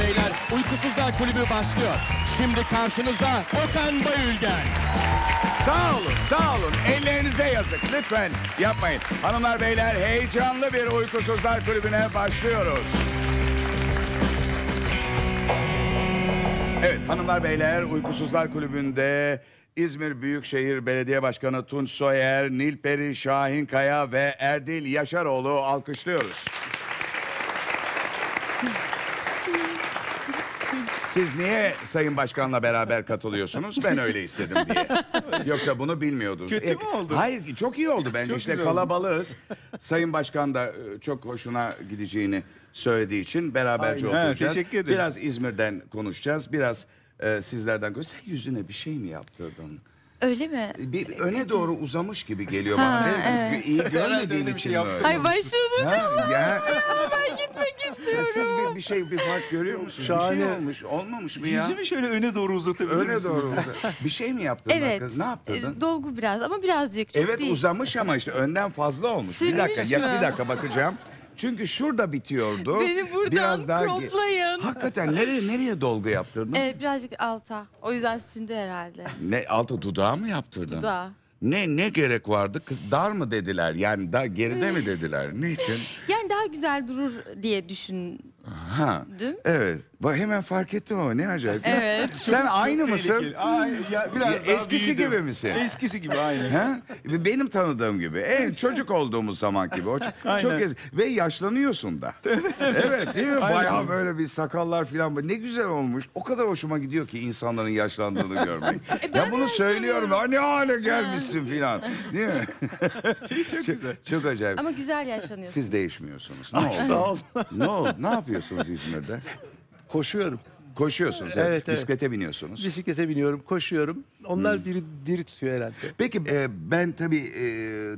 beyler, Uykusuzlar Kulübü başlıyor. Şimdi karşınızda Okan Bayülgen. Sağ olun, sağ olun. Ellerinize yazık. Lütfen yapmayın. Hanımlar, beyler, heyecanlı bir Uykusuzlar Kulübü'ne başlıyoruz. Evet, hanımlar, beyler, Uykusuzlar Kulübü'nde İzmir Büyükşehir Belediye Başkanı Tunç Soyer, Nilperi Şahinkaya ve Erdil Yaşaroğlu alkışlıyoruz. Siz niye Sayın Başkan'la beraber katılıyorsunuz? Ben öyle istedim diye. Yoksa bunu bilmiyordunuz. Kötü mü oldu? Hayır, çok iyi oldu bence. İşte kalabalığız. Sayın Başkan da çok hoşuna gideceğini söylediği için beraberce oturacağız. Teşekkür ederim. Biraz İzmir'den konuşacağız. Biraz sizlerden konuşacağız. Sen yüzüne bir şey mi yaptırdın? Öyle mi? Bir öne doğru uzamış gibi geliyor bana. Evet. İyi görmediğin için mi öyle? Ay başladım. Ya. Ben gitmek istiyorum. Siz bir şey, bir fark görüyor musunuz? Şahane. Bir şey olmuş, olmamış mı ya? Yüzümü şöyle öne doğru uzatabilir misiniz? Öne doğru uzatabilir. Bir şey mi yaptırdın? Evet. Ne yaptırdın? Dolgu biraz ama birazcık. Çok evet değil. Uzamış ama işte önden fazla olmuş. Sürmüş bir dakika, bir dakika bakacağım. Çünkü şurada bitiyordu. Beni buradan biraz daha kroplayın. Hakikaten nereye dolgu yaptırdın? Birazcık alta. O yüzden sündü herhalde. Ne alta, dudağı mı yaptırdın? Dudağı. Ne gerek vardı? Kız dar mı dediler? Yani daha geride mi dediler? Niçin? Yani daha güzel durur diye düşündüm. Ha. Evet. Bak hemen fark ettim ama ne acayip. Evet. Sen çok, aynı çok mısın? Ya, biraz eskisi gibi misin? Eskisi gibi aynı. Ha? Benim tanıdığım gibi. Çocuk olduğumuz zaman gibi. O çok eski. Ve yaşlanıyorsun da. Evet değil mi? Bayağı böyle bir sakallar falan. Ne güzel olmuş. O kadar hoşuma gidiyor ki insanların yaşlandığını görmek. Ya bunu söylüyorum. Ne hale gelmişsin falan. Değil mi? Çok güzel. Çok acayip. Ama güzel yaşlanıyorsun. Siz değişmiyorsunuz. Ne oldu? Sağ olun. Ne oldu? Ne yapıyorsunuz İzmir'de? Koşuyorum. Koşuyorsunuz. Evet. Bisiklete biniyorsunuz. Bisiklete biniyorum, koşuyorum. Onlar biri diri tutuyor herhalde. Peki ben tabii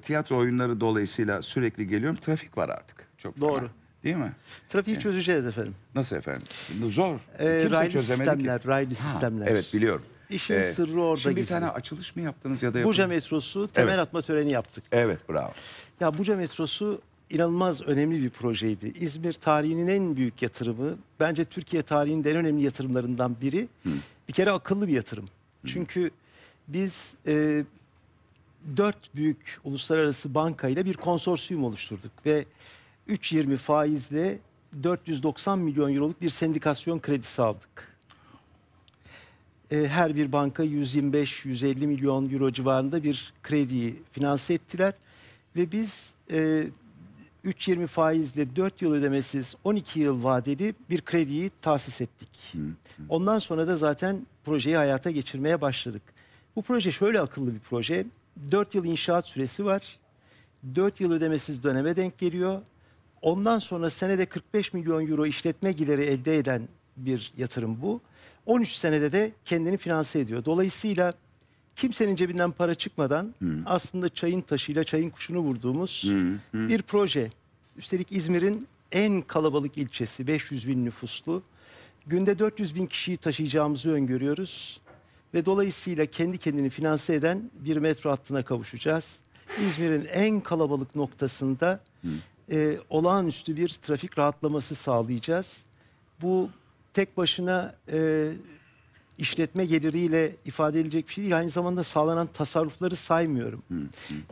tiyatro oyunları dolayısıyla sürekli geliyorum. Trafik var artık. Çok doğru. Fena. Değil mi? Trafiği çözeceğiz efendim. Nasıl efendim? Zor. Kimse çözemedi sistemler, ki. Raylı sistemler. Evet biliyorum. İşin sırrı orada. Şimdi bir tane açılış mı yaptınız ya da yaptınız? Buca metrosu temel atma töreni yaptık. Evet bravo. Ya Buca metrosu İnanılmaz önemli bir projeydi. İzmir tarihinin en büyük yatırımı, bence Türkiye tarihinin en önemli yatırımlarından biri. Bir kere akıllı bir yatırım. Çünkü biz 4 büyük uluslararası bankayla bir konsorsiyum oluşturduk ve 3,20 faizle 490 milyon euroluk bir sendikasyon kredisi aldık. Her bir banka 125-150 milyon euro civarında bir krediyi finanse ettiler ve biz 3,20 faizle 4 yıl ödemesiz 12 yıl vadeli bir krediyi tahsis ettik. Ondan sonra da zaten projeyi hayata geçirmeye başladık. Bu proje şöyle akıllı bir proje. 4 yıl inşaat süresi var. 4 yıl ödemesiz döneme denk geliyor. Ondan sonra senede 45 milyon euro işletme gideri elde eden bir yatırım bu. 13 senede de kendini finanse ediyor. Dolayısıyla kimsenin cebinden para çıkmadan aslında çayın taşıyla çayın kuşunu vurduğumuz bir proje. Üstelik İzmir'in en kalabalık ilçesi, 500 bin nüfuslu. Günde 400 bin kişiyi taşıyacağımızı öngörüyoruz. Ve dolayısıyla kendi kendini finanse eden bir metro hattına kavuşacağız. İzmir'in en kalabalık noktasında olağanüstü bir trafik rahatlaması sağlayacağız. Bu tek başına işletme geliriyle ifade edilecek bir şey değil. Aynı zamanda sağlanan tasarrufları saymıyorum.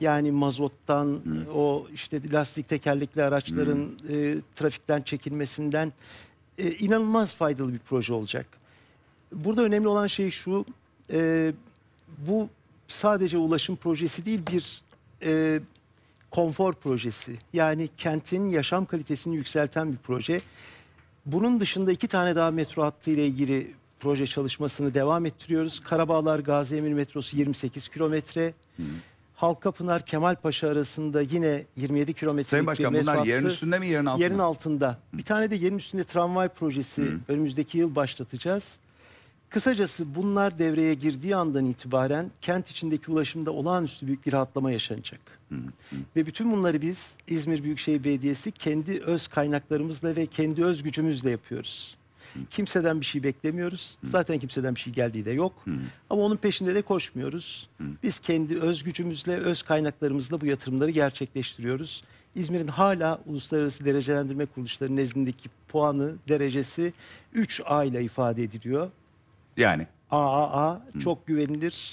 Yani mazottan, o işte lastik tekerlekli araçların trafikten çekilmesinden inanılmaz faydalı bir proje olacak. Burada önemli olan şey şu, bu sadece ulaşım projesi değil, bir konfor projesi. Yani kentin yaşam kalitesini yükselten bir proje. Bunun dışında 2 tane daha metro hattı ile ilgili proje çalışmasını devam ettiriyoruz. Karabağlar Gazi Emir metrosu 28 kilometre. Halkapınar-Kemalpaşa arasında yine 27 kilometrelik Sayın Başkan, bir metro hattı. Bunlar yerin üstünde mi, yerin altında? Yerin altında. Bir tane de yerin üstünde tramvay projesi önümüzdeki yıl başlatacağız. Kısacası bunlar devreye girdiği andan itibaren kent içindeki ulaşımda olağanüstü büyük bir rahatlama yaşanacak. Ve bütün bunları biz İzmir Büyükşehir Belediyesi kendi öz kaynaklarımızla ve kendi öz gücümüzle yapıyoruz. Kimseden bir şey beklemiyoruz. Zaten kimseden bir şey geldiği de yok. Ama onun peşinde de koşmuyoruz. Biz kendi öz gücümüzle, öz kaynaklarımızla bu yatırımları gerçekleştiriyoruz. İzmir'in hala uluslararası derecelendirme kuruluşları nezdindeki puanı, derecesi 3A ile ifade ediliyor. Yani? AAA, çok güvenilir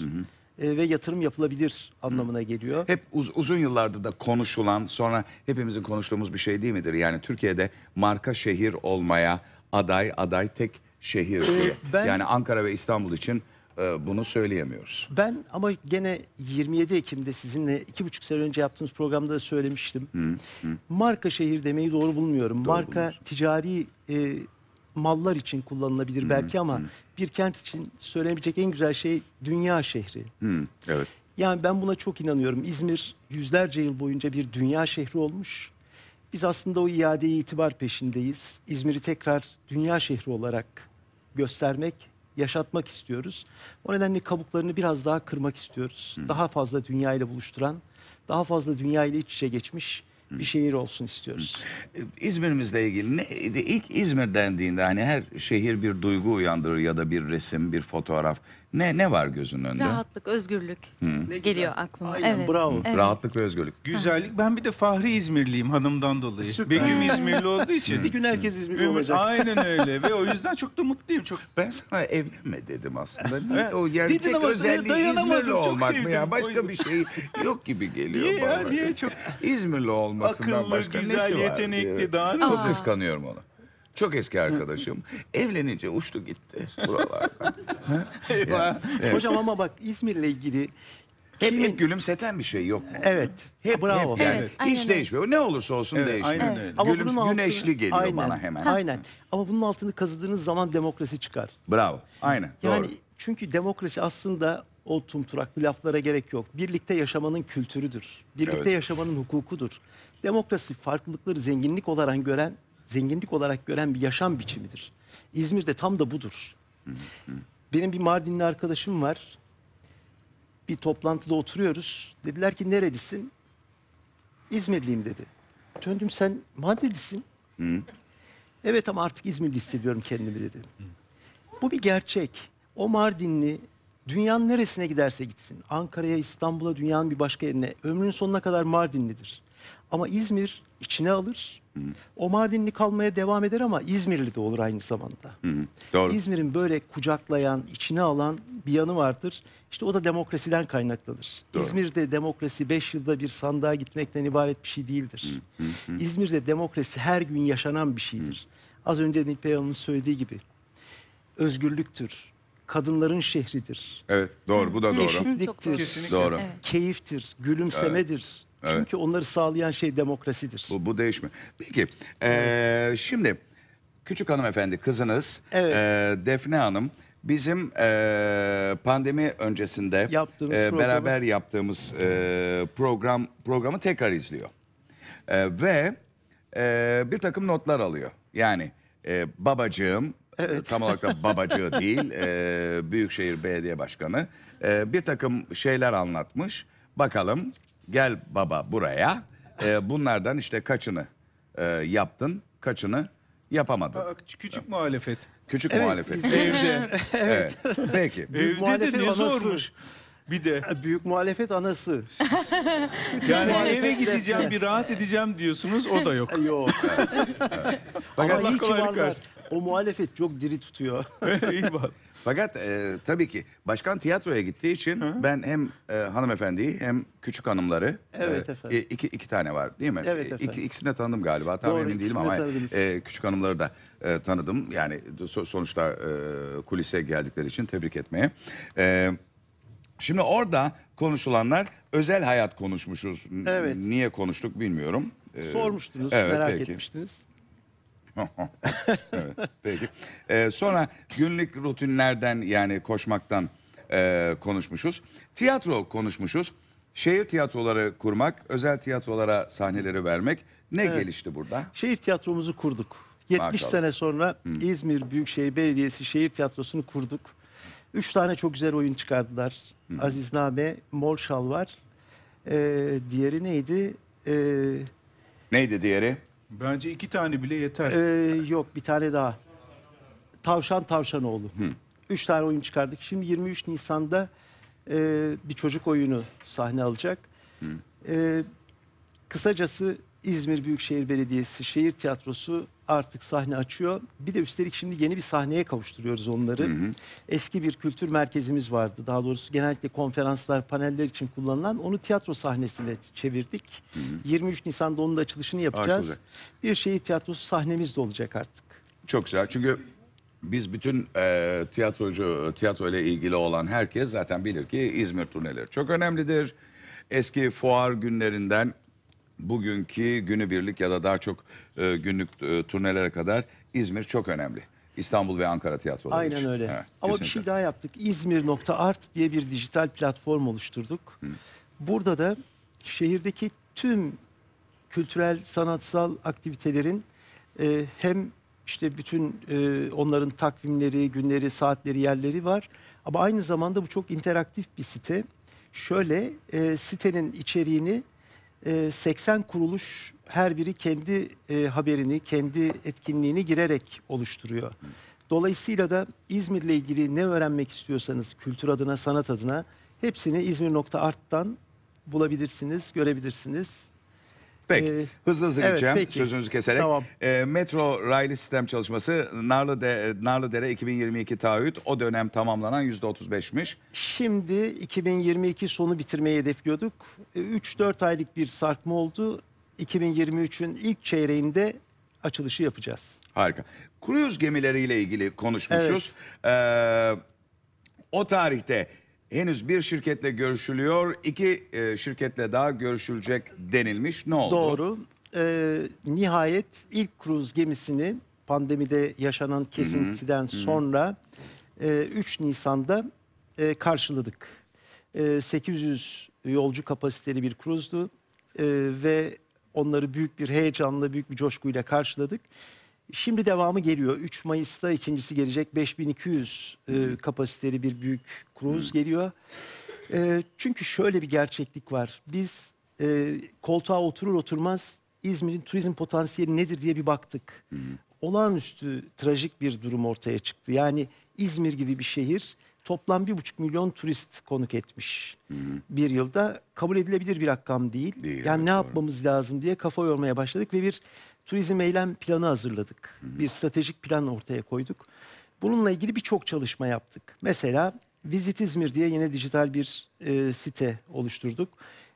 ve yatırım yapılabilir anlamına geliyor. Hep uzun yıllardır da konuşulan, sonra hepimizin konuştuğumuz bir şey değil midir? Yani Türkiye'de marka şehir olmaya aday tek şehir diye. Yani Ankara ve İstanbul için bunu söyleyemiyoruz. Ben ama gene 27 Ekim'de sizinle 2,5 sene önce yaptığımız programda söylemiştim. Marka şehir demeyi doğru bulmuyorum. Ticari mallar için kullanılabilir belki ama bir kent için söylenebilecek en güzel şey dünya şehri. Evet. Yani ben buna çok inanıyorum. İzmir yüzlerce yıl boyunca bir dünya şehri olmuş. Biz aslında o iadeye itibar peşindeyiz. İzmir'i tekrar dünya şehri olarak göstermek, yaşatmak istiyoruz. O nedenle kabuklarını biraz daha kırmak istiyoruz. Daha fazla dünya ile buluşturan, daha fazla dünya ile iç içe geçmiş bir şehir olsun istiyoruz. İzmir'imizle ilgili neydi? İlk İzmir dendiğinde hani her şehir bir duygu uyandırır ya da bir resim, bir fotoğraf. Ne var gözünün önünde? Rahatlık, özgürlük geliyor aklıma. Aynen, evet. Bravo. Evet. Rahatlık ve özgürlük. Güzellik. Ben bir de Fahri İzmirliyim hanımdan dolayı. Begüm İzmirli olduğu için. Bir gün herkes İzmirli olacak. Aynen öyle ve o yüzden çok da mutluyum. Çok. Ben sana evlenme dedim aslında. O yani tek özelliği İzmirli olmak mı ya? Başka bir şey yok gibi geliyor bana. Niye çok? İzmirli olmasından akıllı, başka güzel, nesi var? Akıllı, güzel, yetenekli daha. Çok kıskanıyorum onu. Çok eski arkadaşım. Evlenince uçtu gitti buralardan. Yani, evet. Hocam ama bak İzmir'le ilgili... Hep gülümseten bir şey yok mu? Evet. Bravo. Hep yani. Evet, hiç değişmiyor. Ne olursa olsun değişmiyor. Aynen öyle. Ama güneşli geliyor bana hemen. Aynen. Ama bunun altını kazıdığınız zaman demokrasi çıkar. Bravo. Aynen. Yani doğru. Çünkü demokrasi aslında o tumturaklı laflara gerek yok. Birlikte yaşamanın kültürüdür. Birlikte yaşamanın hukukudur. Demokrasi farklılıkları zenginlik olarak gören bir yaşam biçimidir. İzmir'de tam da budur. Benim bir Mardinli arkadaşım var. Bir toplantıda oturuyoruz. Dediler ki nerelisin? İzmirliyim dedi. Döndüm, sen Mardinlisin. Evet ama artık İzmirli hissediyorum kendimi dedi. Bu bir gerçek. O Mardinli dünyanın neresine giderse gitsin. Ankara'ya, İstanbul'a, dünyanın bir başka yerine. Ömrünün sonuna kadar Mardinlidir. Ama İzmir içine alır. O Mardinli kalmaya devam eder ama İzmirli de olur aynı zamanda. İzmir'in böyle kucaklayan, içine alan bir yanı vardır. İşte o da demokrasiden kaynaklanır. Doğru. İzmir'de demokrasi 5 yılda bir sandığa gitmekten ibaret bir şey değildir. İzmir'de demokrasi her gün yaşanan bir şeydir. Az önce Nilperi Hanım'ın söylediği gibi özgürlüktür. Kadınların şehridir. Evet, doğru, bu da doğru. Eşitliktir, doğru. Keyiftir, gülümsemedir. Evet. Çünkü onları sağlayan şey demokrasidir. Bu değişme. Peki, şimdi küçük hanımefendi, kızınız Defne Hanım bizim pandemi öncesinde yaptığımız beraber yaptığımız programı tekrar izliyor. Ve bir takım notlar alıyor. Yani babacığım, tam olarak da babacığı değil, Büyükşehir Belediye Başkanı bir takım şeyler anlatmış. Bakalım, gel baba buraya, bunlardan işte kaçını yaptın, kaçını yapamadın. Küçük muhalefet. Küçük muhalefet. Evde. Peki. Evde de ne zormuş. Bir de büyük muhalefet anası. Yani eve gideceğim, bir rahat edeceğim diyorsunuz, o da yok. Yok. Ama iyi ki varlar. O muhalefet çok diri tutuyor. Fakat tabii ki başkan tiyatroya gittiği için ben hem hanımefendiyi hem küçük hanımları iki tane var değil mi? Evet efendim. İkisini tanıdım galiba. Tam emin değilim ama küçük hanımları da tanıdım. Yani sonuçta kulise geldikleri için tebrik etmeye. Şimdi orada konuşulanlar, özel hayat konuşmuşuz. Evet. Niye konuştuk bilmiyorum. Sormuştunuz, merak etmiştiniz. Peki. Sonra günlük rutinlerden, yani koşmaktan konuşmuşuz. Tiyatro konuşmuşuz. Şehir tiyatroları kurmak, özel tiyatrolara sahneleri vermek. Ne gelişti burada? Şehir tiyatromuzu kurduk. 70 sene sonra İzmir Büyükşehir Belediyesi Şehir Tiyatrosu'nu kurduk. 3 tane çok güzel oyun çıkardılar. Azizname, Mor Şal var. Diğeri neydi? Neydi diğeri? Bence 2 tane bile yeter. Yok, bir tane daha. Tavşan Tavşanoğlu. 3 tane oyun çıkardık. Şimdi 23 Nisan'da bir çocuk oyunu sahne alacak. Kısacası İzmir Büyükşehir Belediyesi Şehir Tiyatrosu artık sahne açıyor. Bir de üstelik şimdi yeni bir sahneye kavuşturuyoruz onları. Eski bir kültür merkezimiz vardı. Daha doğrusu genellikle konferanslar, paneller için kullanılan, onu tiyatro sahnesine çevirdik. 23 Nisan'da onun da açılışını yapacağız. Bir şehir tiyatrosu sahnemiz de olacak artık. Çok güzel. Çünkü biz bütün tiyatro ile ilgili olan herkes zaten bilir ki İzmir turneleri çok önemlidir. Eski fuar günlerinden bugünkü günübirlik ya da daha çok günlük turnelere kadar İzmir çok önemli. İstanbul ve Ankara tiyatroları. Aynen için. Öyle. Evet, ama kesinlikle. Bir şey daha yaptık. İzmir.art diye bir dijital platform oluşturduk. Burada da şehirdeki tüm kültürel, sanatsal aktivitelerin hem işte bütün onların takvimleri, günleri, saatleri, yerleri var. Ama aynı zamanda bu çok interaktif bir site. Şöyle sitenin içeriğini 80 kuruluş her biri kendi haberini, kendi etkinliğini girerek oluşturuyor. Dolayısıyla da İzmir'le ilgili ne öğrenmek istiyorsanız kültür adına, sanat adına hepsini izmir.art'tan bulabilirsiniz, görebilirsiniz. Peki, hızlı evet, gideceğim peki. Sözünüzü keserek. Tamam. Metro raylı sistem çalışması Narlıdere 2022 taahhüt, o dönem tamamlanan %35'miş. Şimdi 2022 sonu bitirmeyi hedefliyorduk. 3-4 aylık bir sarkma oldu. 2023'ün ilk çeyreğinde açılışı yapacağız. Harika. Kruz gemileriyle ilgili konuşmuşuz. Evet. O tarihte henüz bir şirketle görüşülüyor, 2 şirketle daha görüşülecek denilmiş. Ne oldu? Doğru. Nihayet ilk kruz gemisini pandemide yaşanan kesintiden sonra 3 Nisan'da karşıladık. 800 yolcu kapasiteli bir kruzdu ve onları büyük bir heyecanla, büyük bir coşkuyla karşıladık. Şimdi devamı geliyor. 3 Mayıs'ta ikincisi gelecek. 5200 kapasiteli bir büyük kruz geliyor. Çünkü şöyle bir gerçeklik var. Biz koltuğa oturur oturmaz İzmir'in turizm potansiyeli nedir diye bir baktık. Olağanüstü trajik bir durum ortaya çıktı. Yani İzmir gibi bir şehir toplam 1,5 milyon turist konuk etmiş. Bir yılda kabul edilebilir bir rakam değil. Yani evet, ne yapmamız lazım diye kafa yormaya başladık ve bir turizm eylem planı hazırladık. Bir stratejik plan ortaya koyduk. Bununla ilgili birçok çalışma yaptık. Mesela Visit İzmir diye yine dijital bir site oluşturduk.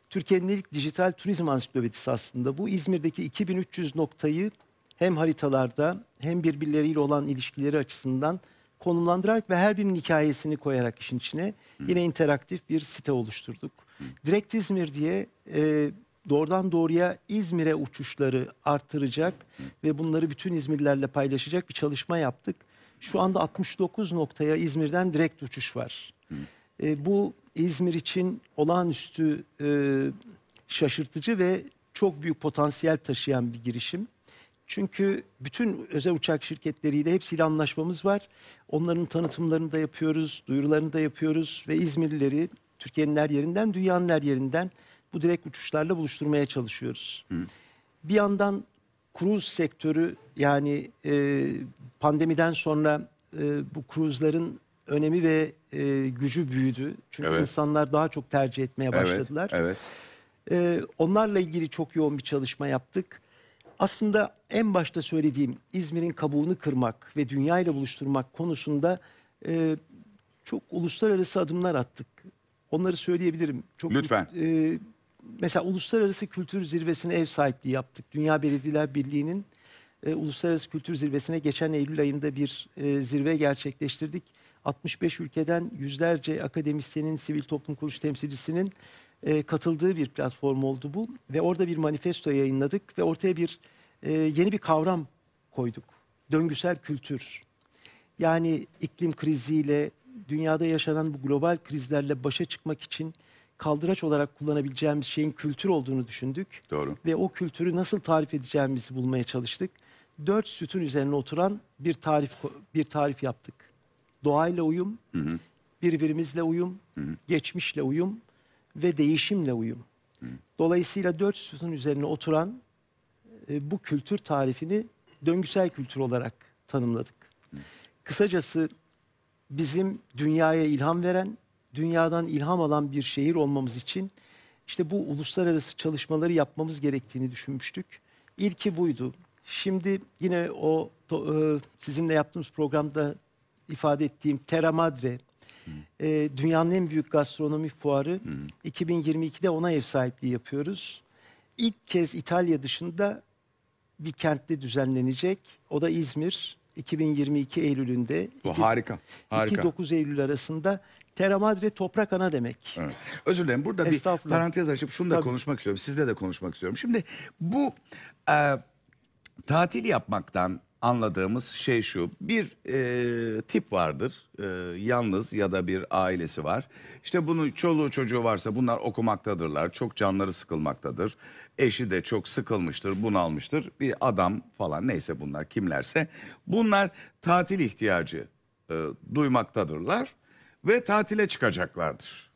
Türkiye'nin ilk dijital turizm ansiklopedisi aslında. Bu İzmir'deki 2300 noktayı hem haritalarda hem birbirleriyle olan ilişkileri açısından konumlandırarak ve her birinin hikayesini koyarak işin içine yine interaktif bir site oluşturduk. Direkt İzmir diye doğrudan doğruya İzmir'e uçuşları artıracak ve bunları bütün İzmirlilerle paylaşacak bir çalışma yaptık. Şu anda 69 noktaya İzmir'den direkt uçuş var. Bu İzmir için olağanüstü şaşırtıcı ve çok büyük potansiyel taşıyan bir girişim. Çünkü bütün özel uçak şirketleriyle hepsiyle anlaşmamız var. Onların tanıtımlarını da yapıyoruz, duyurularını da yapıyoruz ve İzmirlileri Türkiye'nin her yerinden, dünyanın her yerinden bu direkt uçuşlarla buluşturmaya çalışıyoruz. Bir yandan kruz sektörü, yani pandemiden sonra bu kruzların önemi ve gücü büyüdü. Çünkü insanlar daha çok tercih etmeye başladılar. Onlarla ilgili çok yoğun bir çalışma yaptık. Aslında en başta söylediğim İzmir'in kabuğunu kırmak ve dünyayla buluşturmak konusunda çok uluslararası adımlar attık. Onları söyleyebilirim. Çok lütfen. Mesela Uluslararası Kültür Zirvesi'ne ev sahipliği yaptık. Dünya Belediyeler Birliği'nin Uluslararası Kültür Zirvesi'ne geçen Eylül ayında bir zirve gerçekleştirdik. 65 ülkeden yüzlerce akademisyenin, sivil toplum kuruluş temsilcisinin katıldığı bir platform oldu bu. Ve orada bir manifesto yayınladık ve ortaya bir yeni bir kavram koyduk. Döngüsel kültür. Yani iklim kriziyle, dünyada yaşanan bu global krizlerle başa çıkmak için kaldıraç olarak kullanabileceğimiz şeyin kültür olduğunu düşündük. Doğru. Ve o kültürü nasıl tarif edeceğimizi bulmaya çalıştık. 4 sütun üzerine oturan bir tarif yaptık. Doğayla uyum, birbirimizle uyum, geçmişle uyum ve değişimle uyum. Dolayısıyla 4 sütun üzerine oturan bu kültür tarifini döngüsel kültür olarak tanımladık. Kısacası bizim dünyaya ilham veren, dünyadan ilham alan bir şehir olmamız için işte bu uluslararası çalışmaları yapmamız gerektiğini düşünmüştük. İlki buydu. Şimdi yine o sizinle yaptığımız programda ifade ettiğim Terra Madre, dünyanın en büyük gastronomi fuarı, 2022'de ona ev sahipliği yapıyoruz. İlk kez İtalya dışında bir kentte düzenlenecek. O da İzmir, 2022 Eylül'ünde. Harika, harika. 2-9 Eylül arasında. Terra Madre toprak ana demek. Evet. Özür dilerim, burada bir parantez açıp şunu da konuşmak istiyorum. Sizle de konuşmak istiyorum. Şimdi bu tatil yapmaktan anladığımız şey şu. Bir tip vardır. Yalnız ya da bir ailesi var. İşte bunu, çoluğu çocuğu varsa bunlar okumaktadırlar. Çok canları sıkılmaktadır. Eşi de çok sıkılmıştır, bunalmıştır. Bir adam falan, neyse bunlar kimlerse. Bunlar tatil ihtiyacı duymaktadırlar. Ve tatile çıkacaklardır.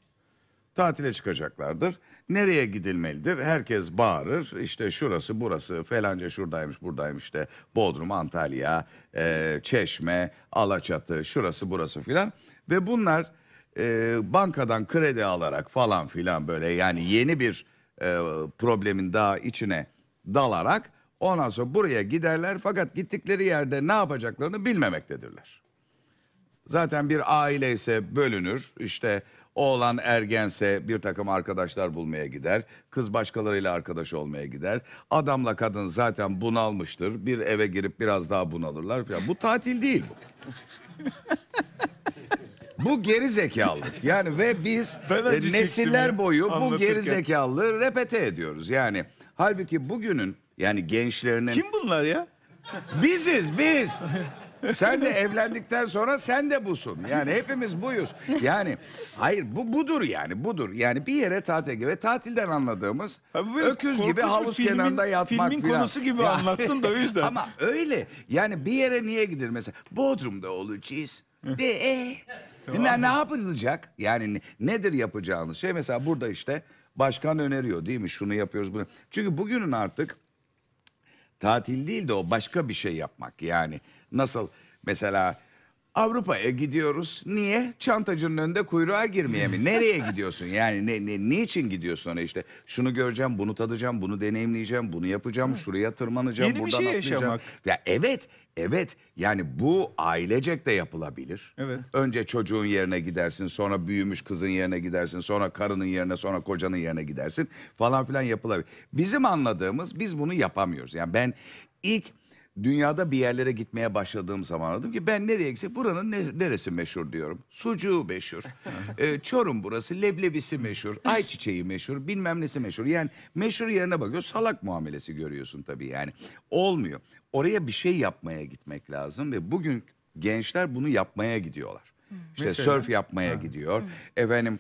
Tatile çıkacaklardır. Nereye gidilmelidir? Herkes bağırır. İşte şurası, burası, falanca şuradaymış, buradaymış, işte Bodrum, Antalya, Çeşme, Alaçatı, şurası, burası filan. Ve bunlar bankadan kredi alarak falan filan, böyle yani yeni bir problemin daha içine dalarak ondan sonra buraya giderler, fakat gittikleri yerde ne yapacaklarını bilmemektedirler. Zaten bir aile ise bölünür. İşte oğlan ergense bir takım arkadaşlar bulmaya gider. Kız başkalarıyla arkadaş olmaya gider. Adamla kadın zaten bunalmıştır. Bir eve girip biraz daha bunalırlar falan. Bu tatil değil bu. Bu geri zekalık. Yani ve biz nesiller boyu bu geri zekalığı repete ediyoruz. Yani halbuki bugünün yani gençlerinin... Kim bunlar ya? Biziz biz. Sen de evlendikten sonra sen de busun. Yani hepimiz buyuz. Yani hayır, bu budur yani, budur. Yani bir yere tatil gibi, tatilden anladığımız öküz gibi havuz kenarında yatmak. Filmin konusu gibi anlattın da o yüzden. Ama öyle yani, bir yere niye gidilir mesela? Bodrum'da olacağız. Ne yapılacak? Yani nedir yapacağınız şey? Mesela burada işte başkan öneriyor değil mi? Şunu yapıyoruz, bunu. Çünkü bugünün artık tatil değil de o başka bir şey yapmak yani. Nasıl mesela Avrupa'ya gidiyoruz, niye? Çantacının önünde kuyruğa girmeye mi? Nereye gidiyorsun yani, niçin gidiyorsun? İşte şunu göreceğim, bunu tadacağım, bunu deneyimleyeceğim, bunu yapacağım, şuraya tırmanacağım, yeni buradan şey atlayacağım. Ya evet, evet yani bu ailecek de yapılabilir. Evet. Önce çocuğun yerine gidersin, sonra büyümüş kızın yerine gidersin, sonra karının yerine, sonra kocanın yerine gidersin falan filan, yapılabilir. Bizim anladığımız, biz bunu yapamıyoruz. Yani ben ilk dünyada bir yerlere gitmeye başladığım zaman dedim ki ben nereye gitsem buranın neresi meşhur diyorum. Sucuğu meşhur, Çorum burası, leblebisi meşhur, ayçiçeği meşhur, bilmem nesi meşhur. Yani meşhur yerine bakıyor, salak muamelesi görüyorsun tabii yani. Olmuyor. Oraya bir şey yapmaya gitmek lazım ve bugün gençler bunu yapmaya gidiyorlar. İşte mesela, sörf yapmaya gidiyor, efendim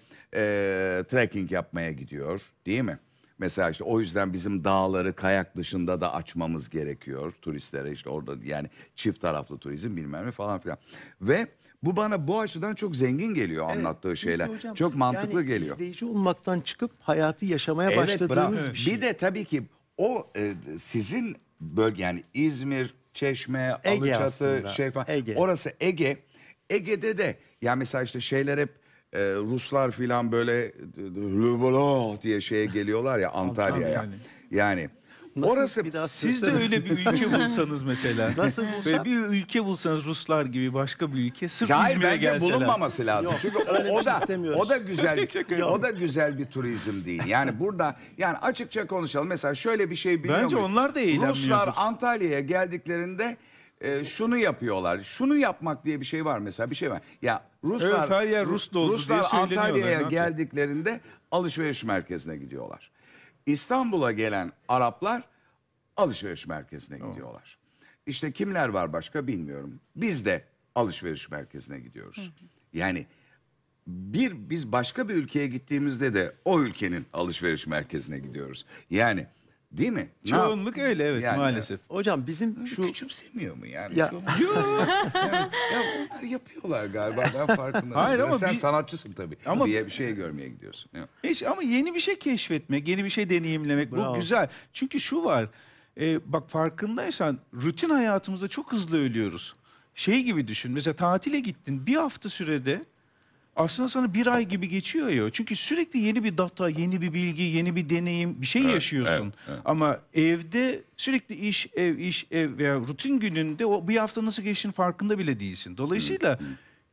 trekking yapmaya gidiyor değil mi? Mesela işte o yüzden bizim dağları kayak dışında da açmamız gerekiyor turistlere, işte orada yani çift taraflı turizm bilmem ne falan filan. Ve bu bana bu açıdan çok zengin geliyor, evet, anlattığı şeyler. Hocam, çok mantıklı yani geliyor. İzleyici olmaktan çıkıp hayatı yaşamaya başladığınız bir şey. Bir de tabii ki o sizin bölge yani İzmir, Çeşme, Alaçatı, şey falan. Ege. Orası Ege. Ege'de de yani mesela işte şeyler hep Ruslar filan böyle Lübolo diye şeye geliyorlar ya, Antalya'ya. Yani orası, siz de öyle bir ülke bulsanız mesela. Nasıl bulsan? Bir ülke bulsanız Ruslar gibi başka bir ülke, sırf İzmir'e gelseler. Bulunmaması lazım. Yok, çünkü o da güzel bir turizm değil. Yani burada yani açıkça konuşalım. Mesela şöyle bir şey biliyor muyum? Bence onlar da eğlenmiyor. Ruslar Antalya'ya geldiklerinde şunu yapıyorlar. Şunu yapmak diye bir şey var mesela, bir şey var. Ya Ruslar, evet, Ruslar Antalya'ya geldiklerinde alışveriş merkezine gidiyorlar. İstanbul'a gelen Araplar alışveriş merkezine gidiyorlar. İşte kimler var başka bilmiyorum. Biz de alışveriş merkezine gidiyoruz. Yani biz başka bir ülkeye gittiğimizde de o ülkenin alışveriş merkezine gidiyoruz. Yani değil mi? Çoğunluk öyle, evet yani, maalesef. Hocam bizim şu... Küçümsemiyor mu yani? Ya. Bunlar yapıyorlar galiba, ben farkındayım. Hayır, ama sen sanatçısın tabii. Ama bir şey görmeye gidiyorsun. Hiç, ama yeni bir şey keşfetmek, yeni bir şey deneyimlemek, bravo, bu güzel. Çünkü şu var, bak farkındaysan rutin hayatımızda çok hızlı ölüyoruz. şey gibi düşün. Mesela tatile gittin, bir hafta sürede aslında sana bir ay gibi geçiyor ya. Çünkü sürekli yeni bir data, yeni bir bilgi, yeni bir deneyim, bir şey yaşıyorsun. Evet. Ama evde sürekli iş, ev veya rutin gününde o bir hafta nasıl geçtiğinin farkında bile değilsin. Dolayısıyla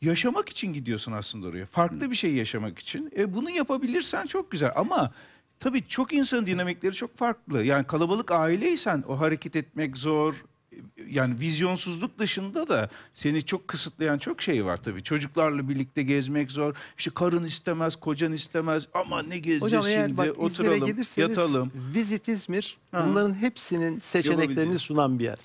yaşamak için gidiyorsun aslında oraya. Farklı bir şey yaşamak için. Bunu yapabilirsen çok güzel ama tabii çok insanın dinamikleri çok farklı. Yani kalabalık aileysen o hareket etmek zor. Yani vizyonsuzluk dışında da seni çok kısıtlayan çok şey var tabii. Çocuklarla birlikte gezmek zor. İşte karın istemez, kocan istemez. Ama ne gezeceğiz hocam, şimdi? Eğer bak, oturalım, yatalım. Visit İzmir bunların hepsinin seçeneklerini sunan bir yer.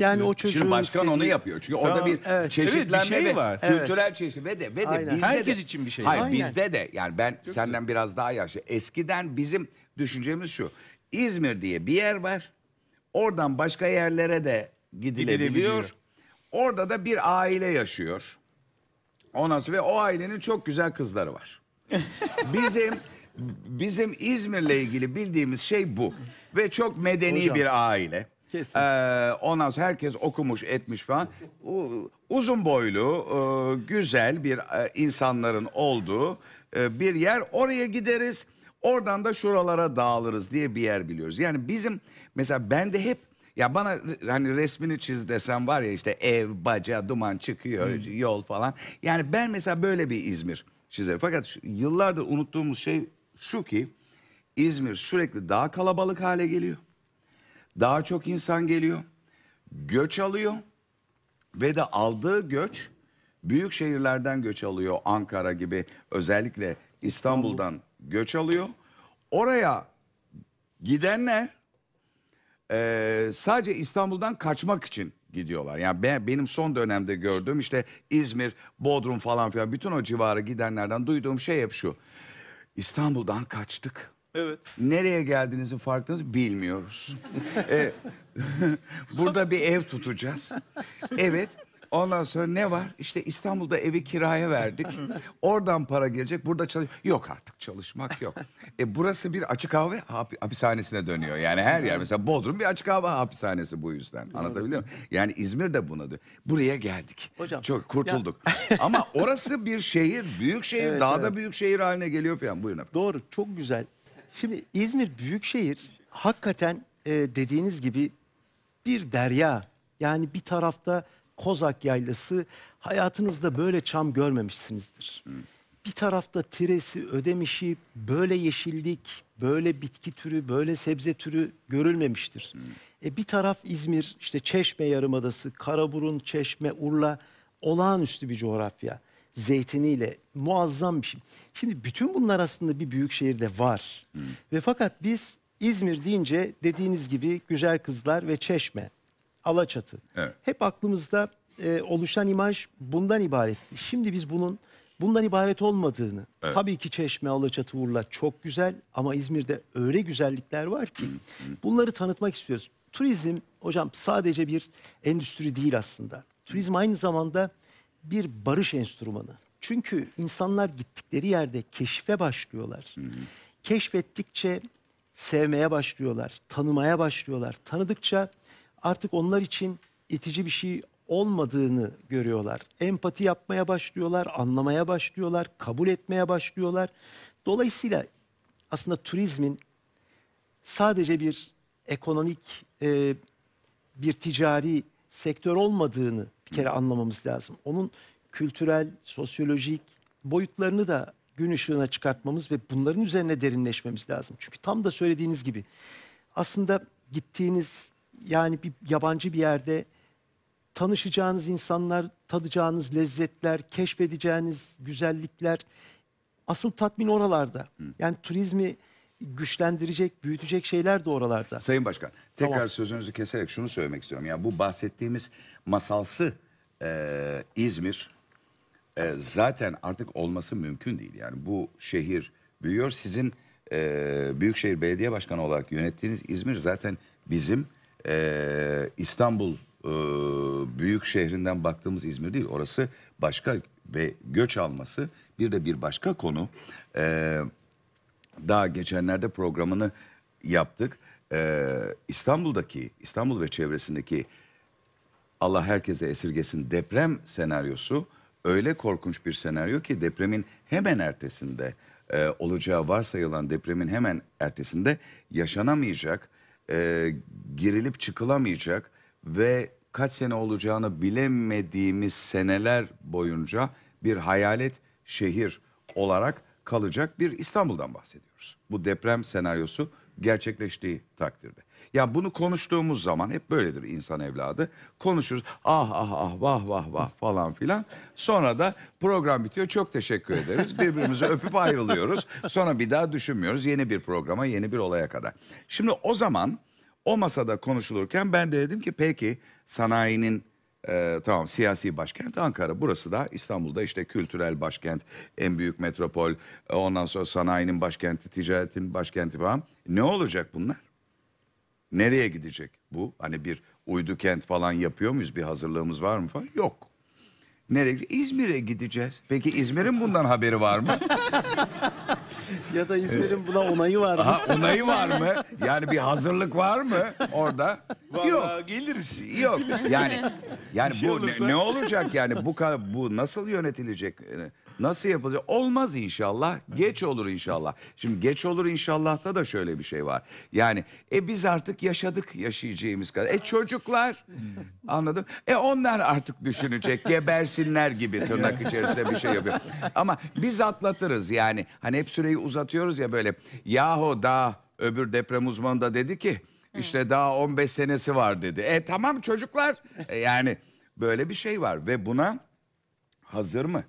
Yani o çocuğun şimdi başkan onu yapıyor. Çünkü orada bir çeşitlenme bir şey var. Kültürel çeşitlenme ve de bizde herkes de, için bir şey. Hayır, bizde de yani ben çok senden biraz daha yaşlı. Eskiden bizim düşüncemiz şu. İzmir diye bir yer var. Oradan başka yerlere de gidilebiliyor. Orada da bir aile yaşıyor. Ve o ailenin çok güzel kızları var. Bizim İzmir'le ilgili bildiğimiz şey bu. Ve çok medeni bir aile. Ondan sonra herkes okumuş etmiş falan. Uzun boylu, güzel bir insanların olduğu bir yer. Oraya gideriz. Oradan da şuralara dağılırız diye bir yer biliyoruz. Yani bizim mesela ben de hep ya bana hani resmini çiz desem var ya işte ev, baca, duman çıkıyor, yol falan. Yani ben mesela böyle bir İzmir çizerim. Fakat yıllardır unuttuğumuz şey şu ki İzmir sürekli daha kalabalık hale geliyor. Daha çok insan geliyor. Göç alıyor ve de aldığı göç büyük şehirlerden göç alıyor. Ankara gibi özellikle İstanbul'dan göç alıyor. Oraya gidenler sadece İstanbul'dan kaçmak için gidiyorlar. Yani benim son dönemde gördüğüm işte İzmir, Bodrum falan filan bütün o civarı gidenlerden duyduğum şey hep şu. İstanbul'dan kaçtık. Evet. Nereye geldiğinizi farkınız bilmiyoruz. Burada bir ev tutacağız. Evet. Ondan sonra ne var? İşte İstanbul'da evi kiraya verdik. Oradan para gelecek. Burada yok artık çalışmak yok. Burası bir açık hava hapishanesine dönüyor. Yani her yer mesela Bodrum bir açık hava hapishanesi bu yüzden. Anlatabiliyor muyum? Yani İzmir de buna dönüyor. Buraya geldik. Hocam, çok kurtulduk. Ya... Ama orası bir şehir, büyük şehir, daha da büyük şehir haline geliyor falan. Buyurun efendim. Doğru, çok güzel. Şimdi İzmir büyük şehir hakikaten dediğiniz gibi bir derya. Yani bir tarafta Kozak Yaylası, hayatınızda böyle çam görmemişsinizdir. Bir tarafta Tiresi, Ödemiş'i, böyle yeşillik, böyle bitki türü, böyle sebze türü görülmemiştir. Bir taraf İzmir, işte Çeşme Yarımadası, Karaburun, Çeşme, Urla, olağanüstü bir coğrafya. Zeytiniyle muazzam bir şey. Şimdi bütün bunlar aslında bir büyük şehirde var. Ve fakat biz İzmir deyince dediğiniz gibi güzel kızlar ve Çeşme, Alaçatı. Evet. Hep aklımızda oluşan imaj bundan ibaretti. Şimdi biz bunun bundan ibaret olmadığını, tabii ki Çeşme, Alaçatı, Urla çok güzel ama İzmir'de öyle güzellikler var ki bunları tanıtmak istiyoruz. Turizm hocam sadece bir endüstri değil aslında. Turizm aynı zamanda bir barış enstrümanı. Çünkü insanlar gittikleri yerde keşfe başlıyorlar. Keşfettikçe sevmeye başlıyorlar, tanımaya başlıyorlar. Tanıdıkça artık onlar için itici bir şey olmadığını görüyorlar. Empati yapmaya başlıyorlar, anlamaya başlıyorlar, kabul etmeye başlıyorlar. Dolayısıyla aslında turizmin sadece bir ekonomik, bir ticari sektör olmadığını bir kere anlamamız lazım. Onun kültürel, sosyolojik boyutlarını da gün ışığına çıkartmamız ve bunların üzerine derinleşmemiz lazım. Çünkü tam da söylediğiniz gibi aslında gittiğiniz... Yani bir yabancı bir yerde tanışacağınız insanlar, tadacağınız lezzetler, keşfedeceğiniz güzellikler asıl tatmin oralarda. Yani turizmi güçlendirecek, büyütecek şeyler de oralarda. Sayın Başkan, tekrar sözünüzü keserek şunu söylemek istiyorum. Yani bu bahsettiğimiz masalsı İzmir zaten artık olması mümkün değil. Yani bu şehir büyüyor. Sizin Büyükşehir Belediye Başkanı olarak yönettiğiniz İzmir zaten bizim... İstanbul büyük şehrinden baktığımız İzmir değil. Orası başka ve göç alması bir başka konu. Daha geçenlerde programını yaptık. İstanbul ve çevresindeki Allah herkese esirgesin, deprem senaryosu öyle korkunç bir senaryo ki depremin hemen ertesinde olacağı varsayılan depremin hemen ertesinde yaşanamayacak, girilip çıkılamayacak ve kaç sene olacağını bilemediğimiz seneler boyunca bir hayalet şehir olarak kalacak bir İstanbul'dan bahsediyoruz. Bu deprem senaryosu gerçekleştiği takdirde. Ya bunu konuştuğumuz zaman hep böyledir insan evladı. Konuşuruz, ah ah ah, vah vah vah falan filan. Sonra da program bitiyor, çok teşekkür ederiz. Birbirimizi öpüp ayrılıyoruz. Sonra bir daha düşünmüyoruz, yeni bir programa, yeni bir olaya kadar. Şimdi o zaman o masada konuşulurken ben de dedim ki peki sanayinin tamam siyasi başkent Ankara, burası da İstanbul'da işte kültürel başkent, en büyük metropol, ondan sonra sanayinin başkenti, ticaretin başkenti falan. Ne olacak bunlar? Nereye gidecek bu? Hani bir uydu kent falan yapıyor muyuz? Bir hazırlığımız var mı falan? Yok. Nereye? İzmir'e gideceğiz. Peki İzmir'in bundan haberi var mı? Ya da İzmir'in buna onayı var mı? Aha, onayı var mı? Yani bir hazırlık var mı orada? Vallahi yok. Geliriz. Yok. Yani şey bu olursa... ne olacak yani? Bu nasıl yönetilecek? Nasıl yapılacak? Olmaz inşallah. Geç olur inşallah. Şimdi geç olur inşallah'ta da şöyle bir şey var. Yani biz artık yaşadık yaşayacağımız kadar. Çocuklar anladım. Onlar artık düşünecek. Gebersinler gibi tırnak içerisinde bir şey yapıyor. Ama biz atlatırız yani. Hani hep süreyi uzatıyoruz ya böyle. Yahu daha öbür deprem uzmanı da dedi ki işte daha 15 senesi var dedi. Tamam çocuklar. Yani böyle bir şey var ve buna hazır mı?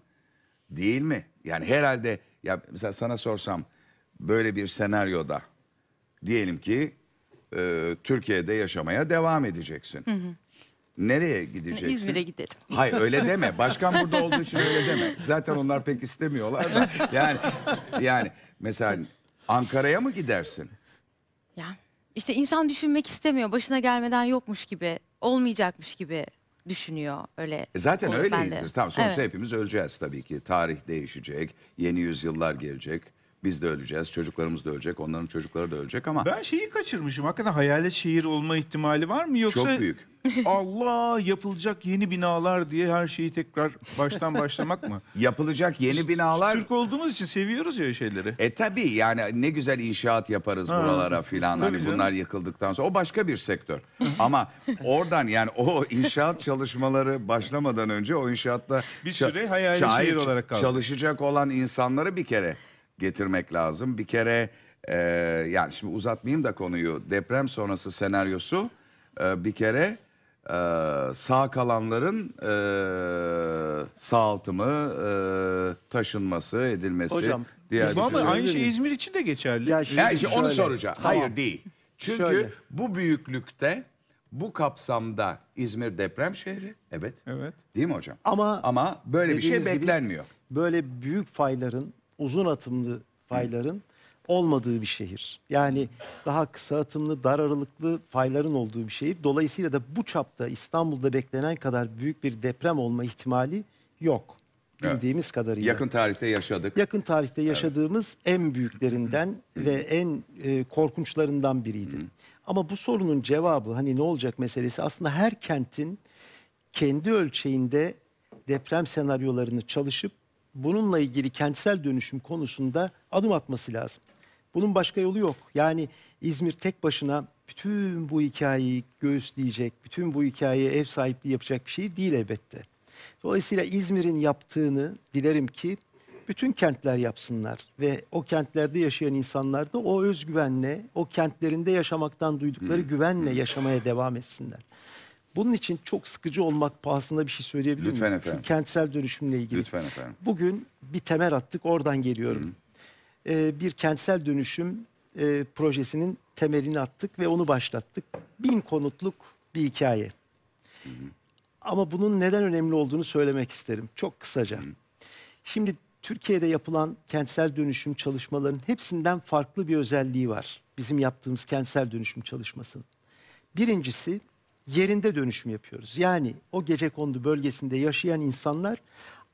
Değil mi? Yani herhalde ya mesela sana sorsam böyle bir senaryoda diyelim ki Türkiye'de yaşamaya devam edeceksin. Hı hı. Nereye gideceksin? İzmir'e gidelim. Hayır öyle deme. Başkan burada olduğu için öyle deme. Zaten onlar pek istemiyorlar da. Yani mesela Ankara'ya mı gidersin? Ya işte insan düşünmek istemiyor. Başına gelmeden yokmuş gibi, olmayacakmış gibi düşünüyor öyle. Zaten öyleyizdir. Tamam, sonuçta evet. Hepimiz öleceğiz tabii ki. Tarih değişecek, yeni yüzyıllar gelecek. Biz de öleceğiz, çocuklarımız da ölecek, onların çocukları da ölecek ama... Ben şeyi kaçırmışım. Hakikaten hayalet şehir olma ihtimali var mı yoksa... Çok büyük. Allah yapılacak yeni binalar diye her şeyi tekrar baştan başlamak mı? Yapılacak yeni binalar... Türk olduğumuz için seviyoruz ya şeyleri. Tabii yani ne güzel inşaat yaparız buralara filan. Hani bunlar yıkıldıktan sonra. O başka bir sektör. Ama oradan yani o inşaat çalışmaları başlamadan önce o inşaatta... Bir süre hayalet şehir olarak kaldı. Çalışacak olan insanları bir kere... getirmek lazım. Bir kere yani şimdi uzatmayayım da konuyu. Deprem sonrası senaryosu bir kere sağ kalanların sağaltımı, taşınması, edilmesi. Hocam, diğer aynı şey İzmir için de geçerli. Ya işte onu soracağım. Tamam. Hayır değil. Çünkü bu büyüklükte, bu kapsamda İzmir deprem şehri. Evet. Evet. Değil mi hocam? Ama böyle bir şey beklenmiyor. Böyle büyük fayların, uzun atımlı fayların olmadığı bir şehir. Yani daha kısa atımlı, dar aralıklı fayların olduğu bir şehir. Dolayısıyla da bu çapta İstanbul'da beklenen kadar büyük bir deprem olma ihtimali yok. Bildiğimiz kadarıyla. Yakın tarihte yaşadık. Yakın tarihte yaşadığımız en büyüklerinden ve en korkunçlarından biriydi. Ama bu sorunun cevabı hani ne olacak meselesi aslında her kentin kendi ölçeğinde deprem senaryolarını çalışıp bununla ilgili kentsel dönüşüm konusunda adım atması lazım. Bunun başka yolu yok. Yani İzmir tek başına bütün bu hikayeyi göğüsleyecek, bütün bu hikayeye ev sahipliği yapacak bir şey değil elbette. Dolayısıyla İzmir'in yaptığını dilerim ki bütün kentler yapsınlar ve o kentlerde yaşayan insanlar da o özgüvenle, o kentlerinde yaşamaktan duydukları güvenle yaşamaya devam etsinler. Bunun için çok sıkıcı olmak pahasına bir şey söyleyebilir miyim? Lütfen efendim. Şu kentsel dönüşümle ilgili. Lütfen efendim. Bugün bir temel attık, oradan geliyorum. Bir kentsel dönüşüm projesinin temelini attık ve onu başlattık. 1000 konutluk bir hikaye. Ama bunun neden önemli olduğunu söylemek isterim. Çok kısaca. Şimdi Türkiye'de yapılan kentsel dönüşüm çalışmalarının hepsinden farklı bir özelliği var. Bizim yaptığımız kentsel dönüşüm çalışmasının. Birincisi... Yerinde dönüşüm yapıyoruz. Yani o gecekondu bölgesinde yaşayan insanlar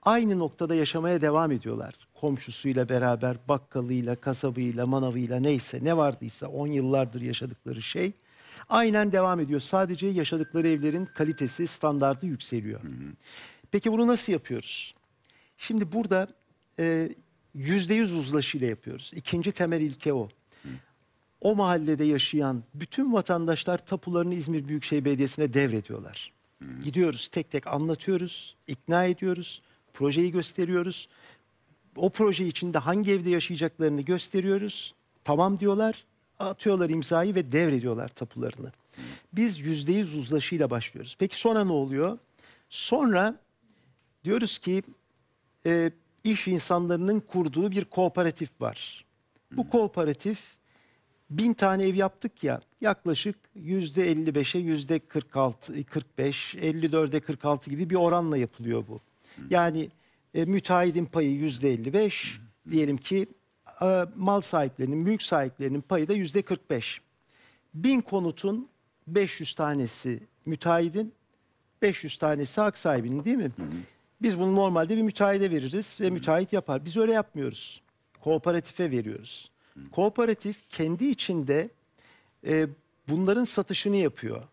aynı noktada yaşamaya devam ediyorlar. Komşusuyla beraber, bakkalıyla, kasabıyla, manavıyla neyse, ne vardıysa 10 yıllardır yaşadıkları şey aynen devam ediyor. Sadece yaşadıkları evlerin kalitesi, standardı yükseliyor. Hı hı. Peki bunu nasıl yapıyoruz? Şimdi burada %100 uzlaşıyla yapıyoruz. İkinci temel ilke o. Hı. O mahallede yaşayan bütün vatandaşlar tapularını İzmir Büyükşehir Belediyesi'ne devrediyorlar. Hı. Gidiyoruz, tek tek anlatıyoruz, ikna ediyoruz, projeyi gösteriyoruz. O proje içinde hangi evde yaşayacaklarını gösteriyoruz. Tamam diyorlar, atıyorlar imzayı ve devrediyorlar tapularını. Biz %100 uzlaşıyla başlıyoruz. Peki sonra ne oluyor? Sonra diyoruz ki iş insanlarının kurduğu bir kooperatif var. Bu kooperatif 1000 tane ev yaptık ya, yaklaşık %55'e %46, 45, 54'e 46 gibi bir oranla yapılıyor bu. Yani müteahhidin payı %55, diyelim ki mal sahiplerinin, mülk sahiplerinin payı da %45. 1000 konutun 500 tanesi müteahhidin, 500 tanesi hak sahibinin, değil mi? Hı hı. Biz bunu normalde bir müteahhide veririz ve hı hı. müteahhit yapar. Biz öyle yapmıyoruz. Kooperatife veriyoruz. Hı hı. Kooperatif kendi içinde bunların satışını yapıyor.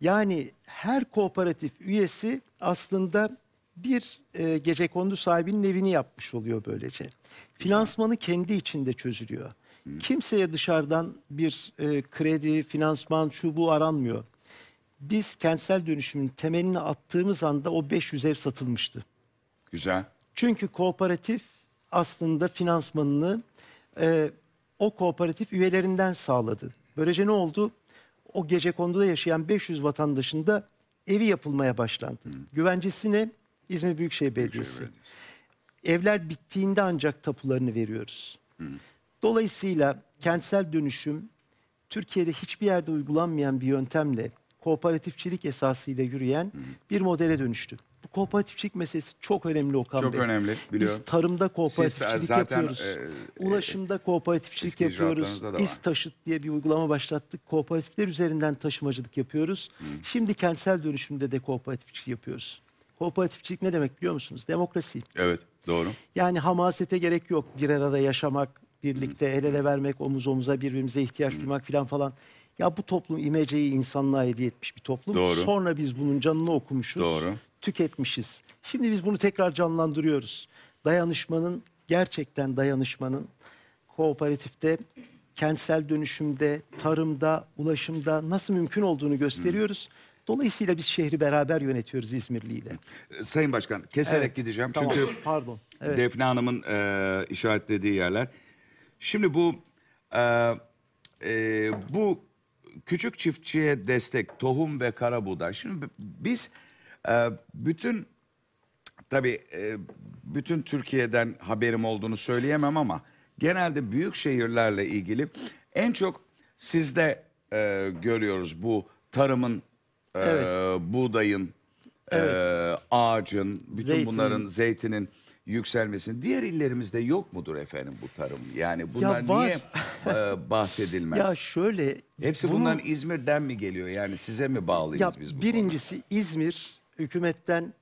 Yani her kooperatif üyesi aslında bir gecekondu sahibinin evini yapmış oluyor böylece. Finansmanı kendi içinde çözülüyor. Hı. Kimseye dışarıdan bir kredi, finansman, şu bu aranmıyor. Biz kentsel dönüşümün temelini attığımız anda o 500 ev satılmıştı. Güzel. Çünkü kooperatif aslında finansmanını o kooperatif üyelerinden sağladı. Böylece ne oldu? O gecekonduda yaşayan 500 vatandaşın da evi yapılmaya başlandı. Hı. Güvencesine İzmir Büyükşehir Belediyesi. Evler bittiğinde ancak tapularını veriyoruz. Hı. Dolayısıyla kentsel dönüşüm Türkiye'de hiçbir yerde uygulanmayan bir yöntemle, kooperatifçilik esasıyla yürüyen hı. bir modele dönüştü. Bu kooperatifçilik meselesi çok önemli Okan Bey. Çok önemli, biliyorum. Biz tarımda kooperatifçilik yapıyoruz. Ulaşımda kooperatifçilik yapıyoruz. İztaşıt diye bir uygulama başlattık. Kooperatifler üzerinden taşımacılık yapıyoruz. Hı. Şimdi kentsel dönüşümde de kooperatifçilik yapıyoruz. Kooperatifçilik ne demek biliyor musunuz? Demokrasi. Evet, doğru. Yani hamasete gerek yok. Bir arada yaşamak, birlikte el ele vermek, omuz omuza birbirimize ihtiyaç duymak falan. Ya bu toplum imeceyi insanlığa hediye etmiş bir toplum. Doğru. Sonra biz bunun canını okumuşuz, doğru. tüketmişiz. Şimdi biz bunu tekrar canlandırıyoruz. Dayanışmanın, gerçekten dayanışmanın kooperatifte, kentsel dönüşümde, tarımda, ulaşımda nasıl mümkün olduğunu gösteriyoruz. Dolayısıyla biz şehri beraber yönetiyoruz İzmirliyle. Sayın Başkan, keserek evet, gideceğim. Tamam. Çünkü pardon. Evet. Defne Hanım'ın işaretlediği yerler. Şimdi bu küçük çiftçiye destek, tohum ve karabuğday. Şimdi biz bütün Türkiye'den haberim olduğunu söyleyemem ama genelde büyük şehirlerle ilgili en çok sizde görüyoruz bu tarımın, evet. Buğdayın, evet. Ağacın, bütün bunların, zeytinin yükselmesini. Diğer illerimizde yok mudur efendim bu tarım? Yani bunlar ya niye bahsedilmez? Ya şöyle, hepsi bunların İzmir'den mi geliyor? Yani size mi bağlıyız biz bu birincisi konuda? İzmir hükümetten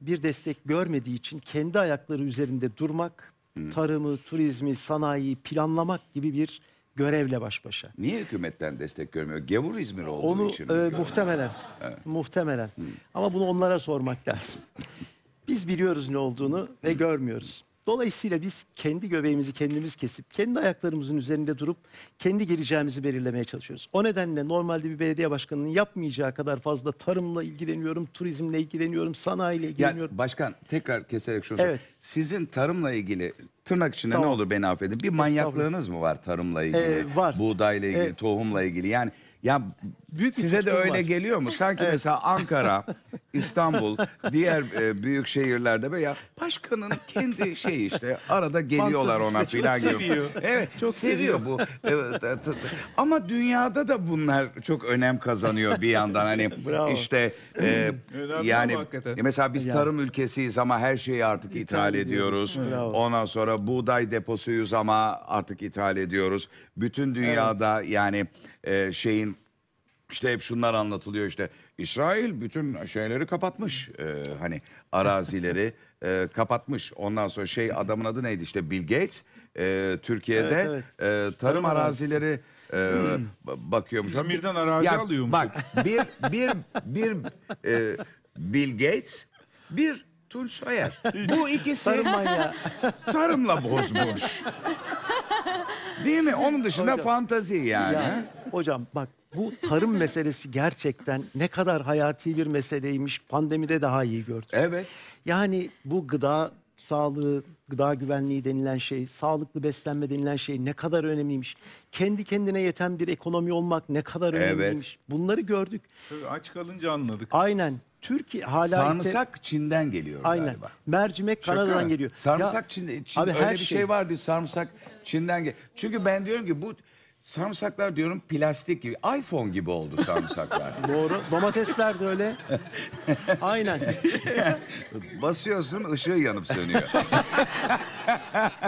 bir destek görmediği için kendi ayakları üzerinde durmak, tarımı, turizmi, sanayiyi planlamak gibi bir görevle baş başa. Niye hükümetten destek görmüyor? Gavur İzmir olduğu için. Muhtemelen. Evet. Muhtemelen. Ama bunu onlara sormak lazım. Biz biliyoruz ne olduğunu ve görmüyoruz. Dolayısıyla biz kendi göbeğimizi kendimiz kesip, kendi ayaklarımızın üzerinde durup, kendi geleceğimizi belirlemeye çalışıyoruz. O nedenle normalde bir belediye başkanının yapmayacağı kadar fazla tarımla ilgileniyorum, turizmle ilgileniyorum, sanayiyle ilgileniyorum. Ya başkan, tekrar keserek şunu söyleyeyim. Evet. Sizin tarımla ilgili, tırnak içinde tamam, ne olur beni affedin, bir manyaklığınız mı var tarımla ilgili, var. Buğdayla ilgili, evet. tohumla ilgili? Yani ya büyük size de öyle var. Geliyor mu? Sanki evet. mesela Ankara, İstanbul, diğer büyük şehirlerde böyle ya başkanın kendi şeyi işte arada geliyorlar ona filan gibi. Evet, çok seviyor bu. Ama dünyada da bunlar çok önem kazanıyor bir yandan. Hani işte yani mesela biz tarım ülkesiyiz ama her şeyi artık ithal ediyoruz. Bravo. Ondan sonra buğday deposuyuz ama artık ithal ediyoruz. Bütün dünyada evet. yani şeyin işte hep şunlar anlatılıyor işte. İsrail bütün şeyleri kapatmış, hani arazileri kapatmış. Ondan sonra adamın adı neydi işte Bill Gates, Türkiye'de evet, evet. Tarım arazileri bakıyormuş. İzmir'den arazi alıyormuş. Bak bir Bill Gates, bir Tunç Soyer. Bu ikisi tarımla bozmuş. Değil mi? Onun dışında hocam, fantazi yani. Ya, hocam bak, bu tarım meselesi gerçekten ne kadar hayati bir meseleymiş pandemide daha iyi gördük. Evet. Yani bu gıda sağlığı, gıda güvenliği denilen şey, sağlıklı beslenme denilen şey ne kadar önemliymiş. Kendi kendine yeten bir ekonomi olmak ne kadar önemliymiş. Evet. Bunları gördük. Şöyle aç kalınca anladık. Aynen. Türkiye hala sarımsak Çin'den geliyor galiba. Mercimek Kanada'dan geliyor. Sarımsak ya, Çin abi, öyle her bir şey vardı. Sarımsak Çin'den geliyor. Çünkü ben diyorum ki bu sarımsaklar diyorum plastik gibi, iPhone gibi oldu sarımsaklar. Doğru. Domatesler de öyle. Aynen. Basıyorsun ışığı yanıp sönüyor.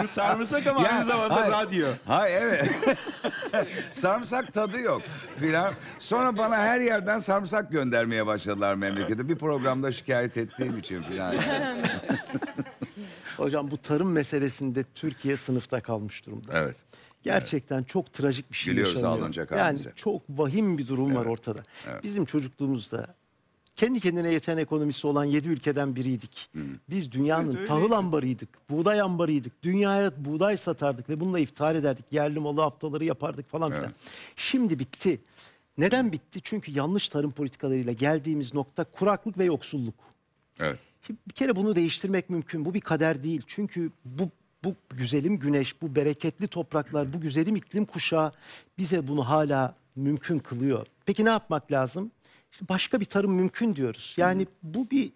Bu sarımsak ama ya, aynı zamanda radyo. Hay evet. Sarımsak tadı yok filan. Sonra bana her yerden sarımsak göndermeye başladılar memlekete. Bir programda şikayet ettiğim için filan. Hocam bu tarım meselesinde Türkiye sınıfta kalmış durumda. Evet. Gerçekten çok trajik bir şey yaşanıyor. Yani çok vahim bir durum var ortada. Evet. Bizim çocukluğumuzda kendi kendine yeten ekonomisi olan 7 ülkeden biriydik. Hı. Biz dünyanın tahıl ambarıydık, buğday ambarıydık. Dünyaya buğday satardık ve bununla iftar ederdik. Yerli malı haftaları yapardık falan filan. Şimdi bitti. Neden bitti? Çünkü yanlış tarım politikalarıyla geldiğimiz nokta kuraklık ve yoksulluk. Evet. Şimdi bir kere bunu değiştirmek mümkün. Bu bir kader değil. Çünkü bu güzelim güneş, bu bereketli topraklar, bu güzelim iklim kuşağı bize bunu hala mümkün kılıyor. Peki ne yapmak lazım? İşte başka bir tarım mümkün diyoruz. Yani bu bir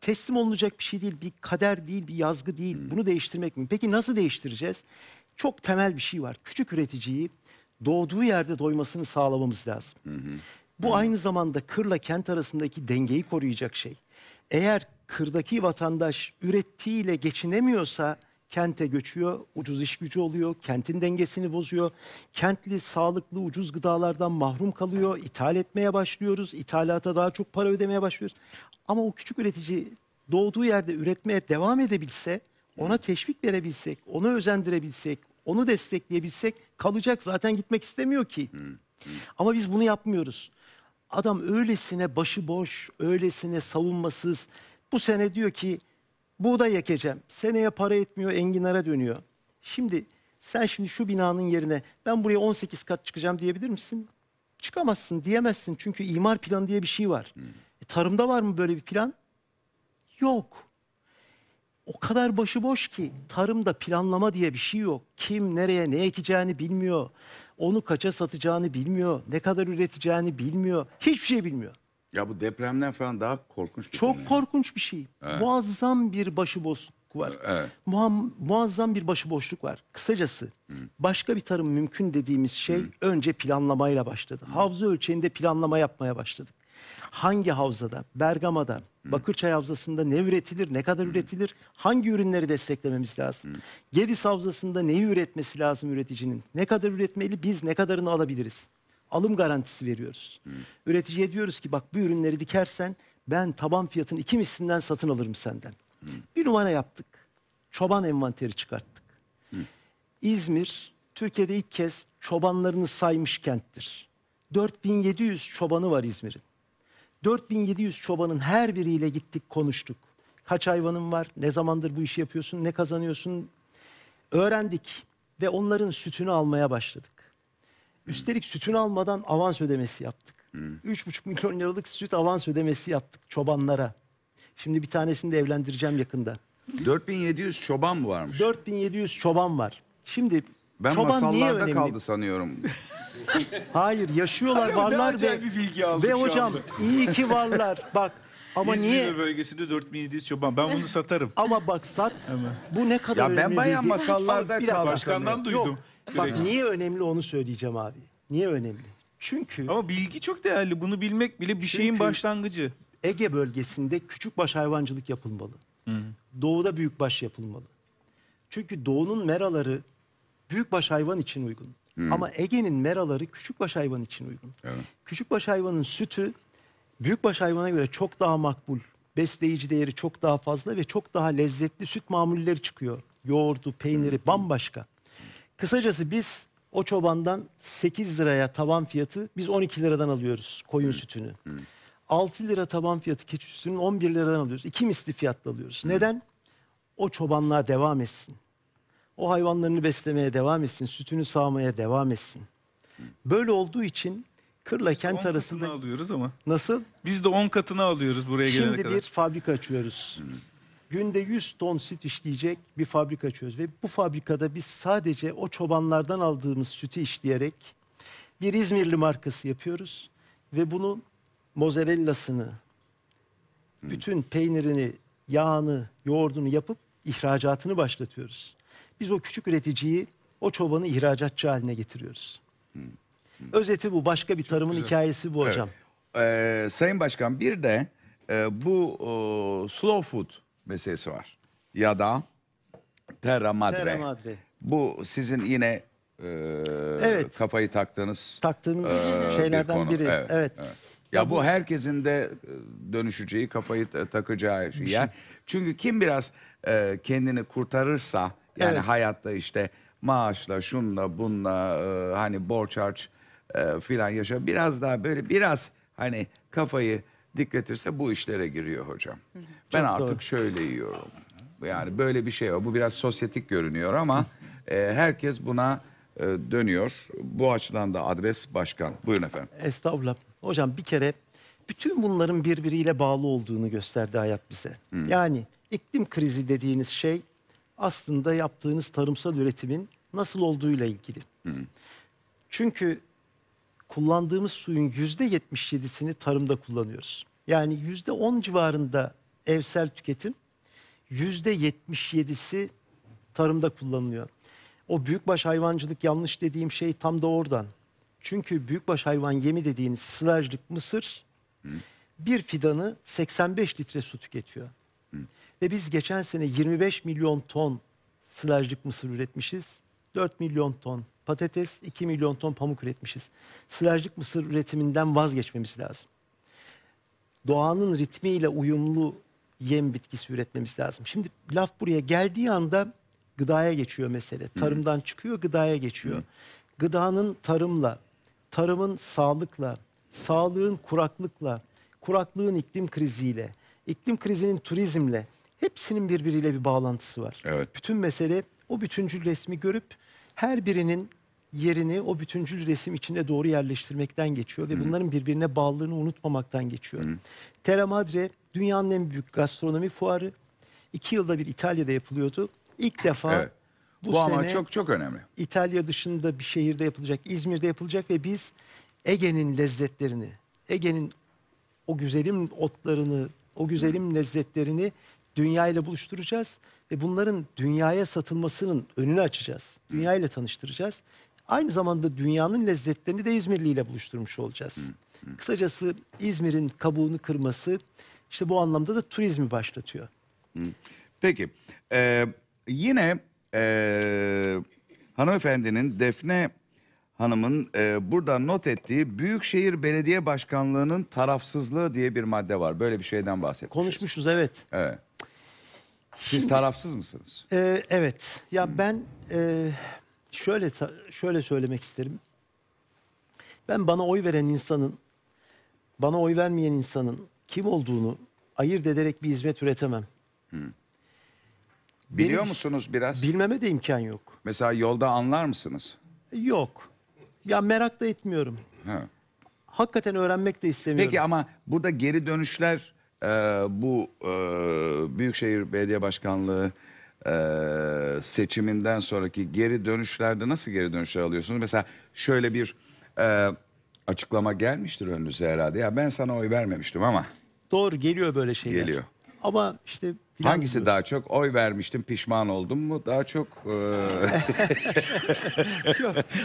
teslim olunacak bir şey değil, bir kader değil, bir yazgı değil. Bunu değiştirmek mi? Peki nasıl değiştireceğiz? Çok temel bir şey var. Küçük üreticiyi doğduğu yerde doymasını sağlamamız lazım. Bu aynı zamanda kırla kent arasındaki dengeyi koruyacak şey. Eğer kırdaki vatandaş ürettiğiyle geçinemiyorsa kente göçüyor, ucuz iş gücü oluyor, kentin dengesini bozuyor. Kentli, sağlıklı, ucuz gıdalardan mahrum kalıyor, ithal etmeye başlıyoruz, ithalata daha çok para ödemeye başlıyoruz. Ama o küçük üretici doğduğu yerde üretmeye devam edebilse, ona teşvik verebilsek, onu özendirebilsek, onu destekleyebilsek kalacak, zaten gitmek istemiyor ki. Ama biz bunu yapmıyoruz. Adam öylesine başıboş, öylesine savunmasız, bu sene diyor ki, buğday ekeceğim. Seneye para etmiyor, enginara dönüyor. Şimdi sen şimdi şu binanın yerine ben buraya 18 kat çıkacağım diyebilir misin? Çıkamazsın, diyemezsin. Çünkü imar planı diye bir şey var. Tarımda var mı böyle bir plan? Yok. O kadar başıboş ki tarımda planlama diye bir şey yok. Kim nereye ne ekeceğini bilmiyor. Onu kaça satacağını bilmiyor. Ne kadar üreteceğini bilmiyor. Hiçbir şey bilmiyor. Ya bu depremden falan daha korkunç bir şey. Çok korkunç bir şey. Evet. Muazzam bir başıboşluk var. Evet. Muazzam bir başıboşluk var. Kısacası başka bir tarım mümkün dediğimiz şey önce planlamayla başladı. Havza ölçeğinde planlama yapmaya başladık. Hangi havzada, Bergama'da, Bakırçay havzasında ne üretilir, ne kadar üretilir, hangi ürünleri desteklememiz lazım? Gediz havzasında neyi üretmesi lazım üreticinin? Ne kadar üretmeli, biz ne kadarını alabiliriz? Alım garantisi veriyoruz. Üreticiye diyoruz ki bak bu ürünleri dikersen ben taban fiyatın 2 mislinden satın alırım senden. Bir numara yaptık. Çoban envanteri çıkarttık. İzmir, Türkiye'de ilk kez çobanlarını saymış kenttir. 4700 çobanı var İzmir'in. 4700 çobanın her biriyle gittik, konuştuk. Kaç hayvanın var, ne zamandır bu işi yapıyorsun, ne kazanıyorsun? Öğrendik ve onların sütünü almaya başladık. Üstelik sütünü almadan avans ödemesi yaptık. 3,5 milyon liralık süt avans ödemesi yaptık çobanlara. Şimdi bir tanesini de evlendireceğim yakında. 4700 çoban mı varmış? 4700 çoban var. Şimdi ben çoban masallarda niye kaldı sanıyorum. Hayır, yaşıyorlar, varlar ve hocam iyi ki varlar. Bak ama İzmir niye? İzmir bölgesinde 4700 çoban. Ben bunu satarım. Ama bak sat. Bu ne kadar önemli. Ya ben bayağı masallarda kaldım. Başkandan duydum. Yok. Bak niye önemli onu söyleyeceğim abi. Niye önemli? Çünkü... Ama bilgi çok değerli. Bunu bilmek bile bir şeyin başlangıcı. Ege bölgesinde küçükbaş hayvancılık yapılmalı. Doğuda büyükbaş yapılmalı. Çünkü doğunun meraları büyükbaş hayvan için uygun. Ama Ege'nin meraları küçükbaş hayvan için uygun. Küçükbaş hayvanın sütü büyükbaş hayvana göre çok daha makbul. Besleyici değeri çok daha fazla ve çok daha lezzetli süt mamulleri çıkıyor. Yoğurdu, peyniri bambaşka. Kısacası biz O çobandan 8 liraya taban fiyatı biz 12 liradan alıyoruz koyun sütünü. 6 lira taban fiyatı keçi sütünü 11 liradan alıyoruz. 2 misli fiyatla alıyoruz. Neden? O çobanlığa devam etsin. O hayvanlarını beslemeye devam etsin. Sütünü sağmaya devam etsin. Böyle olduğu için kırla kent arasında... 10 katını alıyoruz ama. Nasıl? Biz de 10 katını alıyoruz buraya gelene kadar. Şimdi bir fabrika açıyoruz. Günde 100 ton süt işleyecek bir fabrika açıyoruz. Ve bu fabrikada biz sadece o çobanlardan aldığımız sütü işleyerek bir İzmirli markası yapıyoruz. Ve bunu mozzarellasını, bütün peynirini, yağını, yoğurdunu yapıp ihracatını başlatıyoruz. Biz o küçük üreticiyi, o çobanı ihracatçı haline getiriyoruz. Özeti bu. Başka bir tarımın hikayesi bu hocam. Evet. Sayın Başkan, bir de bu slow food meselesi var. Ya da Terra Madre. Terra Madre. Bu sizin yine evet, kafayı taktığınız şeylerden biri. Evet, evet. Evet. Ya bu herkesin de dönüşeceği, kafayı takacağı şey. Ya. Çünkü kim biraz kendini kurtarırsa, yani hayatta işte maaşla, şunla, bunla, hani borç harç filan yaşa, biraz daha böyle biraz hani kafayı dikletirse bu işlere giriyor hocam. Ben çok artık şöyle yiyorum. Yani böyle bir şey var. Bu biraz sosyetik görünüyor ama herkes buna dönüyor. Bu açıdan da adres başkan. Buyurun efendim. Estağfurullah. Hocam bir kere bütün bunların birbiriyle bağlı olduğunu gösterdi hayat bize. Yani iklim krizi dediğiniz şey aslında yaptığınız tarımsal üretimin nasıl olduğuyla ilgili. Çünkü kullandığımız suyun %77'sini tarımda kullanıyoruz. Yani %10 civarında evsel tüketim, %77'si tarımda kullanılıyor. O büyükbaş hayvancılık yanlış dediğim şey tam da oradan. Çünkü büyükbaş hayvan yemi dediğiniz sılajlık mısır bir fidanı 85 litre su tüketiyor. Ve biz geçen sene 25 milyon ton sılajlık mısır üretmişiz. 4 milyon ton patates, 2 milyon ton pamuk üretmişiz. Sılajlık mısır üretiminden vazgeçmemiz lazım. Doğanın ritmiyle uyumlu yem bitkisi üretmemiz lazım. Şimdi laf buraya geldiği anda gıdaya geçiyor mesele. Tarımdan çıkıyor, gıdaya geçiyor. Gıdanın tarımla, tarımın sağlıkla, sağlığın kuraklıkla, kuraklığın iklim kriziyle, iklim krizinin turizmle, hepsinin birbiriyle bir bağlantısı var. Evet. Bütün mesele o bütüncül resmi görüp her birinin yerini o bütüncül resim içine doğru yerleştirmekten geçiyor ve bunların birbirine bağlılığını unutmamaktan geçiyor. Terra Madre dünyanın en büyük gastronomi fuarı. 2 yılda bir İtalya'da yapılıyordu. İlk defa bu ama sene çok önemli. İtalya dışında bir şehirde yapılacak, İzmir'de yapılacak ve biz Ege'nin lezzetlerini, Ege'nin o güzelim otlarını, o güzelim lezzetlerini dünyayla buluşturacağız ve bunların dünyaya satılmasının önünü açacağız. Dünyayla tanıştıracağız. Aynı zamanda dünyanın lezzetlerini de İzmirliyle buluşturmuş olacağız. Kısacası İzmir'in kabuğunu kırması işte bu anlamda da turizmi başlatıyor. Peki. Yine hanımefendinin, Defne Hanım'ın burada not ettiği Büyükşehir Belediye Başkanlığı'nın tarafsızlığı diye bir madde var. Böyle bir şeyden bahsetmişiz. Konuşmuşuz, evet. Siz şimdi tarafsız mısınız? Evet. Ya ben şöyle söylemek isterim. Ben bana oy veren insanın, bana oy vermeyen insanın kim olduğunu ayırt ederek bir hizmet üretemem. Biliyor musunuz biraz? Bilmeme de imkan yok. Mesela yolda anlar mısınız? Yok. Ya merak da etmiyorum. Hakikaten öğrenmek de istemiyorum. Peki ama burada geri dönüşler bu Büyükşehir Belediye Başkanlığı seçiminden sonraki geri dönüşlerde nasıl geri dönüşler alıyorsunuz? Mesela şöyle bir açıklama gelmiştir önünüze herhalde. Ya ben sana oy vermemiştim ama. Doğru, geliyor böyle şeyler. Geliyor. Ama işte hangisi diyor daha çok? Oy vermiştim, pişman oldum mu? Daha çok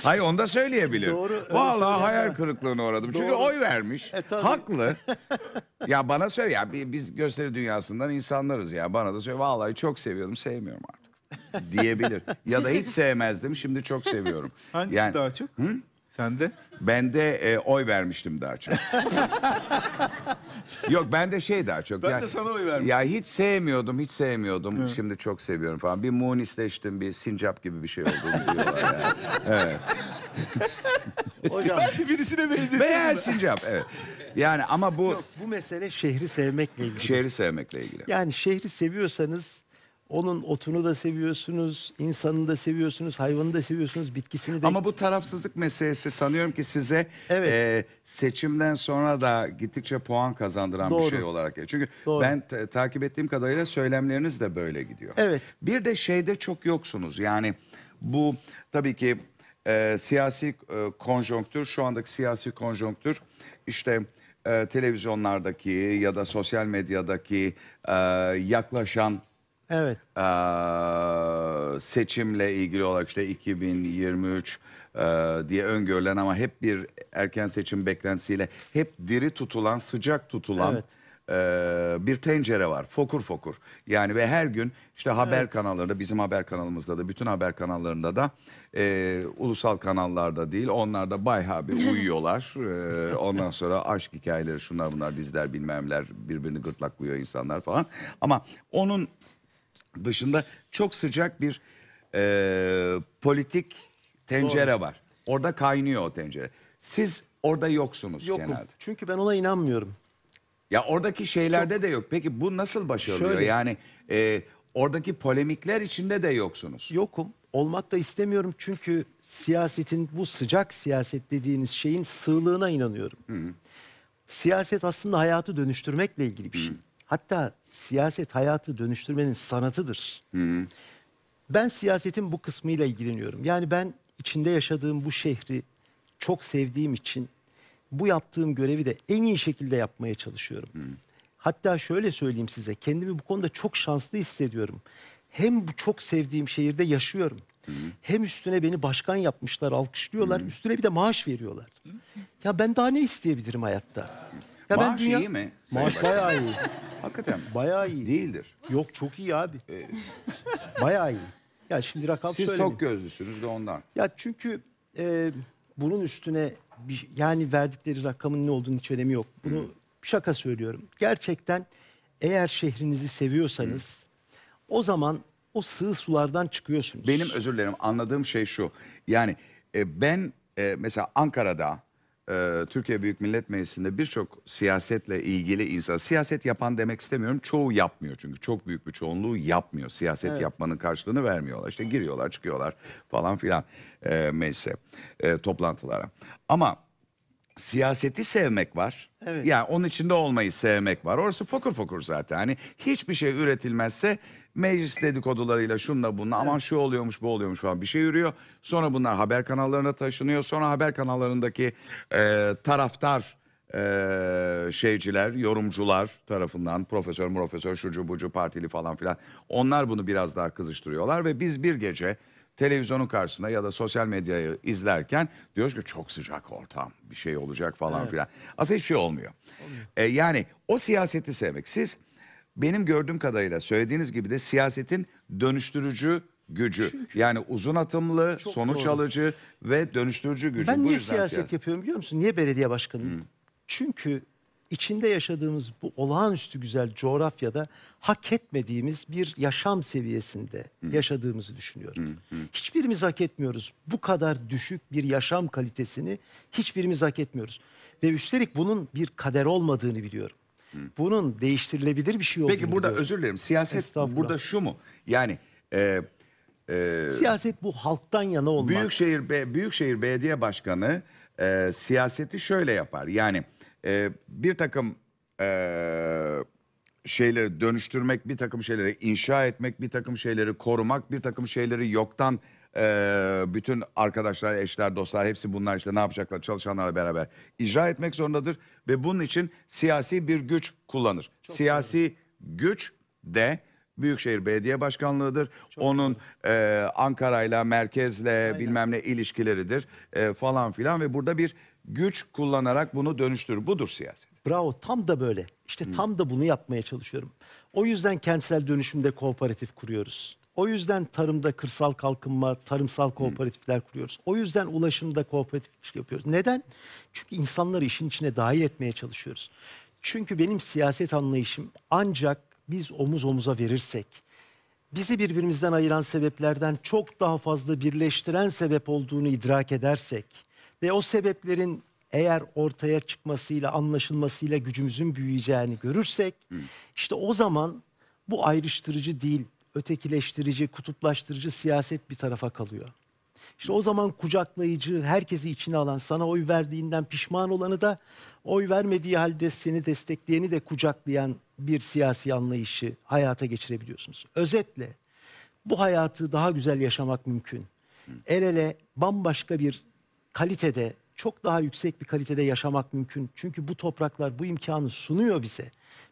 hayır, onu da söyleyebilirim. Doğru, vallahi hayal kırıklığına uğradım. Doğru. Çünkü oy vermiş. Haklı. Ya bana söyle ya, biz gösteri dünyasından insanlarız ya. Bana da söyle, vallahi çok seviyordum, sevmiyorum artık diyebilir. Ya da hiç sevmezdim, şimdi çok seviyorum. Hangisi yani daha çok? Sende? Ben de oy vermiştim daha çok. Yok, ben de şey daha çok. Ben de sana oy vermiştim. Ya hiç sevmiyordum, Şimdi çok seviyorum falan. Bir munisleştim, bir sincap gibi bir şey oldum diyorlar yani. Evet. Hocam. Ben de birisine benzetiyorum. Veya sincap, evet. Yani ama bu... Yok, bu mesele şehri sevmekle ilgili. Şehri sevmekle ilgili. Yani şehri seviyorsanız onun otunu da seviyorsunuz, insanını da seviyorsunuz, hayvanını da seviyorsunuz, bitkisini de... Ama bu tarafsızlık meselesi sanıyorum ki size evet. Seçimden sonra da gittikçe puan kazandıran doğru. bir şey olarak. Çünkü doğru. ben takip ettiğim kadarıyla söylemleriniz de böyle gidiyor. Evet. Bir de şeyde çok yoksunuz. Yani bu tabii ki siyasi konjonktür, şu andaki siyasi konjonktür işte... televizyonlardaki ya da sosyal medyadaki yaklaşan evet. Seçimle ilgili olarak işte 2023 diye öngörülen ama hep bir erken seçim beklentisiyle hep diri tutulan, sıcak tutulan evet. Bir tencere var. Fokur fokur. Yani ve her gün işte haber evet. kanallarında, bizim haber kanalımızda da, bütün haber kanallarında da ulusal kanallarda değil, onlar da bayağı bir uyuyorlar. Ondan sonra aşk hikayeleri, şunlar bunlar, diziler bilmemler, birbirini gırtlaklıyor insanlar falan. Ama onun dışında çok sıcak bir politik tencere doğru. var. Orada kaynıyor o tencere. Siz orada yoksunuz. Yokum. Genelde. Çünkü ben ona inanmıyorum. Ya oradaki şeylerde çok... de yok. Peki bu nasıl başarılıyor? Şöyle, yani oradaki polemikler içinde de yoksunuz. Yokum. Olmak da istemiyorum çünkü siyasetin, bu sıcak siyaset dediğiniz şeyin sığlığına inanıyorum. Hı-hı. Siyaset aslında hayatı dönüştürmekle ilgili bir şey. Hı-hı. Hatta siyaset hayatı dönüştürmenin sanatıdır. Hı-hı. Ben siyasetin bu kısmıyla ilgileniyorum. Yani ben içinde yaşadığım bu şehri çok sevdiğim için... Bu yaptığım görevi de en iyi şekilde yapmaya çalışıyorum. Hmm. Hatta şöyle söyleyeyim size, kendimi bu konuda çok şanslı hissediyorum. Hem bu çok sevdiğim şehirde yaşıyorum. Hmm. Hem üstüne beni başkan yapmışlar, alkışlıyorlar. Hmm. Üstüne bir de maaş veriyorlar. Hmm. Ya ben daha ne isteyebilirim hayatta? Ya maaş ben dünya... iyi mi? Maaş bayağı iyi. Hakikaten mi? Bayağı iyi. Değildir. Yok, çok iyi abi. Bayağı iyi. Ya şimdi rakam siz söylemeyin. Tok gözlüsünüz de ondan. Ya çünkü bunun üstüne... Yani verdikleri rakamın ne olduğunu hiç önemi yok. Bunu şaka söylüyorum. Gerçekten eğer şehrinizi seviyorsanız o zaman o sığ sulardan çıkıyorsunuz. Benim özür dilerim, anladığım şey şu. Yani ben mesela Ankara'da Türkiye Büyük Millet Meclisi'nde birçok siyasetle ilgili insan, siyaset yapan demek istemiyorum, çoğu yapmıyor çünkü çok büyük bir çoğunluğu yapmıyor. Siyaset evet. yapmanın karşılığını vermiyorlar. İşte giriyorlar, çıkıyorlar falan filan meclise, toplantılara. Ama siyaseti sevmek var. Evet. Yani onun içinde olmayı sevmek var. Orası fokur fokur zaten. Hani hiçbir şey üretilmezse meclis dedikodularıyla, şunla bununla, evet. aman şu oluyormuş, bu oluyormuş falan bir şey yürüyor. Sonra bunlar haber kanallarına taşınıyor. Sonra haber kanallarındaki taraftar şeyciler, yorumcular tarafından profesör, şucu bucu, partili falan filan. Onlar bunu biraz daha kızıştırıyorlar ve biz bir gece... Televizyonun karşısında ya da sosyal medyayı izlerken diyoruz ki çok sıcak ortam, bir şey olacak falan evet. filan. Aslında hiçbir şey olmuyor. Yani o siyaseti sevmek. Siz benim gördüğüm kadarıyla söylediğiniz gibi de siyasetin dönüştürücü gücü. Çünkü yani uzun atımlı, sonuç doğru. alıcı ve dönüştürücü gücü. Ben bu niye siyaset yapıyorum biliyor musun? Niye belediye başkanıyım? Hmm. Çünkü içinde yaşadığımız bu olağanüstü güzel coğrafyada hak etmediğimiz bir yaşam seviyesinde yaşadığımızı düşünüyorum. Hiçbirimiz hak etmiyoruz. Bu kadar düşük bir yaşam kalitesini hiçbirimiz hak etmiyoruz. Ve üstelik bunun bir kader olmadığını biliyorum. Bunun değiştirilebilir bir şey olduğunu biliyorum. Peki burada özür dilerim. Siyaset burada şu mu? Yani... siyaset bu halktan yana olmak. Büyükşehir Belediye Başkanı siyaseti şöyle yapar. Yani... bir takım şeyleri dönüştürmek, bir takım şeyleri inşa etmek, bir takım şeyleri korumak, bir takım şeyleri yoktan bütün arkadaşlar, eşler, dostlar, hepsi bunlar işte ne yapacaklar, çalışanlarla beraber icra etmek zorundadır ve bunun için siyasi bir güç kullanır. Çok siyasi doğru. güç de Büyükşehir Belediye Başkanlığı'dır. Çok onun Ankara'yla, merkezle aynen. bilmem ne ilişkileridir falan filan ve burada bir güç kullanarak bunu dönüştürür. Budur siyaset. Bravo, tam da böyle. İşte tam da bunu yapmaya çalışıyorum. O yüzden kentsel dönüşümde kooperatif kuruyoruz. O yüzden tarımda kırsal kalkınma, tarımsal kooperatifler kuruyoruz. O yüzden ulaşımda kooperatif yapıyoruz. Neden? Çünkü insanları işin içine dahil etmeye çalışıyoruz. Çünkü benim siyaset anlayışım ancak biz omuz omuza verirsek, bizi birbirimizden ayıran sebeplerden çok daha fazla birleştiren sebep olduğunu idrak edersek ve o sebeplerin eğer ortaya çıkmasıyla, anlaşılmasıyla gücümüzün büyüyeceğini görürsek, işte o zaman bu ayrıştırıcı değil, ötekileştirici, kutuplaştırıcı siyaset bir tarafa kalıyor. İşte o zaman kucaklayıcı, herkesi içine alan, sana oy verdiğinden pişman olanı da, oy vermediği halde seni destekleyeni de kucaklayan bir siyasi anlayışı hayata geçirebiliyorsunuz. Özetle bu hayatı daha güzel yaşamak mümkün. El ele bambaşka bir kalitede, çok daha yüksek bir kalitede yaşamak mümkün. Çünkü bu topraklar bu imkanı sunuyor bize.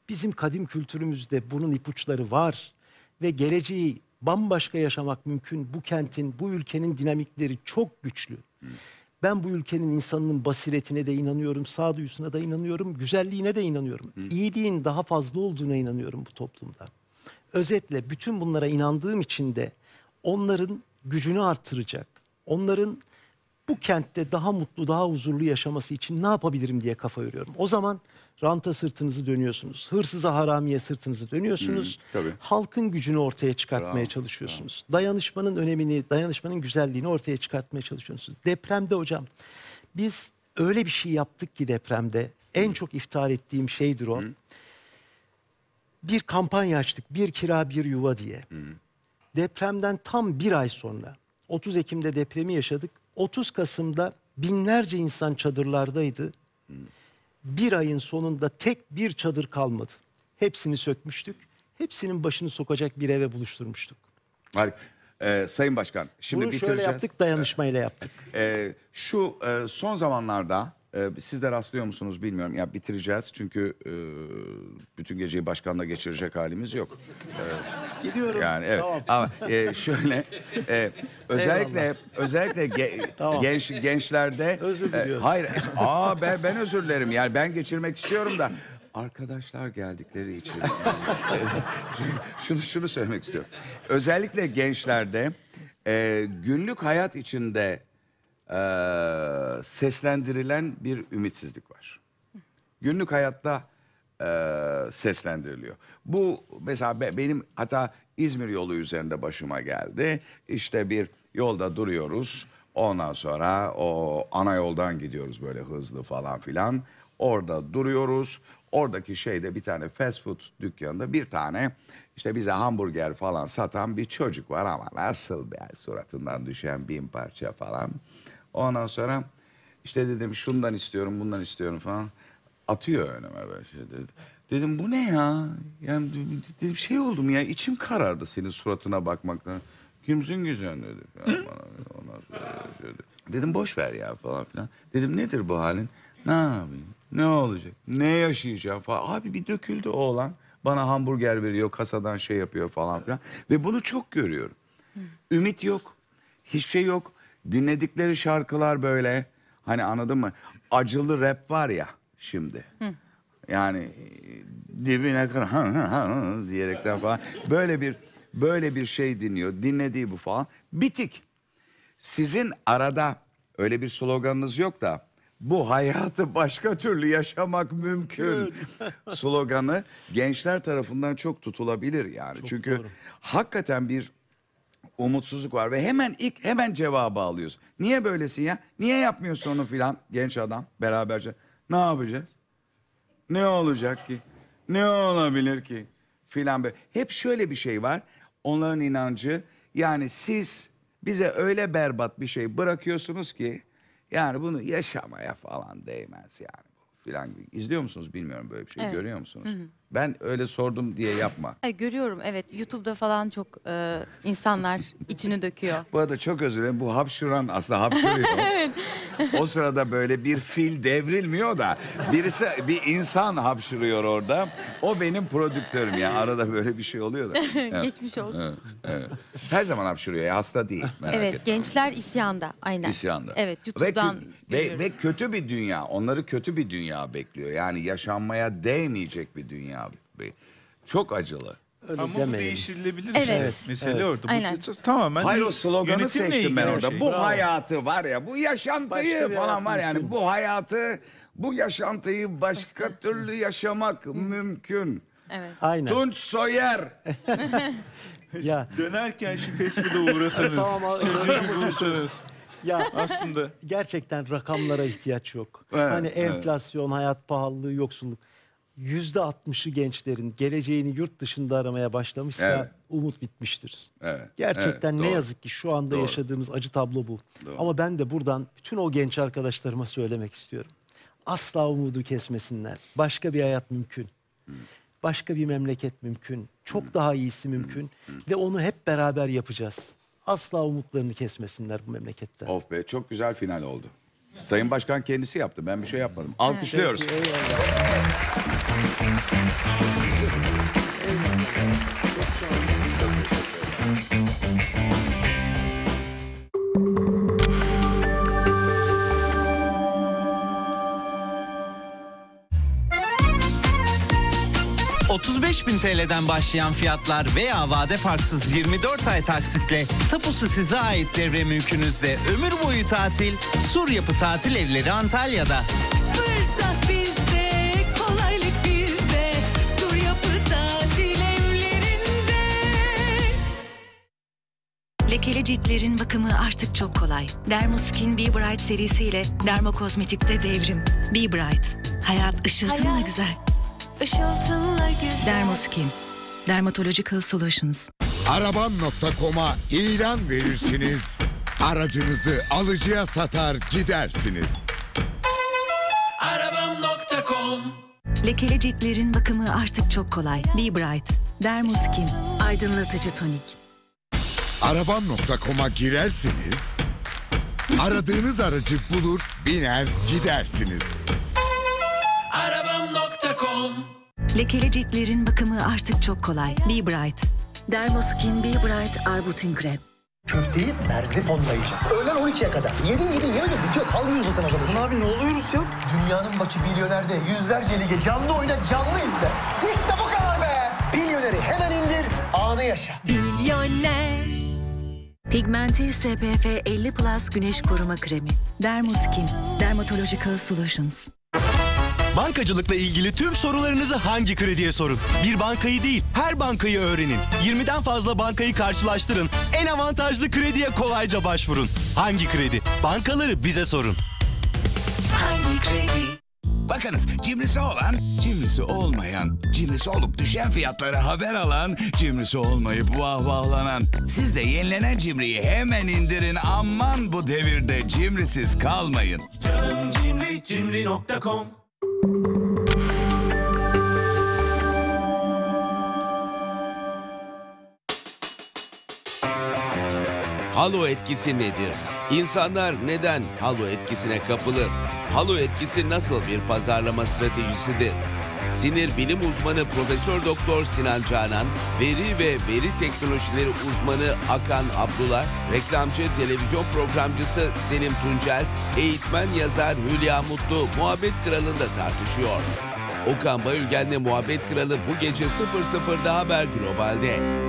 Bizim kadim kültürümüzde bunun ipuçları var ve geleceği bambaşka yaşamak mümkün. Bu kentin, bu ülkenin dinamikleri çok güçlü. Ben bu ülkenin insanının basiretine de inanıyorum, sağduyusuna da inanıyorum, güzelliğine de inanıyorum. İyiliğin daha fazla olduğuna inanıyorum bu toplumda. Özetle bütün bunlara inandığım için de onların gücünü artıracak, onların bu kentte daha mutlu, daha huzurlu yaşaması için ne yapabilirim diye kafa yoruyorum. O zaman ranta sırtınızı dönüyorsunuz. Hırsıza, haramiye sırtınızı dönüyorsunuz. Halkın gücünü ortaya çıkartmaya çalışıyorsunuz. Dayanışmanın önemini, dayanışmanın güzelliğini ortaya çıkartmaya çalışıyorsunuz. Depremde hocam, biz öyle bir şey yaptık ki depremde, en çok iftihar ettiğim şeydir o. Bir kampanya açtık, bir kira bir yuva diye. Depremden tam bir ay sonra, 30 Ekim'de depremi yaşadık. 30 Kasım'da binlerce insan çadırlardaydı. Bir ayın sonunda tek bir çadır kalmadı. Hepsini sökmüştük. Hepsinin başını sokacak bir eve buluşturmuştuk. Harika. Sayın Başkan, şimdi bunu bitireceğiz. Şöyle yaptık, dayanışmayla yaptık. Şu son zamanlarda siz de rastlıyor musunuz bilmiyorum. Ya bitireceğiz çünkü bütün geceyi başkanla geçirecek halimiz yok. Gidiyorum. Yani evet. Tamam. Ama şöyle özellikle tamam. gençlerde özür diliyorum. Hayır. Ben özür dilerim. Yani ben geçirmek istiyorum da arkadaşlar geldikleri için. şunu söylemek istiyorum. Özellikle gençlerde günlük hayat içinde seslendirilen bir ümitsizlik var. Günlük hayatta seslendiriliyor. Bu mesela benim hatta İzmir yolu üzerinde başıma geldi. İşte bir yolda duruyoruz. Ondan sonra o ana yoldan gidiyoruz böyle hızlı falan filan. Orada duruyoruz. Oradaki şeyde bir tane fast food dükkanında bir tane işte bize hamburger falan satan bir çocuk var ama nasıl bir suratından düşen bin parça falan. Ondan sonra işte dedim şundan istiyorum, bundan istiyorum falan. Atıyor önüme böyle şey dedi. Dedim bu ne ya? Yani dedim şey oldum ya, içim karardı senin suratına bakmaktan. Kimsin güzel dedi. Yani ondan sonra dedim boş ver ya falan filan. Dedim nedir bu halin? Ne yapayım? Ne olacak? Ne yaşayacağım falan. Abi bir döküldü oğlan. Bana hamburger veriyor, kasadan şey yapıyor falan filan. Ve bunu çok görüyorum. Ümit yok. Hiçbir şey yok. Dinledikleri şarkılar böyle. Hani anladın mı? Acılı rap var ya şimdi. Yani dibine kadar diyerekten falan. Böyle bir şey dinliyor. Dinlediği bu falan. Bitik. Sizin arada öyle bir sloganınız yok da bu hayatı başka türlü yaşamak mümkün sloganı gençler tarafından çok tutulabilir yani. Çok çünkü doğru. Hakikaten bir umutsuzluk var ve hemen cevabı alıyoruz. Niye böylesin ya? Niye yapmıyorsun onu filan? Genç adam beraberce ne yapacağız? Ne olacak ki? Ne olabilir ki? Filan böyle. Hep şöyle bir şey var. Onların inancı yani siz bize öyle berbat bir şey bırakıyorsunuz ki yani bunu yaşamaya falan değmez yani. Filan gibi. İzliyor musunuz bilmiyorum böyle bir şey. Evet. Görüyor musunuz? Ben öyle sordum diye yapma. Hayır, görüyorum evet. YouTube'da falan çok insanlar içini döküyor. Bu arada çok özür dilerim. Bu hapşuran aslında hapşuruyor. Evet. O sırada böyle bir fil devrilmiyor da bir insan hapşuruyor orada. O benim prodüktörüm ya. Yani. Arada böyle bir şey oluyor da. Evet. Geçmiş olsun. Evet. Her zaman hapşuruyor ya. Hasta değil. Merak evet. Etme. Gençler isyanda. Aynen. İsyanda. Evet. YouTube'dan ve kötü bir dünya. Onları kötü bir dünya bekliyor. Yani yaşanmaya değmeyecek bir dünya. Çok acılı. Öyle ama demeyin. Bu değiştirilebilir. Evet. Şey. Evet. Mesele evet. Orada. Aynen. Tamamen hayır o sloganı seçtim ben orada. Şey. Bu bravo. Hayatı var ya, bu yaşantıyı başka falan var yani. Mümkün. Bu hayatı, bu yaşantıyı başka türlü yaşamak mümkün. Evet. Aynen. Tunç Soyer. Ya. Dönerken şu Facebook'a uğrasanız. Tamam, uğrasanız. Ya aslında gerçekten rakamlara ihtiyaç yok. Evet, hani enflasyon, evet, hayat pahalılığı, yoksulluk. %60'ı gençlerin geleceğini yurt dışında aramaya başlamışsa, evet, umut bitmiştir. Evet, gerçekten, evet, ne yazık ki şu anda yaşadığımız acı tablo bu. Doğru. Ama ben de buradan bütün o genç arkadaşlarıma söylemek istiyorum. Asla umudu kesmesinler. Başka bir hayat mümkün. Başka bir memleket mümkün. Çok daha iyisi mümkün. Ve onu hep beraber yapacağız. Asla umutlarını kesmesinler bu memleketten. Of be, çok güzel final oldu. Sayın Başkan kendisi yaptı. Ben bir şey yapmadım. Alkışlıyoruz. Evet, peki, ...35.000 TL'den başlayan fiyatlar veya vade farksız 24 ay taksitle tapusu size ait devre mülkünüzde ömür boyu tatil, Sur Yapı Tatil Evleri Antalya'da. Fırsat bizde, kolaylık bizde, Sur Yapı Tatil Evlerinde. Lekeli ciltlerin bakımı artık çok kolay. Dermoskin Be Bright serisiyle dermokozmetikte devrim. Be Bright, hayat ışıltınla hayat, güzel. Işıltınla güzel. Dermoskin. Dermatological Solutions. Arabam.com'a ilan verirsiniz. Aracınızı alıcıya satar gidersiniz. Arabam.com. Lekeli ciltlerin bakımı artık çok kolay. Be Bright. Dermoskin. Aydınlatıcı tonik. Arabam.com'a girersiniz. Aradığınız aracı bulur, biner, gidersiniz. Lekeli ciltlerin bakımı artık çok kolay. Be Bright. Dermoskin Be Bright Arbutin Krem. Köfteyi merzifonla yiyeceğim. Öğlen 12'ye kadar. Yedin, bitiyor, kalmıyor zaten azalır. Abi ne oluyoruz ya? Dünyanın başı Milyoner'de yüzlerce lige canlı oyna, canlı izle. İşte bu kadar be! Milyoner'i hemen indir, anı yaşa. Milyoner. Pigmenti SPF 50+ Güneş Koruma Kremi. Dermoskin. Dermatological Solutions. Bankacılıkla ilgili tüm sorularınızı hangi krediye sorun? Bir bankayı değil, her bankayı öğrenin. 20'den fazla bankayı karşılaştırın. En avantajlı krediye kolayca başvurun. Hangi kredi? Bankaları bize sorun. Hangi kredi? Bakınız, cimrisi olan, cimrisi olmayan, cimrisi olup düşen fiyatlara haber alan, cimrisi olmayıp vahvahlanan. Siz de yenilenen cimriyi hemen indirin. Aman bu devirde cimrisiz kalmayın. Canım cimri, cimri.com. Halo etkisi nedir? İnsanlar neden halo etkisine kapılır? Halo etkisi nasıl bir pazarlama stratejisidir? Sinir bilim uzmanı Profesör Doktor Sinan Canan, veri ve veri teknolojileri uzmanı Akan Abdullah, reklamcı televizyon programcısı Selim Tuncer, eğitmen yazar Hülya Mutlu Muhabbet Kralı'nda tartışıyor. Okan Bayülgen'le Muhabbet Kralı bu gece 00'da Haber Global'de.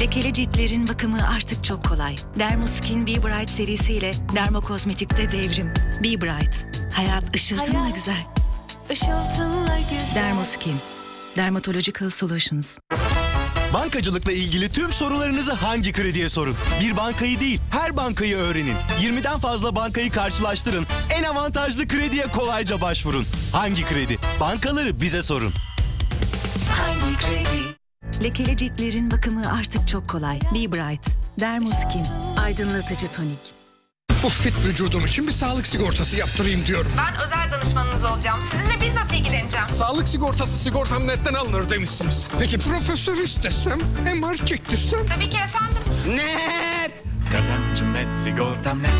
Lekeli ciltlerin bakımı artık çok kolay. Dermoskin Be Bright serisiyle dermokozmetikte devrim. Be Bright. Hayat ışıltınla hayat, güzel. Işıltınla güzel. Dermoskin. Dermatological Solutions. Bankacılıkla ilgili tüm sorularınızı hangi krediye sorun? Bir bankayı değil, her bankayı öğrenin. 20'den fazla bankayı karşılaştırın. En avantajlı krediye kolayca başvurun. Hangi kredi? Bankaları bize sorun. Hangi kredi? Lekeli ciltlerin bakımı artık çok kolay. Be Bright. Dermoskin. Aydınlatıcı tonik. Bu fit vücudum için bir sağlık sigortası yaptırayım diyorum. Ben özel danışmanınız olacağım. Sizinle bizzat ilgileneceğim. Sağlık sigortası sigortam netten alınır demişsiniz. Peki profesör istesem, MR çektirsem? Tabii ki efendim. Net! Kazancım net, sigortam net.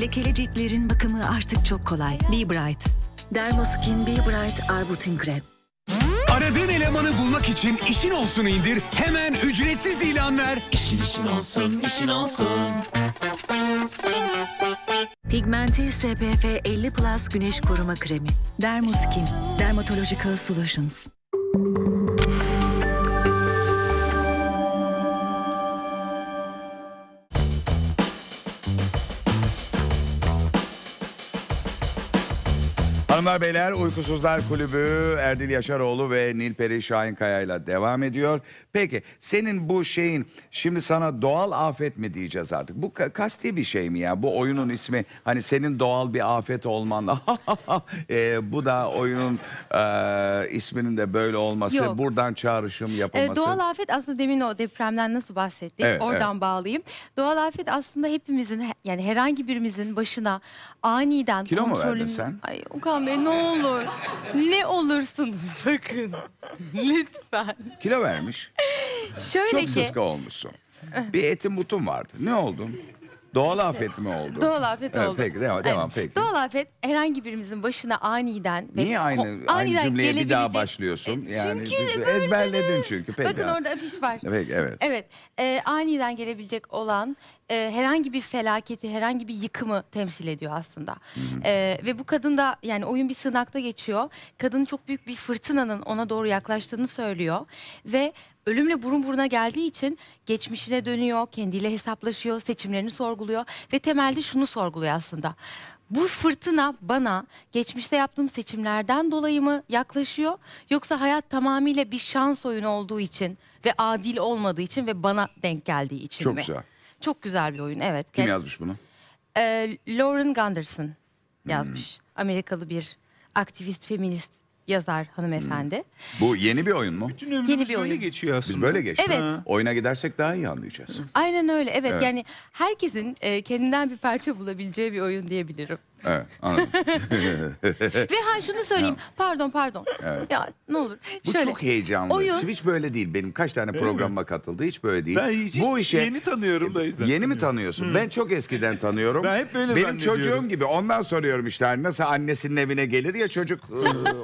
Lekeli ciltlerin bakımı artık çok kolay. Be Bright. Dermoskin Be Bright Arbutin Krem. Aradığın elemanı bulmak için işin olsun indir, hemen ücretsiz ilan ver. İşin olsun, işin olsun. Pigmenti SPF 50+ Güneş Koruma Kremi. Dermoskin. Dermatological Solutions. Hanımlar beyler, Uykusuzlar Kulübü Erdil Yaşaroğlu ve Nilperi Şahinkaya ile devam ediyor. Peki senin bu şeyin, şimdi sana doğal afet mi diyeceğiz artık? Bu kasti bir şey mi ya? Bu oyunun ismi, hani senin doğal bir afet olmanla bu da oyunun isminin de böyle olması. Yok. Buradan çağrışım yapılması. Doğal afet aslında demin o depremden nasıl bahsettik? Evet, oradan bağlayayım. Doğal afet aslında hepimizin, yani herhangi birimizin başına aniden... Kilo mu verdin sen? Ay Okan Bey, ne olur. Ne olursunuz bakın. Lütfen. Kilo vermiş. Şöyle çok ki... sıska olmuşsun. Bir etin butun vardı. Ne oldun? Doğal işte, afet mi oldu? Doğal afet oldu. Peki, devam, peki. Doğal afet herhangi birimizin başına aniden... Niye aynı cümleye bir daha başlıyorsun? Yani çünkü ezberledin çünkü. Peki, bakın orada afiş var. Peki, evet. Evet, aniden gelebilecek olan herhangi bir felaketi, herhangi bir yıkımı temsil ediyor aslında. Ve bu kadın da, yani oyun bir sığınakta geçiyor. Kadın çok büyük bir fırtınanın ona doğru yaklaştığını söylüyor. Ve... ölümle burun buruna geldiği için geçmişine dönüyor, kendiyle hesaplaşıyor, seçimlerini sorguluyor ve temelde şunu sorguluyor aslında. Bu fırtına bana geçmişte yaptığım seçimlerden dolayı mı yaklaşıyor, yoksa hayat tamamıyla bir şans oyunu olduğu için ve adil olmadığı için ve bana denk geldiği için mi? Çok güzel. Çok güzel bir oyun, evet. Kim yazmış bunu? Lauren Gunderson yazmış. Amerikalı bir aktivist, feminist yazar hanımefendi. Bu yeni bir oyun mu? Bütün ömrümüz böyle geçiyor aslında. Biz böyle geçiyoruz. Evet. Oyuna gidersek daha iyi anlayacağız. Aynen öyle. Evet, evet. Yani herkesin kendinden bir parça bulabileceği bir oyun diyebilirim. Evet, anladım. Ve ha, şunu söyleyeyim. Evet. Pardon. Evet. Ya ne olur. Bu şöyle, çok heyecanlı. Oyun... Hiç böyle değil. Benim kaç tane programıma katıldı. Hiç böyle değil. Ben hiç, bu işe yeni tanıyorum da. Yeni mi tanıyorsun? Ben çok eskiden tanıyorum. Ben hep böyle benim çocuğum gibi. Ondan soruyorum işte, hani nasıl annesinin evine gelir ya çocuk.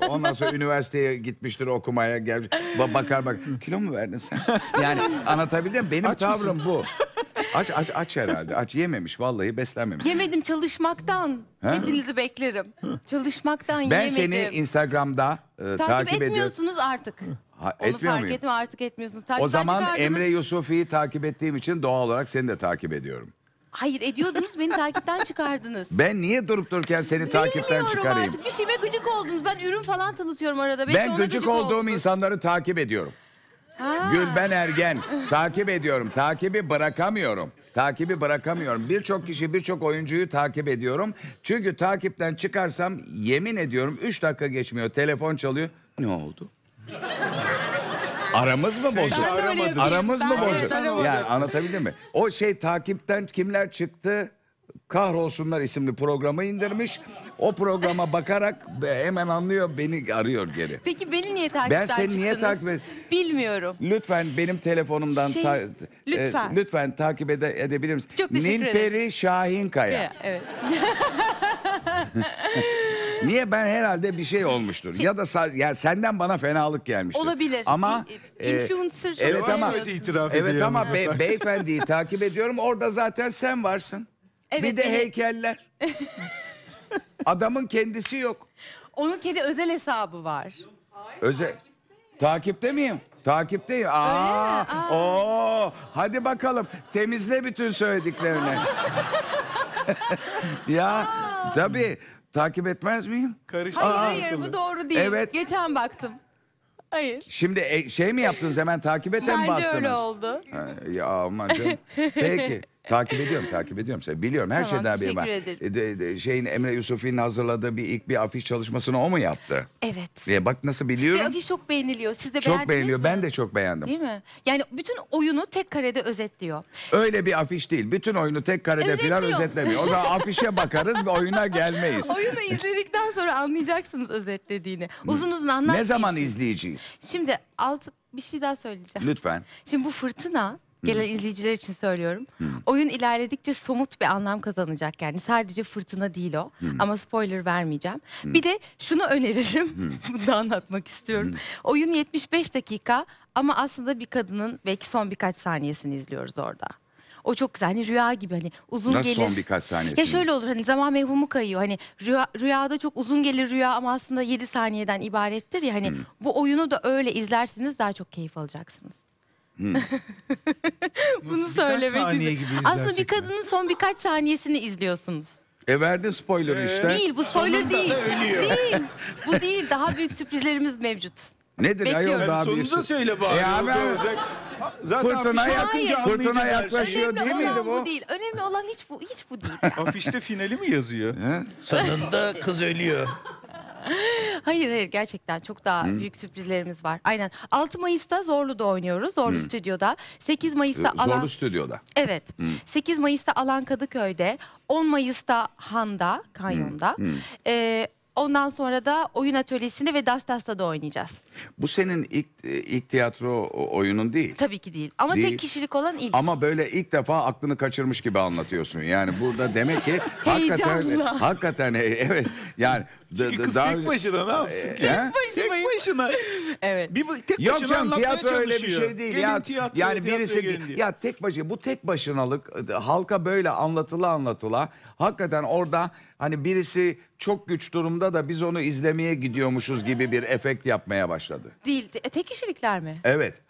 Ondan sonra üniversiteye gitmiştir, okumaya gelmiş. Bakar. Kilo mu verdin sen? Yani anlatabildim mi? Benim tavrım bu. Aç herhalde. Aç, yememiş vallahi, beslenmemiş. Yemedim, çalışmaktan. Hepinizi beklerim. Çalışmaktan yemedim. Ben seni Instagram'da takip etmiyorsunuz artık. Onu fark etme, artık etmiyorsunuz. O zaman Emre Yusufi'yi takip ettiğim için doğal olarak seni de takip ediyorum. Hayır, ediyordunuz, beni takipten çıkardınız. Ben niye durup dururken seni takipten çıkarayım? Bilmiyorum, bir şeyime gıcık oldunuz. Ben ürün falan tanıtıyorum arada. Ben gıcık olduğum insanları takip ediyorum. Gülben Ergen takip ediyorum. Takibi bırakamıyorum. Birçok kişi, birçok oyuncuyu takip ediyorum. Çünkü takipten çıkarsam yemin ediyorum 3 dakika geçmiyor, telefon çalıyor. Ne oldu? Aramız mı bozuldu? Yani anlatabildim mi? O şey, takipten kimler çıktı? Kahrolsunlar isimli programı indirmiş. O programa bakarak hemen anlıyor, beni arıyor geri. Peki beni niye takipten çıktınız? Niye takip bilmiyorum. Lütfen benim telefonumdan lütfen takip edebilir misiniz? Çok teşekkür ederim. Nilperi Şahinkaya. Evet. Niye, ben herhalde bir şey olmuştur. Ya da ya senden bana fenalık gelmiştir. Olabilir. Ama influencer. Evet ama beyefendiyi takip ediyorum. Orada zaten sen varsın. Evet, bir de heykeller. Adamın kendisi yok. Onun kendi özel hesabı var. Hayır, özel. Takipte miyim? Takipteyim. Hadi bakalım, temizle bütün söylediklerini. Ya tabii, takip etmez miyim? Hayır, bu doğru değil. Evet. Geçen baktım. Hayır. Şimdi şey mi yaptınız, hemen takip eten mi bastınız? Bence öyle oldu. Ya aman canım. Peki. Takip ediyorum seni. Biliyorum, her şeyden haberim var. Emre Yusufi'nin hazırladığı ilk bir afiş çalışmasını o mu yaptı? Evet. Bak nasıl biliyorum. Ve afiş çok beğeniliyor. Siz de beğendiniz mi? Çok beğeniliyor. Ben de çok beğendim. Değil mi? Yani bütün oyunu tek karede özetliyor. Öyle bir afiş değil. Bütün oyunu tek karede falan özetlemiyor. O zaman afişe bakarız ve oyuna gelmeyiz. Oyunu izledikten sonra anlayacaksınız özetlediğini. Uzun anlattığı. Ne zaman izleyeceğiz? Şimdi bir şey daha söyleyeceğim. Lütfen. Şimdi bu fırtına... Gelen izleyiciler için söylüyorum. Oyun ilerledikçe somut bir anlam kazanacak yani. Sadece fırtına değil o. Ama spoiler vermeyeceğim. Bir de şunu öneririm. Bunu da anlatmak istiyorum. Oyun 75 dakika ama aslında bir kadının belki son birkaç saniyesini izliyoruz orada. O çok güzel. Hani rüya gibi, hani uzun gelir. Nasıl son birkaç saniyesi? Ya şöyle olur, hani zaman mevhumu kayıyor. Hani rüyada çok uzun gelir rüya ama aslında 7 saniyeden ibarettir ya. Hani bu oyunu da öyle izlerseniz daha çok keyif alacaksınız. Bunu söylemek. Aslında bir kadının son birkaç saniyesini izliyorsunuz. Verdi spoiler işte. Değil, bu spoiler değil. Değil. Bu değil. Daha büyük sürprizlerimiz mevcut. Nedir ayol daha büyük? Sonunda söyle bari. Zaten fırtına yaklaşıyor şey. Değil miydi bu? Değil. Önemli olan hiç bu değil. Afişte finali mi yazıyor? Sonunda kız ölüyor. Hayır gerçekten çok daha büyük sürprizlerimiz var. Aynen. 6 Mayıs'ta Zorlu'da oynuyoruz. Zorlu Stüdyo'da. 8 Mayıs'ta Zorlu Stüdyo'da. Evet. 8 Mayıs'ta Alan Kadıköy'de. 10 Mayıs'ta Han'da, Kanyon'da. Ondan sonra da oyun atölyesinde ve Dastas'ta da oynayacağız. Bu senin ilk tiyatro oyunun değil. Tabii ki değil. Ama tek kişilik olan ilk. Ama böyle ilk defa aklını kaçırmış gibi anlatıyorsun. Yani burada demek ki hakikaten evet. Yani çünkü kız tek başına ne yapsın? Tek başına. Evet. Yok canım, tiyatro öyle bir şey değil. Yani birisi ya tek başına, bu tek başınalık halka böyle anlatıla hakikaten orada hani birisi çok güç durumda da biz onu izlemeye gidiyormuşuz gibi bir efekt yapmaya başladı. Değil. Tek kişilikler mi? Evet.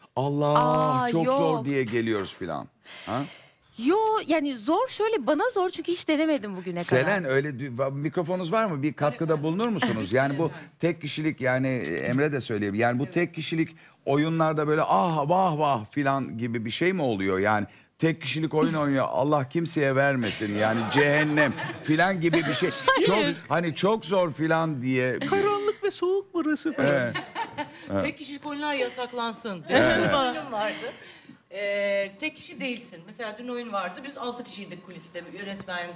Çok zor diye geliyoruz filan. Yani zor şöyle, bana zor çünkü hiç denemedim bugüne kadar. Selen, öyle mikrofonunuz var mı? Bir katkıda bulunur musunuz? Yani bu tek kişilik, yani Emre de söyleyebilir. Yani bu tek kişilik oyunlarda böyle ah vah vah filan gibi bir şey mi oluyor? Yani tek kişilik oyun oynuyor. Allah kimseye vermesin. Yani cehennem filan gibi bir şey. Çok zor filan diye. Karanlık ve soğuk burası falan. Tek kişilik oyunlar yasaklansın. Oyun vardı. Tek kişi değilsin. Mesela dün oyun vardı. Biz 6 kişiydik kuliste. Yönetmen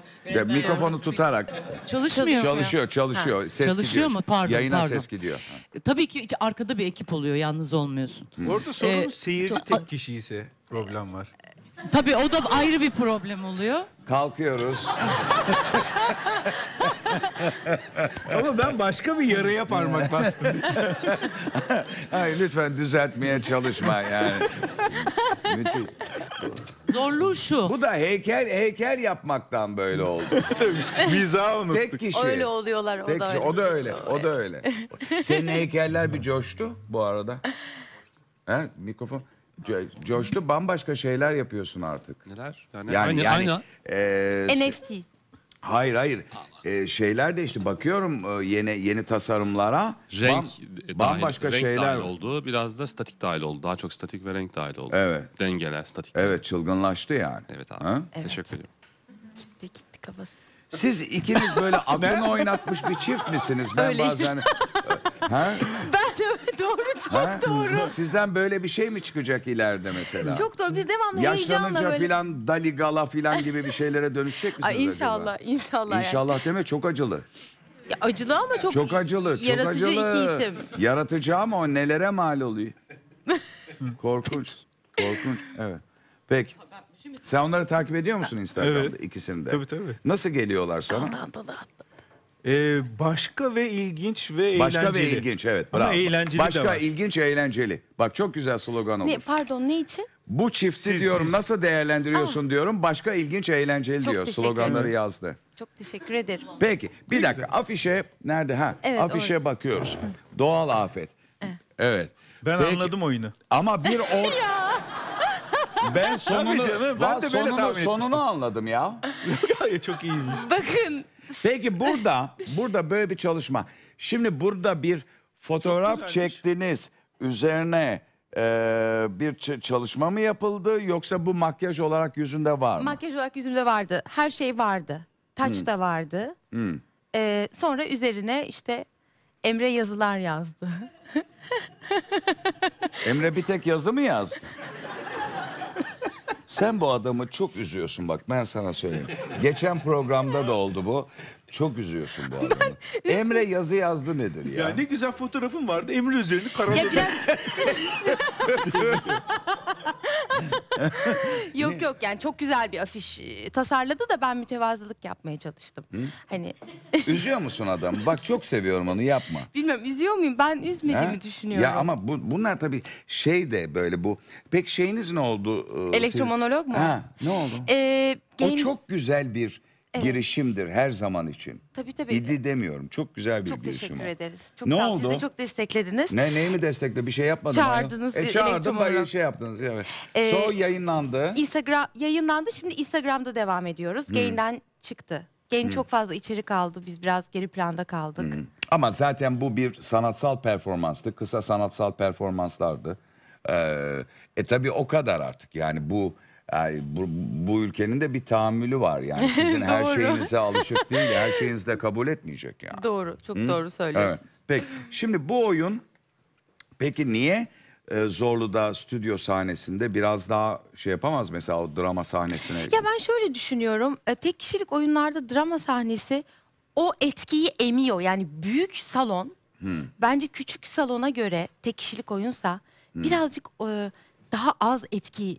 mikrofonu tutarak. Çalışıyor. Çalışıyor mu? Pardon. Yayına ses gidiyor. Tabii ki arkada bir ekip oluyor. Yalnız olmuyorsun. Orada sorun seyirci tek kişi ise problem var. Tabii o da ayrı bir problem oluyor. Kalkıyoruz. Ama ben başka bir yaraya parmak bastım. Hayır, lütfen düzeltmeye çalışma yani. Zorluğu şu. Bu da heykel yapmaktan böyle oldu. Viza unuttuk. Tek kişi. Öyle oluyorlar. O da öyle. Senin heykeller bir coştu bu arada. Evet, mikrofon. Coştu, bambaşka şeyler yapıyorsun artık. Neler? Yani NFT. Hayır. Şeyler değişti. Bakıyorum yeni tasarımlara. Renk bambaşka dahil, şeyler dahil oldu. Biraz da statik dahil oldu. Daha çok statik ve renk dahil oldu. Evet. Dengeler, statik. Evet, çılgınlaştı yani. Evet abi. Evet. Teşekkür ederim. Gitti kafası. Siz ikiniz böyle adını oynatmış bir çift misiniz? Ben bazen... Doğru. Sizden böyle bir şey mi çıkacak ileride mesela? Çok doğru. Biz devamlı heyecanla böyle. Filan daligala filan gibi bir şeylere dönüşecek misiniz acaba? İnşallah. İnşallah deme, çok acılı. Ya, acılı ama çok acılı. Yaratıcı iki isim. Yaratıcı ama o nelere mal oluyor. Korkunç. Evet. Peki. Sen onları takip ediyor musun Instagram'da? Evet. İkisini de. Tabii. Nasıl geliyorlar sana? Başka ve ilginç ve eğlenceli. Başka ve ilginç, evet. Bravo. Ama eğlenceli. Başka, ilginç, eğlenceli. Bak, çok güzel slogan olur. Pardon, ne için? Bu çifti diyorum, nasıl değerlendiriyorsun diyorum. Başka, ilginç, eğlenceli çok diyor. Sloganları yazdı. Çok teşekkür ederim. Peki, bir dakika. Afişe nerede? Evet, afişe orada. Bakıyoruz. Doğal afet. Evet. Peki, anladım oyunu. Ama bir ben sonunu, sonunu anladım ya. Çok iyiymiş. Bakın. Peki burada böyle bir çalışma. Şimdi burada bir fotoğraf çektiniz, üzerine bir çalışma mı yapıldı, yoksa bu makyaj olarak yüzünde var mı? Makyaj olarak yüzümde vardı. Her şey vardı. Taç da vardı. Sonra üzerine işte Emre yazılar yazdı. Emre bir tek yazı mı yazdı? Sen bu adamı çok üzüyorsun, bak ben sana söyleyeyim. Geçen programda da oldu bu. Çok üzüyorsun bu adamı. Emre yazı yazdı nedir ya? Ya ne güzel fotoğrafın vardı, Emre üzerini karaladı. Yok yani çok güzel bir afiş tasarladı da ben mütevazılık yapmaya çalıştım. Hani üzüyor musun adam? Bak çok seviyorum onu, yapma. Bilmiyorum, üzüyor muyum? Ben üzmediğimi düşünüyorum. Ya ama bunlar tabii şey de böyle bu. Peki şeyiniz ne oldu? Elektromonolog mu? Ne oldu? O çok güzel bir girişimdir her zaman için. Tabii. İdi demiyorum. Çok güzel bir girişim. Çok teşekkür ederiz. Çok sağ olun. Siz de çok desteklediniz. Neyimi desteklediniz? Bir şey yapmadım. Çağırdınız. Çağırdım, böyle şey yaptınız. Evet. Sonra yayınlandı. Yayınlandı. Şimdi Instagram'da devam ediyoruz. Gain'den çıktı. Çok fazla içerik aldı. Biz biraz geri planda kaldık. Ama zaten bu bir sanatsal performanstı. Kısa sanatsal performanslardı. Tabii o kadar artık. Yani bu ülkenin de bir tahammülü var. Yani sizin her şeyinize alışık değil. Her şeyinizi de kabul etmeyecek yani. Doğru. Çok doğru söylüyorsunuz. Evet. Peki. Şimdi bu oyun peki niye Zorlu'da stüdyo sahnesinde biraz daha şey yapamaz mesela o drama sahnesine? Ya ben şöyle düşünüyorum. Tek kişilik oyunlarda drama sahnesi o etkiyi emiyor. Yani büyük salon bence küçük salona göre tek kişilik oyunsa birazcık daha az etki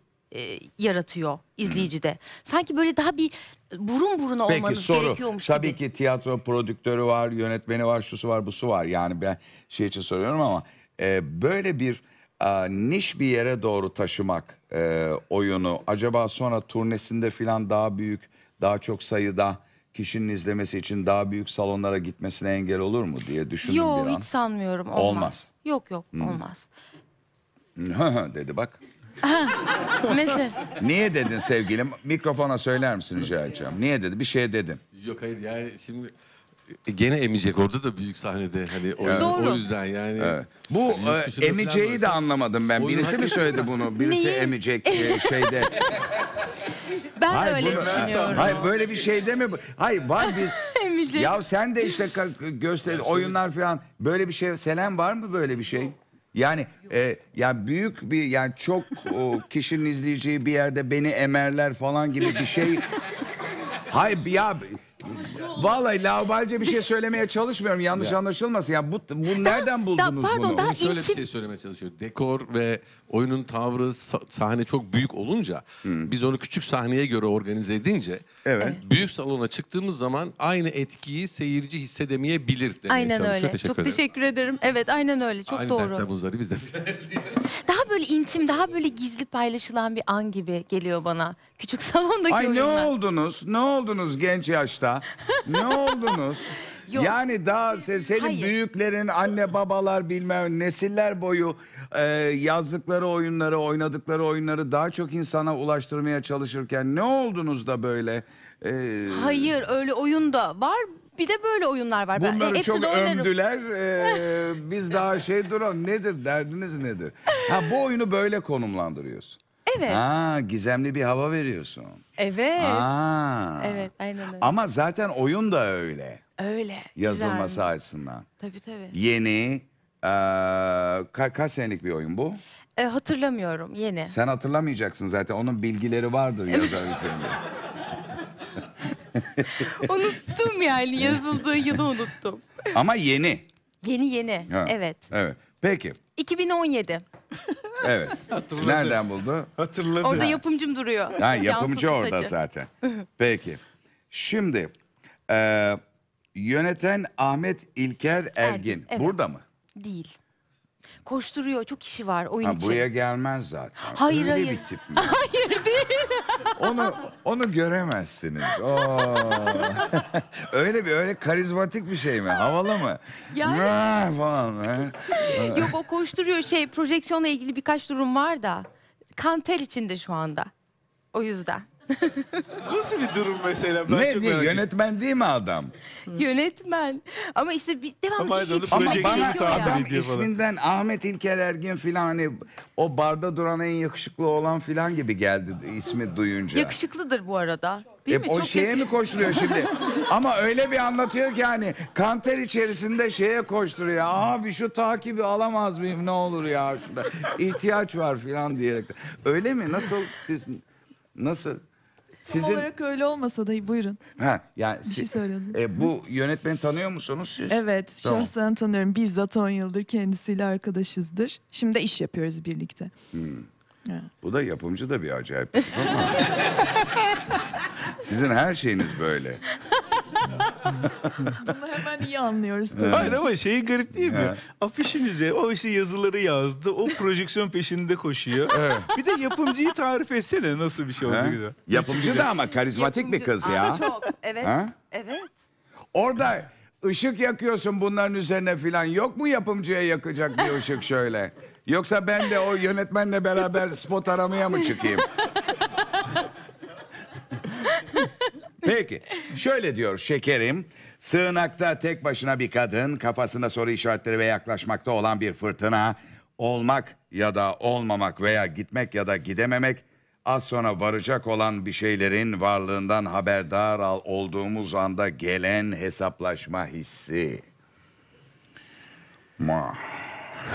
yaratıyor izleyicide. Sanki böyle daha bir burun buruna olmanız gerekiyormuş gibi. Tabii ki tiyatro prodüktörü var, yönetmeni var, şusu var, busu var. Yani ben şey için soruyorum ama böyle bir niş bir yere doğru taşımak oyunu acaba sonra turnesinde filan daha büyük, daha çok sayıda kişinin izlemesi için daha büyük salonlara gitmesine engel olur mu diye düşündüm bir an. Yok, hiç sanmıyorum. Olmaz. Yok olmaz. Dedi bak. Mesela. Niye dedin sevgilim? Mikrofona söyler misin rica edeceğim? Niye dedi? Bir şey dedin. Yok hayır yani şimdi... Gene emecek orada da büyük sahnede hani o yüzden yani. Evet. Bu hani emeceği de anlamadım ben. Birisi mi söyledi bunu? Birisi emecek şeyde. Ben hayır, öyle düşünüyorum. Hayır böyle bir şeyde mi? Hayır var bir. Emecek. Ya sen de işte göster oyunlar falan böyle bir şey. Selen var mı böyle bir şey? Yani yani büyük bir yani çok kişinin izleyeceği bir yerde beni emerler falan gibi bir şey. Hayır ya. Vallahi lavalca bir şey söylemeye çalışmıyorum. Yanlış anlaşılmasın. Yani bu nereden buldunuz bunu? Daha şöyle bir şey söylemeye çalışıyor. Dekor ve oyunun tavrı sahne çok büyük olunca biz onu küçük sahneye göre organize edince büyük salona çıktığımız zaman aynı etkiyi seyirci hissedemeyebilir demeye çalışıyor. Öyle. Teşekkür ederim. Çok teşekkür ederim. Evet aynen öyle. Çok doğru. Biz de daha böyle intim, daha böyle gizli paylaşılan bir an gibi geliyor bana. Küçük salondaki oyunlar. Ne oldunuz? Ne oldunuz genç yaşta? Ne oldunuz? Yok. Yani daha senin büyüklerin, anne babalar bilmem nesiller boyu yazdıkları oyunları, oynadıkları oyunları daha çok insana ulaştırmaya çalışırken ne oldunuz da böyle? Hayır öyle oyun da var. Bir de böyle oyunlar var. Bunları çok övdüler. Biz daha duralım. Nedir? Derdiniz nedir? Bu oyunu böyle konumlandırıyorsun. Evet. Gizemli bir hava veriyorsun. Evet. Evet, aynen öyle. Ama zaten oyun da öyle. Öyle. Yazılması güzel açısından. Tabii tabii. Yeni. Kaç senelik bir oyun bu? Hatırlamıyorum, yeni. Sen hatırlamayacaksın zaten. Onun bilgileri vardır yazar üzerinde. Unuttum yani yazıldığı yılı unuttum. Ama yeni. Yeni. Ha. Evet. Evet. Peki. 2017. Evet. Hatırladı. Nereden buldu? Hatırladı. Orada yapımcım duruyor. Yapımcı orada zaten. Peki. Şimdi yöneten Ahmet İlker Ergin. Evet. Burada mı? Değil. Koşturuyor. Çok işi var oyun için. Buraya gelmez zaten. Hayır öyle hayır. Bir tip mi? Hayır değil. Onu göremezsiniz. öyle karizmatik bir şey mi? Havalı mı? Yani. Falan. Yok o koşturuyor projeksiyonla ilgili birkaç durum var da. Kanter içinde şu anda. O yüzden. Nasıl bir durum mesela? Yönetmen değil mi adam? Yönetmen. Ama işte devamlı bir şey çekiyor. Bana adam isminden Ahmet İlker Ergin filan hani o barda duran en yakışıklı olan filan gibi geldi ismi duyunca. Yakışıklıdır bu arada. O şeye mi koşturuyor şimdi? Ama öyle bir anlatıyor ki hani kanter içerisinde şeye koşturuyor. Abi şu takibi alamaz mıyım ne olur ya? İhtiyaç var filan diyerek. Öyle mi? Nasıl? Tam olarak öyle olmasa da buyurun. Yani bir şey söylüyordunuz. Bu yönetmeni tanıyor musunuz siz? Evet, şahsen tanıyorum. Bizzat 10 yıldır kendisiyle arkadaşızdır. Şimdi de iş yapıyoruz birlikte. Bu da yapımcı da bir acayip. Sizin her şeyiniz böyle. Bunu hemen iyi anlıyoruz tabii. Hayır ama garip değil mi? Afişinize o yazıları yazdı. O projeksiyon peşinde koşuyor. Bir de yapımcıyı tarif etsene nasıl bir şey olacak. Yapımcı da ama karizmatik bir kız ya. Çok. Evet. Evet. Orada ışık yakıyorsun bunların üzerine falan. Yok mu yapımcıya yakacak bir ışık şöyle? Yoksa ben de o yönetmenle beraber spot aramaya mı çıkayım? Peki şöyle diyor: şekerim, sığınakta tek başına bir kadın, kafasında soru işaretleri ve yaklaşmakta olan bir fırtına, olmak ya da olmamak veya gitmek ya da gidememek, az sonra varacak olan bir şeylerin varlığından haberdar olduğumuz anda gelen hesaplaşma hissi.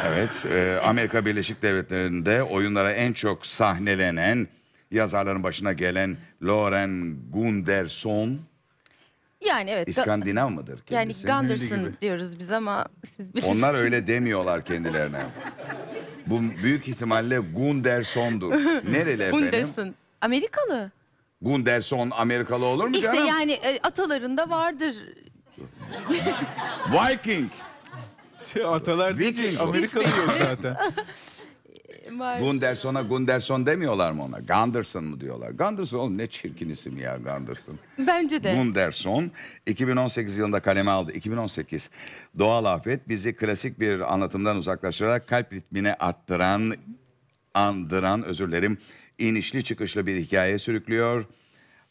Evet, Amerika Birleşik Devletleri'nde oyunlara en çok sahnelenen yazarların başına gelen Lauren Gunderson. Yani evet. İskandinav mıdır kendisi? Yani Gunderson diyoruz biz ama siz bilirsiniz. Onlar öyle demiyorlar kendilerine. Bu büyük ihtimalle Gunderson'dur. Nereli efendim? Gunderson. Amerikalı. Gunderson Amerikalı olur mu canım? İşte yani atalarında vardır. Viking. Atalar değil, Amerikalı yok zaten. Gunderson'a Gunderson demiyorlar mı ona? Gunderson mu diyorlar? Gunderson, oğlum ne çirkin isim ya, Gunderson. Bence de. Gunderson 2018 yılında kaleme aldı. 2018 Doğal Afet bizi klasik bir anlatımdan uzaklaştırarak kalp ritmini andıran, özür dilerim, inişli çıkışlı bir hikaye sürüklüyor.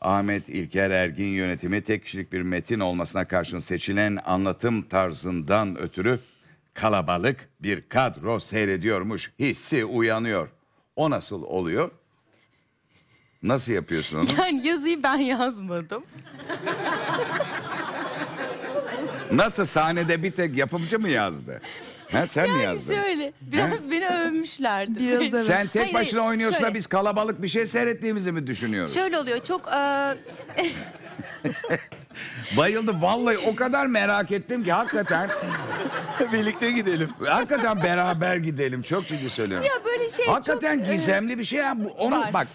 Ahmet İlker Ergin yönetimi tek kişilik bir metin olmasına karşın seçilen anlatım tarzından ötürü kalabalık bir kadro seyrediyormuş hissi uyanıyor. O nasıl oluyor? Nasıl yapıyorsun onu? Yani yazıyı ben yazmadım. Nasıl, sahnede bir tek yapımcı mı yazdı? Ha, sen yani mi yazdın? Şöyle, biraz ha? Beni övmüşlerdi. Biraz sen tek başına oynuyorsun şöyle. Da biz kalabalık bir şey seyrettiğimizi mi düşünüyoruz? Şöyle oluyor, çok... Bayıldım vallahi, o kadar merak ettim ki hakikaten. Birlikte gidelim. Hakikaten beraber gidelim. Çok ciddi söylüyorum. Ya böyle şey hakikaten çok gizemli bir şey. Yani onu, bak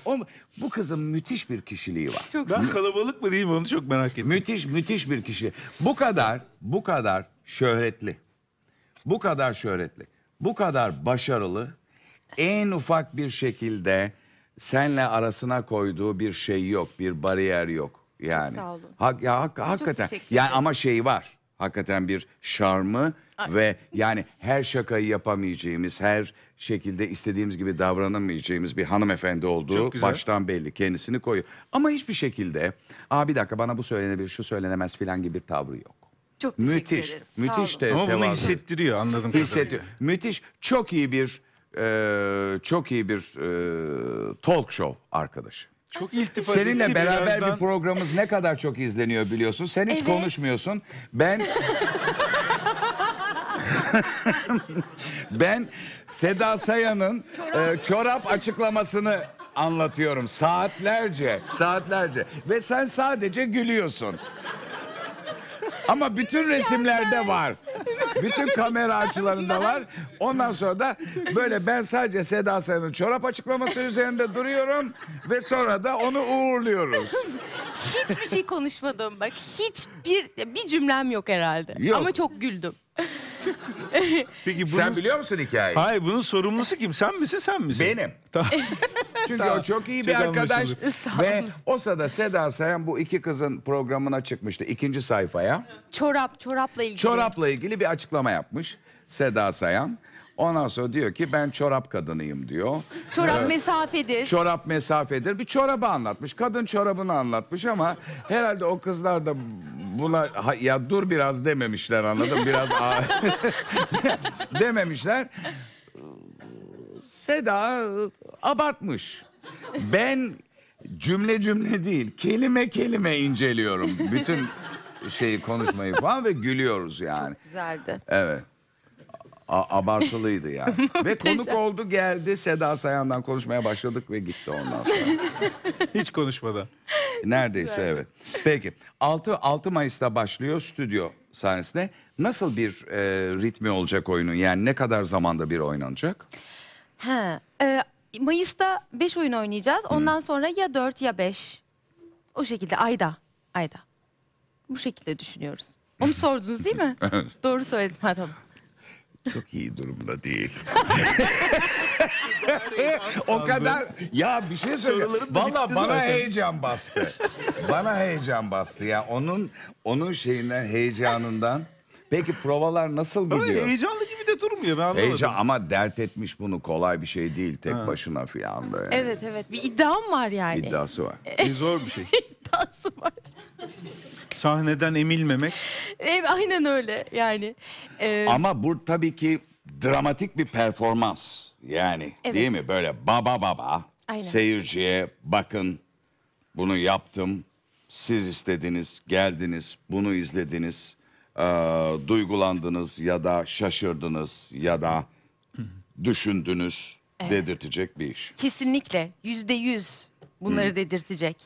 bu kızın müthiş bir kişiliği var. Çok ben kalabalık mı değil mi onu çok merak ettim. Müthiş bir kişi. Bu kadar şöhretli. Bu kadar şöhretli. Bu kadar başarılı. En ufak bir şekilde seninle arasına koyduğu bir şey yok. Bir bariyer yok. Yani. Sağ olun. Hakikaten. Yani ama şey var. Hakikaten bir şarmı. Ay. Ve yani her şakayı yapamayacağımız, her şekilde istediğimiz gibi davranamayacağımız bir hanımefendi olduğu baştan belli. Kendisini koyuyor. Ama hiçbir şekilde bir dakika bana bu söylenebilir, şu söylenemez filan gibi bir tavrı yok. Çok müthiş. Müthiş de. Ama bunu hissettiriyor, anladım. Hissettiriyor. Müthiş. Çok iyi bir talk show arkadaşı. Çok iltifat. Seninle beraber birazdan... bir programımız ne kadar çok izleniyor biliyorsun. Sen hiç konuşmuyorsun. Ben ben Seda Sayan'ın çorap açıklamasını anlatıyorum saatlerce ve sen sadece gülüyorsun. Ama bütün resimlerde var. Bütün kamera açılarında var. Ondan sonra da böyle ben sadece Seda Sayan'ın çorap açıklaması üzerinde duruyorum ve sonra da onu uğurluyoruz. Hiçbir şey konuşmadım bak. Hiçbir cümlem yok herhalde. Yok. Ama çok güldüm. Çok güzel. Peki bunu... Sen biliyor musun hikayeyi? Hayır, bunun sorumlusu kim? Sen misin, sen misin? Benim. Tamam. Çünkü o çok iyi bir arkadaş. Ve o sırada Seda Sayan bu iki kızın programına çıkmıştı. 2. sayfaya. Çorapla ilgili. Çorapla ilgili bir açıklama yapmış Seda Sayan. Ondan sonra diyor ki ben çorap kadınıyım diyor. Çorap mesafedir. Çorap mesafedir. Bir çorabı anlatmış. Kadın çorabını anlatmış ama herhalde o kızlar da buna ya dur biraz dememişler, anladın mı? Biraz dememişler. Seda abartmış. Ben cümle değil, kelime inceliyorum. Bütün şeyi, konuşmayı falan ve gülüyoruz yani. Çok güzeldi. Evet. Abartılıydı yani. Ve konuk oldu, geldi, Seda Sayan'dan konuşmaya başladık ve gitti ondan sonra. Hiç konuşmadan. Neredeyse evet. Peki 6 Mayıs'ta başlıyor stüdyo sahnesine. Nasıl bir ritmi olacak oyunun? Yani ne kadar zamanda bir oynanacak? Mayıs'ta 5 oyun oynayacağız. Ondan sonra ya 4 ya 5. O şekilde ayda. Bu şekilde düşünüyoruz. Onu sordunuz değil mi? Doğru söyledim. Ha, tamam. Çok iyi durumda değil. O kadar ya, bir şey söyleyeyim. Vallahi bana heyecan bastı. Bana heyecan bastı ya. Onun şeyinden, heyecanından. Peki provalar nasıl gidiyor? Öyle heyecanlı gibi de durmuyor, ben anlamadım. Heyecan ama dert etmiş bunu, kolay bir şey değil tek başına filan da. Yani. Evet, bir iddiam var yani. İddiası var. Zor bir şey. İddiası var. Sahneden emilmemek. Aynen öyle yani. Ama bu tabii ki dramatik bir performans yani, evet, değil mi? Böyle baba aynen, seyirciye bakın bunu yaptım, siz istediniz, geldiniz, bunu izlediniz, duygulandınız ya da şaşırdınız ya da düşündünüz, evet, dedirtecek bir iş. Kesinlikle %100 bunları dedirtecek.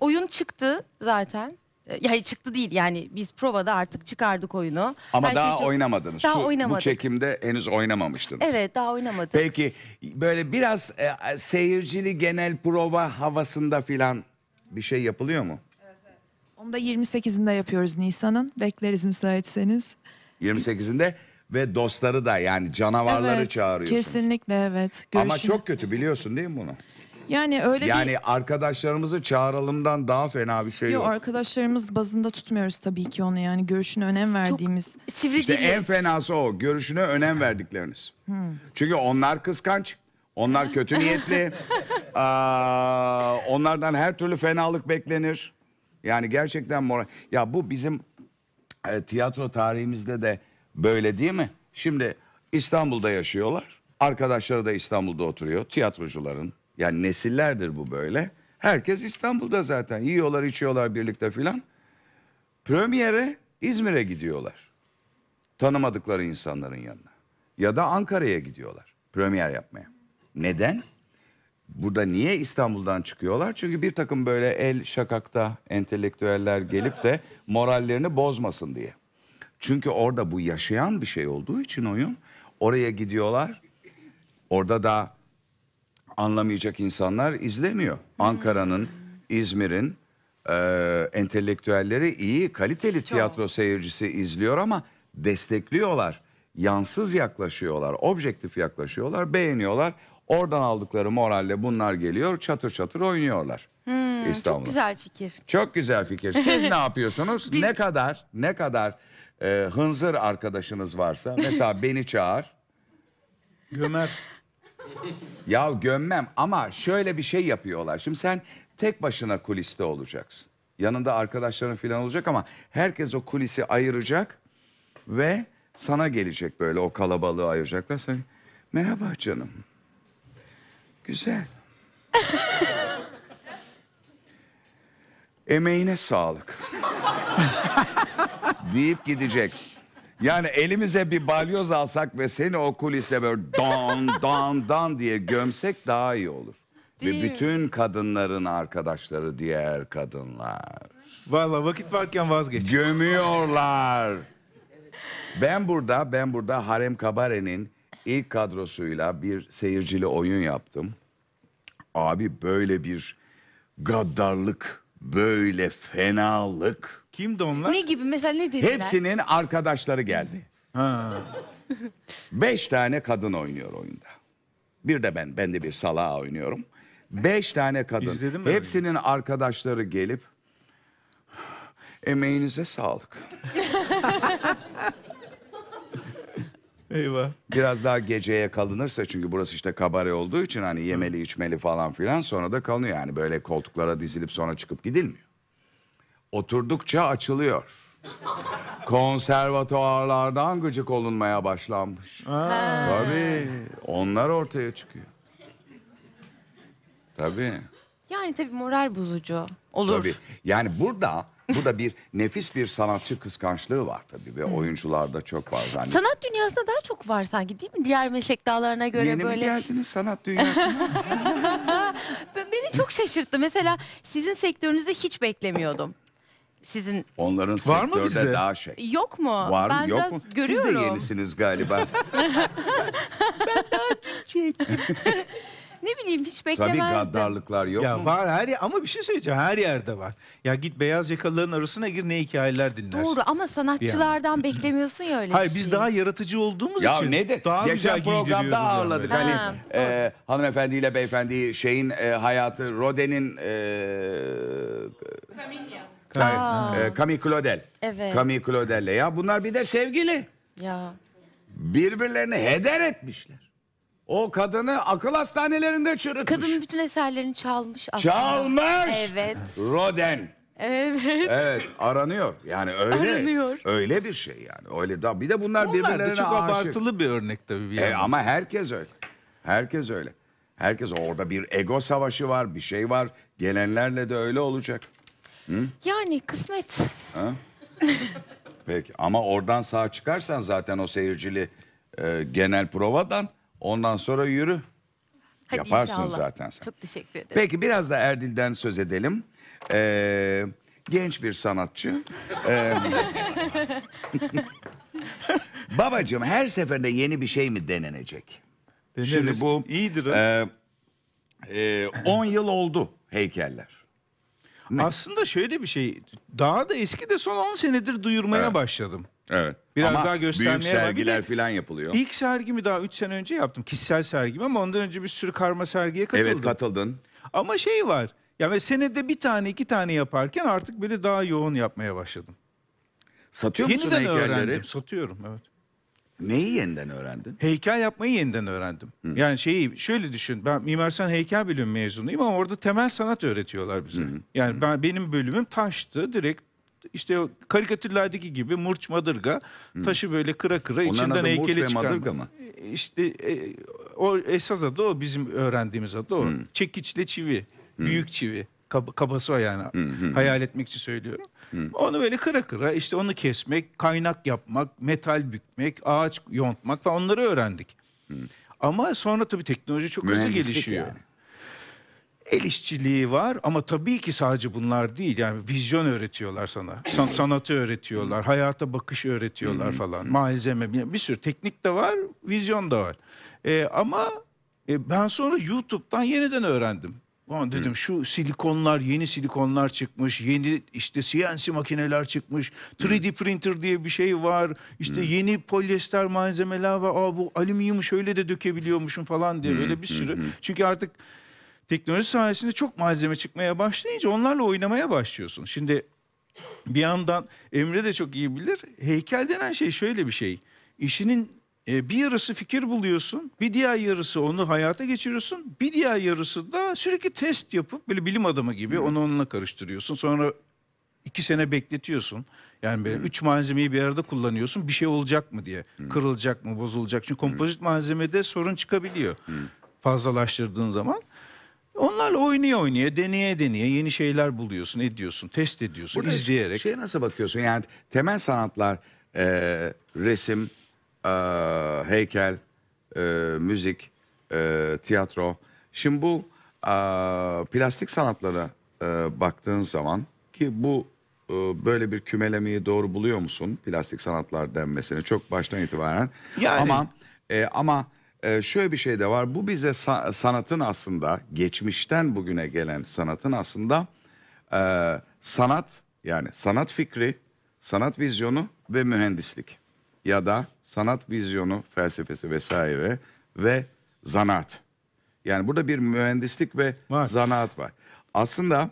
Oyun çıktı zaten. Yani çıktı değil yani, biz provada artık çıkardık oyunu. Ama oynamadınız. Daha oynamadık. Bu çekimde henüz oynamamıştınız. Evet, daha oynamadık. Peki böyle biraz seyircili genel prova havasında filan bir şey yapılıyor mu? Evet, evet. Onu da 28'inde yapıyoruz Nisan'ın. Bekleriz müsaitseniz. 28'inde ve dostları da yani canavarları, evet, çağırıyorsunuz. Kesinlikle, evet. Görüşün. Ama çok kötü, biliyorsun değil mi bunu? Yani öyle yani bir... arkadaşlarımızı çağıralımdan daha fena bir şey yok. Arkadaşlarımız bazında tutmuyoruz tabii ki onu yani, görüşüne önem verdiğimiz. İşte en fenası o, görüşüne önem verdikleriniz. Çünkü onlar kıskanç, onlar kötü niyetli, onlardan her türlü fenalık beklenir. Yani gerçekten moral... Ya bu bizim tiyatro tarihimizde de böyle değil mi? Şimdi İstanbul'da yaşıyorlar, arkadaşları da İstanbul'da oturuyor tiyatrocuların. Yani nesillerdir bu böyle. Herkes İstanbul'da zaten. Yiyorlar, içiyorlar birlikte filan. Premiere İzmir'e gidiyorlar. Tanımadıkları insanların yanına. Ya da Ankara'ya gidiyorlar. Premier yapmaya. Neden? Burada niye İstanbul'dan çıkıyorlar? Çünkü bir takım böyle el şakakta entelektüeller gelip de morallerini bozmasın diye. Çünkü orada bu yaşayan bir şey olduğu için oyun. Oraya gidiyorlar. Orada da anlamayacak insanlar izlemiyor. Ankara'nın, İzmir'in entelektüelleri iyi, kaliteli tiyatro seyircisi izliyor ama destekliyorlar. Yansız yaklaşıyorlar, objektif yaklaşıyorlar, beğeniyorlar. Oradan aldıkları moralle bunlar geliyor, çatır çatır oynuyorlar. Çok güzel fikir. Çok güzel fikir. Siz ne yapıyorsunuz? Ne kadar hınzır arkadaşınız varsa, mesela beni çağır. Gömer. Ya gömmem ama şöyle bir şey yapıyorlar. Şimdi sen tek başına kuliste olacaksın. Yanında arkadaşların falan olacak ama herkes o kulisi ayıracak ve sana gelecek, böyle o kalabalığı ayıracaklar. Sen, merhaba canım. Güzel. Emeğine sağlık. deyip gidecek. Yani elimize bir balyoz alsak ve seni o kulisle böyle dan diye gömsek daha iyi olur. Değil ve bütün mi? Kadınların arkadaşları, diğer kadınlar. Vallahi vakit varken vazgeç. Gömüyorlar. Evet. Ben burada Harem Kabare'nin ilk kadrosuyla bir seyircili oyun yaptım. Abi böyle bir gaddarlık, böyle fenalık. Kimdi onlar? Ne gibi? Mesela ne dediler? Hepsinin arkadaşları geldi. 5 tane kadın oynuyor oyunda. Bir de ben. Ben de bir salağa oynuyorum. 5 tane kadın. Hepsinin arkadaşları gelip... Emeğinize sağlık. Eyvah. Biraz daha geceye kalınırsa, çünkü burası işte kabare olduğu için hani yemeli içmeli falan filan, sonra da kalınıyor. Yani böyle koltuklara dizilip sonra çıkıp gidilmiyor. Oturdukça açılıyor. Konservatuarlardan gıcık olunmaya başlanmış. Tabii. Onlar ortaya çıkıyor. Tabii. Yani tabii moral bozucu olur. Tabii. Yani burada bir nefis bir sanatçı kıskançlığı var tabii. Ve oyuncularda çok var. Yani sanat dünyasında daha çok var sanki, değil mi? Diğer meslek dallarına göre yeni böyle. Yeni mi geldiniz sanat dünyasına? Beni çok şaşırttı. Mesela sizin sektörünüzde hiç beklemiyordum. Sizin onların var sektörde mı bizde? Daha şey. Yok mu? Var mı? Yok mu? Görüyorum. Siz de yenisiniz galiba. Ben daha küçük. Ne bileyim, hiç beklemezdim. Tabii gaddarlıklar yok ya mu? Var her yer, ama bir şey söyleyeceğim, her yerde var. Ya git beyaz yakalıların arasına gir, ne hikayeler dinlersin. Doğru ama sanatçılardan beklemiyorsun ya öyle. Hayır biz daha yaratıcı olduğumuz ya için. Ya nedir? Daha geçen programda ağırladık. Yani. Hani hanımefendiyle beyefendi şeyin hayatı, Rodin'in... Camille Claudel. Evet. Camille Claudel'le. Ya bunlar bir de sevgili. Ya. Birbirlerini heder etmişler. O kadını akıl hastanelerinde çürütmüş. Kadının bütün eserlerini çalmış aslında. Çalmış. Evet. Rodin. Evet. Evet, aranıyor. Yani öyle. Aranıyor. Öyle bir şey yani. Öyle da bir de bunlar birbirlerine aşık. Çok abartılı bir örnek tabii bir yandan. Ama herkes öyle. Herkes öyle. Herkes orada bir ego savaşı var, bir şey var. Gelenlerle de öyle olacak. Hı? Yani kısmet. Ha? Peki ama oradan sağ çıkarsan zaten o seyircili genel provadan ondan sonra yürü. Hadi yaparsın inşallah. Zaten sen. Çok teşekkür ederim. Peki biraz da Erdil'den söz edelim. Genç bir sanatçı. Babacığım her seferinde yeni bir şey mi denenecek? Deneriz. Şimdi bu iyidir. 10 yıl oldu heykeller. Ne? Aslında şöyle bir şey, daha da eski de son 10 senedir duyurmaya evet. başladım. Evet. Biraz ama daha göstermeye büyük sergiler falan yapılıyor. İlk sergimi daha 3 sene önce yaptım. Kişisel sergimi ama ondan önce bir sürü karma sergiye katıldım. Evet katıldın. Ama şey var. Yani senede bir tane iki tane yaparken artık böyle daha yoğun yapmaya başladım. Satıyor musun heykelleri? Yeniden öğrendim. Satıyorum evet. Neyi yeniden öğrendin? Heykel yapmayı yeniden öğrendim. Hı. Yani şeyi şöyle düşün. Ben Mimar Sinan Heykel Bölümü mezunuyum ama orada temel sanat öğretiyorlar bize. Hı. Yani benim bölümüm taştı. Direkt işte o karikatürlerdeki gibi murç madırga taşı böyle kıra kıra onların içinden heykeli çıkarmak. İşte o esas adı o bizim öğrendiğimiz adı o. Hı. Çekiçle çivi. Büyük çivi. Kabası o yani. Hayal etmek için söylüyorum. Onu böyle kıra kıra işte onu kesmek, kaynak yapmak, metal bükmek, ağaç yontmak falan onları öğrendik. Ama sonra tabii teknoloji çok hızlı gelişiyor. Yani. El işçiliği var ama tabii ki sadece bunlar değil. Yani vizyon öğretiyorlar sana. Sanatı öğretiyorlar, hayata bakış öğretiyorlar falan. Malzeme bir sürü teknik de var, vizyon da var. Ama ben sonra YouTube'dan yeniden öğrendim. Ulan dedim şu silikonlar, yeni silikonlar çıkmış, yeni işte CNC makineler çıkmış, 3D printer diye bir şey var, işte yeni polyester malzemeler var, aa bu alüminyumu şöyle de dökebiliyormuşum falan diye böyle bir sürü. Çünkü artık teknoloji sayesinde çok malzeme çıkmaya başlayınca onlarla oynamaya başlıyorsun. Şimdi bir yandan Emre de çok iyi bilir, heykel denen şey şöyle bir şey, işinin... Bir yarısı fikir buluyorsun, bir diğer yarısı onu hayata geçiriyorsun, bir diğer yarısı da sürekli test yapıp böyle bilim adamı gibi onu onunla karıştırıyorsun. Sonra 2 sene bekletiyorsun. Yani böyle 3 malzemeyi bir arada kullanıyorsun bir şey olacak mı diye. Kırılacak mı, bozulacak. Çünkü kompozit malzemede sorun çıkabiliyor fazlalaştırdığın zaman. Onlarla oynaya oynaya, deneye deneye yeni şeyler buluyorsun, ediyorsun, test ediyorsun, burada izleyerek. Şeye nasıl bakıyorsun? Yani temel sanatlar, resim... heykel, müzik, tiyatro. Şimdi bu plastik sanatlara baktığın zaman ki bu böyle bir kümelemeyi doğru buluyor musun? Plastik sanatlar denmesini çok baştan itibaren. Yani... Ama şöyle bir şey de var. Bu bize sanatın aslında geçmişten bugüne gelen sanatın aslında sanat fikri, sanat vizyonu ve mühendislik. Ya da sanat vizyonu, felsefesi vesaire ve zanaat. Yani burada bir mühendislik ve zanaat var. Aslında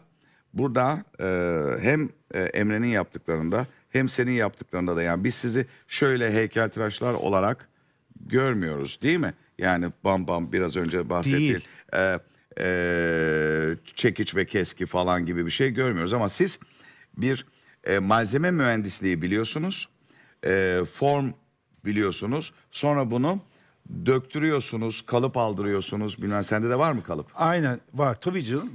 burada hem Emre'nin yaptıklarında hem senin yaptıklarında da yani biz sizi şöyle heykeltıraşlar olarak görmüyoruz değil mi? Yani bam bam biraz önce bahsettiğin çekiç ve keski falan gibi bir şey görmüyoruz. Ama siz bir malzeme mühendisliği biliyorsunuz. Form biliyorsunuz. Sonra bunu döktürüyorsunuz, kalıp aldırıyorsunuz. Bilmem sende de var mı kalıp? Aynen var tabii canım.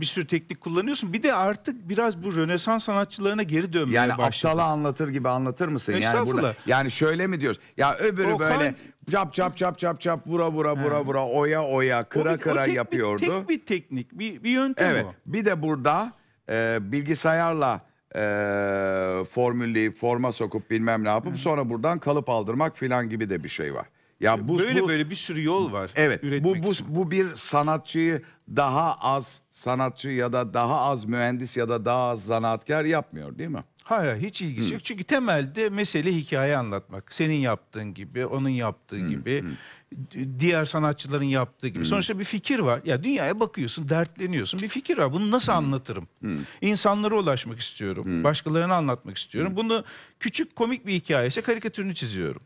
Bir sürü teknik kullanıyorsun. Bir de artık biraz bu Rönesans sanatçılarına geri dönmeye başladı. Yani aptala anlatır gibi anlatır mısın? Yani burada, yani şöyle mi diyoruz? Ya öbürü Okan, böyle çap çap çap çap çap vura vura oya kıra yapıyordu. Bir teknik, bir yöntem evet, o. Bir de burada bilgisayarla formülü forma sokup bilmem ne yapıp sonra buradan kalıp aldırmak filan gibi de bir şey var. Ya böyle bir sürü yol var. Evet. Bu bir sanatçıyı daha az sanatçı ya da daha az mühendis ya da daha az zanaatkar yapmıyor değil mi? Hayır hiç ilgisi yok. Çünkü temelde mesele hikaye anlatmak. Senin yaptığın gibi, onun yaptığı gibi, diğer sanatçıların yaptığı gibi. Sonuçta bir fikir var. Ya dünyaya bakıyorsun, dertleniyorsun. Bir fikir var. Bunu nasıl anlatırım? İnsanlara ulaşmak istiyorum. Başkalarına anlatmak istiyorum. Bunu küçük komik bir hikayese karikatürünü çiziyorum.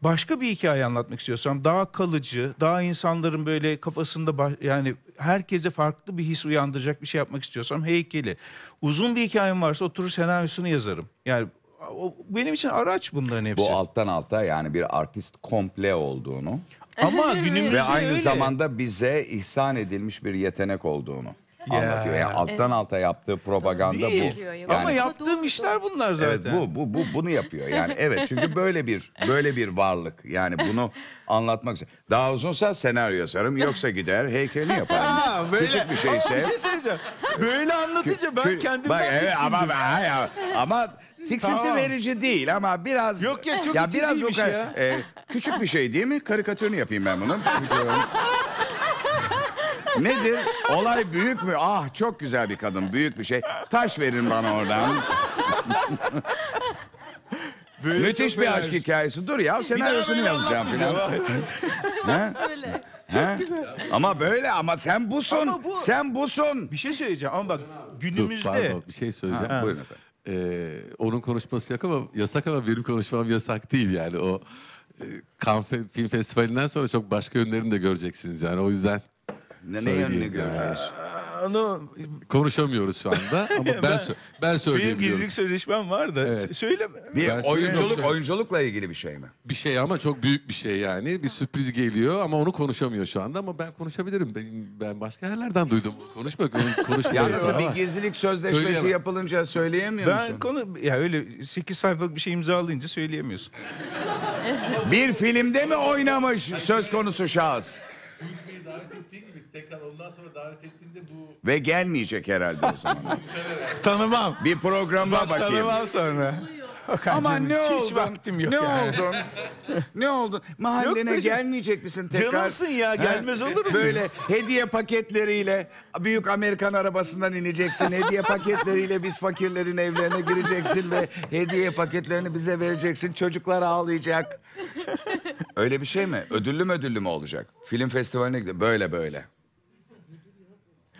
başka bir hikaye anlatmak istiyorsam, daha kalıcı, daha insanların böyle kafasında, yani herkese farklı bir his uyandıracak bir şey yapmak istiyorsam heykeli. Uzun bir hikayem varsa oturur senaryosunu yazarım. Yani benim için araç bunların hepsi. Bu alttan alta yani bir artist komple olduğunu. Ama günümüzde ve aynı öyle. Zamanda bize ihsan edilmiş bir yetenek olduğunu. Ya. Anlatıyor. Yani alttan alta yaptığı propaganda değil. Bu. Yani, ama yaptığım işler bunlar zaten. Evet, bunu yapıyor. Yani evet, çünkü böyle bir varlık. Yani bunu anlatmak için. Daha uzunsa senaryo yazarım, yoksa gider heykeli yaparım. Ha, böyle. Küçük bir şeyse. Ama bir şey söyleyeceğim. Böyle anlatınca ben kendimden tiksindim. Ama tiksinti tamam. Verici değil ama biraz. Yok ya, çok ya biraz yok ya. Küçük bir şey değil mi? Karikatürünü yapayım ben bunun. Nedir? Olay büyük mü? Ah, çok güzel bir kadın, büyük bir şey. Taş verin bana oradan. Müthiş bir aşk hikayesi. Dur ya, senaryosunu yazacağım falan. Çok güzel. Ama böyle, ama sen busun. Ama bu... Sen busun. Bir şey söyleyeceğim ama bak günümüzde. Dur, pardon, bir şey söyleyeceğim. Ha. Buyurun efendim. Onun konuşması yasak ama benim konuşmam yasak değil yani. O Cannes Film Festivali'nden sonra çok başka yönlerini de göreceksiniz yani, o yüzden. Ne yönünü göreceğiz? Onu... Konuşamıyoruz şu anda ama ben söyleyeyim. Benim gizlilik sözleşmem var da evet. Söyleme. Oyunculukla ilgili bir şey mi? Bir şey ama çok büyük bir şey yani. Bir sürpriz geliyor ama onu konuşamıyor şu anda ama ben konuşabilirim. Ben başka yerlerden duydum. Konuşmuyor. Yani bir gizlilik sözleşmesi söyleyemem. Yapılınca söyleyemiyor musun? Ya öyle 8 sayfalık bir şey imzalayınca söyleyemiyorsun. Bir filmde mi oynamış söz konusu şahıs? Tunç Bey'i davet ettiğin gibi tekrar ondan sonra davet ettiğinde bu... Ve gelmeyecek herhalde o zaman. Tanımam. Bir programda bakayım. Tanımam sonra. Aman ne oldu? Hiç vaktim yok yani. Oldun? Ne oldun? Mahallene yok, gelmeyecek misin tekrar? Canımsın ya, gelmez olur mu? Böyle hediye paketleriyle büyük Amerikan arabasından ineceksin. Hediye paketleriyle biz fakirlerin evlerine gireceksin ve hediye paketlerini bize vereceksin. Çocuklar ağlayacak. Öyle bir şey mi? Ödüllü mü olacak? Film festivaline gidiyor. Böyle.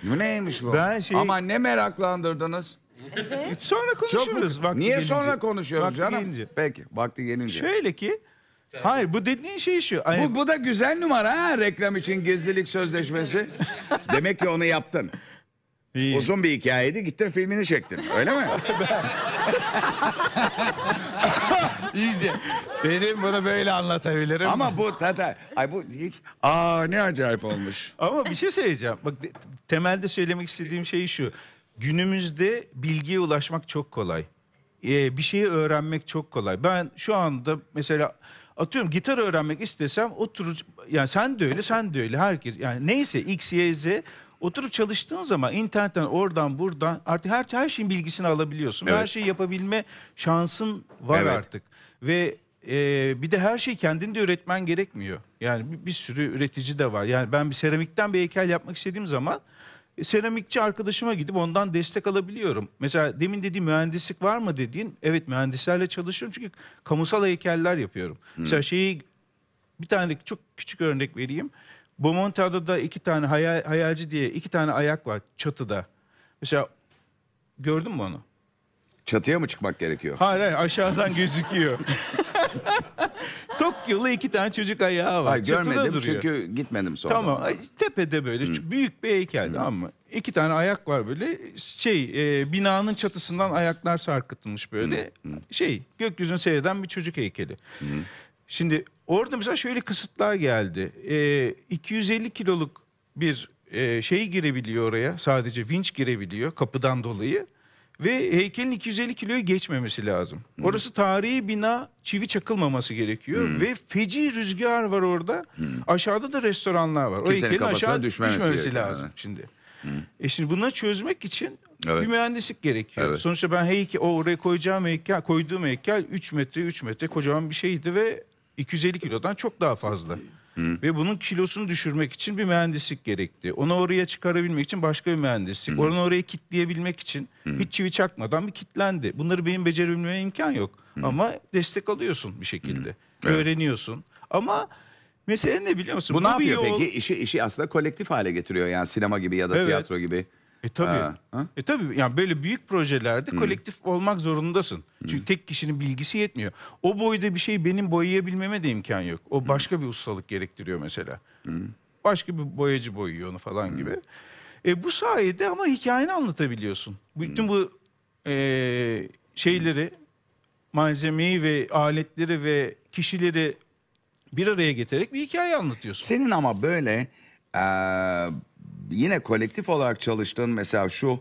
Bu neymiş bu? Ama ne meraklandırdınız? Evet. Sonra konuşuruz. Niye gelince. Sonra konuşuyoruz vakti canım? Gelince. Peki, vakti gelince. Şöyle ki, hayır bu dediğin şey şu. Bu da güzel numara ha, reklam için gizlilik sözleşmesi. Demek ki onu yaptın. İyi. Uzun bir hikayeydi, gittin filmini çektin, öyle mi? İyice. Benim bunu böyle anlatabilirim. Ama bu bu hiç. Ne acayip olmuş. Ama bir şey söyleyeceğim. Bak temelde söylemek istediğim şey şu. Günümüzde bilgiye ulaşmak çok kolay. Bir şeyi öğrenmek çok kolay. Ben şu anda mesela atıyorum gitar öğrenmek istesem oturup, yani sen de öyle herkes, yani neyse X, Y, Z oturup çalıştığın zaman internetten oradan buradan artık her şeyin bilgisini alabiliyorsun. Evet. Her şeyi yapabilme şansın var evet. Artık. Ve bir de her şeyi kendin de üretmen gerekmiyor. Yani bir sürü üretici de var. Yani ben bir seramikten bir heykel yapmak istediğim zaman seramikçi arkadaşıma gidip ondan destek alabiliyorum. Mesela demin dediğim mühendislik var mı dediğin, evet mühendislerle çalışıyorum çünkü kamusal heykeller yapıyorum. Mesela bir tane çok küçük örnek vereyim. Bomontado'da 2 tane hayalci diye 2 tane ayak var çatıda. Mesela gördün mü onu? Çatıya mı çıkmak gerekiyor? Hayır aşağıdan gözüküyor. Tokyo'lu 2 tane çocuk ayağı var. Hayır, görmedim duruyor. Çünkü gitmedim sonra. Tamam tepede böyle büyük bir heykel ama 2 tane ayak var böyle binanın çatısından ayaklar sarkıtılmış böyle gökyüzünü seyreden bir çocuk heykeli. Şimdi orada mesela şöyle kısıtlar geldi. 250 kiloluk bir girebiliyor oraya, sadece vinç girebiliyor kapıdan dolayı. Ve heykelin 250 kiloyu geçmemesi lazım. Orası tarihi bina, çivi çakılmaması gerekiyor. Ve feci rüzgar var orada. Aşağıda da restoranlar var. Kimsenin o heykelin aşağı düşmemesi lazım yani. Şimdi. Şimdi bunları çözmek için bir mühendislik gerekiyor. Evet. Sonuçta ben oraya koyduğum heykel 3 metre kocaman bir şeydi ve 250 kilodan çok daha fazla. Ve bunun kilosunu düşürmek için bir mühendislik gerekti. Onu oraya çıkarabilmek için başka bir mühendislik. Onu oraya kitleyebilmek için hiç çivi çakmadan bir kitlendi. Bunları benim becerebilmeye imkan yok. Ama destek alıyorsun bir şekilde. Öğreniyorsun. Ama mesele ne biliyor musun? Bu ne yapıyor peki? İşi aslında kolektif hale getiriyor. Yani sinema gibi ya da tiyatro gibi. Tabii. Tabii. Yani böyle büyük projelerde kolektif olmak zorundasın. Çünkü tek kişinin bilgisi yetmiyor. O boyda bir şey benim boyayabilmeme de imkan yok. O başka bir ustalık gerektiriyor mesela. Başka bir boyacı boyuyor onu falan gibi. Bu sayede ama hikayeni anlatabiliyorsun. Bütün bu şeyleri, malzemeyi ve aletleri ve kişileri bir araya getirerek bir hikaye anlatıyorsun. Senin ama böyle yine kolektif olarak çalıştığın mesela şu,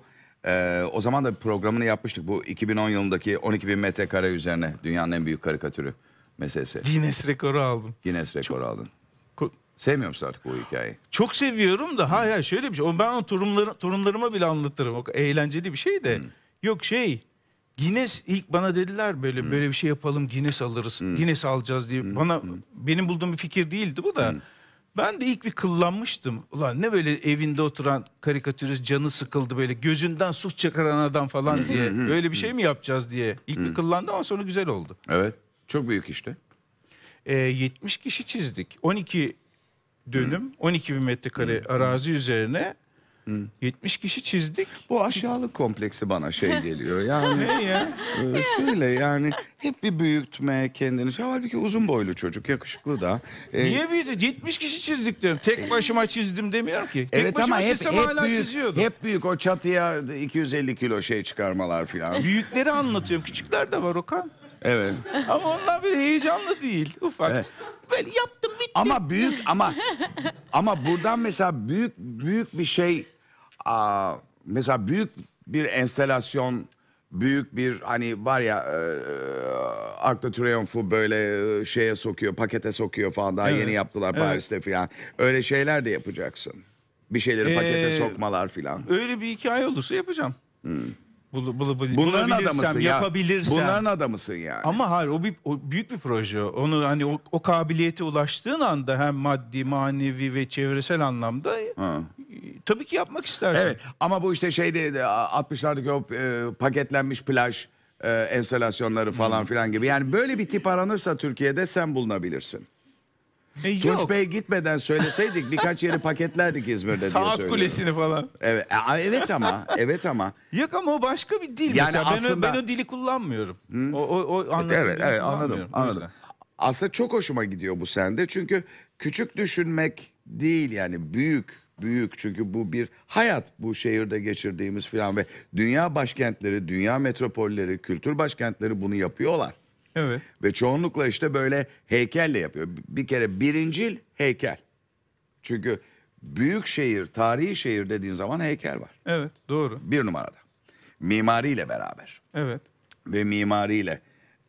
o zaman da programını yapmıştık. Bu 2010 yılındaki 12.000 metrekare üzerine dünyanın en büyük karikatürü meselesi. Guinness rekoru aldım. Guinness rekoru aldın. Sevmiyor musun artık bu hikayeyi? Çok seviyorum da hayır şöyle bir şey. Ben onu torunlarıma bile anlatırım. O eğlenceli bir şey de. Yok şey, Guinness ilk bana dediler böyle böyle bir şey yapalım, Guinness alırız. Guinness alacağız diye. Bana benim bulduğum bir fikir değildi bu da. Ben de ilk bir kıllanmıştım. Ulan ne böyle evinde oturan karikatürist canı sıkıldı böyle gözünden su çıkaran adam falan diye. Böyle bir şey mi yapacağız diye. İlk bir kıllandı ama sonra güzel oldu. Evet. Çok büyük işte. 70 kişi çizdik. 12 dönüm, 12.000 metrekare arazi üzerine 70 kişi çizdik. Bu aşağılık kompleksi bana şey geliyor. Yani ne ya? Şöyle yani hep bir büyütme kendini. Halbuki uzun boylu çocuk, yakışıklı da. Niye büyüdü? 70 kişi çizdik diyorum. Tek başıma çizdim demiyorum ki. Tek evet ama hep hala büyük, çiziyordum. Hep büyük o çatıya 250 kilo şey çıkarmalar falan. Büyükleri anlatıyorum. Küçükler de var Okan. Evet. Ama onlar böyle heyecanlı değil. Ufak. Evet. Böyle yaptım bitti. Ama büyük ama buradan mesela büyük bir şey mesela büyük bir enstalasyon, büyük bir hani var ya Arc de Triomphe'u böyle şeye sokuyor, pakete sokuyor falan daha evet. Yeni yaptılar Paris'te falan. Öyle şeyler de yapacaksın. Bir şeyleri pakete sokmalar falan. Öyle bir hikaye olursa yapacağım. Bunların adamısın ya. Yapabilirsem. Bunların adamısın yani. Ama hayır o büyük bir proje. Onu hani o kabiliyete ulaştığın anda hem maddi, manevi ve çevresel anlamda tabii ki yapmak istersin. Evet. Ama bu işte şeyde 60'lardaki o paketlenmiş plaj enstalasyonları falan filan gibi. Yani böyle bir tip aranırsa Türkiye'de sen bulunabilirsin. Tunç Bey gitmeden söyleseydik birkaç yeri paketlerdik İzmir'de. Saat Kulesi'ni falan. Evet, evet ama. Yok ama o başka bir dil. Yani aslında... ben o dili kullanmıyorum. O anladım. Evet, anladım. Aslında çok hoşuma gidiyor bu sende çünkü küçük düşünmek değil yani büyük çünkü bu bir hayat bu şehirde geçirdiğimiz falan ve dünya başkentleri, dünya metropolleri, kültür başkentleri bunu yapıyorlar. Evet. Ve çoğunlukla işte böyle heykelle yapıyor. Bir kere birincil heykel. Çünkü büyük şehir, tarihi şehir dediğin zaman heykel var. Evet, doğru. Bir numarada. Mimariyle beraber. Evet. Ve mimariyle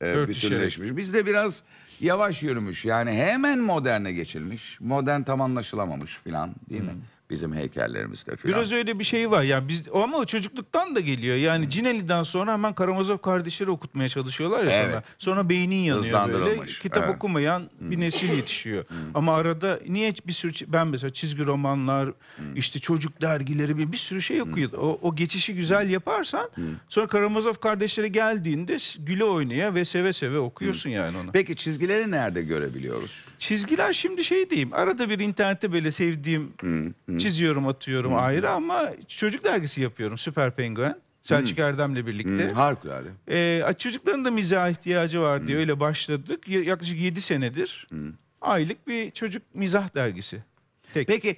bütünleşmiş. Bizde biraz yavaş yürümüş. Yani hemen moderne geçilmiş. Modern tam anlaşılamamış filan değil mi? Bizim heykellerimizde filan. Biraz öyle bir şey var. Yani biz, ama o çocukluktan da geliyor. Yani Cineli'den sonra hemen Karamazov Kardeşleri okutmaya çalışıyorlar ya sonra. Sonra beynin yanıyor böyle. Kitap okumayan bir nesil yetişiyor. Ama arada niye bir sürü... Ben mesela çizgi romanlar, işte çocuk dergileri bir sürü şey okuyordum. O geçişi güzel yaparsan sonra Karamazov Kardeşleri geldiğinde güle oynaya ve seve seve okuyorsun yani onu. Peki çizgileri nerede görebiliyoruz? Çizgiler şimdi şey diyeyim. Arada bir internette böyle sevdiğim... Çiziyorum, atıyorum ayrı ama çocuk dergisi yapıyorum. Süper Penguen. Selçuk Erdem'le birlikte. Harikulade. Çocukların da mizaha ihtiyacı var diye öyle başladık. Yaklaşık 7 senedir aylık bir çocuk mizah dergisi. Peki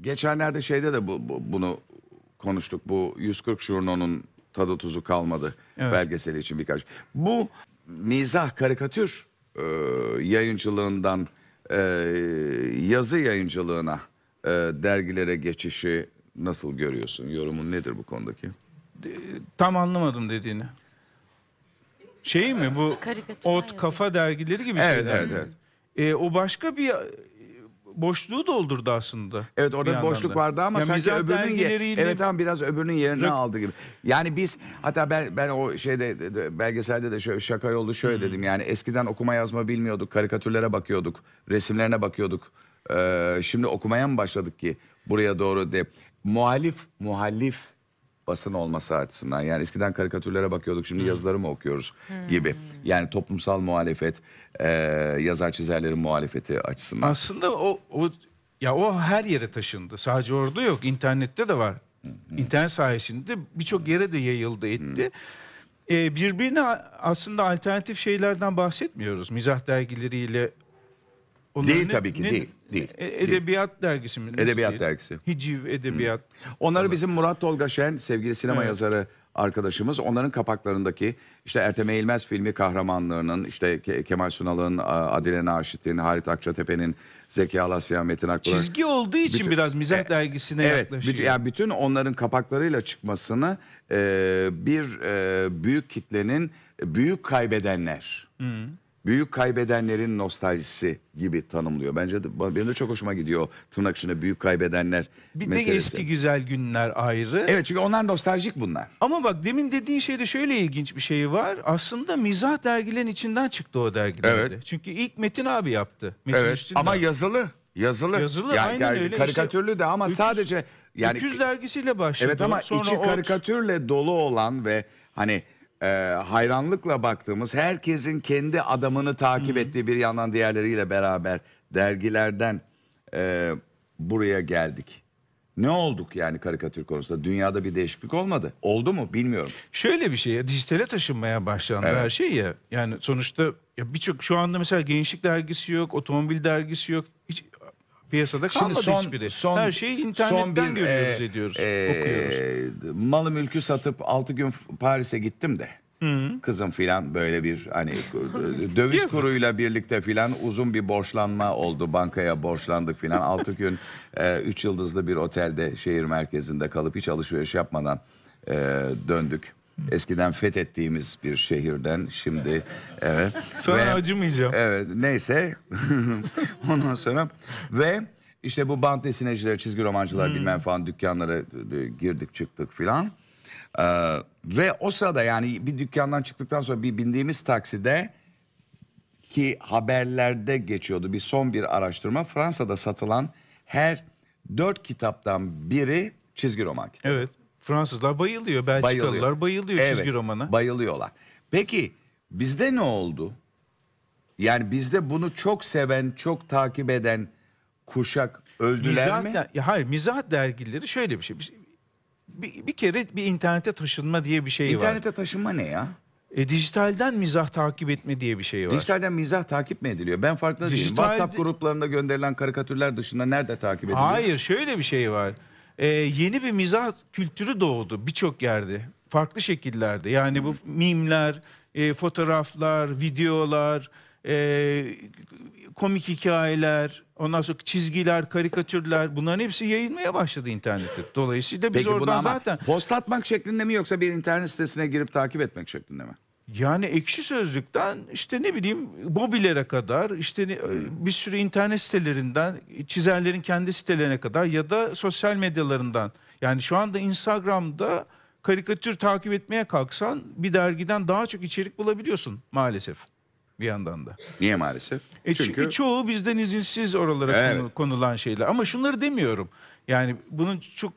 geçenlerde şeyde de bunu konuştuk. Bu 140 Şurno'nun tadı tuzu kalmadı belgeseli için birkaç. Bu mizah karikatür yayıncılığından yazı yayıncılığına dergilere geçişi nasıl görüyorsun? Yorumun nedir bu konudaki? Tam anlamadım dediğini. Şey mi bu? Ot Kafa dergileri gibi şeyler. Evet. O başka bir boşluğu doldurdu aslında. Evet, orada boşluk vardı ama yani sanki öbürünün yerine... Evet tamam, biraz öbürünün yerine aldı gibi. Yani biz hatta ben o şeyde belgeselde de şöyle, şaka yolu şöyle dedim. Yani eskiden okuma yazma bilmiyorduk. Karikatürlere bakıyorduk. Resimlerine bakıyorduk. Şimdi okumaya mı başladık ki buraya doğru de muhalif basın olması açısından yani eskiden karikatürlere bakıyorduk şimdi yazıları mı okuyoruz gibi yani toplumsal muhalefet yazar çizerlerin muhalefeti açısından aslında o her yere taşındı, sadece orada yok, internette de var İnternet sayesinde birçok yere de yayıldı etti. Birbirine aslında alternatif şeylerden bahsetmiyoruz. Mizah dergileriyle. Değil tabii ki, değil. Edebiyat dergisi mi? Edebiyat dergisi. Hiciv Edebiyat. Onları bizim Murat Tolga Şen, sevgili sinema yazarı arkadaşımız, onların kapaklarındaki işte Ertem Eğilmez filmi kahramanlarının, işte Kemal Sunal'ın, Adile Naşit'in, Halit Akçatepe'nin, Zeki Alasya, Metin Akpınar'ın. Çizgi olduğu için bütün, biraz mizah dergisine yaklaşıyor. Evet, yani bütün onların kapaklarıyla çıkmasını bir büyük kitlenin büyük kaybedenler, büyük kaybedenlerin nostaljisi gibi tanımlıyor. Bence de, benim de çok hoşuma gidiyor tırnak içinde büyük kaybedenler bir meselesi. De eski güzel günler ayrı. Evet, çünkü onlar nostaljik bunlar. Ama bak, demin dediğin şeyde şöyle ilginç bir şey var. Aslında mizah dergilerin içinden çıktı o dergilerde. Evet. Çünkü ilk Metin abi yaptı. Metin ama yazılı. Yazılı yani, aynen öyle. Karikatürlü işte, de ama 300, sadece... yani 300 dergisiyle başladı. Evet, ama sonra içi karikatürle dolu olan ve hani... hayranlıkla baktığımız, herkesin kendi adamını takip ettiği, bir yandan diğerleriyle beraber dergilerden buraya geldik. Ne olduk yani karikatür konusunda? Dünyada bir değişiklik olmadı. Oldu mu bilmiyorum. Şöyle bir şey, ya, dijitale taşınmaya başlandı her şey ya. Yani sonuçta birçok, şu anda mesela gençlik dergisi yok, otomobil dergisi yok. Hiç piyasada kalmadı hiçbiri. Her şeyi internetten görüyoruz, ediyoruz, okuyoruz. Malı mülkü satıp 6 gün Paris'e gittim de. Kızım filan böyle bir hani döviz kuruyla birlikte filan uzun bir borçlanma oldu. Bankaya borçlandık filan. 6 gün 3 yıldızlı bir otelde şehir merkezinde kalıp hiç alışveriş yapmadan döndük. Eskiden fethettiğimiz bir şehirden şimdi sonra acımayacağım. Evet, neyse. Ondan sonra ve işte bu bant desineciler, çizgi romancılar bilmem falan dükkanlara girdik çıktık filan. Ve o sırada yani bir dükkandan çıktıktan sonra bir bindiğimiz takside ki haberlerde geçiyordu. Bir son bir araştırma, Fransa'da satılan her 4 kitaptan biri çizgi roman kitabı. Evet. Fransızlar bayılıyor, Belçikalılar bayılıyor çizgi romana. Bayılıyorlar. Peki bizde ne oldu? Yani bizde bunu çok seven, çok takip eden kuşak öldüler mi? Hayır, mizah dergileri şöyle bir şey. Bir kere bir internete taşınma diye bir şey var. İnternete taşınma ne ya? Dijitalden mizah takip etme diye bir şey var. Dijitalden mizah takip mi ediliyor? Ben farkında değilim. WhatsApp gruplarında gönderilen karikatürler dışında nerede takip ediliyor? Hayır, şöyle bir şey var. Yeni bir mizah kültürü doğdu birçok yerde, farklı şekillerde. Yani bu mimler, fotoğraflar, videolar, komik hikayeler, ondan sonra çizgiler, karikatürler, bunların hepsi yayılmaya başladı internette. Dolayısıyla biz oradan zaten... Post atmak şeklinde mi, yoksa bir internet sitesine girip takip etmek şeklinde mi? Yani Ekşi Sözlük'ten işte ne bileyim Bobiler'e kadar, işte bir sürü internet sitelerinden, çizerlerin kendi sitelerine kadar ya da sosyal medyalarından. Yani şu anda Instagram'da karikatür takip etmeye kalksan bir dergiden daha çok içerik bulabiliyorsun maalesef bir yandan da. Niye maalesef? Çünkü çoğu bizden izinsiz oralara konulan şeyler. Ama şunları demiyorum. Yani bunun çok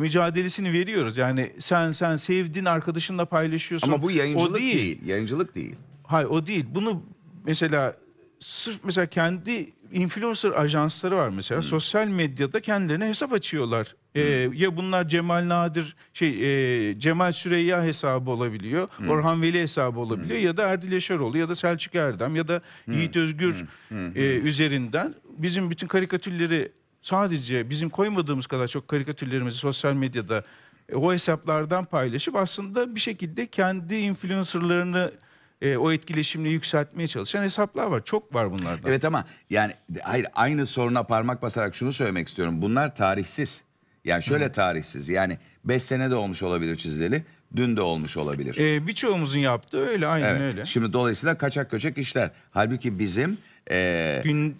mücadelesini veriyoruz. Yani sen sevdiğin arkadaşınla paylaşıyorsun. Ama bu yayıncılık değil. Yayıncılık değil. Hayır, o değil. Bunu mesela sırf mesela kendi influencer ajansları var mesela. Sosyal medyada kendilerine hesap açıyorlar. Ya bunlar Cemal Nadir, Cemal Süreyya hesabı olabiliyor. Orhan Veli hesabı olabiliyor. Ya da Erdil Yaşaroğlu ya da Selçuk Erdem ya da Yiğit Özgür üzerinden bizim bütün karikatürleri, sadece bizim koymadığımız kadar çok karikatürlerimizi sosyal medyada o hesaplardan paylaşıp aslında bir şekilde kendi influencerlarını o etkileşimle yükseltmeye çalışan hesaplar var. Çok var bunlardan. Evet, ama yani hayır, aynı soruna parmak basarak şunu söylemek istiyorum. Bunlar tarihsiz. Yani şöyle tarihsiz. Yani 5 sene de olmuş olabilir çizileli. Dün de olmuş olabilir. Birçoğumuzun yaptığı öyle, aynen öyle. Şimdi dolayısıyla kaçak göçek işler. Halbuki bizim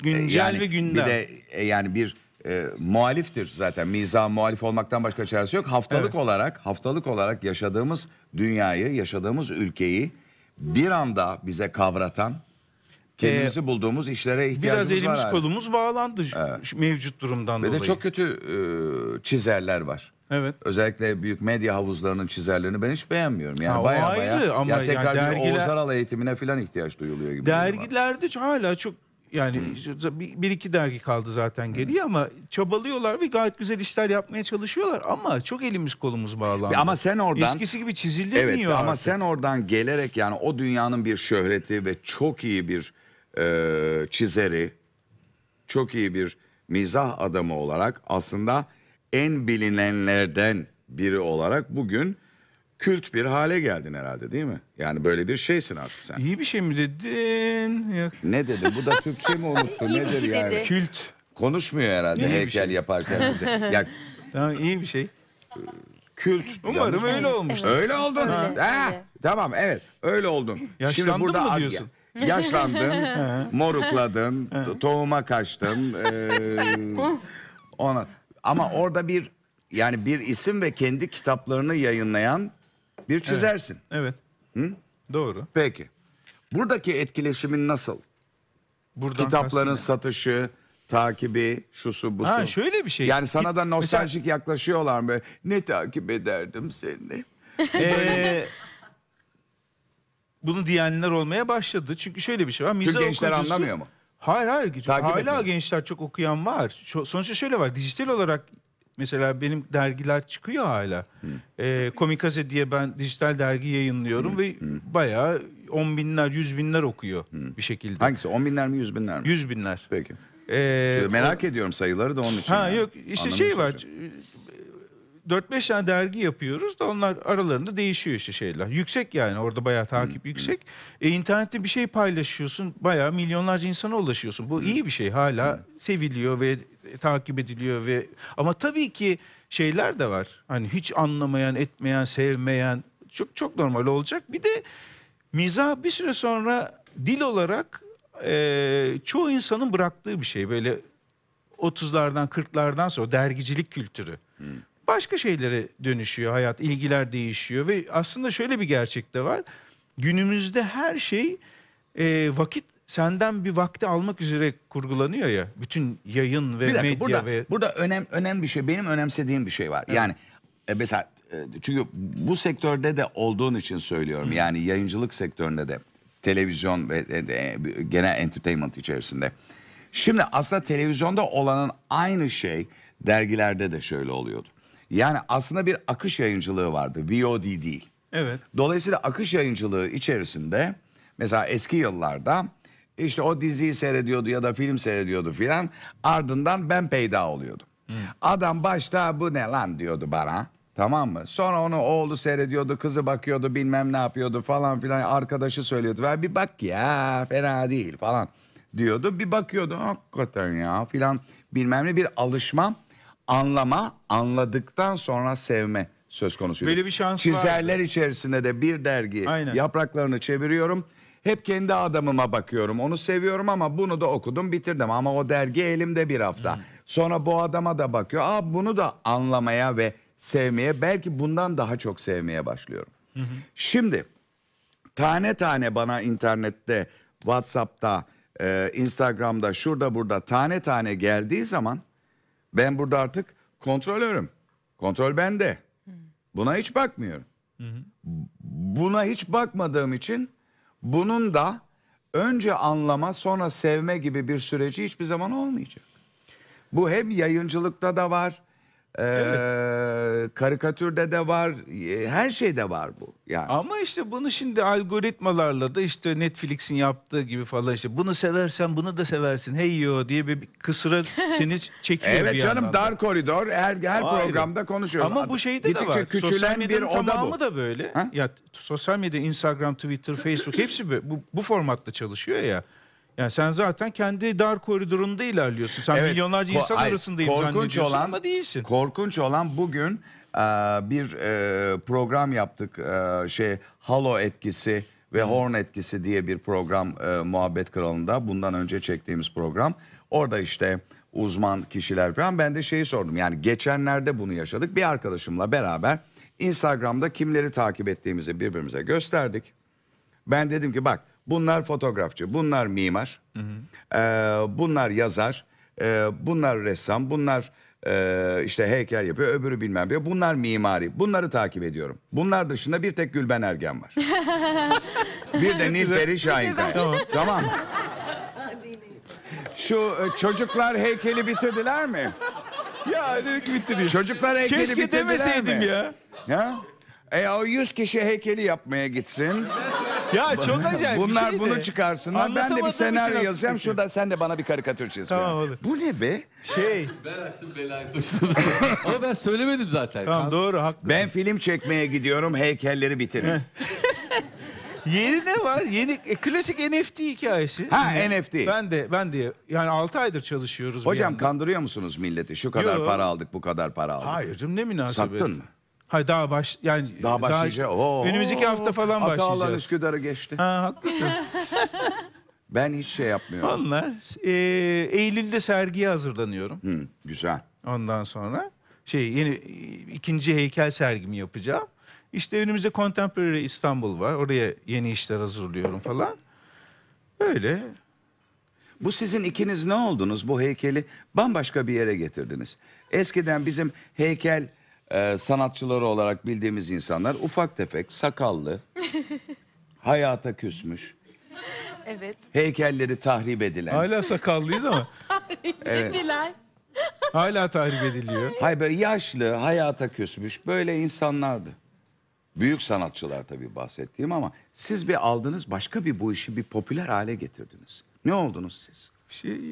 güncel ve gündem. Bir de yani bir muhaliftir zaten. Mizaha muhalif olmaktan başka çaresi yok. Haftalık olarak yaşadığımız dünyayı, yaşadığımız ülkeyi bir anda bize kavratan, kendimizi bulduğumuz işlere ihtiyacımız var. Biraz elimiz kolumuz bağlandı mevcut durumdan dolayı. Ve de çok kötü çizerler var. Evet. Özellikle büyük medya havuzlarının çizerlerini ben hiç beğenmiyorum. Yani baya ama ya tekrar yani dergiler, Oğuz Aral eğitimine falan ihtiyaç duyuluyor gibi. Dergilerde hala çok Yani bir iki dergi kaldı zaten geriye ama çabalıyorlar ve gayet güzel işler yapmaya çalışıyorlar ama çok elimiz kolumuz bağlandı. Ama sen oradan eskisi gibi çizilmiyor. Evet, ama sen oradan gelerek yani o dünyanın bir şöhreti ve çok iyi bir çizeri, çok iyi bir mizah adamı olarak aslında en bilinenlerden biri olarak bugün kült bir hale geldin herhalde, değil mi? Yani böyle bir şeysin artık sen. İyi bir şey mi dedin? Yok. Ne dedi? Bu da Türkçe mi unuttu? İyi nedir şey yani? Dedi. Kült. Konuşmuyor herhalde iyi heykel şey yaparken. Ya, tamam, iyi bir şey. Kült. Umarım öyle olmuştur. Evet. Öyle oldun. Ha. Ha. Tamam, evet. Öyle oldun. Yaşlandın. Şimdi burada mı diyorsun? Yaşlandın, morukladın, tohuma kaçtın. Ona. Ama orada bir yani bir isim ve kendi kitaplarını yayınlayan bir çizersin. Evet. Evet. Hı? Doğru. Peki. Buradaki etkileşimin nasıl? Buradan kitapların satışı, takibi, şusu busu. Ha, şöyle bir şey. Yani sana da nostaljik mesela yaklaşıyorlar mı? Ne takip ederdim seni? Bunu diyenler olmaya başladı. Çünkü şöyle bir şey var. Mizah gençler okucusu anlamıyor mu? Hayır hayır. Hala gençler çok okuyan var. Sonuçta şöyle var. Dijital olarak mesela benim dergiler çıkıyor hala. Komikaze diye ben dijital dergi yayınlıyorum ve bayağı 10 binler, 100 binler okuyor bir şekilde. Hangisi? 10 binler mi 100 binler mi? 100 binler. Peki. Merak ediyorum sayıları da onun için. Ha yani. Yok işte anlamış şey var. 4-5 tane dergi yapıyoruz da onlar aralarında değişiyor işte şeyler. Yüksek yani orada bayağı takip yüksek. İnternette bir şey paylaşıyorsun, bayağı milyonlarca insana ulaşıyorsun. Bu iyi bir şey, hala seviliyor ve takip ediliyor ve ama tabii ki şeyler de var. Hani hiç anlamayan, etmeyen, sevmeyen çok normal olacak. Bir de mizah bir süre sonra dil olarak çoğu insanın bıraktığı bir şey. Böyle 30'lardan 40'lardan sonra dergicilik kültürü. Başka şeylere dönüşüyor hayat, ilgiler değişiyor ve aslında şöyle bir gerçek de var. Günümüzde her şey vakit senden bir vakti almak üzere kurgulanıyor ya. Bütün yayın ve bir dakika, medya burada önemli bir şey, benim önemsediğim bir şey var. Evet. Yani mesela çünkü bu sektörde de olduğun için söylüyorum. Yani yayıncılık sektöründe de televizyon ve genel entertainment içerisinde. Şimdi aslında televizyonda olanın aynı şey dergilerde de şöyle oluyordu. Yani aslında bir akış yayıncılığı vardı. VOD değil. Evet. Dolayısıyla akış yayıncılığı içerisinde mesela eski yıllarda işte o diziyi seyrediyordu ya da film seyrediyordu filan. Ardından ben peyda oluyordum. Adam başta bu ne lan diyordu bana. Tamam mı? Sonra onu oğlu seyrediyordu, kızı bakıyordu, bilmem ne yapıyordu falan filan. Arkadaşı söylüyordu. Ben bir bak ya fena değil falan diyordu. Bir bakıyordu hakikaten ya filan bilmem ne, bir alışma. Anlama, anladıktan sonra sevme söz konusuydu. Böyle bir şans var. Çizerler içerisinde de bir dergi, aynen, yapraklarını çeviriyorum. Hep kendi adamıma bakıyorum. Onu seviyorum ama bunu da okudum, bitirdim. Ama o dergi elimde bir hafta. Sonra bu adama da bakıyor. Aa, bunu da anlamaya ve sevmeye, belki bundan daha çok sevmeye başlıyorum. Şimdi tane tane bana internette, WhatsApp'ta, Instagram'da, şurada burada tane tane geldiği zaman ben burada artık kontrolörüm. Kontrol bende. Buna hiç bakmıyorum. Buna hiç bakmadığım için bunun da önce anlama sonra sevme gibi bir süreci hiçbir zaman olmayacak. Bu hem yayıncılıkta da var, karikatürde de var, her şeyde var bu. Yani. Ama işte bunu şimdi algoritmalarla da işte Netflix'in yaptığı gibi falan işte bunu seversen bunu da seversin hey yo diye bir kısıra seni çekiyor. Evet canım, dar koridor her programda konuşuyoruz. Ama bu şeyde de var. Sosyal medyanın tamamı da böyle. Ha? Ya sosyal medya, Instagram, Twitter, Facebook hepsi bu formatta çalışıyor ya. Yani sen zaten kendi dar koridorunda ilerliyorsun. Sen evet, milyonlarca insan arasındayım zannediyorsun ama değilsin. Korkunç olan bugün bir program yaptık. Halo etkisi ve Horn etkisi diye bir program Muhabbet Kralı'nda. Bundan önce çektiğimiz program. Orada işte uzman kişiler falan. Ben de şeyi sordum. Yani geçenlerde bunu yaşadık. Bir arkadaşımla beraber Instagram'da kimleri takip ettiğimizi birbirimize gösterdik. Ben dedim ki bak, bunlar fotoğrafçı, bunlar mimar, bunlar yazar, bunlar ressam, bunlar işte heykel yapıyor, öbürü bilmem ne. Bunlar mimari, bunları takip ediyorum. Bunlar dışında bir tek Gülben Ergen var. Bir de Nilperi Şahinkaya. Tamam. Şu çocuklar heykeli bitirdiler mi? Ya dedik bitiriyor. Çocuklar heykeli keşke bitirdiler demeseydim mi? Ya. O 100 kişi heykeli yapmaya gitsin. Ya çok acayip. Bunlar bir şeydi. Bunu çıkarsınlar. Ben de bir senaryo yazacağım. Şurada sen de bana bir karikatür çiz. Tamam olur. Bu ne be? Ben açtım belayı. Ama ben söylemedim zaten. Tamam doğru haklısın. Ben film çekmeye gidiyorum. Heykelleri bitirin. Yeni ne var? Yeni klasik NFT hikayesi. Ha NFT. Ben de yani 6 aydır çalışıyoruz. Hocam kandırıyor musunuz milleti? Şu kadar para aldık, bu kadar para aldık. Hayır canım ne münasebet. Sattın mı? Hayır daha başlayacağız. Önümüzdeki hafta falan başlayacağız. Atalar Üsküdar'ı geçti. Ha haklısın. Ben hiç şey yapmıyorum. Onlar Eylül'de sergiye hazırlanıyorum. Hı, güzel. Ondan sonra yeni ikinci heykel sergimi yapacağım. İşte önümüzde Contemporary İstanbul var. Oraya yeni işler hazırlıyorum falan. Öyle. Bu sizin ikiniz ne oldunuz? Bu heykeli bambaşka bir yere getirdiniz. Eskiden bizim heykel sanatçıları olarak bildiğimiz insanlar ufak tefek, sakallı, hayata küsmüş. Evet. Heykelleri tahrip edilen. Hala sakallıyız ama. Evet. Hala tahrip ediliyor. Hayır böyle yaşlı, hayata küsmüş böyle insanlardı. Büyük sanatçılar tabii bahsettiğim ama siz bir aldınız başka bir bu işi bir popüler hale getirdiniz. Ne oldunuz siz?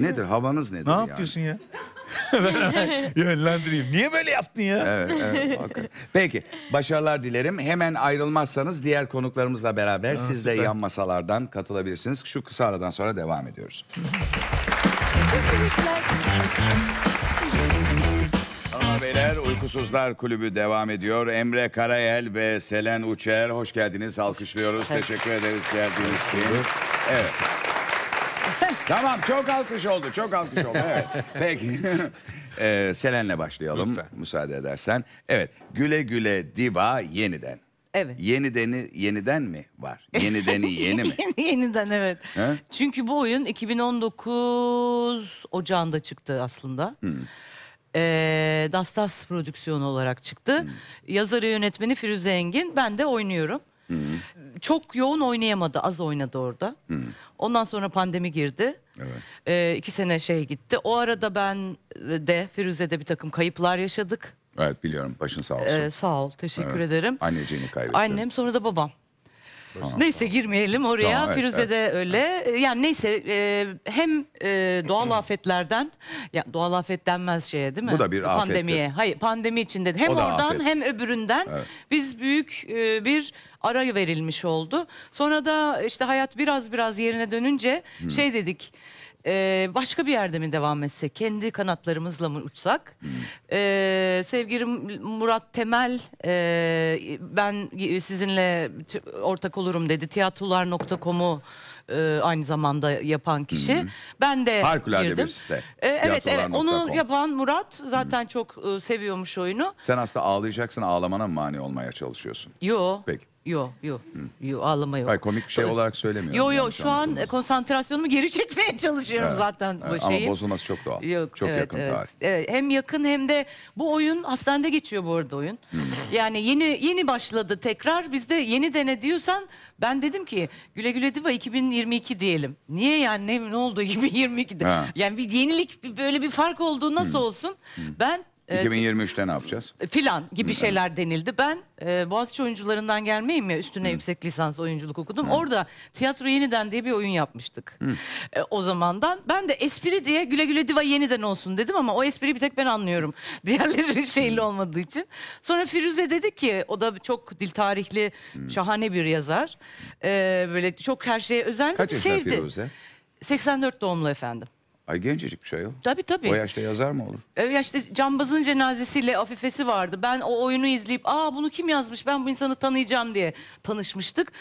Nedir havanız nedir? Ne yapıyorsun ya? Ben yönlendireyim. Niye böyle yaptın ya? Evet, evet. Peki başarılar dilerim. Hemen ayrılmazsanız diğer konuklarımızla beraber siz de yan masalardan katılabilirsiniz. Şu kısa aradan sonra devam ediyoruz. Beyler, Uykusuzlar Kulübü devam ediyor. Emre Karayel ve Selen Uçer hoş geldiniz. Alkışlıyoruz. Evet. Teşekkür ederiz geldiğiniz için. Evet. Tamam çok alkış oldu. Çok alkış oldu. Evet. Peki. Selen'le başlayalım. Lütfen. Müsaade edersen. Evet. Güle Güle Diva Yeniden. Evet. Yeniden mi var? Yeni mi? Yeniden evet. Ha? Çünkü bu oyun 2019 Ocağı'nda çıktı aslında. Dastas prodüksiyonu olarak çıktı. Yazarı yönetmeni Firuze Engin. Ben de oynuyorum. Çok yoğun oynayamadı. Az oynadı orada. Ondan sonra pandemi girdi. Evet. 2 sene gitti. O arada ben de Firuze'de bir takım kayıplar yaşadık. Evet biliyorum. Başın sağ olsun. Sağ ol. Teşekkür ederim. Anneciğini kaybettim. Annem sonra da babam. Neyse girmeyelim oraya. Tamam, evet, Firuze'de öyle. Yani neyse hem doğal afetlerden doğal afet denmez şeye değil mi? Bu da bir pandemiye. Afettir. Hayır pandemi içinde hem oradan afet. Hem öbüründen biz büyük bir ara verilmiş oldu. Sonra da işte hayat biraz yerine dönünce dedik. Başka bir yerde mi devam etsek? Kendi kanatlarımızla mı uçsak? Sevgili Murat Temel ben sizinle ortak olurum dedi. Tiyatrolar.com'u aynı zamanda yapan kişi. Ben de harikulade girdim. Bir site. Evet onu yapan Murat zaten çok seviyormuş oyunu. Sen aslında ağlayacaksın ağlamana mı mani olmaya çalışıyorsun? Yok. Peki. Yo ağlama yok. Hayır, komik bir şey olarak söylemiyorum. Yo şu an konsantrasyonumu geri çekmeye çalışıyorum zaten bu şeyi. Ama bozulması çok doğal. Yok, çok yakın tarih. Evet. Hem yakın hem de bu oyun hastanede geçiyor bu arada oyun. Yani yeni başladı tekrar. Bizde yeni dene diyorsan ben dedim ki Güle Güle Diva 2022 diyelim. Niye yani ne oldu 2022'de? Yani bir yenilik böyle bir fark olduğu nasıl olsun? Ben 2023'te ne yapacağız? Filan gibi şeyler denildi. Ben Boğaziçi oyuncularından gelmeyeyim ya üstüne yüksek lisans oyunculuk okudum. Orada Tiyatro Yeniden diye bir oyun yapmıştık. O zamandan. Ben de espri diye Güle Güle Diva Yeniden olsun dedim ama o espriyi bir tek ben anlıyorum. Diğerleri şeyli olmadığı için. Sonra Firuze dedi ki o da çok dil tarihli şahane bir yazar. Böyle çok her şeye özendi. Kaç yaşında Firuze? 84 doğumlu efendim. Ay gencecik bir şey o. Tabii. O yaşta yazar mı olur? Ya işte Cambaz'ın cenazesiyle Afife'si vardı. Ben o oyunu izleyip bunu kim yazmış ben bu insanı tanıyacağım diye tanışmıştık.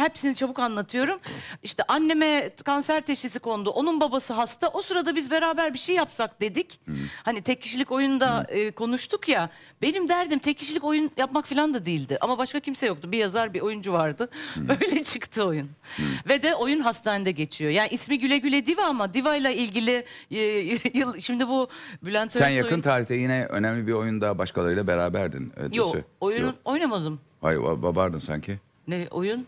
Hepsini çabuk anlatıyorum. İşte anneme kanser teşhisi kondu. Onun babası hasta. O sırada biz beraber bir şey yapsak dedik. Hani tek kişilik oyunda konuştuk ya. Benim derdim tek kişilik oyun yapmak falan da değildi. Ama başka kimse yoktu. Bir yazar bir oyuncu vardı. Öyle çıktı oyun. Ve de oyun hastanede geçiyor. Yani ismi Güle Güle Diva ama Diva ile ilgili şimdi bu Bülent Sen yakın oyun... tarihte yine önemli bir oyunda başkalarıyla beraberdin. Yok. Oyunu oynamadım. Hayır babardın sanki. Ne oyun?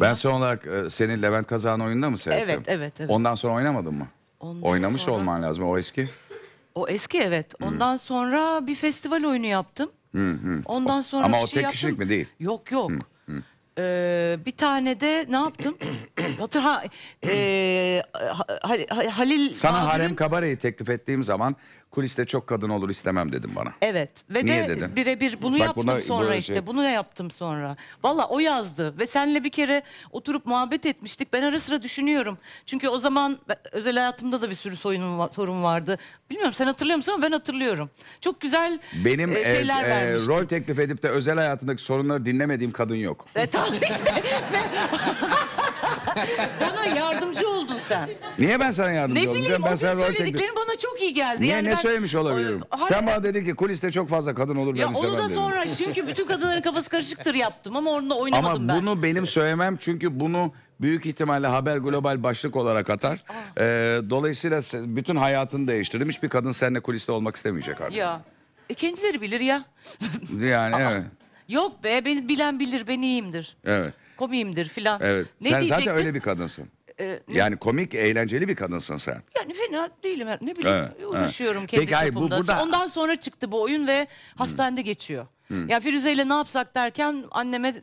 Ben son olarak senin Levent Kazan oyununda mı seyrettim? Evet, evet, evet. Ondan sonra oynamadın mı? Ondan oynamış sonra... olman lazım. O eski. O eski, evet. Ondan sonra bir festival oyunu yaptım. Ondan sonra ama o tek kişilik mi değil? Yok, yok. Bir tane de ne yaptım? Halil sana Nadir'in... Harem Kabare'yi teklif ettiğim zaman kuliste çok kadın olur istemem dedim bana. Evet. Ve niye de birebir bunu yaptım buna, sonra işte. Şey... Bunu da yaptım sonra. Valla o yazdı ve seninle bir kere oturup muhabbet etmiştik. Ben ara sıra düşünüyorum. Çünkü o zaman özel hayatımda da bir sürü sorun vardı. Bilmiyorum sen hatırlıyor musun ama ben hatırlıyorum. Çok güzel benim şeyler vermiştim. Benim rol teklif edip de özel hayatındaki sorunları dinlemediğim kadın yok. Tamam işte. Bana yardımcı oldun sen. Niye ben sana yardımcı oldum? Ne bileyim ben sana söylediklerin bana çok iyi geldi. Niye yani ne söylemiş olabilirim? Sen bana dedin ki kuliste çok fazla kadın olur ben istemem. Onu da sonra çünkü bütün kadınların kafası karışıktır yaptım ama onunla oynamadım ben. Ama bunu benim söylemem çünkü bunu büyük ihtimalle Haber Global başlık olarak atar. Dolayısıyla bütün hayatını değiştirdim. Hiçbir kadın seninle kuliste olmak istemeyecek artık. Ya. Kendileri bilir ya. Yani evet. Yok be, beni bilen bilir, ben iyiyimdir. Evet. Komiyimdir filan. Evet. Ne sen diyecektin? Zaten öyle bir kadınsın. Yani komik, eğlenceli bir kadınsın sen. Yani fena değilim. Ne bileyim, evet, uğraşıyorum evet. Kendi çapımda. Burada... Ondan sonra çıktı bu oyun ve hastanede geçiyor. Ya Firuze ile ne yapsak derken anneme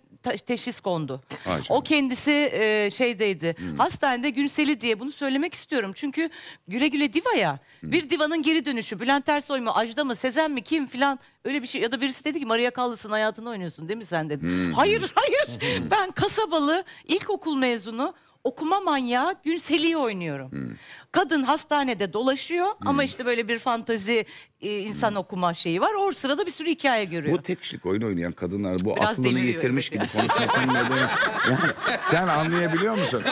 teşhis kondu. Ay, o kendisi şeydeydi. Hastanede Günsel'i diye bunu söylemek istiyorum. Çünkü Güle Güle Diva ya. Bir divanın geri dönüşü. Bülent Ersoy mu, Ajda mı, Sezen mi, kim filan öyle bir şey. Ya da birisi dedi ki Maria Callas'ın hayatını oynuyorsun değil mi sen dedi. Hayır hayır. Ben kasabalı ilkokul mezunu okuma manyağı Günsel'i oynuyorum. Kadın hastanede dolaşıyor ama işte böyle bir fantazi insan okuma şeyi var. O sırada bir sürü hikaye görüyor. Bu tek kişilik oyun oynayan kadınlar bu biraz aklını yitirmiş gibi konuşmasının nedeni. Yani sen anlayabiliyor musun?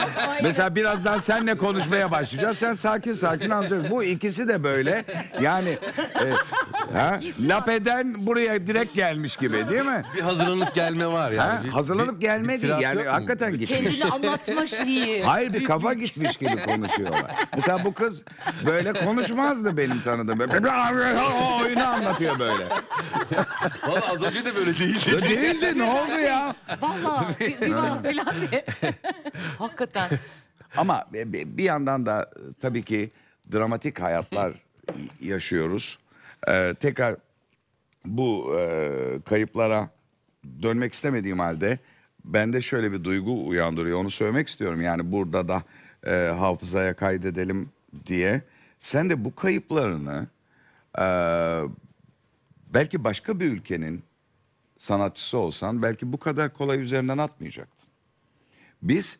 Mesela birazdan seninle konuşmaya başlayacağız. Sen sakin sakin anlayacaksın. Bu ikisi de böyle yani laf eden buraya direkt gelmiş gibi değil mi? Bir hazırlanıp gelme var yani. Hazırlanıp gelme değil yani hakikaten gitmiş. Kendini anlatma şeyi. Hayır bir kafa gitmiş gibi konuşuyorlar. Mesela bu kız böyle konuşmazdı benim tanıdığım. O oyunu anlatıyor böyle. Valla az önce de böyle değildi. Ya değildi ne oldu ya? Valla divan falan diye. Hakikaten. Ama bir yandan da tabii ki dramatik hayatlar yaşıyoruz. Tekrar bu kayıplara dönmek istemediğim halde bende şöyle bir duygu uyandırıyor. Onu söylemek istiyorum. Yani burada da hafızaya kaydedelim diye. Sen de bu kayıplarını belki başka bir ülkenin sanatçısı olsan belki bu kadar kolay üzerinden atmayacaktın. Biz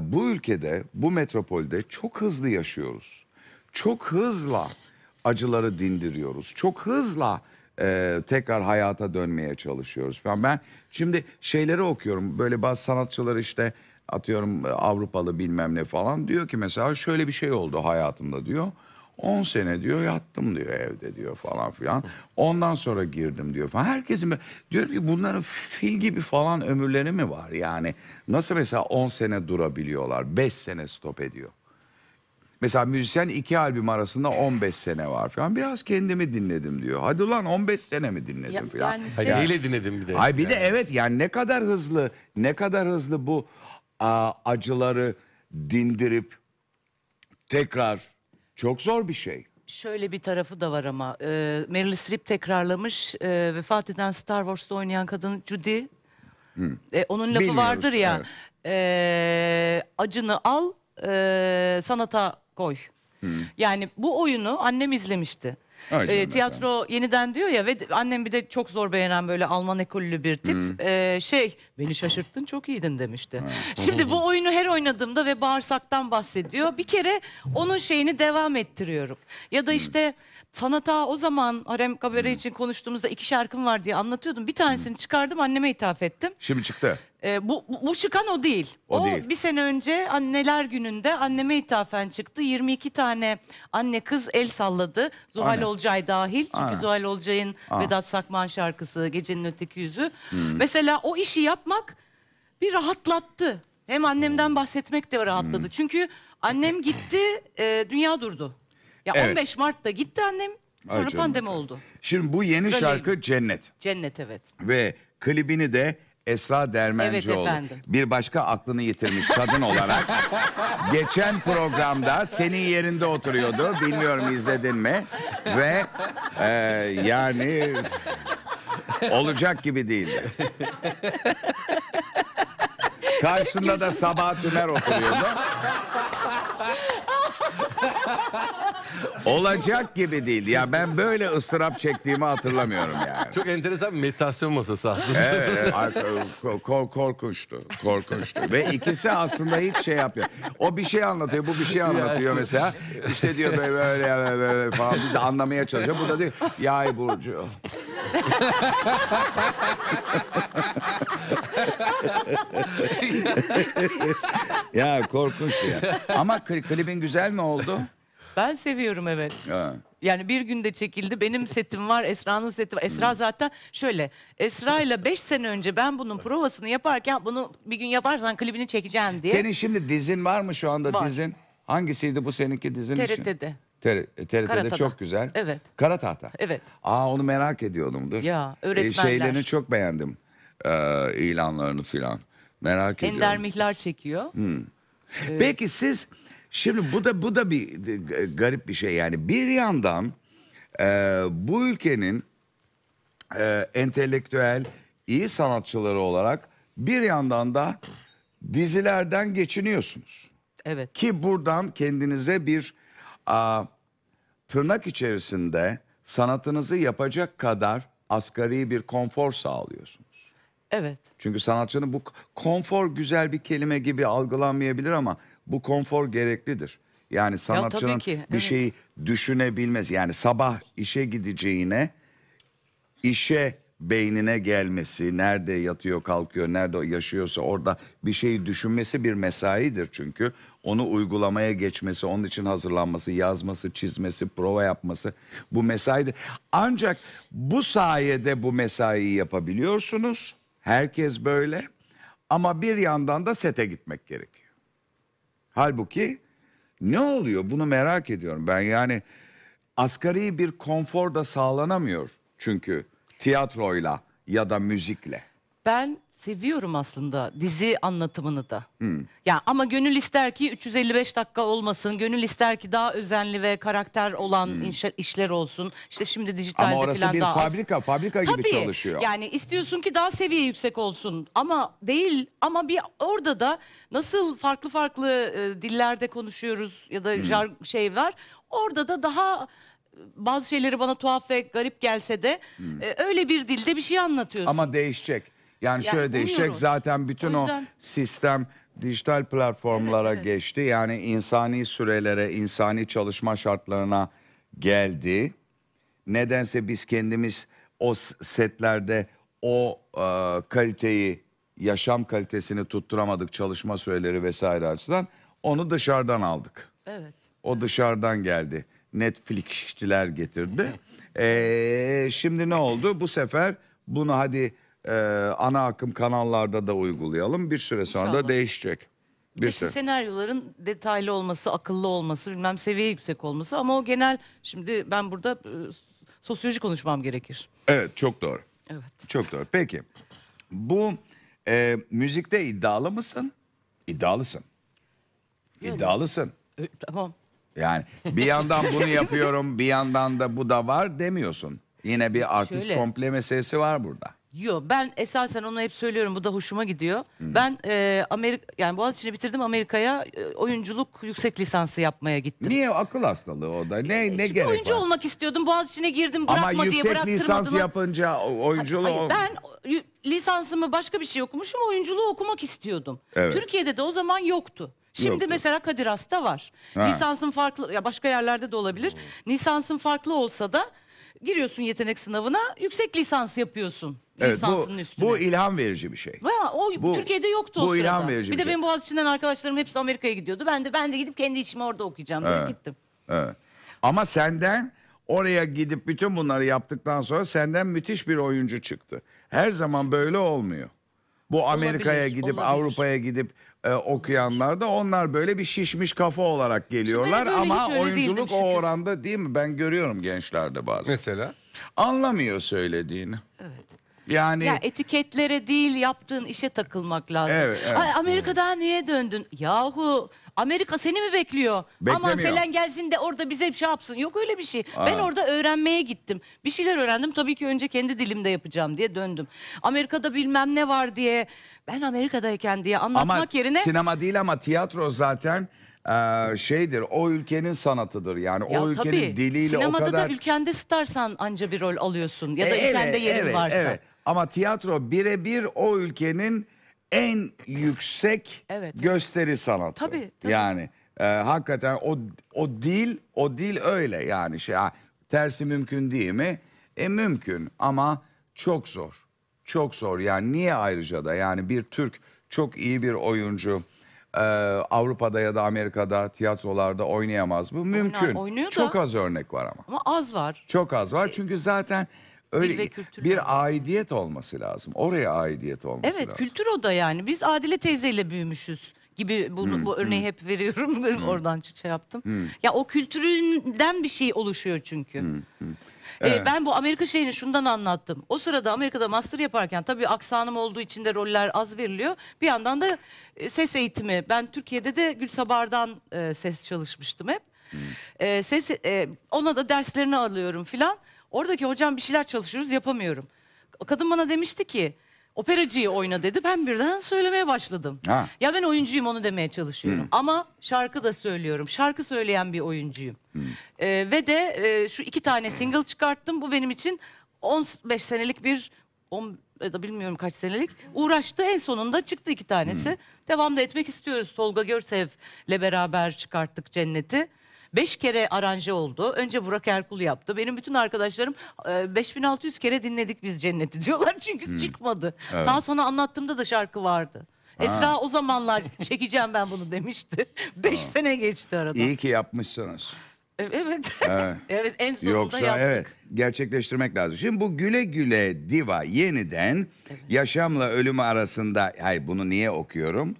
bu ülkede, bu metropolde çok hızlı yaşıyoruz. Çok hızla acıları dindiriyoruz. Çok hızla tekrar hayata dönmeye çalışıyoruz. Ben şimdi şeyleri okuyorum. Böyle bazı sanatçılar işte atıyorum Avrupalı bilmem ne falan diyor ki mesela şöyle bir şey oldu hayatımda diyor. 10 sene diyor yattım diyor evde diyor falan filan. Ondan sonra girdim diyor falan. Herkesin diyor ki bunların fil gibi falan ömürleri mi var yani? Nasıl mesela 10 sene durabiliyorlar? 5 sene stop ediyor. Mesela müzisyen 2 albüm arasında 15 sene var falan. Biraz kendimi dinledim diyor. Hadi ulan 15 sene mi dinledim ya, falan. Yani şey... Neyle dinledim bir de? Ay bir yani. De evet yani ne kadar hızlı, ne kadar hızlı bu acıları dindirip tekrar... Çok zor bir şey. Şöyle bir tarafı da var ama. Meryl Streep tekrarlamış. Vefat eden Star Wars'ta oynayan kadın Judy. Onun lafı bilmiyoruz, vardır ya. Evet. Acını al, sanata koy. Yani bu oyunu annem izlemişti. Tiyatro efendim. Yeniden diyor ya ve annem bir de çok zor beğenen böyle Alman ekollü bir tip beni şaşırttın çok iyiydin demişti. Şimdi bu oyunu her oynadığımda ve bağırsaktan bahsediyor bir kere onun şeyini devam ettiriyorum ya da işte sanata o zaman Harem Kabare için konuştuğumuzda 2 şarkım var diye anlatıyordum bir tanesini çıkardım anneme ithaf ettim. Şimdi çıktı. Bu çıkan o değil. O değil. Bir sene önce anneler gününde anneme ithafen çıktı. 22 tane anne kız el salladı. Zuhal Olcay dahil. Çünkü Zuhal Olcay'ın Vedat Sakman şarkısı Gecenin Öteki Yüzü. Mesela o işi yapmak bir rahatlattı. Hem annemden bahsetmek de rahatladı. Çünkü annem gitti, dünya durdu. Ya evet. 15 Mart'ta gitti annem. Sonra pandemi oldu. Şimdi bu yeni şarkı Cennet. Cennet evet. Ve klibini de Esra Dermencioğlu, evet, bir başka aklını yitirmiş kadın olarak geçen programda senin yerinde oturuyordu. Bilmiyorum izledin mi? Ve yani olacak gibi değildi. Karşısında da Sabahat Ümer oturuyordu. Olacak gibi değildi. Ya ben böyle ıstırap çektiğimi hatırlamıyorum yani. Çok enteresan bir meditasyon masası aslında. Evet, korkunçtu. Korkunçtu. Ve ikisi aslında hiç şey yapmıyor. O bir şey anlatıyor, bu bir şey anlatıyor mesela. İşte diyor böyle falan, biz anlamaya çalışıyor. Bu da diyor Yay burcu. Ya korkunçtu ya. Ama klibin güzel mi oldu? Ben seviyorum, evet. Ha. Yani bir günde çekildi. Benim setim var, Esra'nın seti var. Esra zaten şöyle, Esra'yla 5 sene önce ben bunun provasını yaparken, bunu bir gün yaparsan klibini çekeceğim diye. Senin şimdi dizin var mı şu anda? Var. Dizin? Hangisiydi bu seninki dizin? TRT'de. TRT'de çok güzel. Evet. Kara Tahta. Evet. Aa, onu merak ediyordumdur. Ya öğretmenler. Şeylerini çok beğendim. İlanlarını filan. Merak ediyorum. Ender Mihlar çekiyor. Peki siz... Şimdi bu da bir garip bir şey yani, bir yandan bu ülkenin entelektüel iyi sanatçıları olarak bir yandan da dizilerden geçiniyorsunuz. Evet. Ki buradan kendinize bir tırnak içerisinde sanatınızı yapacak kadar asgari bir konfor sağlıyorsunuz. Evet. Çünkü sanatçının bu konfor güzel bir kelime gibi algılanmayabilir ama... Bu konfor gereklidir. Yani sanatçının ya, ki, bir şeyi düşünebilmez. Yani sabah işe gideceğine, işe beynine gelmesi, nerede yatıyor, kalkıyor, nerede yaşıyorsa orada bir şeyi düşünmesi bir mesaidir çünkü. Onu uygulamaya geçmesi, onun için hazırlanması, yazması, çizmesi, prova yapması bu mesaidir. Ancak bu sayede bu mesaiyi yapabiliyorsunuz. Herkes böyle. Ama bir yandan da sete gitmek gerekiyor. Halbuki ne oluyor? Bunu merak ediyorum ben. Yani asgari bir konfor da sağlanamıyor çünkü tiyatroyla ya da müzikle. Ben seviyorum aslında dizi anlatımını da. Ya ama gönül ister ki 355 dakika olmasın. Gönül ister ki daha özenli ve karakter olan işler olsun. İşte şimdi dijitalde falan daha az. Ama orası bir fabrika, fabrika gibi çalışıyor. Yani istiyorsun ki daha seviye yüksek olsun ama değil. Ama bir orada da nasıl farklı farklı dillerde konuşuyoruz ya da şey var. Orada da daha bazı şeyleri bana tuhaf ve garip gelse de öyle bir dilde bir şey anlatıyorsun. Ama değişecek. Yani şöyle değişecek bilmiyorum. Zaten bütün o, o sistem dijital platformlara geçti. Yani insani sürelere, insani çalışma şartlarına geldi. Nedense biz kendimiz o setlerde o kaliteyi, yaşam kalitesini tutturamadık çalışma süreleri vesaire açısından. Onu dışarıdan aldık. Evet. O dışarıdan geldi. Netflix'çiler getirdi. Şimdi ne oldu? Bu sefer bunu hadi... ana akım kanallarda da uygulayalım. Bir süre sonra da değişecek. Senaryoların detaylı olması, akıllı olması, bilmem seviye yüksek olması ama o genel, şimdi ben burada sosyoloji konuşmam gerekir. Evet, çok doğru. Evet. Çok doğru. Peki. Bu müzikte iddialı mısın? İddialısın. İddialısın. Tamam. Yani bir yandan bunu yapıyorum, bir yandan da bu da var demiyorsun. Yine bir artist komple meselesi var burada. Yok, ben esasen onu hep söylüyorum, bu da hoşuma gidiyor. Ben yani Boğaziçi'ni bitirdim, Amerika'ya oyunculuk yüksek lisansı yapmaya gittim. Niye? Akıl hastalığı o da. Ne gerek oyuncu var? Olmak istiyordum, Boğaziçi'ne girdim, bırakma diye bıraktırmadım. Ama yüksek lisans yapınca oyunculuğu... Ben lisansımı başka bir şey okumuşum, oyunculuğu okumak istiyordum. Evet. Türkiye'de de o zaman yoktu. Şimdi mesela Kadir Has'ta var. Lisansın farklı, ya başka yerlerde de olabilir. Lisansın farklı olsa da giriyorsun yetenek sınavına, yüksek lisans yapıyorsun. Evet, bu ilham verici bir şey. Ya, Türkiye'de yoktu o sırada. Bir de benim Boğaziçi'nden arkadaşlarım hepsi Amerika'ya gidiyordu. Ben de gidip kendi işimi orada okuyacağım diye gittim. Evet. Ama senden oraya gidip bütün bunları yaptıktan sonra senden müthiş bir oyuncu çıktı. Her zaman böyle olmuyor. Bu Amerika'ya gidip Avrupa'ya gidip okuyanlar da onlar böyle bir şişmiş kafa olarak geliyorlar. Ama oyunculuk o oranda değil mi? Ben görüyorum gençlerde bazen. Mesela? Anlamıyor söylediğini. Evet. Yani ya etiketlere değil, yaptığın işe takılmak lazım. Evet, evet. Ay, Amerika'dan niye döndün? Yahu Amerika seni mi bekliyor? Beklemiyor. Aman Selen gelsin de orada bize bir şey yapsın. Yok öyle bir şey. Aa. Ben orada öğrenmeye gittim. Bir şeyler öğrendim. Tabii ki önce kendi dilimde yapacağım diye döndüm. Amerika'da bilmem ne var diye, ben Amerika'dayken diye anlatmak ama yerine... Sinema değil ama tiyatro zaten şeydir, o ülkenin sanatıdır yani, ya o ülkenin tabii, diliyle sinemada o kadar... Sinemada da ülkende starsan anca bir rol alıyorsun ya da ülkende yerin varsa. Evet. Ama tiyatro birebir o ülkenin en yüksek gösteri sanatı. Tabii, tabii. Yani hakikaten o dil öyle yani, şey tersi mümkün değil mi? Mümkün ama çok zor. Çok zor yani, niye ayrıca da yani bir Türk çok iyi bir oyuncu Avrupa'da ya da Amerika'da tiyatrolarda oynayamaz mı? Mümkün. Oynuyor da. Çok az örnek var ama. Ama az var. Çok az var çünkü zaten öyle bir aidiyet olması lazım. Oraya aidiyet olması lazım. Evet, kültür o da yani. Biz Adile teyzeyle büyümüşüz gibi, bunu, bu örneği hep veriyorum. Oradan şey yaptım. Ya o kültüründen bir şey oluşuyor çünkü. Evet. Ben bu Amerika şeyini şundan anlattım. O sırada Amerika'da master yaparken tabii aksanım olduğu için de roller az veriliyor. Bir yandan da ses eğitimi. Ben Türkiye'de de Gülsabar'dan ses çalışmıştım hep. Ona da derslerini alıyorum filan. Oradaki hocam bir şeyler çalışıyoruz, yapamıyorum. Kadın bana demişti ki operacıyı oyna dedi. Ben birden söylemeye başladım. Ha. Ya ben oyuncuyum, onu demeye çalışıyorum. Ama şarkı da söylüyorum. Şarkı söyleyen bir oyuncuyum. Ve de şu 2 tane single çıkarttım. Bu benim için 15 senelik bir... 10 ya da bilmiyorum kaç senelik uğraştı. En sonunda çıktı 2 tanesi. Devam da etmek istiyoruz. Tolga Görsev'le beraber çıkarttık Cennet'i. 5 kere aranje oldu. Önce Burak Erkul yaptı. Benim bütün arkadaşlarım 5600 kere dinledik biz Cennet'i diyorlar. Çünkü çıkmadı. Evet. Daha sana anlattığımda da şarkı vardı. Ha. Esra o zamanlar çekeceğim ben bunu demişti. 5 sene geçti arada. İyi ki yapmışsınız. Evet. Evet. Evet, en sonunda yoksa yaptık. Evet, gerçekleştirmek lazım. Şimdi bu Güle Güle Diva Yeniden, yaşamla ölümü arasında... Hayır, bunu niye okuyorum?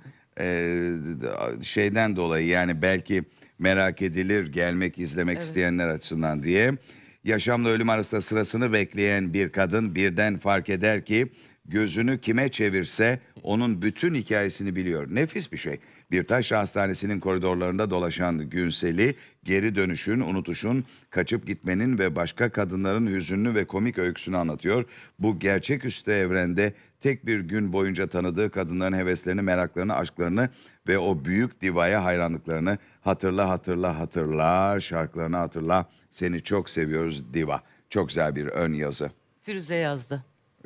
Şeyden dolayı yani, belki... merak edilir gelmek, izlemek isteyenler açısından diye. Yaşamla ölüm arasında sırasını bekleyen bir kadın birden fark eder ki gözünü kime çevirse onun bütün hikayesini biliyor. Nefis bir şey. Bir taş hastanesinin koridorlarında dolaşan Günsel'i geri dönüşün, unutuşun, kaçıp gitmenin ve başka kadınların hüzünlü ve komik öyküsünü anlatıyor. Bu gerçeküstü evrende tek bir gün boyunca tanıdığı kadınların heveslerini, meraklarını, aşklarını ve o büyük divaya hayranlıklarını hatırla, hatırla, hatırla, şarkılarını hatırla. Seni çok seviyoruz diva. Çok güzel bir ön yazı. Firuze yazdı.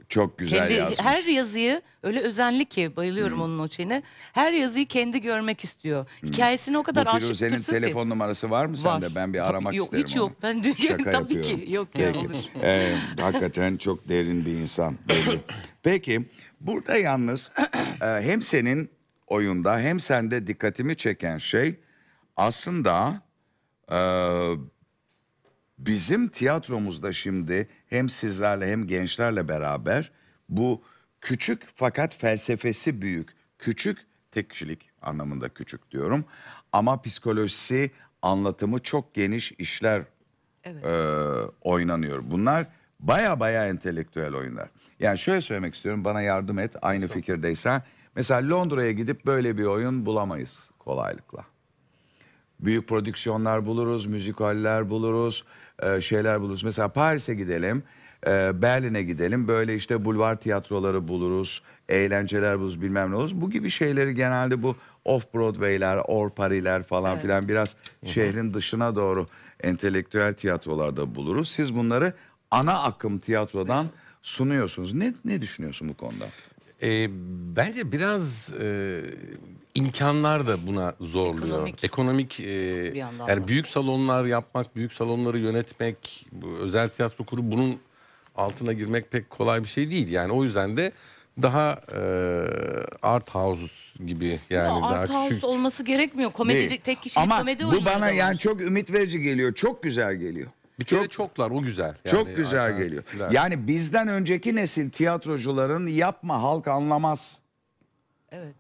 Çok güzel yazmış. Her yazıyı öyle özenli ki, bayılıyorum onun o şeyine. Her yazıyı kendi görmek istiyor. Hikayesini o kadar aşık tutuyor ki. Telefon numarası var mı sende? Ben bir aramak isterim. Hiç yok. Ben şaka tabii ki yok. Hakikaten çok derin bir insan. Peki burada yalnız hem senin oyunda hem sende dikkatimi çeken şey aslında bizim tiyatromuzda şimdi hem sizlerle hem gençlerle beraber bu küçük fakat felsefesi büyük. Küçük, tek kişilik anlamında küçük diyorum. Ama psikolojisi, anlatımı çok geniş işler oynanıyor. Bunlar baya baya entelektüel oyunlar. Yani şöyle söylemek istiyorum, bana yardım et aynı fikirdeysen. Mesela Londra'ya gidip böyle bir oyun bulamayız kolaylıkla. Büyük prodüksiyonlar buluruz, müzikaller buluruz, şeyler buluruz. Mesela Paris'e gidelim, Berlin'e gidelim. Böyle işte bulvar tiyatroları buluruz, eğlenceler buluruz, bilmem ne oluruz. Bu gibi şeyleri genelde bu off-Broadway'ler, Orpari'ler falan filan biraz şehrin dışına doğru entelektüel tiyatrolarda buluruz. Siz bunları ana akım tiyatrodan sunuyorsunuz. Ne düşünüyorsun bu konuda? Bence biraz imkanlar da buna zorluyor. Ekonomik yani büyük salonlar yapmak, büyük salonları yönetmek, özel tiyatro kuru bunun altına girmek pek kolay bir şey değil. Yani o yüzden de daha art house gibi yani, daha art house olması gerekmiyor. Komedi, tek kişilik komedi oyunu. Ama bu bana yani çok ümit verici geliyor, çok güzel geliyor. Bir kere çoklar, o güzel. Yani çok güzel geliyor. Güzel. Yani bizden önceki nesil tiyatrocuların yapma halk anlamaz. Evet.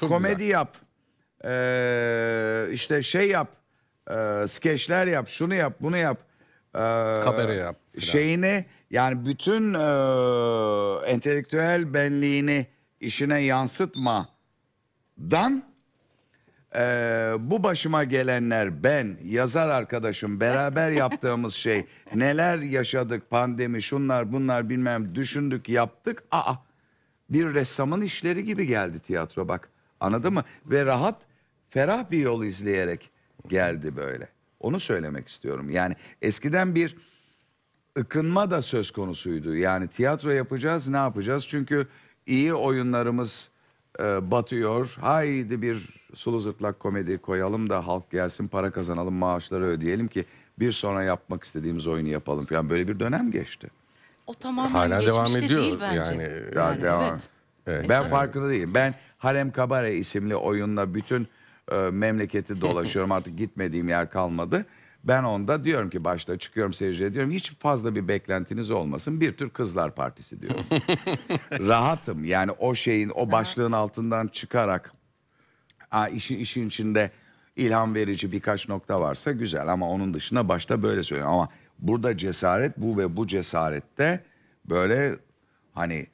Komedi güzel. Yap. İşte şey yap. Skeçler yap. Şunu yap, bunu yap. kameraya şeyini, yani bütün entelektüel benliğini işine yansıtmadan bu başıma gelenler, ben, yazar arkadaşım, beraber yaptığımız şey, neler yaşadık, pandemi, şunlar bunlar bilmem, düşündük, yaptık. Aa, bir ressamın işleri gibi geldi tiyatro, bak, anladın mı? Ve rahat, ferah bir yol izleyerek geldi böyle. Onu söylemek istiyorum. Yani eskiden bir ıkınma da söz konusuydu. Yani tiyatro yapacağız, ne yapacağız? Çünkü iyi oyunlarımız batıyor. Haydi bir sulu zırtlak komedi koyalım da halk gelsin, para kazanalım, maaşları ödeyelim ki bir sonra yapmak istediğimiz oyunu yapalım falan. Böyle bir dönem geçti. O tamamen hala devam ediyor değil bence. Yani devam. Evet. Evet. Ben farkında değilim. Ben Harem Kabare isimli oyunla bütün memleketi dolaşıyorum. Artık gitmediğim yer kalmadı. Ben onda diyorum ki, başta çıkıyorum seyirciye, diyorum hiç fazla bir beklentiniz olmasın. Bir tür kızlar partisi diyorum. Rahatım yani, o şeyin, o başlığın altından çıkarak işin içinde ilham verici birkaç nokta varsa güzel, ama onun dışında başta böyle söylüyorum. Ama burada cesaret bu ve bu cesarette böyle hani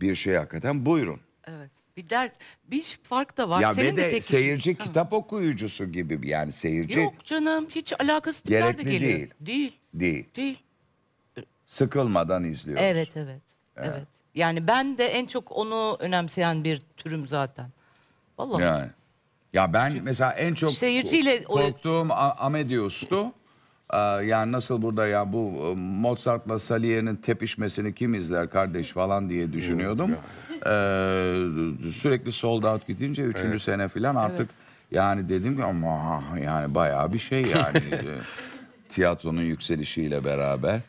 bir şey hakikaten buyurun. Evet. Bir dert, bir fark da var. Ya senin de tek seyirci kitap okuyucusu gibi, yani seyirci. Yok canım, hiç alakası tipler de geliyor. Değil. Sıkılmadan izliyoruz. Evet. Yani ben de en çok onu önemseyen bir türüm zaten. Vallahi. Yani. Ya ben çünkü mesela en çok seyirciyle korktuğum Amadeus'tu. Yani nasıl burada ya bu Mozart'la Salieri'nin tepişmesini kim izler kardeş falan diye düşünüyordum. Sürekli sold out gidince 3. sene falan artık yani dedim ki ama yani bayağı bir şey yani tiyatronun yükselişiyle beraber.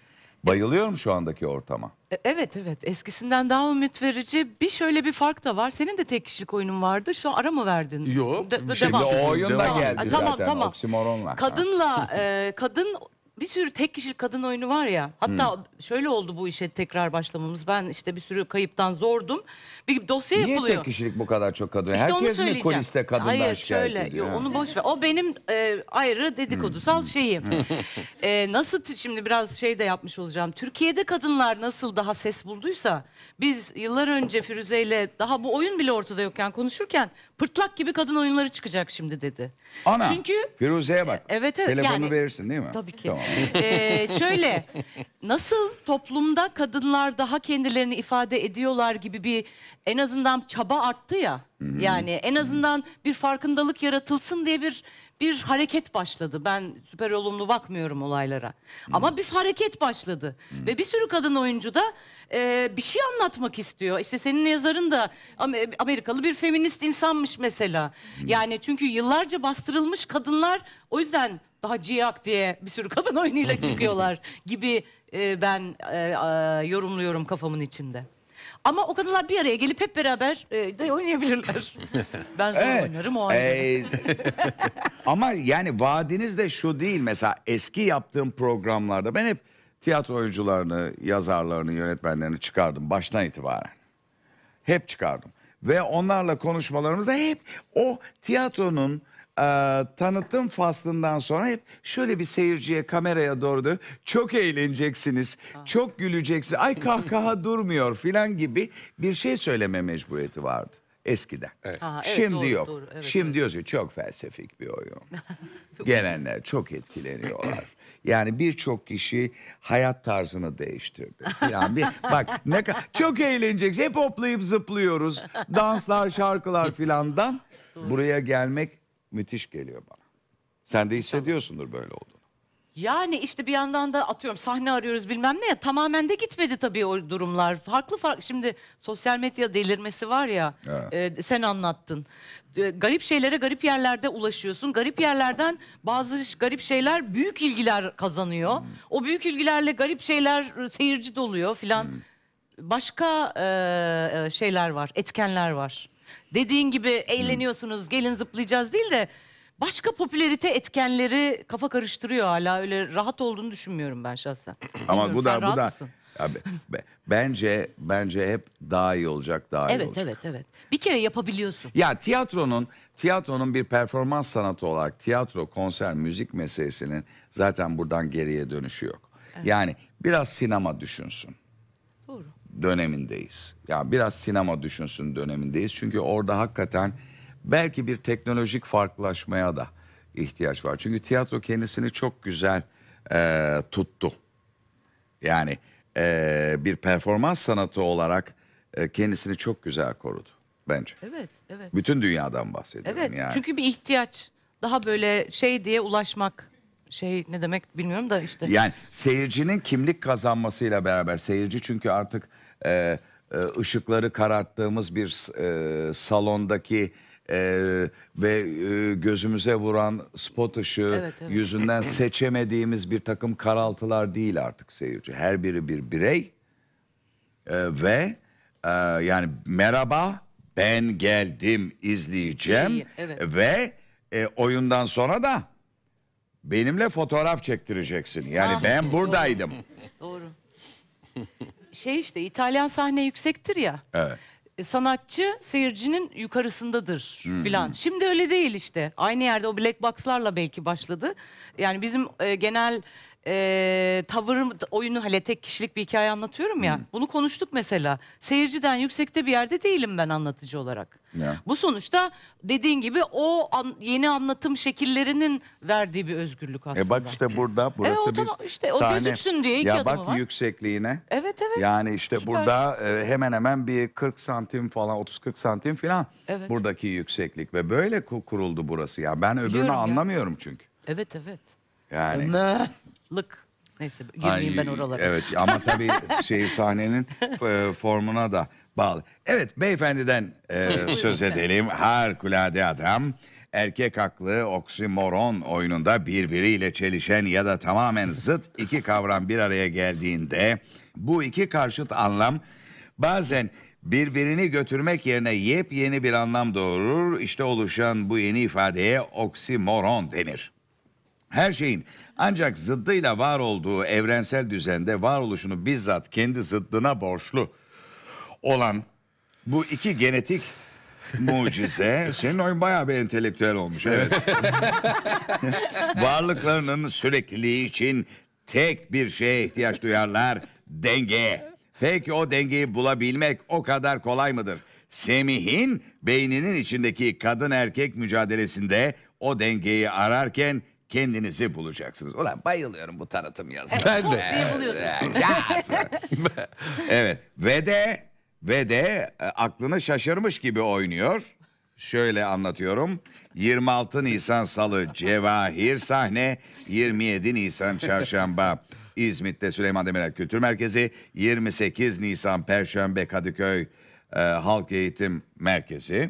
Bayılıyorum şu andaki ortama. Evet eskisinden daha ümit verici. Bir şöyle bir fark da var. Senin de tek kişilik oyunun vardı. Şu an ara mı verdin? Yok. Şimdi o oyun da geldi zaten. Tamam. Oksimoronla. Kadınla kadın, bir sürü tek kişilik kadın oyunu var ya. Hatta şöyle oldu bu işe tekrar başlamamız. Ben işte bir sürü kayıptan zordum. Bir dosya yapılıyor. Niye tek kişilik bu kadar çok kadın? İşte herkes mi kuliste kadından şikayet ediyor? Hayır, onu boş ver. O benim ayrı dedikodusal şeyim. Nasıl şimdi biraz şey de yapmış olacağım. Türkiye'de kadınlar nasıl daha ses bulduysa, biz yıllar önce Firuze ile daha bu oyun bile ortada yokken konuşurken pırtlak gibi kadın oyunları çıkacak şimdi dedi. Ana, çünkü Firuze'ye bak. Evet. Telefonu yani, verirsin değil mi? Tabii ki. Tamam. Şöyle, nasıl toplumda kadınlar daha kendilerini ifade ediyorlar gibi bir, en azından çaba arttı ya. Yani en azından bir farkındalık yaratılsın diye bir hareket başladı. Ben süper olumlu bakmıyorum olaylara. Ama bir hareket başladı. Ve bir sürü kadın oyuncu da bir şey anlatmak istiyor. İşte senin yazarın da Amerikalı bir feminist insanmış mesela. Yani çünkü yıllarca bastırılmış kadınlar, o yüzden daha ciyak diye bir sürü kadın oyunuyla çıkıyorlar gibi ben yorumluyorum kafamın içinde. Ama o kadınlar bir araya gelip hep beraber de oynayabilirler. Ben zor oynarım, o ama yani vaadiniz de şu değil. Mesela eski yaptığım programlarda ben hep tiyatro oyuncularını, yazarlarını, yönetmenlerini çıkardım baştan itibaren. Hep çıkardım. Ve onlarla konuşmalarımızda hep o tiyatronun tanıtım faslından sonra hep şöyle bir seyirciye, kameraya doğru da çok eğleneceksiniz, çok güleceksiniz, ay kahkaha durmuyor filan gibi bir şey söyleme mecburiyeti vardı eskiden. Şimdi doğru, yok. Doğru, şimdi diyorsun çok felsefik bir oyun. Gelenler çok etkileniyorlar. Yani birçok kişi hayat tarzını değiştirdi. Yani bak ne çok eğleneceksin, hep hoplayıp zıplıyoruz, danslar, şarkılar filandan buraya gelmek müthiş geliyor bana. Sen de hissediyorsundur böyle olduğunu. Yani işte bir yandan da atıyorum sahne arıyoruz bilmem ne ya, tamamen de gitmedi tabii o durumlar. Farklı şimdi sosyal medya delirmesi var ya, sen anlattın. Garip şeylere garip yerlerde ulaşıyorsun. Garip yerlerden bazı garip şeyler büyük ilgiler kazanıyor. O büyük ilgilerle garip şeyler seyirci doluyor filan. Başka şeyler var, etkenler var. Dediğin gibi eğleniyorsunuz, gelin zıplayacağız değil de başka popülerite etkenleri kafa karıştırıyor hala. Öyle rahat olduğunu düşünmüyorum ben şahsen. Ama bilmiyorum, bu da abi, bence hep daha iyi olacak, daha iyi olacak. Evet. Bir kere yapabiliyorsun. Ya tiyatronun bir performans sanatı olarak tiyatro, konser, müzik meselesinin zaten buradan geriye dönüşü yok. Evet. Yani biraz sinema düşünsün. Doğru. Dönemindeyiz. Yani biraz sinema düşünsün dönemindeyiz. Çünkü orada hakikaten belki bir teknolojik farklılaşmaya da ihtiyaç var. Çünkü tiyatro kendisini çok güzel tuttu. Yani bir performans sanatı olarak kendisini çok güzel korudu bence. Evet, evet. Bütün dünyadan bahsediyorum evet, yani. Çünkü bir ihtiyaç. Daha böyle şey diye ulaşmak. Şey ne demek bilmiyorum da işte. Yani seyircinin kimlik kazanmasıyla beraber seyirci çünkü artık ışıkları kararttığımız bir salondaki ve gözümüze vuran spot ışığı evet, evet. yüzünden seçemediğimiz bir takım karaltılar değil artık seyirci. Her biri bir birey ve yani merhaba ben geldim izleyeceğim İyi, evet. ve oyundan sonra da benimle fotoğraf çektireceksin. Yani ah, ben buradaydım. Doğru. Şey işte İtalyan sahne yüksektir ya. Evet. Sanatçı seyircinin yukarısındadır filan. Şimdi öyle değil işte. Aynı yerde o black box'larla belki başladı. Yani bizim genel tavırım oyunu hele tek kişilik bir hikaye anlatıyorum ya. Bunu konuştuk mesela. Seyirciden yüksekte bir yerde değilim ben anlatıcı olarak. Ya. Bu sonuçta dediğin gibi o yeni anlatım şekillerinin verdiği bir özgürlük aslında. Bak işte burada burası bir işte, sahne. O gözüksün diye iki ya bak var. Yüksekliğine. Evet evet. Yani işte süper. Burada hemen hemen bir 40 santim falan 30-40 santim falan evet. buradaki yükseklik ve böyle kuruldu burası ya. Ben öbürünü biliyorum anlamıyorum ya. Çünkü. Evet evet. Yani. Neyse girmeyeyim ben oralara. Evet ama tabii şey sahnenin formuna da bağlı. Evet beyefendiden söz edelim. Harikulade adam erkek aklı oksimoron oyununda birbiriyle çelişen ya da tamamen zıt iki kavram bir araya geldiğinde bu iki karşıt anlam bazen birbirini götürmek yerine yepyeni bir anlam doğurur. İşte oluşan bu yeni ifadeye oksimoron denir. Her şeyin ancak zıddıyla var olduğu evrensel düzende varoluşunu bizzat kendi zıddına borçlu olan bu iki genetik mucize... Senin oyun bayağı bir entelektüel olmuş. Evet. Varlıklarının sürekliliği için tek bir şeye ihtiyaç duyarlar, denge. Peki o dengeyi bulabilmek o kadar kolay mıdır? Semih'in beyninin içindeki kadın erkek mücadelesinde o dengeyi ararken... Kendinizi bulacaksınız. Ulan bayılıyorum bu tanıtım yazısı. Ben de. Evet. Ve de aklını şaşırmış gibi oynuyor. Şöyle anlatıyorum. 26 Nisan Salı Cevahir sahne. 27 Nisan Çarşamba İzmit'te Süleyman Demirel Kültür Merkezi. 28 Nisan Perşembe Kadıköy Halk Eğitim Merkezi.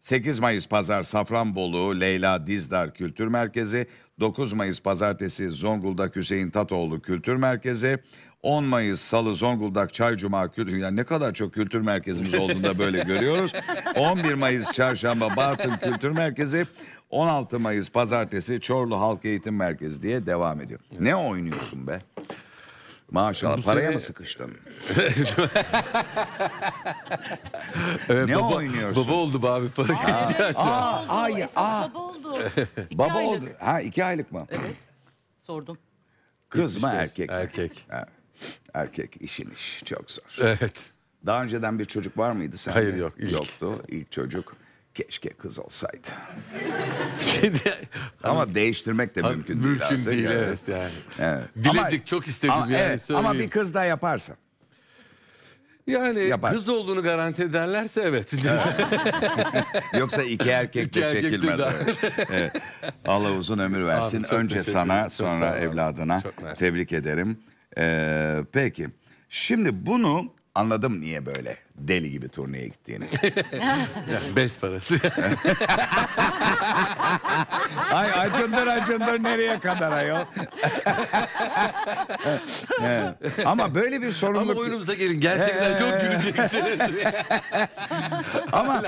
8 Mayıs Pazar Safranbolu Leyla Dizdar Kültür Merkezi, 9 Mayıs Pazartesi Zonguldak Hüseyin Tatoğlu Kültür Merkezi, 10 Mayıs Salı Zonguldak Çaycuma Kültür Merkezi. Yani ne kadar çok kültür merkezimiz olduğunda böyle görüyoruz. 11 Mayıs Çarşamba Bartın Kültür Merkezi, 16 Mayıs Pazartesi Çorlu Halk Eğitim Merkezi diye devam ediyor. Ne oynuyorsun be? Maşallah paraya mı sıkıştın? Ne baba, oynuyorsun? Baba oldu be abi para gitti. Baba oldu. Baba oldu. Ha 2 aylık mı? Evet. Sordum. Kız mı erkek mi? Erkek. Ha, erkek işin iş çok zor. Evet. Daha önceden bir çocuk var mıydı sende? Hayır yok. Yoktu. İlk çocuk. Keşke kız olsaydı. Ama değiştirmek de mümkün değil. Mümkün değil yani. Evet yani. Evet. Diledik ama, çok istedim ama, yani evet, ama bir kız da yaparsa. Yani yapar. Kız olduğunu garanti ederlerse evet. Yoksa 2 erkek de çekilmez. Evet. Allah uzun ömür versin. Abi, önce sana sonra evladına tebrik ederim. Peki şimdi bunu... Anladım niye böyle deli gibi turneye gittiğini. Bez parası. Ay acındır acındır nereye kadar ayol. Evet. Ama böyle bir sorumluluk... Ama oyunumuza gelin gerçekten çok güleceksiniz. Ama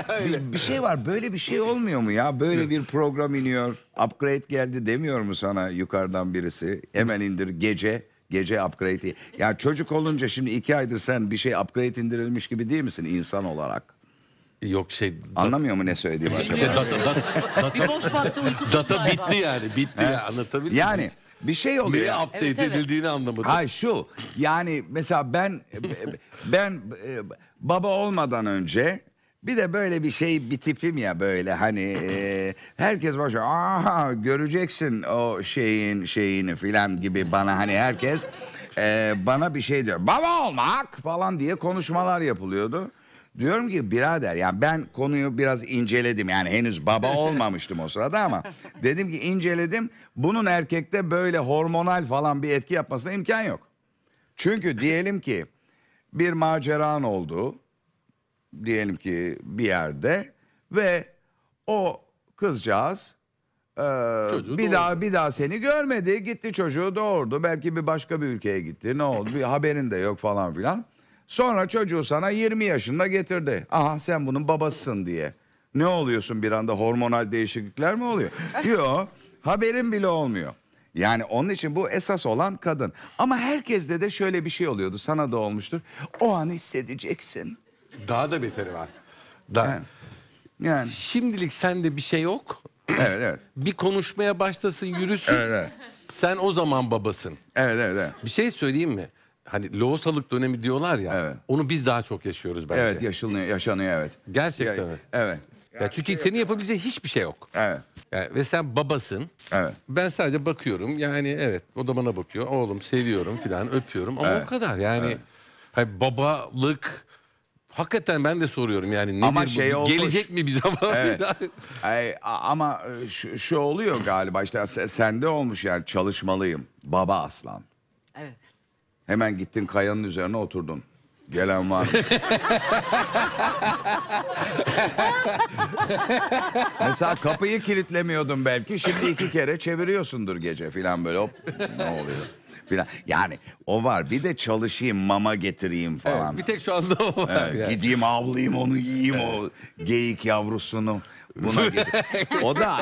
bir şey var böyle bir şey olmuyor mu ya? Böyle bir program iniyor. Upgrade geldi demiyor mu sana yukarıdan birisi? Hemen indir gece... Gece upgrade. Ya yani çocuk olunca şimdi 2 aydır sen bir şey upgrade indirilmiş gibi değil misin insan olarak? Yok şey... Anlamıyor mu ne söylediğimi acaba? Data bitti yani. Bitti ya, anlatabilir miyim? Yani bir şey oluyor. Niye update edildiğini anlamadım. Hayır şu, yani mesela ben baba olmadan önce bir de böyle bir şey, bir tipim ya böyle hani herkes başlıyor, aa göreceksin o şeyini filan gibi, bana hani herkes bana bir şey diyor. Baba olmak falan diye konuşmalar yapılıyordu. Diyorum ki birader, yani ben konuyu biraz inceledim, yani henüz baba olmamıştım o sırada ama dedim ki inceledim, bunun erkekte böyle hormonal falan bir etki yapmasına imkan yok. Çünkü diyelim ki bir maceran oldu diyelim ki bir yerde ve o kızcağız bir daha seni görmedi, gitti çocuğu doğurdu, belki bir başka bir ülkeye gitti, ne oldu bir haberin de yok falan filan. Sonra çocuğu sana 20 yaşında getirdi. Aha sen bunun babasısın diye. Ne oluyorsun bir anda, hormonal değişiklikler mi oluyor? Yok, haberin bile olmuyor. Yani onun için bu esas olan kadın. Ama herkeste de şöyle bir şey oluyordu, sana da olmuştur. O an hissedeceksin. Daha da beteri var. Daha. Yani. Şimdilik sende bir şey yok. Evet, evet. Bir konuşmaya başlasın, yürüsün. Evet, evet. Sen o zaman babasın. Evet, evet, evet. Bir şey söyleyeyim mi? Hani lohusalık dönemi diyorlar ya, evet, onu biz daha çok yaşıyoruz bence. Evet, yaşanıyor, evet. Gerçekten öyle. Evet. Ya çünkü senin yapabileceğin hiçbir şey yok. Evet. Yani ve sen babasın. Evet. Ben sadece bakıyorum, yani evet, o da bana bakıyor. Oğlum seviyorum filan, öpüyorum ama evet, o kadar yani. Evet. Hani babalık, hakikaten ben de soruyorum yani. Ama şey olmuş, gelecek mi bir zaman? Evet. Ay, ama şu oluyor galiba, işte sende olmuş yani, çalışmalıyım. Baba aslan. Evet. Hemen gittin kayanın üzerine oturdun. Gelen var. Mesela kapıyı kilitlemiyordun belki. Şimdi 2 kere çeviriyorsundur gece filan böyle. Hop, ne oluyor? Filan. Yani o var. Bir de çalışayım, mama getireyim falan. Evet, bir tek şu anda o var. Evet, yani. Gideyim avlayayım onu, yiyeyim o geyik yavrusunu. Buna o da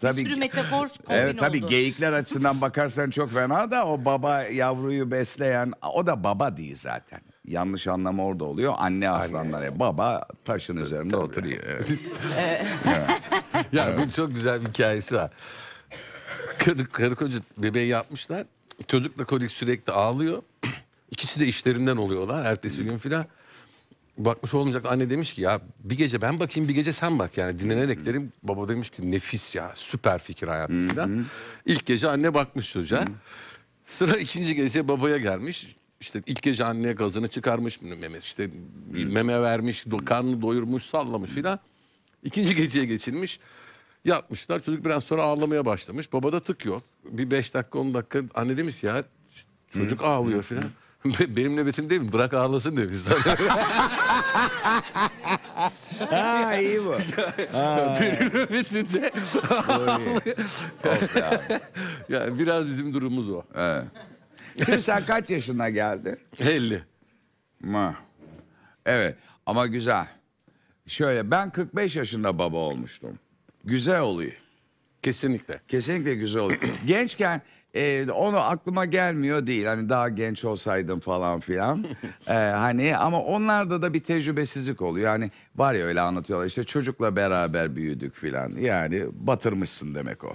tabii, bir sürü metafor kombin evet, tabii oldu. Geyikler açısından bakarsan çok fena da, o baba yavruyu besleyen, o da baba değil zaten. Yanlış anlamı orada oluyor. Anne aslanları, baba taşın üzerinde tabii oturuyor. Evet. Evet. Yani evet, bu çok güzel bir hikayesi var. Karı koca bebeği yapmışlar. Çocukla kolik sürekli ağlıyor. İkisi de işlerinden oluyorlar ertesi gün filan. Bakmış olmayacak, anne demiş ki ya bir gece ben bakayım, bir gece sen bak, yani dinlenerek derim. Baba demiş ki nefis ya, süper fikir hayatımda. İlk gece anne bakmış çocuğa. Sıra ikinci gece babaya gelmiş. İşte ilk gece anneye gazını çıkarmış, meme vermiş, karnını doyurmuş, sallamış filan. İkinci geceye geçilmiş. Yapmışlar, çocuk biraz sonra ağlamaya başlamış. Baba da tık yok. Bir 5 dakika 10 dakika anne demiş ki ya çocuk ağlıyor filan. Benim nöbetim değil mi? Bırak ağlasın diyor biz. Ha iyi bu. Benim nöbetimde ağlıyor. Yani biraz bizim durumumuz o. Evet. Şimdi sen kaç yaşına geldin? 50. Evet ama güzel. Şöyle, ben 45 yaşında baba olmuştum. Güzel oluyor. Kesinlikle. Kesinlikle güzel oluyor. Gençken... onu aklıma gelmiyor değil, hani daha genç olsaydım falan filan hani, ama onlarda da bir tecrübesizlik oluyor yani, var ya öyle anlatıyorlar işte, çocukla beraber büyüdük filan, yani batırmışsın demek o.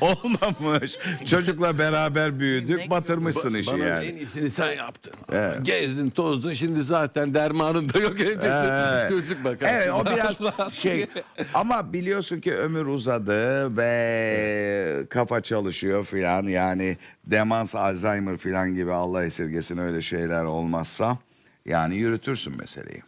Olmamış, çocukla beraber büyüdük, batırmışsın işi yani. Bana en iyisini sen yaptın, evet, gezdin tozdun, şimdi zaten dermanın da yok, evet, çocuk bakar. Evet, o biraz şey ama biliyorsun ki ömür uzadı ve kafa çalışıyor filan, yani demans, Alzheimer filan gibi, Allah esirgesin öyle şeyler olmazsa, yani yürütürsün meseleyi.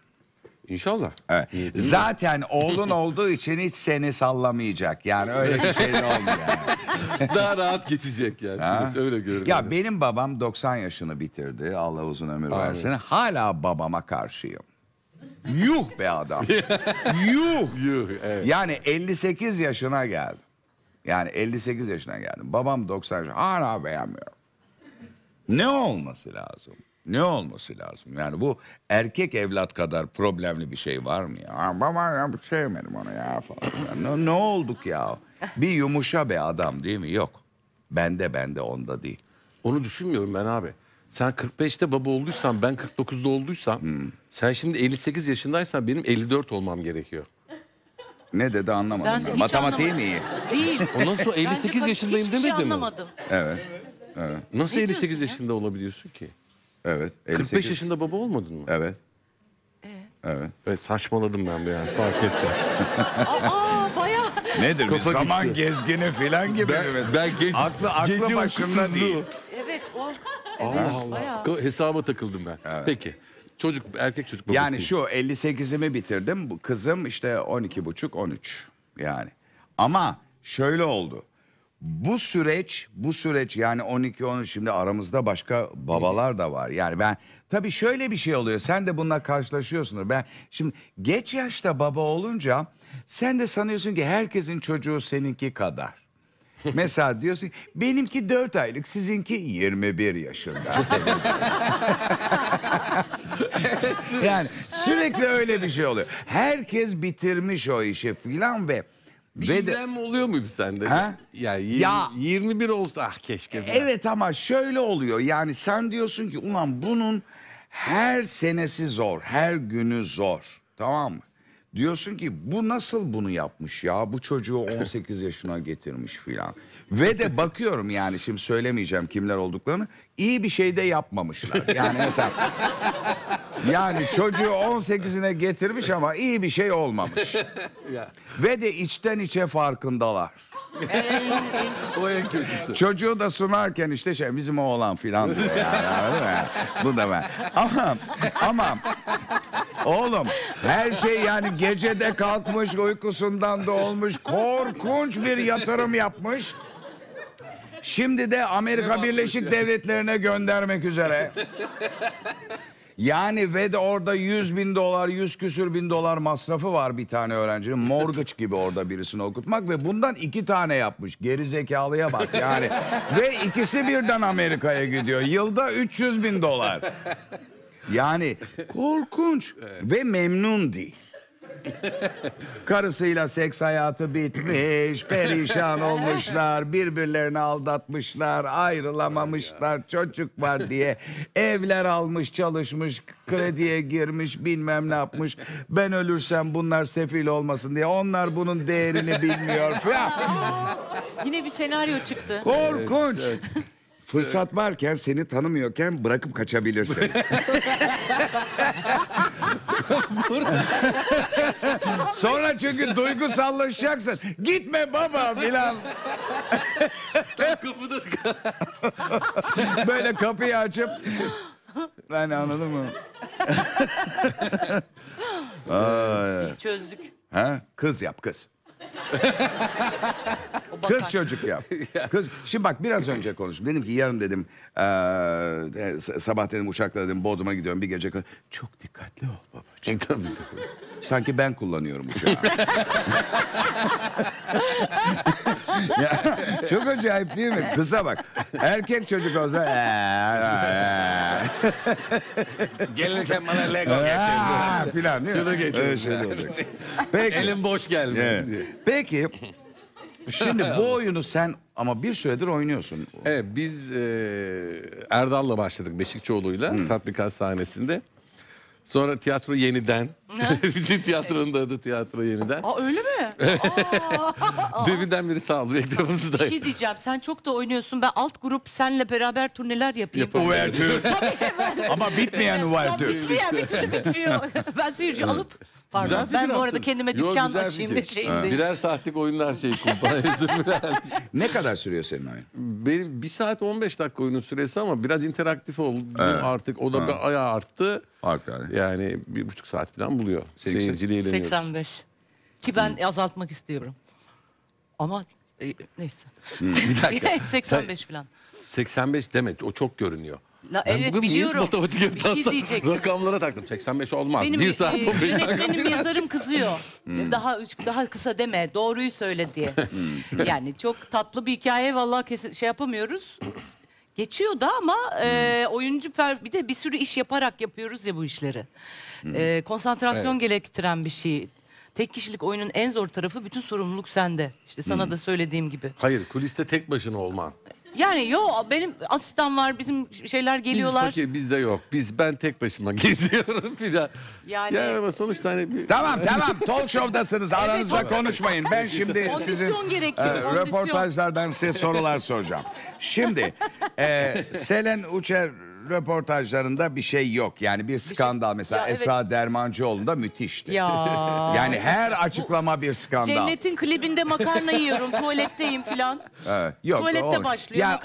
İnşallah. Evet. Zaten oğlun olduğu için hiç seni sallamayacak yani, öyle bir şey de olmuyor. Yani. Daha rahat geçecek yani. Öyle görünüyor. Ya benim babam 90 yaşını bitirdi, Allah uzun ömür versin. Hala babama karşıyım. Yuh be adam. Yuh. Yuh, evet. Yani 58 yaşına geldim. Yani 58 yaşına geldim. Babam 90 yaşında. Hala beğenmiyorum. Ne olması lazım? Ne olması lazım? Yani bu erkek evlat kadar problemli bir şey var mı ya? Baba ya sevmedim onu ya falan. Yani ne olduk ya? Bir yumuşa be adam değil mi? Yok. Bende onda değil. Onu düşünmüyorum ben abi. Sen 45'te baba olduysan, ben 49'da olduysam, sen şimdi 58 yaşındaysan benim 54 olmam gerekiyor. Ne dedi anlamadım. Ben. Matematiği mi iyi? Değil. O nasıl 58 yaşındayım demedi mi? Hiçbir şey anlamadım. Evet. Evet. Nasıl 58 yaşında olabiliyorsun ki? Evet. 58. 45 yaşında baba olmadın mı? Evet. Evet. Evet, saçmaladım ben bir yani, fark ettim. Aa, bayağı. Nedir bir zaman gitti. Gezgini falan gibi. Ben aklı başımda değil. Evet, o. Allah Allah. Bayağı. Hesaba takıldım ben. Evet. Peki. Çocuk, erkek çocuk babasıyım. Yani şu 58'imi bitirdim. Kızım işte 12,5-13 yani. Ama şöyle oldu. Bu süreç yani 12-13, şimdi aramızda başka babalar da var. Yani ben tabii şöyle bir şey oluyor. Sen de bununla karşılaşıyorsundur. Ben şimdi geç yaşta baba olunca sen de sanıyorsun ki herkesin çocuğu seninki kadar. Mesela diyorsun benimki 4 aylık, sizinki 21 yaşında. Yani sürekli öyle bir şey oluyor. Herkes bitirmiş o işi filan ve... Bilmem oluyor muydu sende? Yani 21 olsa ah keşke. Falan. Evet ama şöyle oluyor yani sen diyorsun ki ulan bunun her senesi zor, her günü zor, tamam mı? Diyorsun ki bu nasıl bunu yapmış ya, bu çocuğu 18 yaşına getirmiş filan. Ve de bakıyorum yani şimdi söylemeyeceğim kimler olduklarını, iyi bir şey de yapmamışlar. Yani mesela yani çocuğu 18'ine getirmiş ama iyi bir şey olmamış. Ve de içten içe farkındalar. O en kötüsü. Çocuğu da sunarken işte şey bizim oğlan filan diyor yani. Bu da ben. Ama oğlum her şey yani gecede kalkmış, uykusundan da olmuş, korkunç bir yatırım yapmış. Şimdi de Amerika Birleşik Devletleri'ne göndermek üzere. Yani ve de orada $100.000, 100 küsür bin dolar masrafı var bir tane öğrencinin. Mortgage gibi orada birisini okutmak ve bundan 2 tane yapmış. Gerizekalıya bak yani. Ve ikisi birden Amerika'ya gidiyor. Yılda $300.000. Yani korkunç ve memnun değil. Karısıyla seks hayatı bitmiş, perişan olmuşlar, birbirlerini aldatmışlar, ayrılamamışlar, çocuk var diye evler almış, çalışmış, krediye girmiş, bilmem ne yapmış. Ben ölürsem bunlar sefil olmasın diye, onlar bunun değerini bilmiyor. Yine bir senaryo çıktı. Korkunç. Fırsat varken, seni tanımıyorken bırakıp kaçabilirsin. Sonra çünkü duygusallaşacaksın. Gitme baba filan. Böyle kapıyı açıp yani anladın mı? Çözdük. Ha? Kız yap kız. Kız çocuk yap. Kız. Şimdi bak biraz önce konuştum. Dedim ki yarın dedim sabah dedim uçakla dedim Bodrum'a gidiyorum bir gece. Çok dikkatli ol babacığım. Tabii. Sanki ben kullanıyorum uçağı. Ya, çok acayip değil mi? Kıza bak. Erkek çocuk olsa. Gelirken bana Lego getirdi. Filan değil mi? Şunu getirdi. Peki. Elim boş gelmedi. Evet. Peki. Şimdi bu oyunu sen ama bir süredir oynuyorsun. Evet, biz Erdal'la başladık, Beşikçioğlu'yla tatbikat sahnesinde. Sonra tiyatro yeniden. Bizim tiyatronun da adı tiyatro yeniden. Aa, öyle mi? Devinden biri sağ olun. Bir şey diyeceğim, sen çok da oynuyorsun. Ben alt grup senle beraber turneler yapayım. Uvertür. Ama bitmeyen uvertür. Bitmiyor. Ben seyirci alıp... Pardon, ben bu arada kendime dükkan açayım bir şeyindeyim. Birer saatlik oyunlar şeyi kumpanyası. Ne kadar sürüyor senin oyun? Benim 1 saat 15 dakika oyunun süresi ama biraz interaktif oldu artık. O da bir ayağı arttı. Yani 1,5 saat falan buluyor. Seyirciliği eğleniyoruz. 85. Ki ben azaltmak istiyorum. Ama neyse. Bir dakika. 85 falan. 85 demek o çok görünüyor. La, evet biliyorum. Bir şey diyecektim. Rakamlara taktım. 85 olmaz. Benim, 1 saat 15 yönetmenim yazarım kızıyor. Daha kısa deme. Doğruyu söyle diye. Yani çok tatlı bir hikaye. Vallahi şey yapamıyoruz. Geçiyor da ama oyuncu bir de bir sürü iş yaparak yapıyoruz ya bu işleri. Konsantrasyon gerektiren bir şey. Tek kişilik oyunun en zor tarafı bütün sorumluluk sende. İşte sana da söylediğim gibi. Hayır kuliste tek başına olman. Yani yok, benim asistan var, bizim şeyler geliyorlar. Bizde yok. Ben tek başıma geziyorum bir daha. Yani ama sonuçta hani... Tamam. Talk show'dasınız. Aranızda evet, konuşmayın. Ben şimdi sizin röportajlardan size sorular soracağım. Şimdi Selen Uçer röportajlarında bir şey yok. Yani bir skandal. Mesela Esra Dermancıoğlu'nda müthişti. Ya. Yani her açıklama bir skandal. Cennet'in klibinde makarna yiyorum, tuvaletteyim filan. Evet. Yok, tuvalette başlıyor. Ya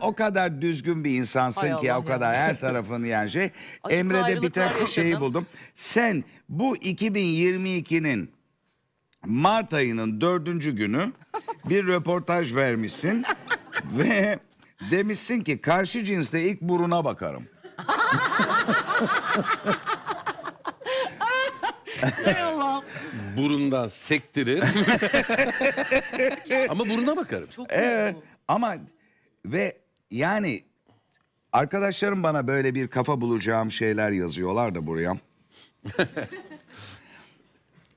o kadar düzgün bir insansın ki ya, o kadar her tarafını yani şey. Emre'de bir tek şeyi buldum. Sen bu 2022'nin Mart ayının 4. günü bir röportaj vermişsin ve demişsin ki karşı cinste ilk buruna bakarım. Burundan sektirir. Ama buruna bakarım. Çok ama ve yani arkadaşlarım bana böyle bir kafa bulacağım şeyler yazıyorlar da buraya.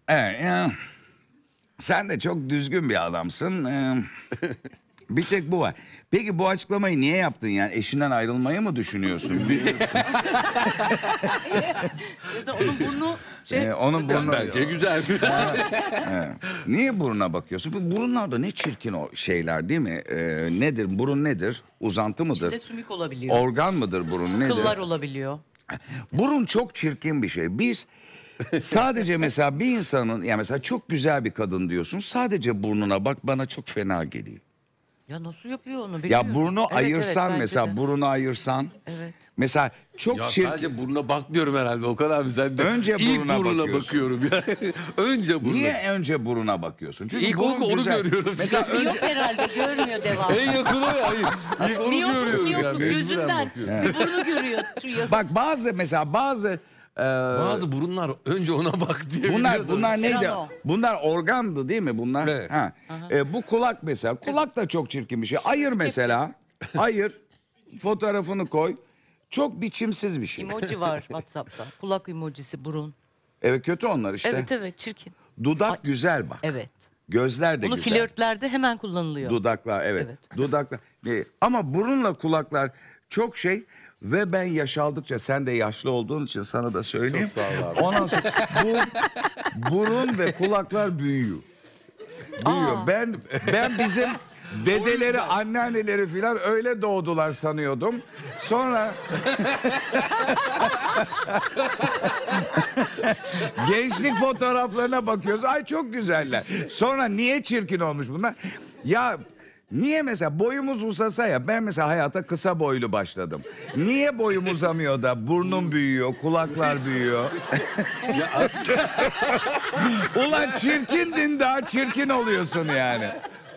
Yani, sen de çok düzgün bir adamsın. Bir tek bu var. Peki bu açıklamayı niye yaptın yani? Eşinden ayrılmayı mı düşünüyorsun? Ya da onun burnu şey... onun burnu... Bence güzel. Niye buruna bakıyorsun? Burunlarda ne çirkin o şeyler değil mi? Nedir? Burun nedir? Uzantı mıdır? İçinde sümük olabiliyor. Organ mıdır burun? Nedir? Kıllar olabiliyor. Burun çok çirkin bir şey. Biz... Sadece mesela bir insanın... Yani mesela çok güzel bir kadın diyorsun. Sadece burnuna bak, bana çok fena geliyor. Ya nasıl yapıyor onu? Ya burnu ayırsan mesela, burnu ayırsan. Evet. Mesela çok çirkin. Sadece burnuna bakmıyorum herhalde o kadar güzel. Önce buruna bakıyorum. Önce buruna. Niye önce buruna bakıyorsun? Çünkü ilk onu görüyorum. Mesela yok herhalde, görmüyor devamlı. En yakını hayır. İlk onu görüyorum. Gözünden burnu görüyor. Bak bazı burunlar önce ona bak diye. Bunlar neydi? Bunlar organdı değil mi bunlar? Evet. Ha. Bu kulak mesela. Kulak da çok çirkin bir şey. Ayır mesela. Ayır. Fotoğrafını koy. Çok biçimsiz bir şey. Emoji var WhatsApp'ta. Kulak emojisi, burun. Evet, kötü onlar işte. Evet çirkin. Dudak güzel bak. Evet. Gözler de bunu güzel. Bunu flörtlerde hemen kullanılıyor. Dudaklar evet. Dudaklar. Ama burunla kulaklar çok şey. Ve ben yaşaldıkça, sen de yaşlı olduğun için sana da söyleyeyim. Çok sağ ol abi. Ondan sonra burun ve kulaklar büyüyor. Ben bizim dedeleri, anneanneleri filan öyle doğdular sanıyordum. Sonra gençlik fotoğraflarına bakıyoruz. Ay çok güzeller. Sonra niye çirkin olmuş bunlar? Ya niye mesela boyumuz uzasa ya, ben mesela hayata kısa boylu başladım. Niye boyum uzamıyor da burnum büyüyor, kulaklar büyüyor? Ulan çirkindin, daha çirkin oluyorsun yani.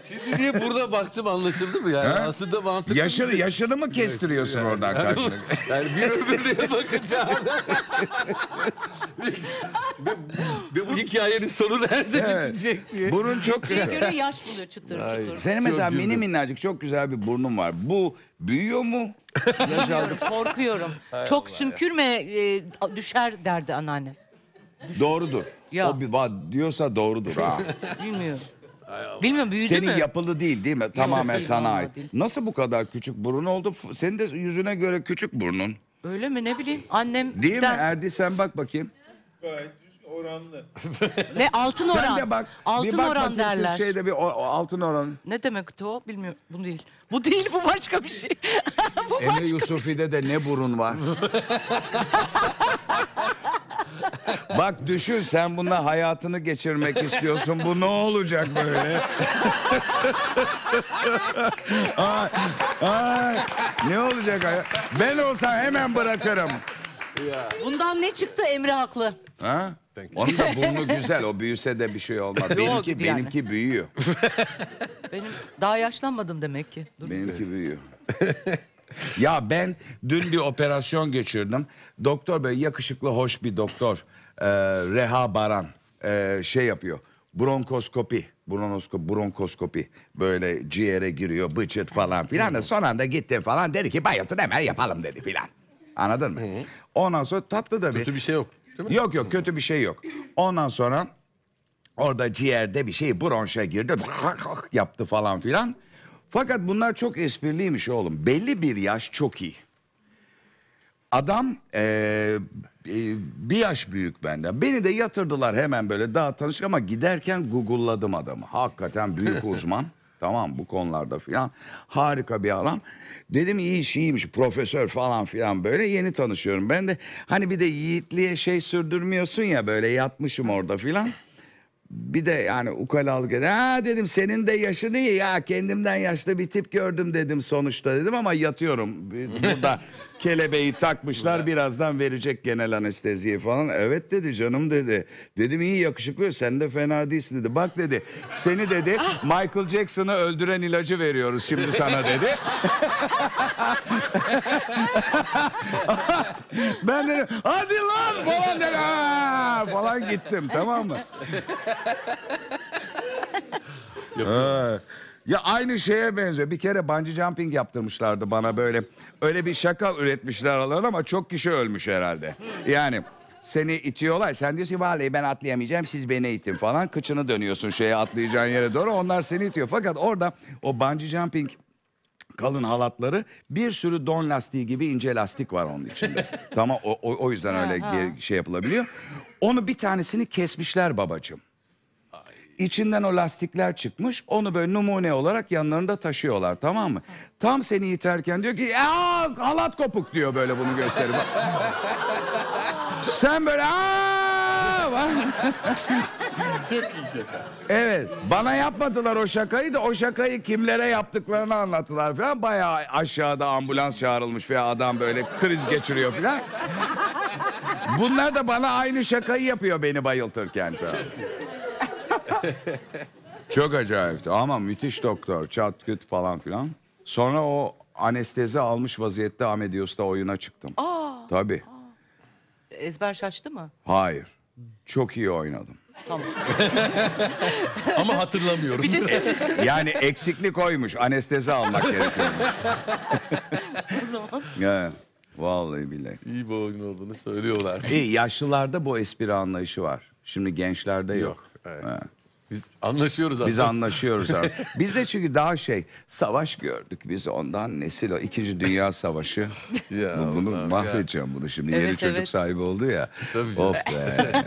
Şimdi niye burada baktım, anlaşıldı mı yani? Aslında mantıklı. Yaşını mı kestiriyorsun yani, oradan karşılık? Yani bir ömürlüğe bakacağım. Ve bu hikayenin sonu nerede bitecek diye. Burun çok güzel. Bir göre yaş buluyor, çıtır. Senin mesela mini minnacık çok güzel bir burnun var. Bu büyüyor mu? Korkuyorum. Çok sümkürme, düşer derdi anneanne. Doğrudur. Ya. O diyorsa doğrudur ha. Bilmiyorum. Bilmiyorum, büyüdü mü? Senin yapılı değil mi? Tamamen sana ait. Nasıl bu kadar küçük burun oldu? Senin de yüzüne göre küçük burnun. Öyle mi, ne bileyim? Annem... Değil mi Erdi, sen bak bakayım. Gayet oranlı. Ne, altın oran. Sen de bak. Altın oran derler. Şeyde bir altın oran. Ne demek o? Bilmiyorum. Bu değil. Bu değil, bu başka bir şey. Emre Yusufi'de de ne burun var. Bak düşün, sen bununla hayatını geçirmek istiyorsun. Bu ne olacak böyle? Ne olacak? Ben olsam hemen bırakırım. Bundan ne çıktı? Emre haklı. Ha? Onun da burnu güzel. O büyüse de bir şey olmaz. Benimki büyüyor. Benim daha yaşlanmadım demek ki. Dur. Benimki büyüyor. Ya ben dün bir operasyon geçirdim. Doktor böyle yakışıklı, hoş bir doktor. Reha Baran şey yapıyor. Bronkoskopi. Böyle ciğere giriyor, bıçırt falan filan da son anda gitti falan. Dedi ki bayıltın, hemen yapalım dedi filan. Anladın mı? Ondan sonra tatlı da bir... Kötü bir şey yok. Yok kötü bir şey yok. Ondan sonra orada ciğerde bir şey, bronşa girdi. Yaptı falan filan. Fakat bunlar çok espriliymiş oğlum. Belli bir yaş çok iyi. Adam bir yaş büyük benden. Beni de yatırdılar hemen böyle daha tanıştık ama giderken Google'ladım adamı. Hakikaten büyük uzman. Tamam bu konularda filan. Harika bir adam. Dedim iyi şeymiş profesör falan filan böyle yeni tanışıyorum. Ben de hani bir de yiğitliğe şey sürdürmüyorsun ya böyle yatmışım orada filan. Bir de yani ukalalık eder. Dedim senin de yaşın iyi ya kendimden yaşlı bir tip gördüm dedim sonuçta dedim ama yatıyorum. Burada kelebeği takmışlar birazdan verecek genel anesteziyi falan. Evet dedi canım dedi. Dedim iyi yakışıklı sen de fena değilsin dedi. Bak dedi seni dedi Michael Jackson'ı öldüren ilacı veriyoruz şimdi sana dedi. Ben dedim hadi lan falan dedim. Aa! Falan gittim tamam mı? Ya aynı şeye benziyor. Bir kere bungee jumping yaptırmışlardı bana böyle. Öyle bir şaka üretmişler aralarında ama çok kişi ölmüş herhalde. Yani seni itiyorlar. Sen diyorsun ki vallahi ben atlayamayacağım siz beni itin falan. Kıçını dönüyorsun şeye atlayacağın yere doğru. Onlar seni itiyor. Fakat orada o bungee jumping kalın halatları bir sürü don lastiği gibi ince lastik var onun içinde. Tamam o yüzden öyle şey yapılabiliyor. Onu bir tanesini kesmişler babacığım. İçinden o lastikler çıkmış. Onu böyle numune olarak yanlarında taşıyorlar tamam mı? Tam seni iterken diyor ki aa halat kopuk diyor böyle bunu gösterip. Sen böyle aa. Çok iyi şaka. Evet bana yapmadılar o şakayı da o şakayı kimlere yaptıklarını anlattılar falan. Bayağı aşağıda ambulans çağrılmış veya adam böyle kriz geçiriyor falan. Bunlar da bana aynı şakayı yapıyor beni bayıltırken. Çok acayipti ama müthiş doktor çat küt falan filan. Sonra o anestezi almış vaziyette Amedius'ta oyuna çıktım. Aa, tabii. Aa. Ezber şaştı mı? Hayır. Çok iyi oynadım. Tamam. Ama hatırlamıyorum. Bir de yani eksiklik koymuş anestezi almak gerekiyor. O zaman. Evet. Vallahi billahi. İyi bir oyun olduğunu söylüyorlar. İyi yaşlılarda bu espri anlayışı var. Şimdi gençlerde yok. Evet. Evet. Biz anlaşıyoruz artık. Biz anlaşıyoruz artık. Biz de çünkü daha şey savaş gördük biz ondan nesil o 2. Dünya Savaşı. Ya, bunu mahvedeceğim ya. Bunu şimdi evet, yeni evet. Çocuk sahibi oldu ya. Tabii canım. Of be.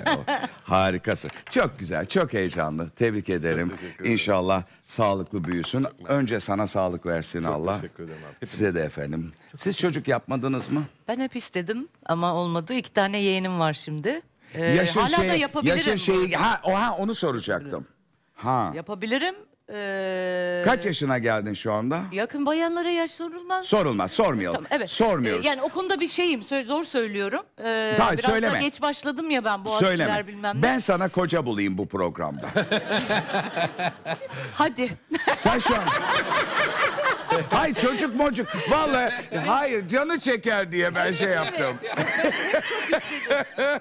Harikasın. Çok güzel, çok heyecanlı. Tebrik ederim. Çok İnşallah sağlıklı büyüsün. Çok önce sana sağlık versin çok Allah. Teşekkür ederim abi. Size de efendim. Çok siz çocuk yapmadınız mı? Ben hep istedim ama olmadı. 2 tane yeğenim var şimdi. Hala da yapabilirim. Yaşın şeyi, onu soracaktım. Ha. Yapabilirim. Kaç yaşına geldin şu anda? Yakın bayanlara yaş sorulmaz. Sorulmaz, sormayalım. Tamam, evet. Sormuyoruz. Yani o konuda bir şeyim, zor söylüyorum. Biraz söyleme. Da geç başladım ya ben bu alışlar bilmem ne. Ben sana koca bulayım bu programda. Hadi. Sen şu an... Hayır çocuk mocuk. Vallahi hayır canı çeker diye ben şey yaptım. Çok istedim.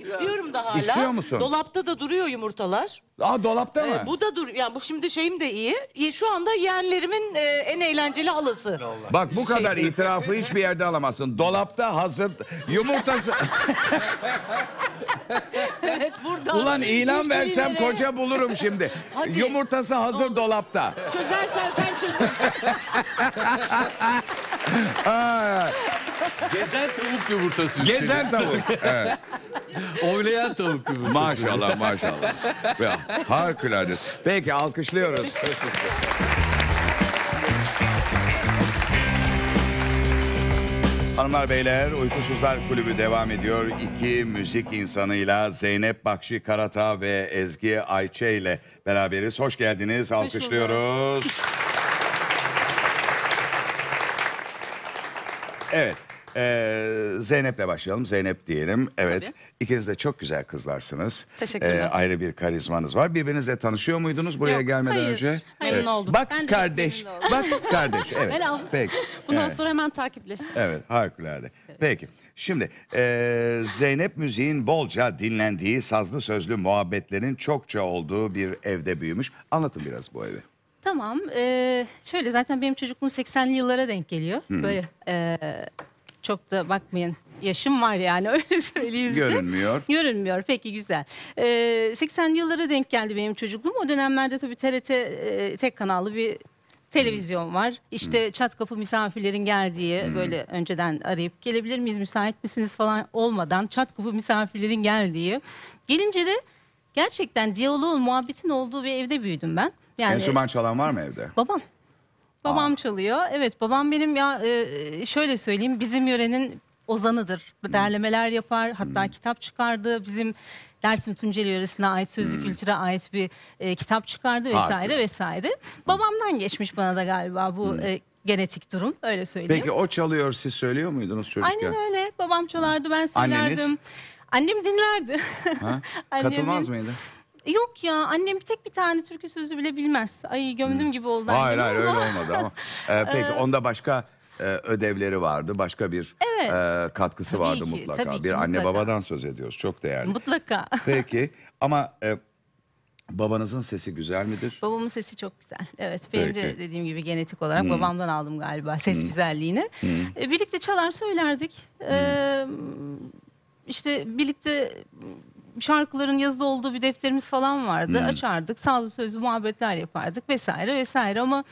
İstiyorum da hala. İstiyor musun? Dolapta da duruyor yumurtalar. Aa dolapta mı? Bu da duruyor. Yani bu şimdi şeyim de iyi. Şu anda yeğenlerimin en eğlenceli halası. Bak bu kadar itirafı hiçbir yerde alamazsın. Dolapta hazır yumurtası. Evet burada. Ulan ilan versem koca bulurum şimdi. Hadi. Yumurtası hazır dolapta. Çözersen sen çözeceksin. Gezen tavuk yumurtası. Gezen tavuk. Evet. Oynayan tavuk yumurtası. Maşallah maşallah. Harikulade. Peki alkışlıyoruz. Hanımlar beyler Uykusuzlar Kulübü devam ediyor. 2 müzik insanıyla Zeynep Bakşi Karata ve Ezgi Ayçe ile beraberiz. Hoş geldiniz. Alkışlıyoruz. Evet. Zeynep'le başlayalım. Zeynep diyelim. Evet. Tabii. İkiniz de çok güzel kızlarsınız. Teşekkürler. Ayrı bir karizmanız var. Birbirinizle tanışıyor muydunuz buraya yok, gelmeden hayır. önce? Hayır. Evet. Oldum. Bak ben kardeş. Bak kardeş. Evet. Peki. Bundan sonra hemen takipleşin. Evet. Harikulade. Evet. Peki. Şimdi Zeynep müziğin bolca dinlendiği sazlı sözlü muhabbetlerin çokça olduğu bir evde büyümüş. Anlatın biraz bu evi. Tamam. Şöyle zaten benim çocukluğum 80'li yıllara denk geliyor. Hmm. Böyle... Çok da bakmayın yaşım var yani öyle söyleyeyim size. Görünmüyor. Görünmüyor peki güzel. 80'li yıllara denk geldi benim çocukluğum. O dönemlerde tabii TRT tek kanallı bir Televizyon var. İşte çat kapı misafirlerin geldiği, böyle önceden arayıp gelebilir miyiz, müsait misiniz falan olmadan çat kapı misafirlerin geldiği. Gelince de gerçekten diyaloğun, muhabbetin olduğu bir evde büyüdüm ben. Yani, enstrüman çalan var mı evde? Babam. Babam çalıyor. Evet, babam benim ya şöyle söyleyeyim, bizim yörenin ozanıdır. Derlemeler yapar, hatta kitap çıkardı. Bizim Dersim Tunceli yöresine ait, sözlü kültüre ait bir kitap çıkardı vesaire vesaire. Babamdan geçmiş bana da galiba bu genetik durum, öyle söyleyeyim. Peki o çalıyor, siz söylüyor muydunuz çocukken? Aynen öyle, babam çalardı, ben söylerdim. Anneniz? Annem dinlerdi. Katılmaz mıydı? Yok ya, annem tek bir tane türkü sözü bile bilmez. Ay, gömdüm gibi oldu. Hayır hayır, öyle olmadı ama. Peki onda başka ödevleri vardı, başka bir katkısı tabii vardı ki, mutlaka. Tabii ki, bir anne babadan söz ediyoruz, çok değerli. Mutlaka. Peki ama babanızın sesi güzel midir? Babamın sesi çok güzel. Evet, benim de dediğim gibi genetik olarak babamdan aldım galiba ses güzelliğini. Birlikte çalar söylerdik. İşte birlikte... Şarkıların yazılı olduğu bir defterimiz falan vardı. Açardık, sazlı sözlü muhabbetler yapardık vesaire vesaire. Ama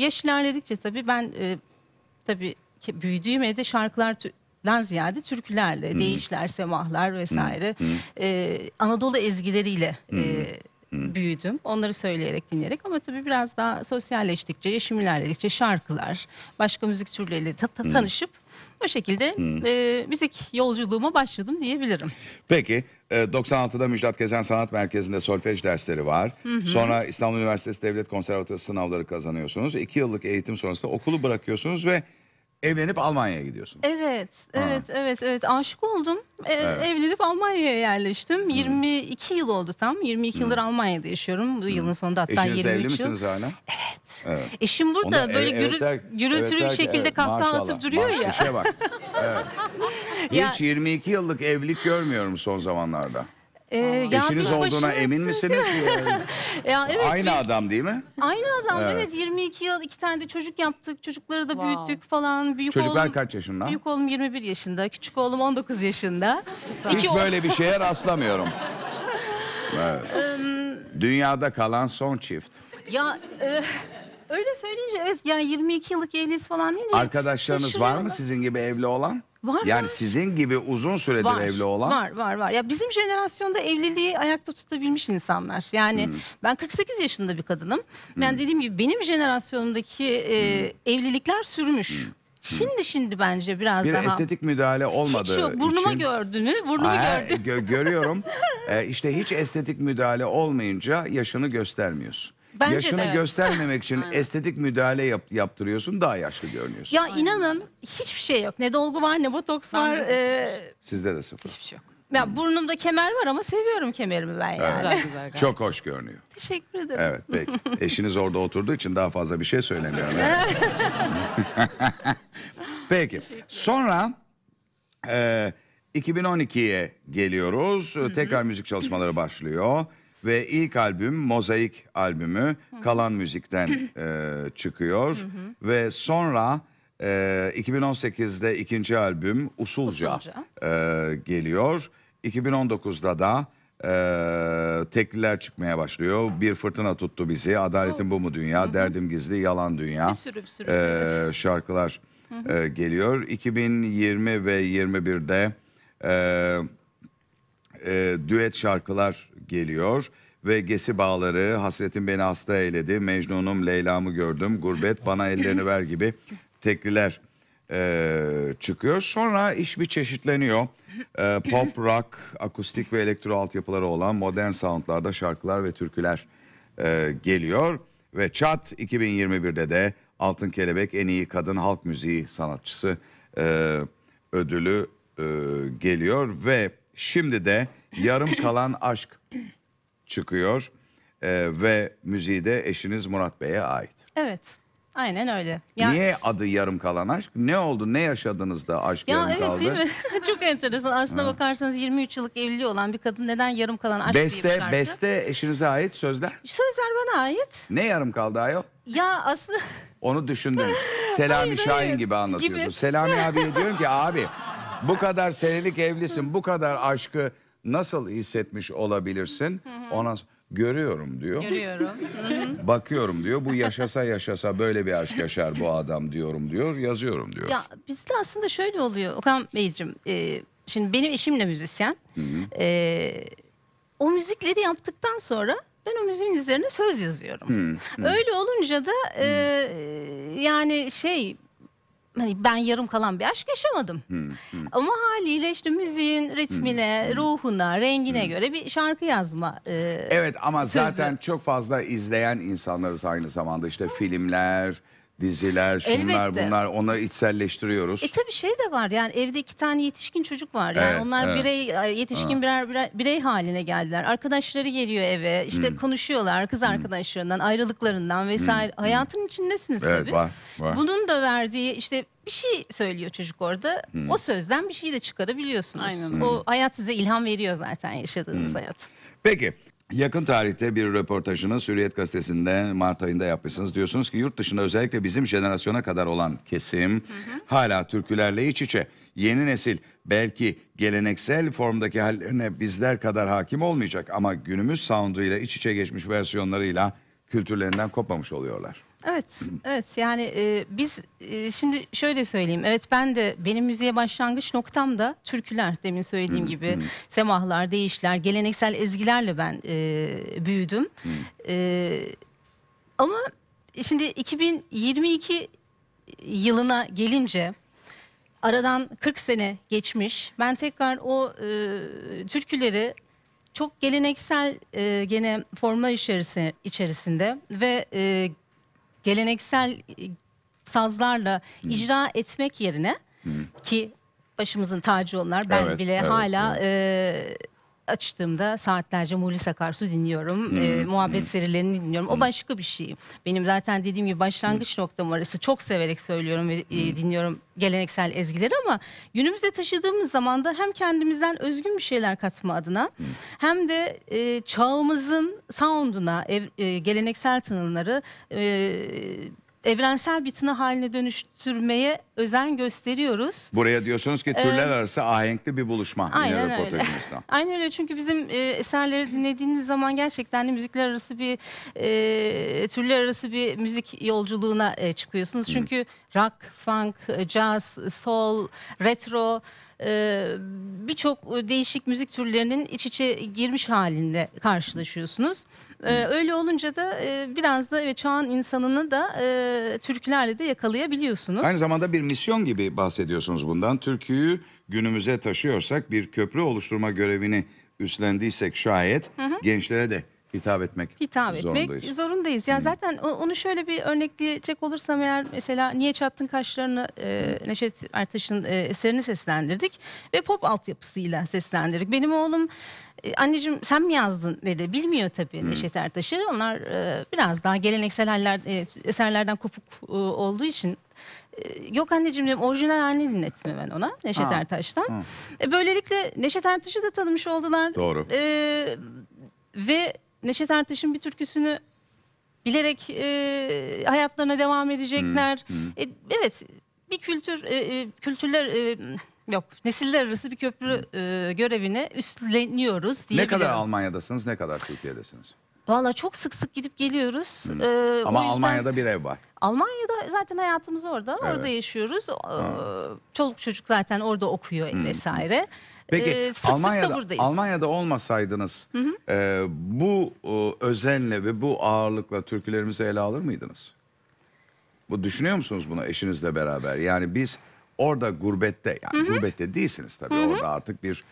yaş ilerledikçe tabii ben tabii ki büyüdüğüm evde şarkılardan ziyade türkülerle, deyişler, semahlar vesaire, Anadolu ezgileriyle büyüdüm. Onları söyleyerek, dinleyerek. Ama tabii biraz daha sosyalleştikçe, yaşım ilerledikçe şarkılar, başka müzik türleriyle tanışıp o şekilde müzik yolculuğuma başladım diyebilirim. Peki 96'da Müjdat Gezen Sanat Merkezi'nde solfej dersleri var. Sonra İstanbul Üniversitesi Devlet Konservatuarı sınavları kazanıyorsunuz. 2 yıllık eğitim sonrasında okulu bırakıyorsunuz ve evlenip Almanya'ya gidiyorsunuz. Evet, evet. Aşık oldum. Evlenip Almanya'ya yerleştim. 22 yıl oldu tam. 22 yıldır Almanya'da yaşıyorum. Bu yılın sonunda hatta 23 yıl. Eşinizle evli misiniz hala? Evet. Eşim burada böyle gürültülü bir şekilde kahkaha atıp duruyor ya. Şeye bak. Hiç 22 yıllık evlilik görmüyorum son zamanlarda. Eşiniz olduğuna emin misiniz? Aynı adam değil mi? Aynı adam, evet. 22 yıl 2 tane de çocuk yaptık. Çocukları da büyüttük falan. Büyük Çocuklar kaç yaşında? Büyük oğlum 21 yaşında. Küçük oğlum 19 yaşında. Hiç böyle bir şeye rastlamıyorum. Dünyada kalan son çift. Ya... Öyle söyleyince evet, yani 22 yıllık evliliğiniz falan değil mi? Arkadaşlarınız var mı sizin gibi evli olan? Var. Yani sizin gibi uzun süredir evli olan? Var. Ya bizim jenerasyonda evliliği ayakta tutabilmiş insanlar. Yani ben 48 yaşında bir kadınım. Yani dediğim gibi benim jenerasyonumdaki evlilikler sürmüş. Şimdi bence biraz daha... Bir estetik müdahale olmadığı için... Burnuma gördünüz, burnumu gördüm. Görüyorum. İşte hiç estetik müdahale olmayınca yaşını göstermiyorsun. Bence yaşını göstermemek için estetik müdahale yaptırıyorsun, daha yaşlı görünüyorsun. Ya inanın hiçbir şey yok. Ne dolgu var, ne botoks var. Sizde de sıfır. Hiçbir şey yok. Ya burnumda kemer var ama seviyorum kemerimi ben yani. Güzel. Çok hoş görünüyor. Teşekkür ederim. Evet, peki. Eşiniz orada oturduğu için daha fazla bir şey söylemiyorum. Peki. Sonra 2012'ye geliyoruz. Tekrar müzik çalışmaları başlıyor. Ve ilk albüm, Mozaik albümü Kalan Müzik'ten çıkıyor. Ve sonra 2018'de ikinci albüm Usulca. Geliyor. 2019'da da tekliler çıkmaya başlıyor. Bir Fırtına Tuttu Bizi, Adaletin Bu Mu Dünya, Derdim Gizli, Yalan Dünya. Bir sürü şarkılar geliyor. 2020 ve 2021'de... düet şarkılar geliyor ve Gesi Bağları, Hasretin Beni Hasta Eyledi, Mecnun'um Leyla'mı Gördüm, Gurbet, Bana Ellerini Ver gibi tekliler çıkıyor. Sonra iş bir çeşitleniyor. Pop, rock, akustik ve elektro altyapıları olan modern soundlarda şarkılar ve türküler geliyor. Ve çat 2021'de de Altın Kelebek En İyi Kadın Halk Müziği Sanatçısı ödülü geliyor ve şimdi de Yarım Kalan Aşk çıkıyor ve müziği de eşiniz Murat Bey'e ait. Evet, aynen öyle. Ya... Niye adı Yarım Kalan Aşk? Ne oldu, ne yaşadınız da aşk ya yarım kaldı? Değil mi? Çok enteresan. Aslına bakarsanız 23 yıllık evliliği olan bir kadın neden Yarım Kalan Aşk diye bir şarkı? Beste eşinize ait, sözler? Sözler bana ait. Ne yarım kaldı ayol? Ya aslında... Onu düşündünüz. Selami Şahin gibi anlatıyorsun. Selami abiye diyorum ki abi... Bu kadar senelik evlisin, bu kadar aşkı nasıl hissetmiş olabilirsin? Ondan sonra, görüyorum diyor. Görüyorum. Bakıyorum diyor. Bu yaşasa yaşasa böyle bir aşk yaşar bu adam diyorum diyor. Yazıyorum diyor. Ya bizde aslında şöyle oluyor Okan Beyciğim. Şimdi benim eşim de müzisyen. O müzikleri yaptıktan sonra ben o müziğin üzerine söz yazıyorum. Öyle olunca da yani şey... Hani ben yarım kalan bir aşk yaşamadım. Ama haliyle işte müziğin ritmine, ruhuna, rengine göre bir şarkı yazma. Evet ama sözü. Zaten çok fazla izleyen insanlarız aynı zamanda. İşte filmler, diziler, şunlar elbette, bunlar, onları içselleştiriyoruz. Tabii şey de var yani, evde 2 tane yetişkin çocuk var. Yani evet, onlar birey, yetişkin birer birey haline geldiler. Arkadaşları geliyor eve, işte konuşuyorlar kız arkadaşlarından, ayrılıklarından vesaire. Hayatın içindesiniz evet, tabii. Var. Bunun da verdiği işte bir şey söylüyor çocuk orada. O sözden bir şey de çıkarabiliyorsunuz. Aynen. O hayat size ilham veriyor zaten, yaşadığınız hayat. Peki. Yakın tarihte bir röportajını Hürriyet Gazetesi'nde Mart ayında yapmışsınız. Diyorsunuz ki yurt dışında özellikle bizim jenerasyona kadar olan kesim hala türkülerle iç içe. Yeni nesil belki geleneksel formdaki hallerine bizler kadar hakim olmayacak ama günümüz sounduyla iç içe geçmiş versiyonlarıyla kültürlerinden kopmamış oluyorlar. Evet, evet yani biz şimdi şöyle söyleyeyim. Evet ben de, benim müziğe başlangıç noktam da türküler, demin söylediğim gibi. Semahlar, deyişler, geleneksel ezgilerle ben büyüdüm. Ama şimdi 2022 yılına gelince, aradan 40 sene geçmiş. Ben tekrar o türküleri... Çok geleneksel gene formlar içerisinde ve geleneksel sazlarla icra etmek yerine ki başımızın tacı onlar, ben bile hala açtığımda saatlerce Muhlis Akarsu dinliyorum, muhabbet serilerini dinliyorum. O başka bir şey. Benim zaten dediğim gibi başlangıç noktam arası. Çok severek söylüyorum ve dinliyorum geleneksel ezgileri ama günümüzde taşıdığımız zaman da hem kendimizden özgün bir şeyler katma adına hem de çağımızın sounduna, geleneksel tınıları evrensel bir tını haline dönüştürmeye özen gösteriyoruz. Buraya diyorsunuz ki türler arası ahenkli bir buluşma. Aynen öyle. Aynen öyle, çünkü bizim eserleri dinlediğiniz zaman gerçekten de müzikler arası bir, türler arası bir müzik yolculuğuna çıkıyorsunuz. Çünkü rock, funk, jazz, soul, retro... birçok değişik müzik türlerinin iç içe girmiş halinde karşılaşıyorsunuz. Öyle olunca da biraz da evet, çağın insanını da türkülerle de yakalayabiliyorsunuz. Aynı zamanda bir misyon gibi bahsediyorsunuz bundan. Türküyü günümüze taşıyorsak, bir köprü oluşturma görevini üstlendiysek şayet gençlere de hitap etmek zorundayız. Ya zaten onu şöyle bir örnekleyecek olursam eğer, mesela Niye Çattın Kaşlarını Neşet Ertaş'ın eserini seslendirdik ve pop altyapısıyla seslendirdik. Benim oğlum anneciğim sen mi yazdın dedi. Bilmiyor tabii Neşet Ertaş'ı. Onlar biraz daha geleneksel haller, eserlerden kopuk olduğu için. Yok anneciğim dedim, orijinal halini dinlettim ben ona Neşet Ertaş'tan. Böylelikle Neşet Ertaş'ı da tanımış oldular. Doğru. Ve Neşet Ertaş'ın bir türküsünü bilerek hayatlarına devam edecekler. Evet, bir kültür, nesiller arası bir köprü görevine üstleniyoruz diye. Ne kadar Almanya'dasınız, ne kadar Türkiye'desiniz? Valla çok sık sık gidip geliyoruz. Ama o yüzden, Almanya'da bir ev var. Almanya'da zaten hayatımız orada, orada yaşıyoruz. Çoluk çocuk zaten orada okuyor vesaire. Peki Almanya'da olmasaydınız bu özenle ve bu ağırlıkla türkülerimizi ele alır mıydınız? Bu düşünüyor musunuz bunu eşinizle beraber? Yani biz orada gurbette, yani gurbette değilsiniz tabii. Orada artık bir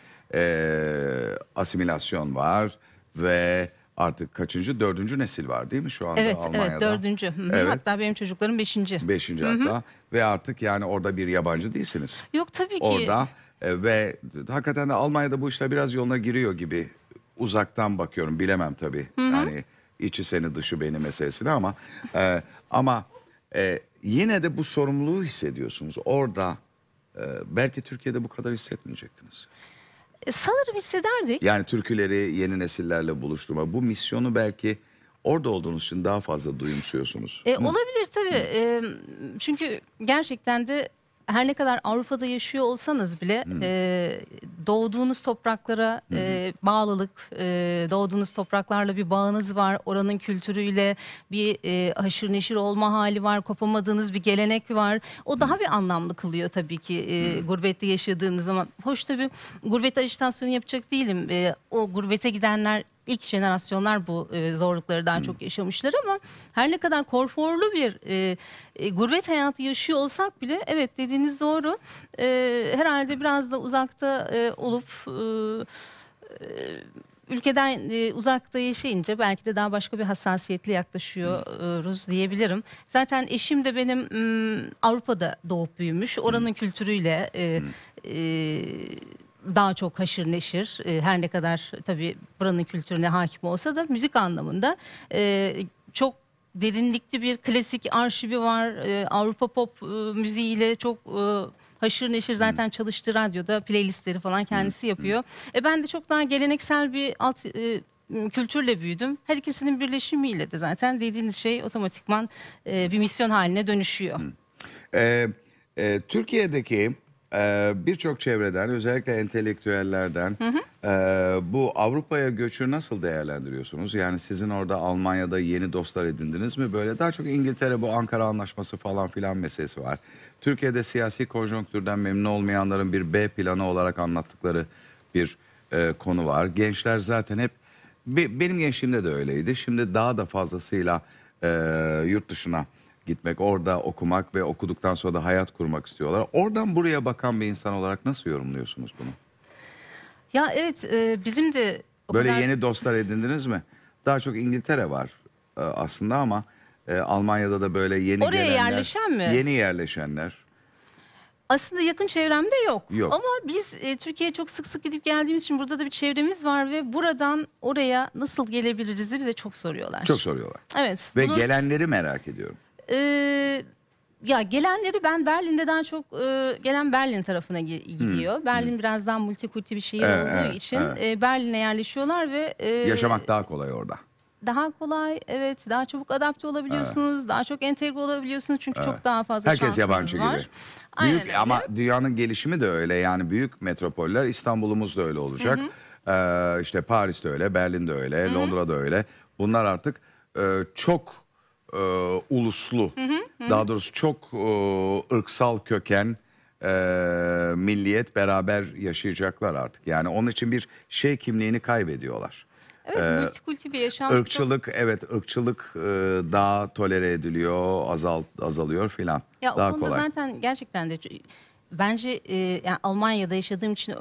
asimilasyon var ve... Artık kaçıncı? 4. nesil var değil mi şu anda Almanya'da? Evet, 4. Evet. Hatta benim çocuklarım 5. 5. hatta. Ve artık yani orada bir yabancı değilsiniz. Yok tabii ki. Orada ve hakikaten de Almanya'da bu işler biraz yoluna giriyor gibi. Uzaktan bakıyorum, bilemem tabii. Yani içi seni dışı beni meselesini ama yine de bu sorumluluğu hissediyorsunuz. Orada belki Türkiye'de bu kadar hissetmeyecektiniz. Sanırım hissederdik. Yani türküleri yeni nesillerle buluşturma. Bu misyonu belki orada olduğunuz için daha fazla duyumsuyorsunuz. Olabilir tabii. Çünkü gerçekten de her ne kadar Avrupa'da yaşıyor olsanız bile doğduğunuz topraklara bağlılık, doğduğunuz topraklarla bir bağınız var. Oranın kültürüyle bir haşır neşir olma hali var. Kopamadığınız bir gelenek var. O daha bir anlamlı kılıyor tabii ki gurbette yaşadığınız zaman. Hoş tabii gurbet ajitasyonu yapacak değilim. O gurbete gidenler, İlk jenerasyonlar bu zorlukları daha çok yaşamışlar ama her ne kadar konforlu bir gurbet hayatı yaşıyor olsak bile, evet dediğiniz doğru, herhalde biraz da uzakta olup ülkeden uzakta yaşayınca belki de daha başka bir hassasiyetle yaklaşıyoruz diyebilirim. Zaten eşim de benim Avrupa'da doğup büyümüş, oranın kültürüyle daha çok haşır neşir, her ne kadar tabii buranın kültürüne hakim olsa da müzik anlamında çok derinlikli bir klasik arşivi var. Avrupa pop müziğiyle çok haşır neşir, zaten çalıştığı radyoda playlistleri falan kendisi yapıyor. Ben de çok daha geleneksel bir alt kültürle büyüdüm. Her ikisinin birleşimiyle de zaten dediğiniz şey otomatikman bir misyon haline dönüşüyor. Türkiye'deki birçok çevreden, özellikle entelektüellerden bu Avrupa'ya göçü nasıl değerlendiriyorsunuz? Yani sizin orada Almanya'da yeni dostlar edindiniz mi? Böyle daha çok İngiltere, bu Ankara Anlaşması falan filan meselesi var. Türkiye'de siyasi konjonktürden memnun olmayanların bir B planı olarak anlattıkları bir konu var. Gençler zaten hep, benim gençliğimde de öyleydi. Şimdi daha da fazlasıyla yurt dışına gitmek, orada okumak ve okuduktan sonra da hayat kurmak istiyorlar. Oradan buraya bakan bir insan olarak nasıl yorumluyorsunuz bunu? Ya evet, bizim de... Böyle kadar... yeni dostlar edindiniz mi? Daha çok İngiltere var aslında ama Almanya'da da böyle yeni oraya gelenler... yerleşen mi? Yeni yerleşenler. Aslında yakın çevremde yok. Ama biz Türkiye'ye çok sık sık gidip geldiğimiz için burada da bir çevremiz var ve buradan oraya nasıl gelebiliriz diye bize çok soruyorlar. Çok soruyorlar. Evet. Ve bunu... gelenleri merak ediyorum. Ya gelenleri ben Berlin'de daha çok gelen Berlin tarafına gidiyor. Berlin biraz daha multikulti bir şehir olduğu için Berlin'e yerleşiyorlar ve yaşamak daha kolay orada. Daha kolay, evet, daha çabuk adapte olabiliyorsunuz, daha çok entegre olabiliyorsunuz çünkü çok daha fazla herkes şansınız var. Herkes yabancı gibi. Aynen büyük, öyle. Ama dünyanın gelişimi de öyle, yani büyük metropoller, İstanbul'umuz da öyle olacak. İşte Paris de öyle, Berlin de öyle, Londra da öyle. Bunlar artık çok... uluslu, daha doğrusu çok ırksal köken, milliyet beraber yaşayacaklar artık. Yani onun için bir şey kimliğini kaybediyorlar. Evet, multikulti bir yaşam. Irkçılık, evet, ırkçılık daha tolere ediliyor, azalıyor filan. Ya daha o konuda kolay. Zaten gerçekten de bence yani Almanya'da yaşadığım için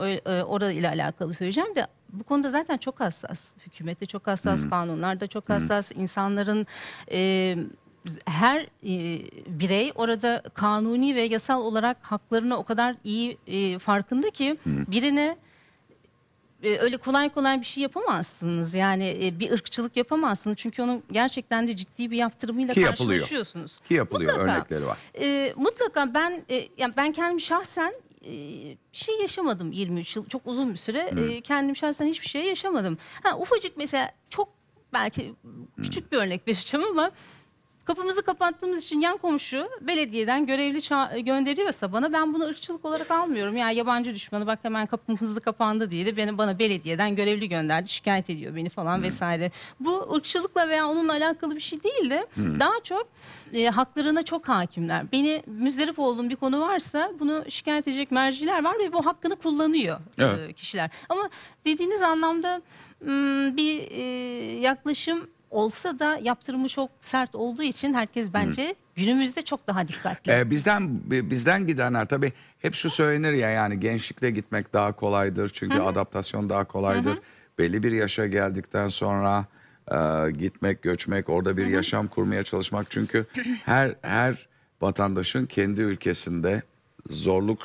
orayla alakalı söyleyeceğim de, bu konuda zaten çok hassas. Hükümette çok hassas, kanunlarda çok hassas. İnsanların her birey orada kanuni ve yasal olarak haklarını o kadar iyi farkında ki birine öyle kolay kolay bir şey yapamazsınız. Yani bir ırkçılık yapamazsınız. Çünkü onun gerçekten de ciddi bir yaptırımıyla karşılaşıyorsunuz. Ki yapılıyor, mutlaka, örnekleri var. Mutlaka ben, yani ben kendim şahsen şey yaşamadım, 23 yıl çok uzun bir süre. Kendim şahsen hiçbir şey yaşamadım. Ufacık mesela, çok belki küçük bir örnek vereceğim ama kapımızı kapattığımız için yan komşu belediyeden görevli gönderiyorsa bana, ben bunu ırkçılık olarak almıyorum. Yani yabancı düşmanı, bak hemen kapım hızlı kapandı diye de bana belediyeden görevli gönderdi, şikayet ediyor beni falan vesaire. Bu ırkçılıkla veya onunla alakalı bir şey değil de daha çok haklarına çok hakimler. Beni müzdarip olduğum bir konu varsa bunu şikayet edecek merciler var ve bu hakkını kullanıyor kişiler. Ama dediğiniz anlamda bir yaklaşım olsa da yaptırımı çok sert olduğu için herkes bence günümüzde çok daha dikkatli. Bizden gidenler tabii hep şu söylenir ya, yani gençlikle gitmek daha kolaydır çünkü adaptasyon daha kolaydır. Belli bir yaşa geldikten sonra gitmek, göçmek, orada bir yaşam kurmaya çalışmak, çünkü her vatandaşın kendi ülkesinde zorluk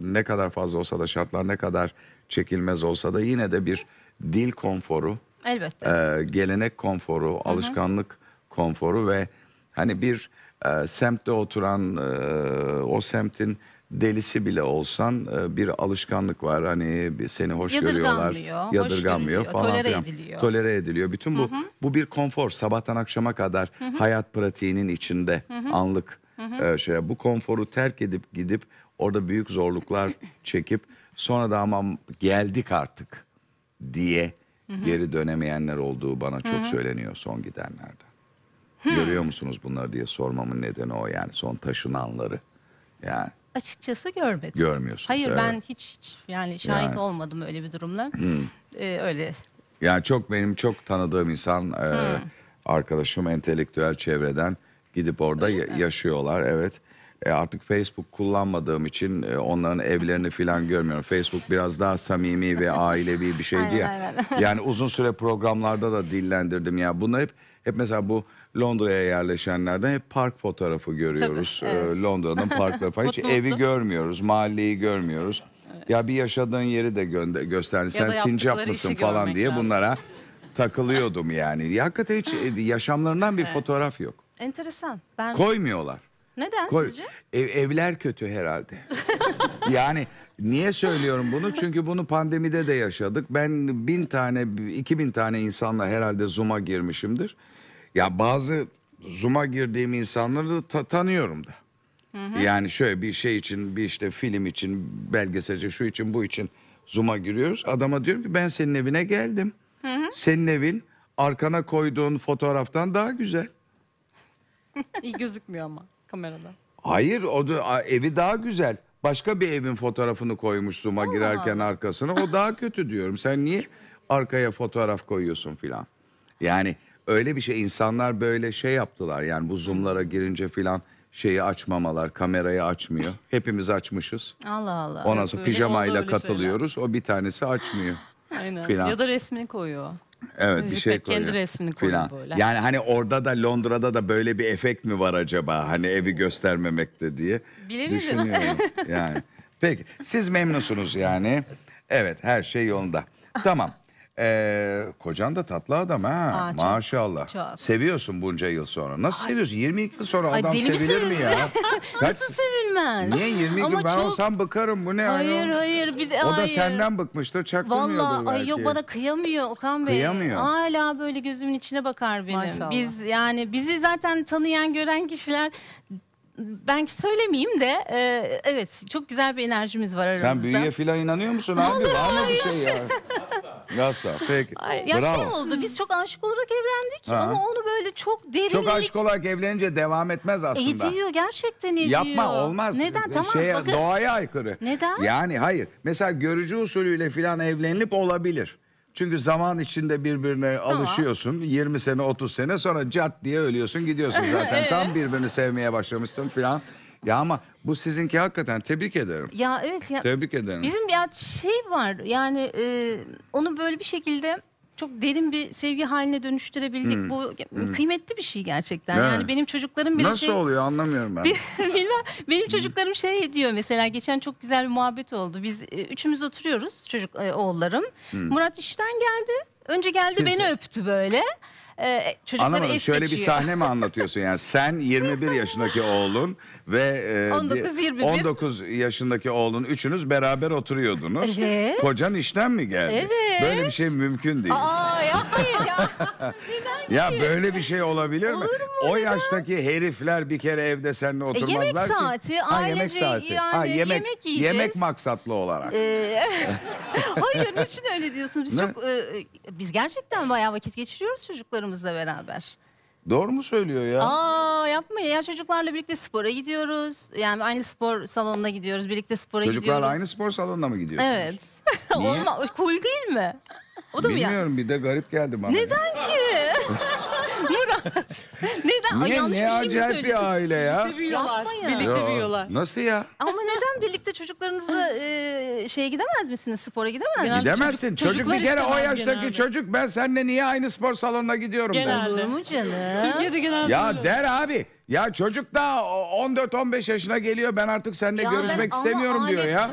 ne kadar fazla olsa da, şartlar ne kadar çekilmez olsa da, yine de bir dil konforu, elbette. Gelenek konforu, alışkanlık konforu ve hani bir semtte oturan o semtin delisi bile olsan bir alışkanlık var. Hani seni hoş görüyorlar, yadırganmıyor falan, tolere ediliyor. Bütün bu bir konfor, sabahtan akşama kadar hayat pratiğinin içinde anlık şey. Bu konforu terk edip gidip orada büyük zorluklar çekip Sonra da aman geldik artık diye geri dönemeyenler olduğu bana çok söyleniyor son gidenlerden. Görüyor musunuz bunları diye sormamın nedeni o yani, son taşınanları. Yani. Açıkçası görmedim. Görmüyorsunuz. Hayır evet. Ben hiç yani şahit olmadım öyle bir durumla. Öyle. Yani çok benim çok tanıdığım insan arkadaşım entelektüel çevreden gidip orada yaşıyorlar evet. Artık Facebook kullanmadığım için onların evlerini falan görmüyorum. Facebook biraz daha samimi ve ailevi bir şeydi ya. Yani uzun süre programlarda da dillendirdim ya. Bunlar hep mesela bu Londra'ya yerleşenlerden hep park fotoğrafı görüyoruz. Tabii, evet. Londra'nın parkları falan. Hiç evi görmüyoruz, mahalleyi görmüyoruz. Evet. Ya bir yaşadığın yeri de göster. Sen sincap mısın falan diye bunlara takılıyordum yani. Hakikaten hiç yaşamlarından bir fotoğraf yok. Enteresan. Ben... Koymuyorlar. Neden sizce? Evler kötü herhalde. Yani niye söylüyorum bunu? Çünkü bunu pandemide de yaşadık. Ben 1000 tane, 2000 tane insanla herhalde Zoom'a girmişimdir. Ya bazı Zoom'a girdiğim insanları da tanıyorum da. Yani şöyle bir şey için, bir işte film için, belgeselce şu için, bu için Zoom'a giriyoruz. Adama diyorum ki ben senin evine geldim. Senin evin arkana koyduğun fotoğraftan daha güzel. İyi gözükmüyor ama. Kamerada. Hayır, o da, evi daha güzel. Başka bir evin fotoğrafını koymuş Zoom'a girerken arkasına. O daha kötü diyorum. Sen niye arkaya fotoğraf koyuyorsun filan? Yani öyle bir şey, insanlar böyle şey yaptılar. Yani bu Zoom'lara girince filan şeyi açmamalar, kamerayı açmıyor. Hepimiz açmışız. Allah Allah. Ondan sonra pijamayla katılıyoruz. Şeyler. O bir tanesi açmıyor. Aynen. Falan. Ya da resmini koyuyor. Evet, müzik bir şey koyuyor. Kendi resmini koyuyor böyle. Yani hani orada da Londra'da da böyle bir efekt mi var acaba? Hani evi göstermemekte diye düşünüyorum. Yani. Peki siz memnunsunuz yani. Evet, her şey yolunda. Tamam. Kocan da tatlı adam ha. Aa, maşallah. Çok. Seviyorsun bunca yıl sonra. Nasıl seviyorsun? 22 yıl sonra adam sevilir mi ya? Nasıl sevilmez? Niye 22 yıl? Ben olsam bıkarım. Bu ne? Hayır hayır. Bir de, o da senden bıkmıştır. Çaklamıyordur vallahi, belki. Yok bana kıyamıyor Okan Bey. Kıyamıyor. Hala böyle gözümün içine bakar benim. Maşallah. Biz yani bizi zaten tanıyan gören kişiler... Ben söylemeyeyim de evet çok güzel bir enerjimiz var aramızda. Sen büyüye filan inanıyor musun abi? Var mı bir şey ya? Asla. Peki. Ya bravo. Şey oldu, biz çok aşık olarak evlendik ama onu böyle çok derinlik... Çok aşık olarak evlenince devam etmez aslında. Ediyor, gerçekten ediyor. Yapma, olmaz. Neden? Tamam, şeye, bakın. Doğaya aykırı. Neden? Yani hayır. Mesela görücü usulüyle filan evlenilip olabilir. Çünkü zaman içinde birbirine alışıyorsun. 20 sene, 30 sene sonra cart diye ölüyorsun, gidiyorsun zaten. Tam birbirini sevmeye başlamışsın falan. Ya ama bu sizinki, hakikaten tebrik ederim. Ya evet ya. Tebrik ederim. Bizim bir şey var yani, onu böyle bir şekilde çok derin bir sevgi haline dönüştürebildik. Bu kıymetli bir şey gerçekten. Evet. Yani benim çocuklarım bile nasıl oluyor anlamıyorum ben. Bilmem. Benim çocuklarım şey diyor mesela, geçen çok güzel bir muhabbet oldu. Biz üçümüz oturuyoruz, çocuk oğullarım. Murat işten geldi. Önce geldi beni öptü böyle. Anlamadım, şöyle bir sahne mi anlatıyorsun yani? Sen 21 yaşındaki oğlun ve 19 yaşındaki oğlun, üçünüz beraber oturuyordunuz. Evet. Kocan işten mi geldi? Evet. Böyle bir şey mümkün değil. Aa, yapmayın ya. Ya böyle bir şey olabilir mi? O yaştaki herifler bir kere evde seninle oturmazlar ki. Yemek saati, yemek saati. Yani yemek yiyeceğiz. Yemek maksatlı olarak. Hayır, niçin öyle diyorsunuz? Biz çok, biz gerçekten bayağı vakit geçiriyoruz çocuklarımızla beraber. Doğru mu söylüyor ya? Aa, yapmayın ya, çocuklarla birlikte spora gidiyoruz. Yani aynı spor salonuna gidiyoruz, birlikte spora gidiyoruz. Çocuklarla aynı spor salonuna mı gidiyorsunuz? Evet. Olmaz, cool değil mi? O da bilmiyorum mı ya? Bir de garip geldi bana. Neden ki? Murat. Neden? Niye, ne acayip bir aile ya. Birlikte büyüyorlar. Nasıl ya? Ama neden birlikte çocuklarınızla şeye gidemez misiniz? Spora gidemez misiniz? Gidemezsin. Çocuk bir kere o yaştaki genelde. Çocuk, ben seninle niye aynı spor salonuna gidiyorum? Genelde. Olur mu canım? Türkiye'de genelde. Ya der abi. Ya çocuk da 14-15 yaşına geliyor, ben artık seninle görüşmek istemiyorum diyor ya.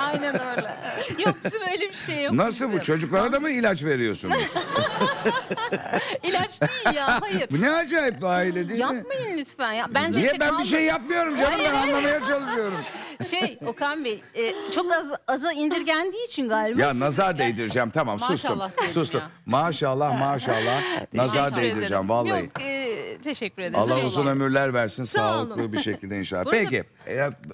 Aynen öyle. Yok, bizim öyle bir şey yok. Nasıl bizim. Bu çocuklara da mı ilaç veriyorsunuz? İlaç değil ya, hayır. Bu ne acayip bir aile değil mi? Yapmayın lütfen. Ya, bence niye ben bir şey yapmıyorum canım, ben anlamaya çalışıyorum. Okan Bey çok aza indirgendiği için galiba. Ya nazar değdireceğim, tamam, maşallah, sustum. Maşallah maşallah nazar değdireceğim vallahi. Yok, teşekkür ederim. Allah uzun ömürler versin, sağlıklı bir şekilde inşallah. Peki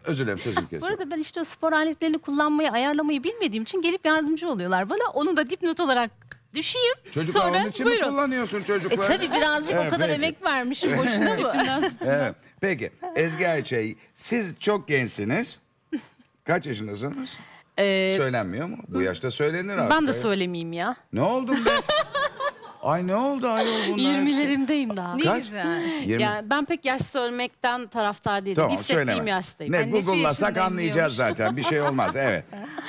özür dilerim, sözüm kesin. Bu arada ben işte o spor aletlerini kullanmayı, ayarlamayı bilmediğim için gelip yardımcı oluyorlar bana. Onu da dipnot olarak düşeyim. Çocuklar sonra, onun için buyurun. Mi kullanıyorsun çocuklar? Tabii birazcık o kadar peki. Emek vermişim. Boşuna mı? Evet. Peki Ezgi Ayçe, siz çok gençsiniz. Kaç yaşındasınız? Söylenmiyor mu? Bu yaşta söylenir artık. Ben de söylemeyeyim ya. Ne oldun be? Ay ne oldu ayol bunlar? 20'lerimdeyim daha. Ne güzel. Yani ben pek yaş söylemekten taraftar değilim. Tamam, hissettiğim söyleme. Yaştayım. Ne Google'lasak anlayacağız zaten. Bir şey olmaz. Evet.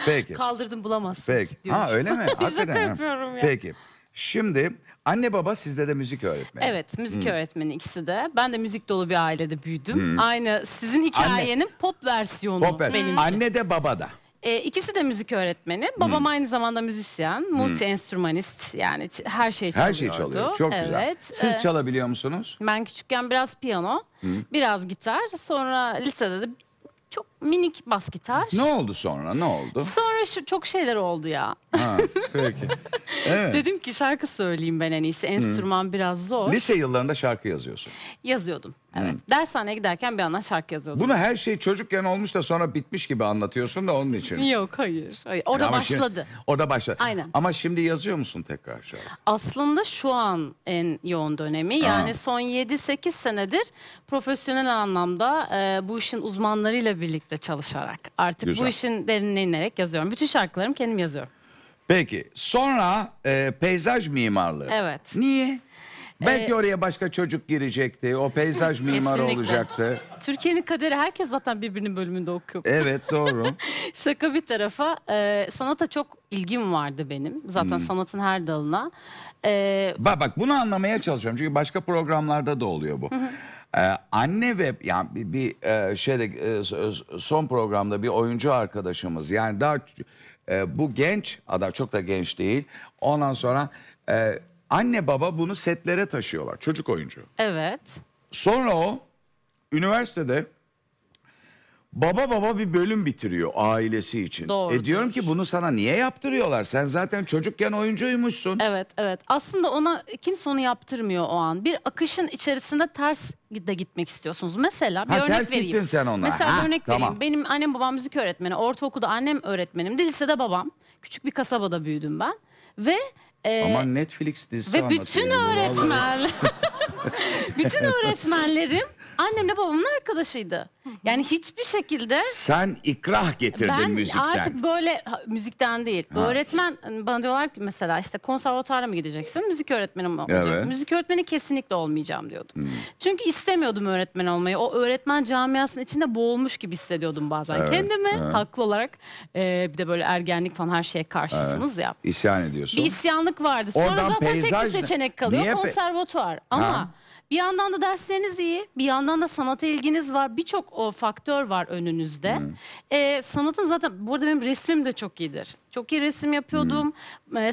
Peki. Kaldırdım bulamazsınız. Peki. Diyormuş. Ha öyle mi? Hakikaten yapıyorum ya. Peki. Şimdi anne baba sizde de müzik öğretmeni. Evet, müzik öğretmeni ikisi de. Ben de müzik dolu bir ailede büyüdüm. Aynı sizin hikayenin pop versiyonu. Pop benim. Anne de baba da. İkisi de müzik öğretmeni. Babam aynı zamanda müzisyen, multi-enstrümanist, yani her şeyi çalıyordu. Her şeyi çalıyor, çok güzel. Siz çalabiliyor musunuz? Ben küçükken biraz piyano, biraz gitar, sonra lisede de çok minik bas gitar. Ne oldu sonra, ne oldu? Sonra çok şeyler oldu ya. Ha, peki. Evet. Dedim ki şarkı söyleyeyim ben en iyisi, enstrüman biraz zor. Lise yıllarında şarkı yazıyorsun. Yazıyordum. Evet. Dershaneye giderken bir yandan şarkı yazıyordum. Bunu her şey çocukken olmuş da sonra bitmiş gibi anlatıyorsun da onun için. Yok, hayır. Orada başladı. Orada başladı. Aynen. Ama şimdi yazıyor musun tekrar şarkı? Aslında şu an en yoğun dönemi. Yani son 7-8 senedir profesyonel anlamda bu işin uzmanlarıyla birlikte çalışarak artık güzel. Bu işin derinine inerek yazıyorum. Bütün şarkılarımı kendim yazıyorum. Peki. Sonra peyzaj mimarlığı. Evet. Niye? Belki oraya başka çocuk girecekti. O peyzaj mimarı olacaktı. Türkiye'nin kaderi, herkes zaten birbirinin bölümünde okuyor. Evet, doğru. Şaka bir tarafa. Sanata çok ilgim vardı benim. Zaten sanatın her dalına. Bak bunu anlamaya çalışıyorum. Çünkü başka programlarda da oluyor bu. Anne ve yani son programda bir oyuncu arkadaşımız. Yani daha bu genç adam, çok da genç değil. Ondan sonra... anne baba bunu setlere taşıyorlar. Çocuk oyuncu. Evet. Sonra o üniversitede baba bir bölüm bitiriyor ailesi için. Doğrudur. Diyorum ki bunu sana niye yaptırıyorlar? Sen zaten çocukken oyuncuymuşsun. Evet. Aslında ona kimse onu yaptırmıyor o an. Bir akışın içerisinde ters de gitmek istiyorsunuz. Mesela bir örnek vereyim. Ters gittin sen ona. Mesela bir örnek vereyim. Benim annem babam müzik öğretmeni. Ortaokulda annem öğretmenimdi. Lisede babam. Küçük bir kasabada büyüdüm ben. Ve... Aman Netflix dizisi anlatıyor. Ve bütün öğretmenlerim annemle babamın arkadaşıydı. Yani hiçbir şekilde... Sen ikrah getirdin müzikten. Ben artık böyle müzikten değil. Öğretmen bana diyorlar ki mesela işte konservatuara mı gideceksin, müzik öğretmeni mi olacak? Evet. Müzik öğretmeni kesinlikle olmayacağım diyordum. Çünkü istemiyordum öğretmen olmayı. O öğretmen camiasının içinde boğulmuş gibi hissediyordum bazen. Evet. Kendimi haklı olarak bir de böyle ergenlik falan, her şeye karşısınız ya. İsyan ediyorsun. Bir isyanlık vardı. Sonra oradan zaten tek bir seçenek kalıyor. Niye? Konservatuar. Ama... Bir yandan da dersleriniz iyi, bir yandan da sanata ilginiz var. Birçok o faktör var önünüzde. Sanatın zaten, bu arada benim resmim de çok iyidir. Çok iyi resim yapıyordum.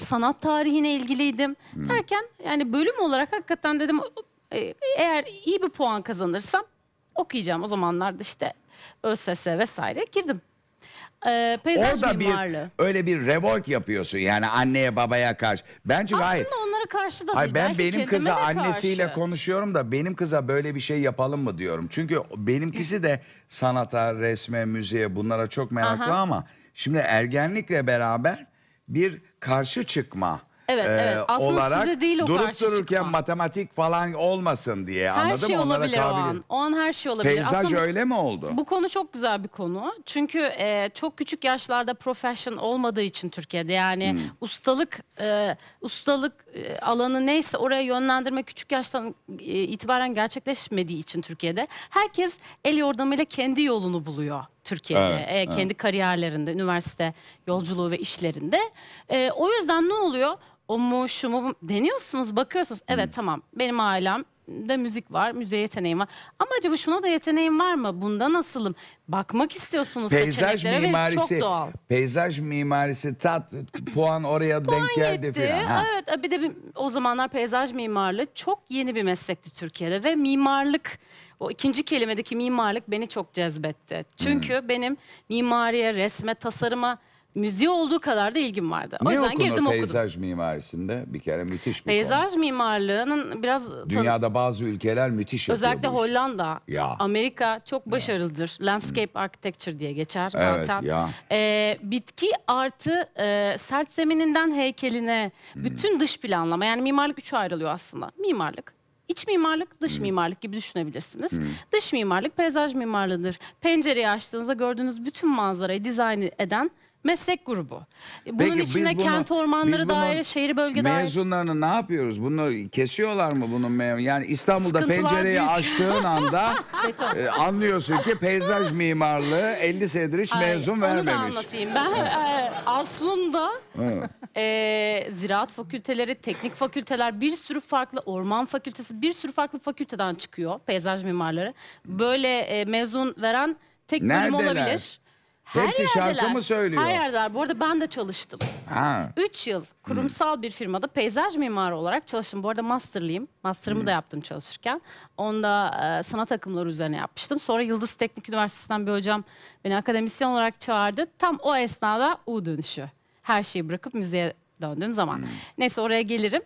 Sanat tarihine ilgiliydim. Derken yani bölüm olarak hakikaten dedim, eğer iyi bir puan kazanırsam okuyacağım. O zamanlarda işte ÖSS vesaire girdim. Peyzaj mimarlığı. Öyle bir revolt yapıyorsun yani anneye babaya karşı. Bence gayet. Aslında onlara karşı da değil. Ben benim kıza annesiyle konuşuyorum da benim kıza böyle bir şey yapalım mı diyorum. Çünkü benimkisi de sanata, resme, müziğe, bunlara çok meraklı ama şimdi ergenlikle beraber bir karşı çıkma. Evet. Aslında olarak size değil o durup dururken çıkma. Matematik falan olmasın diye her anladım. Her şey olabilir o an. O an her şey olabilir. Peyzaj aslında öyle mi oldu? Bu konu çok güzel bir konu. Çünkü çok küçük yaşlarda profession olmadığı için Türkiye'de yani ustalık alanı neyse oraya yönlendirme küçük yaştan itibaren gerçekleşmediği için Türkiye'de herkes el yordamıyla kendi yolunu buluyor. Türkiye'de kendi kariyerlerinde, üniversite yolculuğu ve işlerinde. O yüzden ne oluyor? O mu şu mu deniyorsunuz, bakıyorsunuz. Evet, tamam, benim ailem de müzik var, müziğe yeteneğim var. Ama acaba şuna da yeteneğim var mı? Bunda nasılım? Bakmak istiyorsunuz seçeneklere ve çok doğal. Peyzaj mimarisi tat, puan oraya denk geldi falan. Evet, bir de o zamanlar peyzaj mimarlığı çok yeni bir meslekti Türkiye'de ve mimarlık, o ikinci kelimedeki mimarlık beni çok cezbetti. Çünkü benim mimariye, resme, tasarıma, müziği olduğu kadar da ilgim vardı. O yüzden girdim okudum. Ne okunur peyzaj mimarisinde? Bir kere müthiş bir peyzaj mimarlığının biraz... Dünyada bazı ülkeler müthiş yapıyor. Özellikle Hollanda, Amerika çok başarılıdır. Landscape architecture diye geçer zaten. Bitki artı sert zemininden heykeline, bütün dış planlama. Yani mimarlık üçe ayrılıyor aslında. Mimarlık, İç mimarlık, dış mimarlık gibi düşünebilirsiniz. Dış mimarlık peyzaj mimarlığıdır. Pencereyi açtığınızda gördüğünüz bütün manzarayı dizayn eden meslek grubu. Bunun içinde kent ormanları daire, şehir bölge daire. Mezunlarını ne yapıyoruz? Bunları kesiyorlar mı bunun? Yani İstanbul'da sıkıntılar pencereyi büyük. Açtığın anda anlıyorsun ki peyzaj mimarlığı 50 senedir hiç mezun vermemiş. Onu da anlatayım. Ben aslında ziraat fakülteleri, teknik fakülteler, bir sürü farklı orman fakültesi, bir sürü farklı fakülteden çıkıyor peyzaj mimarları. Böyle mezun veren tek bölüm olabilir. Hepsi şarkı mı söylüyor? Her yerdeler. Bu arada ben de çalıştım. 3 yıl kurumsal bir firmada peyzaj mimarı olarak çalıştım. Bu arada masterlıyım. Master'ımı da yaptım çalışırken. Onda sanat akımları üzerine yapmıştım. Sonra Yıldız Teknik Üniversitesi'nden bir hocam beni akademisyen olarak çağırdı. Tam o esnada U dönüşü. Her şeyi bırakıp müziğe döndüğüm zaman. Neyse oraya gelirim.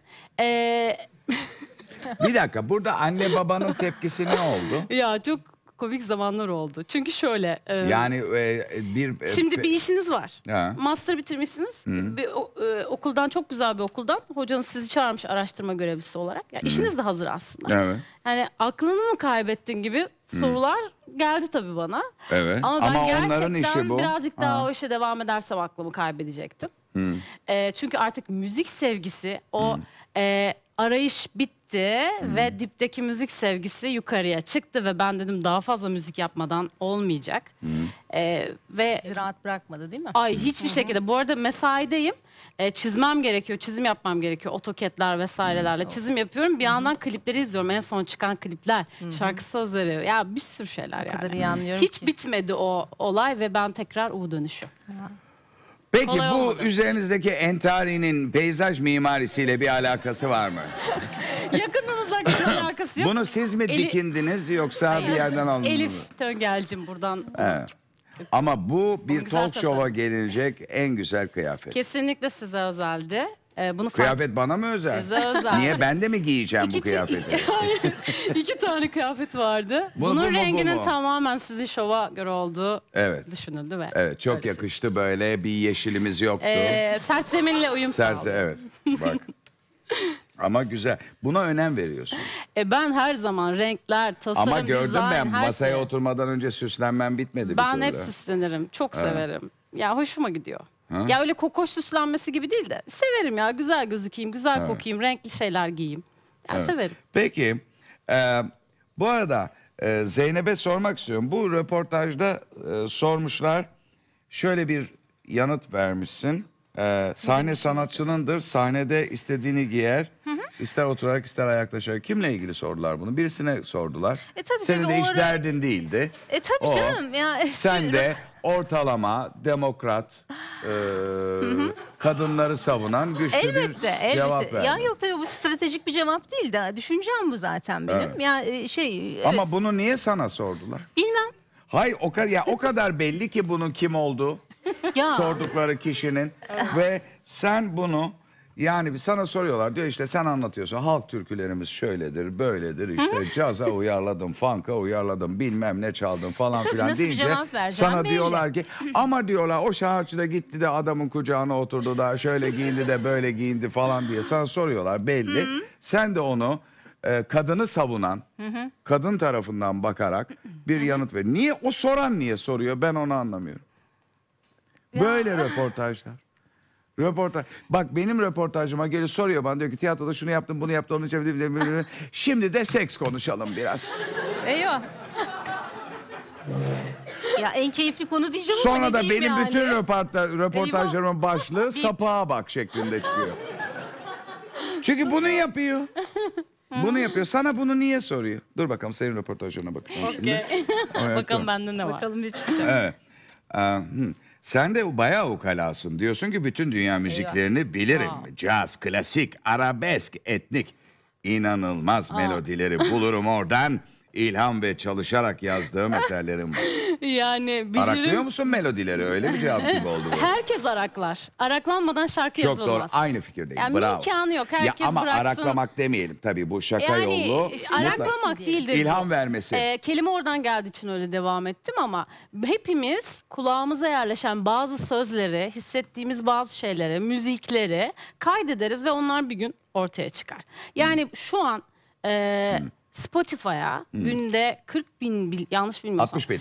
Bir dakika. Burada anne babanın tepkisi ne oldu? Ya çok... Komik zamanlar oldu. Çünkü şöyle... yani bir... Şimdi bir işiniz var. Master bitirmişsiniz. Bir, okuldan, çok güzel bir okuldan. Hocanız sizi çağırmış araştırma görevlisi olarak. Yani işiniz de hazır aslında. Yani aklını mı kaybettin gibi sorular geldi tabii bana. Ama ben gerçekten birazcık daha o işe devam edersem aklımı kaybedecektim. Çünkü artık müzik sevgisi, o arayış bitti. Ve dipteki müzik sevgisi yukarıya çıktı ve ben dedim daha fazla müzik yapmadan olmayacak. Ve sizi rahat bırakmadı değil mi? Hiçbir şekilde. Bu arada mesaideyim. Çizmem gerekiyor, çizim yapmam gerekiyor. AutoCAD'ler vesairelerle çizim yapıyorum. Bir yandan klipleri izliyorum. En son çıkan klipler, şarkı sözleri, ya bir sürü şeyler yani. Hiç bitmedi o olay ve ben tekrar U dönüşü. Peki kolay bu olmadı. Üzerinizdeki entarinin peyzaj mimarisiyle bir alakası var mı? Yakından uzaktan alakası yok. Bunu siz mi dikindiniz yoksa bir yerden aldınız mı? Elif Töngel'cim buradan. Ama bu bir talk show'a gelinecek en güzel kıyafet. Kesinlikle size özeldi. Bunu kıyafet bana mı özel? Size özel. Niye ben de mi giyeceğim bu kıyafeti? İki tane kıyafet vardı. Bunun renginin tamamen sizin şova göre olduğu düşünüldü ve. Evet, çok yakıştı böyle. Bir yeşilimiz yoktu. Sert zeminle uyum sağladı. Evet. Bak. Ama güzel. Buna önem veriyorsun. Ben her zaman renkler, tasarım, dizayn. Ama gördüm ben masaya oturmadan önce süslenmem bitmedi. Ben hep süslenirim. Çok severim. Ya hoşuma gidiyor. Ya öyle kokoş süslenmesi gibi değil de severim ya, güzel gözükeyim, güzel kokayım, renkli şeyler giyeyim. Yani severim. Peki bu arada Zeynep'e sormak istiyorum. Bu röportajda sormuşlar, şöyle bir yanıt vermişsin. Sahne sanatçınındır, sahnede istediğini giyer. İster oturarak ister ayaklaşarak. Kimle ilgili sordular bunu? Birisine sordular. Senin de hiç derdin değildi. Tabii canım. Yani, sen de ortalama, demokrat, kadınları savunan güçlü bir cevap verdin. Ya yok tabii bu stratejik bir cevap değil de düşüncem bu zaten benim. Yani ama bunu niye sana sordular? Bilmem. Hayır o kadar belli ki bunun kim olduğu. Sordukları kişinin ve sen bunu yani sana soruyorlar diyor işte sen anlatıyorsun halk türkülerimiz şöyledir böyledir işte caza uyarladım funka uyarladım bilmem ne çaldım falan filan deyince sana diyorlar ki ama diyorlar o şarkıcı da gitti de adamın kucağına oturdu da şöyle giyindi de böyle giyindi falan diye sana soruyorlar belli sen de onu kadını savunan, kadın tarafından bakarak bir yanıt ver. Niye o soran niye soruyor ben onu anlamıyorum. Böyle röportajlar. Bak benim röportajıma geliyor soruyor bana diyor ki tiyatroda şunu yaptım bunu yaptım onu çevirdim. Şimdi de seks konuşalım biraz. Eyvah. Ya en keyifli konu diyeceğim. Sonra da benim yani. Bütün röportajlarımın başlığı sapığa bak şeklinde çıkıyor. Çünkü bunu yapıyor. Bunu yapıyor. Sana bunu niye soruyor? Dur bakalım senin röportajlarına bakacağım şimdi. Bakalım bende ne var? Bakalım bir evet. Sen de bayağı ukalasın. Diyorsun ki bütün dünya müziklerini bilirim. Caz, klasik, arabesk, etnik. İnanılmaz melodileri bulurum oradan. İlham ve çalışarak yazdığım eserlerim var. Yani bilirim. Araklıyor musun melodileri? Öyle bir cevap gibi oldu bu. Herkes araklar. Araklanmadan şarkı yazılmaz. Çok doğru. Aynı fikirdeyim. Yani bravo. İmkanı yok. Herkes ya ama bıraksın. Araklamak demeyelim. Tabii bu şaka yani, yolu. Araklamak değildir. İlham vermesi. Kelime oradan geldiği için öyle devam ettim ama hepimiz kulağımıza yerleşen bazı sözleri, hissettiğimiz bazı şeyleri, müzikleri kaydederiz ve onlar bir gün ortaya çıkar. Yani şu an Spotify'a günde 40 bin, yanlış bilmiyorsam. 60 bin.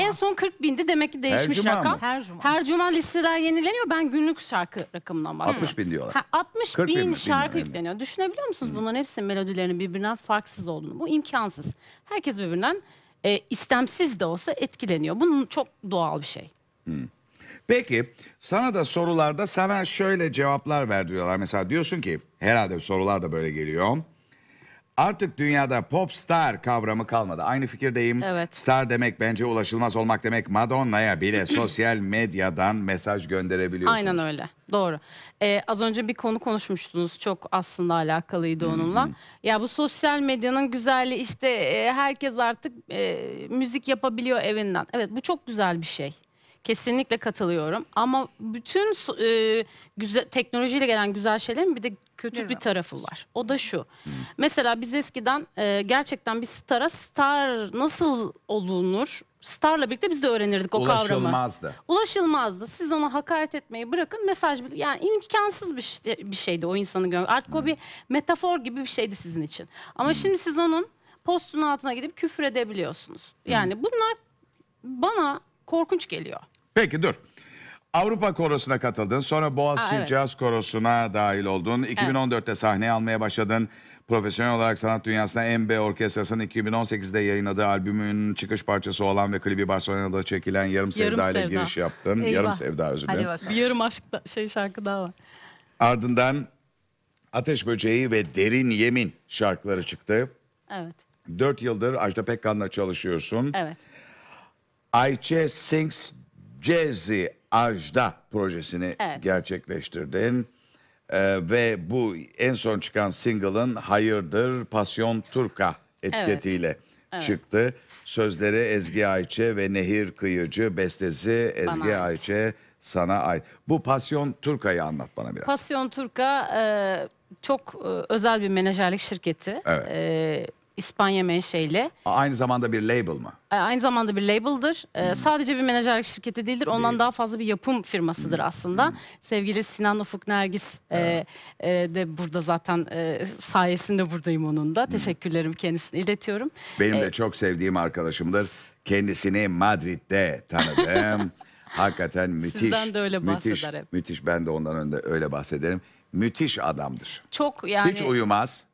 En son 40 bindi demek ki değişmiş her rakam. Her cuma listeler yenileniyor. Ben günlük şarkı rakımından bahsediyorum. 60 bin diyorlar. 60 bin şarkı yükleniyor. Düşünebiliyor musunuz bunların hepsinin melodilerinin birbirinden farksız olduğunu? Bu imkansız. Herkes birbirinden istemsiz de olsa etkileniyor. Bunun çok doğal bir şey. Peki sana da sorularda sana şöyle cevaplar ver diyorlar. Mesela diyorsun ki herhalde sorular da böyle geliyor. Artık dünyada pop star kavramı kalmadı. Aynı fikirdeyim. Evet. Star demek bence ulaşılmaz olmak demek. Madonna'ya bile sosyal medyadan mesaj gönderebiliyorsunuz. Aynen öyle. Doğru. Az önce bir konu konuşmuştunuz. Çok aslında alakalıydı onunla. Ya bu sosyal medyanın güzelliği işte herkes artık müzik yapabiliyor evinden. Evet bu çok güzel bir şey. Kesinlikle katılıyorum. Ama bütün teknolojiyle gelen güzel şeylerin bir de kötü bir tarafı var. O da şu. Mesela biz eskiden gerçekten bir stara star nasıl olunur? Starla birlikte biz de öğrenirdik o kavramı. Ulaşılmazdı. Ulaşılmazdı. Siz ona hakaret etmeyi bırakın. Mesaj yani imkansız bir şeydi o insanı görmek. Artık o bir metafor gibi bir şeydi sizin için. Ama şimdi siz onun postunun altına gidip küfür edebiliyorsunuz. Yani bunlar bana korkunç geliyor. Peki dur. Avrupa Korosu'na katıldın. Sonra Boğaziçi Caz Korosu'na dahil oldun. 2014'te sahneye almaya başladın. Profesyonel olarak sanat dünyasına MB Orkestrası'nın 2018'de yayınladığı albümün çıkış parçası olan ve klibi Barcelona'da çekilen Yarım Sevda ile giriş yaptın. Eyvah. Yarım Sevda özür dilerim. Bir yarım aşk şarkı daha var. Ardından Ateş Böceği ve Derin Yemin şarkıları çıktı. Evet. 4 yıldır Ajda Pekkan'la çalışıyorsun. Evet. Ayçe Sings Jazzy Ajda projesini gerçekleştirdin. Ve bu en son çıkan single'ın Hayırdır Pasyon Turka etiketiyle çıktı. Sözleri Ezgi Ayçe ve Nehir Kıyıcı, bestesi Ezgi Ayçe sana ait. Bu Pasyon Turka'yı anlat bana biraz. Pasyon Turka çok özel bir menajerlik şirketi. Evet. İspanya menşeli. Aynı zamanda bir label mı? Aynı zamanda bir label'dır. Sadece bir menajerlik şirketi değildir. Ondan daha fazla bir yapım firmasıdır aslında. Sevgili Sinan Ufuk Nergis de burada zaten sayesinde buradayım onun da. Teşekkürlerimi kendisine iletiyorum. Benim de çok sevdiğim arkadaşımdır. Kendisini Madrid'de tanıdım. Hakikaten müthiş. Sizden de öyle bahseder hep. Müthiş. Ben de ondan önce öyle bahsederim. Müthiş adamdır. Çok yani. Hiç uyumaz.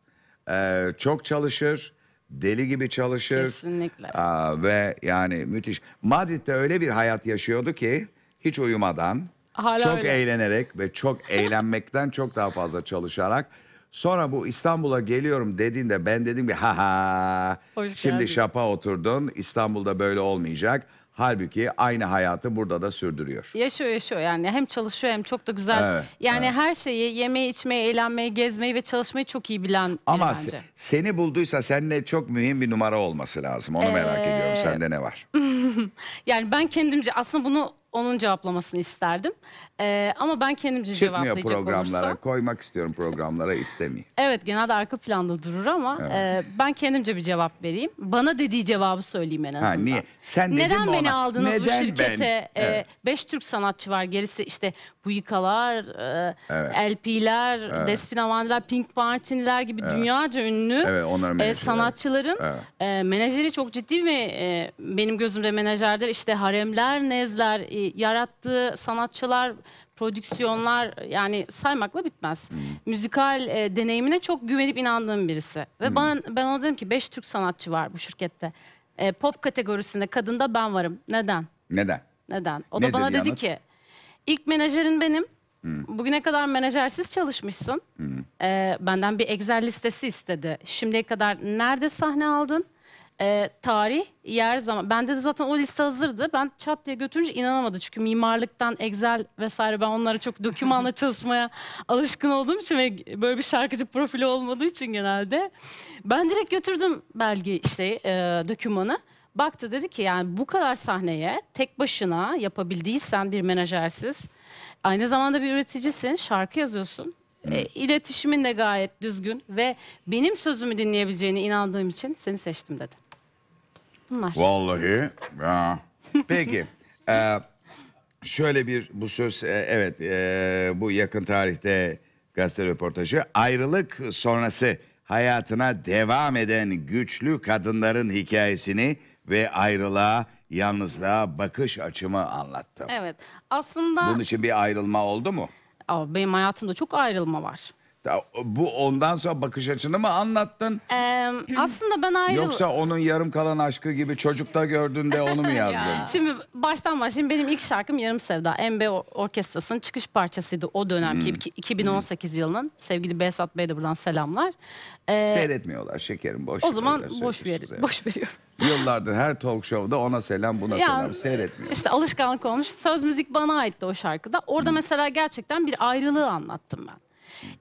Çok çalışır, deli gibi çalışır. Kesinlikle. Ve yani müthiş. Madrid'de öyle bir hayat yaşıyordu ki hiç uyumadan, çok eğlenerek ve çok eğlenmekten çok daha fazla çalışarak. Sonra bu İstanbul'a geliyorum dediğinde ben dedim ki şimdi şapa oturdun, İstanbul'da böyle olmayacak. Halbuki aynı hayatı burada da sürdürüyor. Yaşıyor yani hem çalışıyor hem çok da güzel. Evet, yani her şeyi yemeği, içmeyi, eğlenmeyi, gezmeyi ve çalışmayı çok iyi bilen biri ama bence. Ama seni bulduysa seninle çok mühim bir numara olması lazım. Onu merak ediyorum. Sende ne var? Yani ben kendimce aslında bunu onun cevaplamasını isterdim. Ama ben kendimce cevaplayacak olursam. Çıkmıyor programlara. Koymak istiyorum programlara istemeyin. Evet genelde arka planda durur ama ben kendimce bir cevap vereyim. Bana dediği cevabı söyleyeyim en azından. Niye? Sen neden beni aldınız neden bu şirkete? 5 Türk sanatçı var. Gerisi işte Bıyıkalar, LP'ler, Despinavandiler, Pink Martiniler gibi dünyaca ünlü sanatçıların menajeri çok ciddi mi? Benim gözümde menajerdir. İşte haremler, nezler, yarattığı sanatçılar, prodüksiyonlar yani saymakla bitmez. Müzikal deneyimine çok güvenip inandığım birisi. Ve ben ona dedim ki 5 Türk sanatçı var bu şirkette. Pop kategorisinde kadında ben varım. Neden? O da bana dedi ki ilk menajerin benim. Bugüne kadar menajersiz çalışmışsın. Benden bir Excel listesi istedi. Şimdiye kadar nerede sahne aldın? Tarih, yer, zaman. Bende de zaten o liste hazırdı. Ben çat diye götürünce inanamadı. Çünkü mimarlıktan Excel vesaire, ben onlara çok dokümanla çalışmaya alışkın olduğum için ve böyle bir şarkıcı profili olmadığı için genelde. Ben direkt götürdüm belge dokümanı. Baktı, dedi ki yani bu kadar sahneye tek başına yapabildiysen bir menajersiz, aynı zamanda bir üreticisin, şarkı yazıyorsun. İletişimin de gayet düzgün ve benim sözümü dinleyebileceğine inandığım için seni seçtim, dedi. Bunlar. Vallahi. Ya. Peki. Şöyle bir bu söz, evet, bu yakın tarihte gazete röportajı. Ayrılık sonrası hayatına devam eden güçlü kadınların hikayesini ve ayrılığa, yalnızlığa bakış açımı anlattım. Evet. Aslında... Bunun için bir ayrılma oldu mu? Benim hayatımda çok ayrılma var. Bu ondan sonra bakış açını mı anlattın? Aslında ben ayrıldım. Yoksa onun yarım kalan aşkı gibi çocukta gördün de onu mu yazdın? Şimdi baştan başlayayım. Benim ilk şarkım Yarım Sevda. MB Orkestrası'nın çıkış parçasıydı o dönemki 2018 yılının. Sevgili Behzat Bey de buradan selamlar. Seyretmiyorlar şekerim, boş. O zaman boş veriyorum. Yıllardır her talk show'da ona selam, buna yani, selam, seyretmiyor. İşte alışkanlık olmuş. Söz müzik bana aitti o şarkıda. Orada mesela gerçekten bir ayrılığı anlattım ben.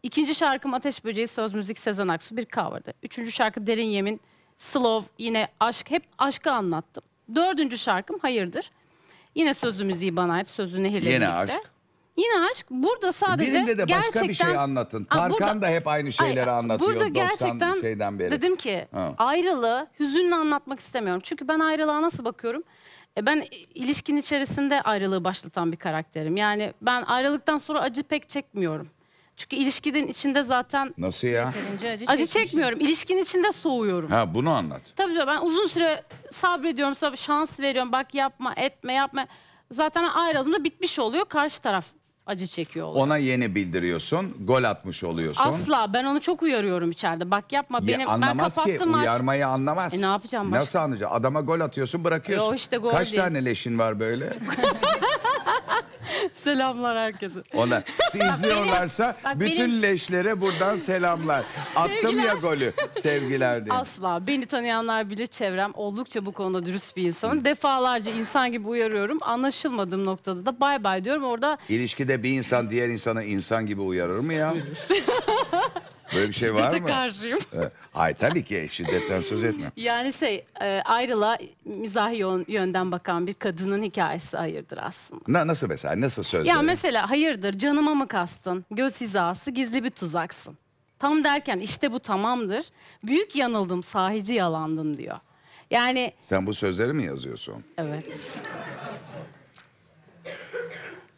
İkinci şarkım Ateş Böceği, söz müzik Sezen Aksu, bir cover'dı. Üçüncü şarkı Derin Yemin, slow, yine aşk, hep aşkı anlattım. Dördüncü şarkım Hayırdır. Yine sözü müziği bana ait, sözü Nehir'le birlikte. Aşk. Yine aşk. Burada sadece birinde de başka gerçekten... bir şey anlatın. Tarkan da hep aynı şeyleri anlatıyor. Burada gerçekten şeyden beri. Dedim ki ayrılığı hüzünle anlatmak istemiyorum. Çünkü ben ayrılığa nasıl bakıyorum? Ben ilişkin içerisinde ayrılığı başlatan bir karakterim. Yani ben ayrılıktan sonra acı pek çekmiyorum. Çünkü ilişkinin içinde zaten... Nasıl ya? Acı çekmiyorum. İlişkinin içinde soğuyorum. Ha, bunu anlat. Tabii ben uzun süre sabrediyorum, şans veriyorum. Bak yapma, etme, yapma. Zaten ayrıldığımda bitmiş oluyor. Karşı taraf acı çekiyor oluyor. Ona yeni bildiriyorsun. Gol atmış oluyorsun. Asla. Ben onu çok uyarıyorum içeride. Bak yapma. Anlamaz ki. Uyarmayı anlamaz. Ne yapacağım başka? Nasıl anlayacağım? Adama gol atıyorsun, bırakıyorsun. İşte gol Kaç tane leşin var böyle? Selamlar herkese. Onlar izliyorlarsa bütün leşlere buradan selamlar. Attım ya golü. Sevgiler diye. Asla. Beni tanıyanlar bile, çevrem oldukça bu konuda dürüst bir insanım. Defalarca insan gibi uyarıyorum. Anlaşılmadığım noktada da bay bay diyorum. Orada ilişkide bir insan diğer insana insan gibi uyarır mı ya? Böyle bir şey var mı? Şiddete karşıyım. Ay tabii ki şiddetten söz etmem. Yani ayrılığa mizahi yönden bakan bir kadının hikayesi Hayırdır aslında. Nasıl mesela? Nasıl sözler? Ya mesela hayırdır, canıma mı kastın? Göz hizası, gizli bir tuzaksın. Tam derken işte bu tamamdır. Büyük yanıldım, sahici yalandın diyor. Yani... Sen bu sözleri mi yazıyorsun? Evet.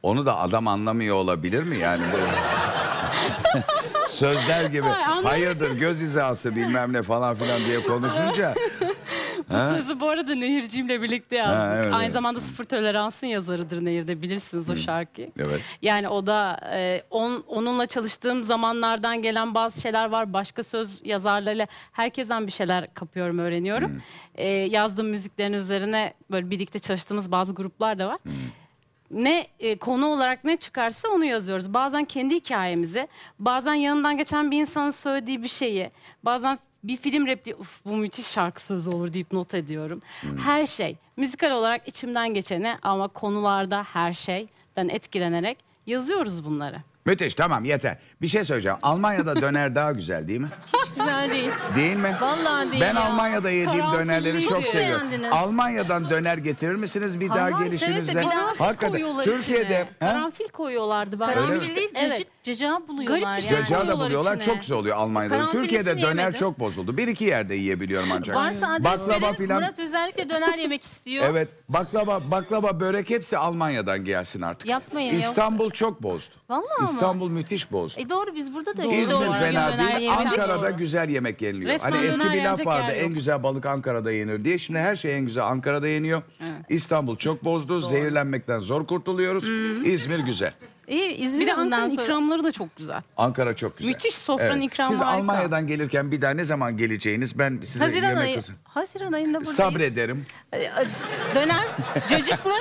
Onu da adam anlamıyor olabilir mi yani? Sözler gibi hayırdır, göz hizası bilmem ne falan filan diye konuşunca. Bu sözü bu arada Nehirciğimle birlikte yazdık. Evet. Aynı zamanda Sıfır Tolerans'ın yazarıdır Nehir'de, bilirsiniz o şarkıyı. Evet. Yani o da onunla çalıştığım zamanlardan gelen bazı şeyler var. Başka söz yazarlarıyla herkesten bir şeyler kapıyorum, öğreniyorum. Yazdığım müziklerin üzerine böyle birlikte çalıştığımız bazı gruplar da var. Ne konu olarak ne çıkarsa onu yazıyoruz. Bazen kendi hikayemizi, bazen yanından geçen bir insanın söylediği bir şeyi, bazen bir film repliği, uf bu müthiş şarkı sözü olur deyip not ediyorum. Her şey müzikal olarak içimden geçeni ama konularda her şeyden etkilenerek yazıyoruz bunları. Müthiş, tamam yeter. Bir şey söyleyeceğim. Almanya'da döner daha güzel değil mi? Hiç güzel değil. Değil mi? Vallahi değil. Ben Almanya'da yediğim dönerleri çok seviyorum. Almanya'dan döner getirir misiniz bir daha gelişinizde? Hakikaten. Türkiye'de karanfil koyuyorlardı. Karanfil değil, cacığı buluyorlar. Cacığı da buluyorlar. Çok güzel oluyor Almanya'da. Türkiye'de döner çok bozuldu. Bir iki yerde yiyebiliyorum ancak. Varsa adres verin. Murat özellikle döner yemek istiyor. Evet. Baklava, börek hepsi Almanya'dan gelsin artık. Yapmayın. İstanbul çok bozdu. Vallahi İstanbul müthiş bozdu. Doğru, biz burada da İzmir fena değil. Ankara'da güzel yemek yeniliyor. Resmen hani eski bir laf vardı, en güzel balık Ankara'da yenir diye. Şimdi her şey en güzel Ankara'da yeniyor. Evet. İstanbul çok bozdu. Doğru. Zehirlenmekten zor kurtuluyoruz. İzmir güzel. İzmir'e Ankara'nın sonra... ikramları da çok güzel. Ankara çok güzel. Müthiş sofranın evet. ikramı. Siz harika. Almanya'dan gelirken bir daha ne zaman geleceğiniz? Ben size Haziran yemek hazır. Haziran ayında buradayız. Sabrederim. Döner. Cacıklı.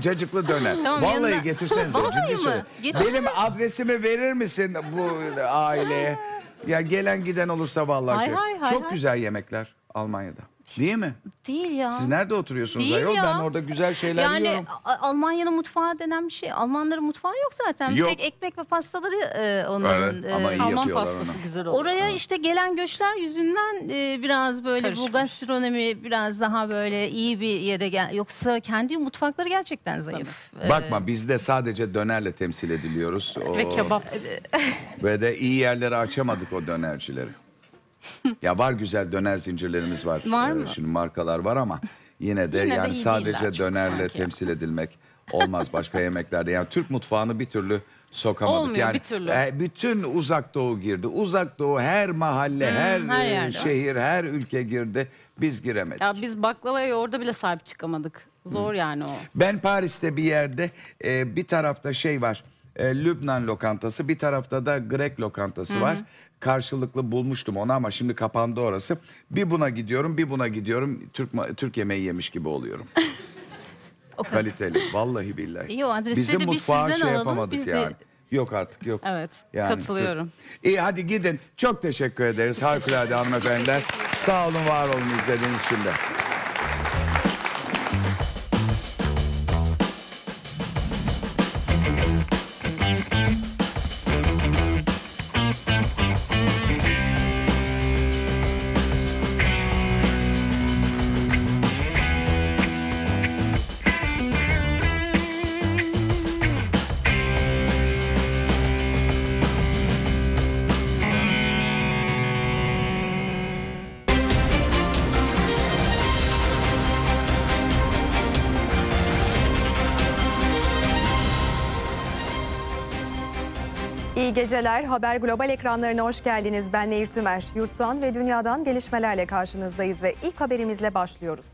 Cacıklı döner. Tamam, vallahi yanına... getirseniz. Vallahi mi? Benim adresimi verir misin bu aileye? Ya gelen giden olursa vallahi hay şey. Hay, çok hay. Güzel yemekler Almanya'da. Değil mi? Değil ya. Siz nerede oturuyorsunuz değil ayol? Ya. Ben orada güzel şeyler yani, yiyorum. Yani Almanya'nın mutfağı denen bir şey. Almanların mutfağı yok zaten. Yok. Tek ekmek ve pastaları onların. Evet, ama iyi Alman pastası onu. Güzel oluyor. Oraya evet. işte gelen göçler yüzünden biraz böyle karışmış. Bu gastronomi biraz daha böyle iyi bir yere gel. Yoksa kendi mutfakları gerçekten zayıf. Bakma bizde sadece dönerle temsil ediliyoruz. Ve kebap. Ve de iyi yerlere açamadık o dönercileri. Ya var güzel döner zincirlerimiz var. Var mı? Şimdi markalar var ama yine de yine yani de sadece dönerle temsil edilmek olmaz başka yemeklerde. Yani Türk mutfağını bir türlü sokamadık. Olmuyor yani, bir türlü. Bütün Uzak Doğu girdi. Uzak Doğu her mahalle, her şehir, her ülke girdi. Biz giremedik. Ya biz baklavaya yoğurda bile sahip çıkamadık. Zor yani o. Ben Paris'te bir yerde bir tarafta şey var. Lübnan lokantası, bir tarafta da Grek lokantası var. Karşılıklı bulmuştum onu ama şimdi kapandı orası. Bir buna gidiyorum, bir buna gidiyorum. Türk yemeği yemiş gibi oluyorum. Kaliteli, vallahi billahi. İyi, o bizim mutfağa biz şey alalım, yapamadık yani. De... Yok artık, yok. Evet, yani, katılıyorum. Türk... İyi hadi gidin. Çok teşekkür ederiz harikulade hanımefendiler. Sağ olun, var olun izlediğiniz için de. İyi geceler. Haber Global ekranlarına hoş geldiniz. Ben Nehir Tümer. Yurttan ve dünyadan gelişmelerle karşınızdayız ve ilk haberimizle başlıyoruz.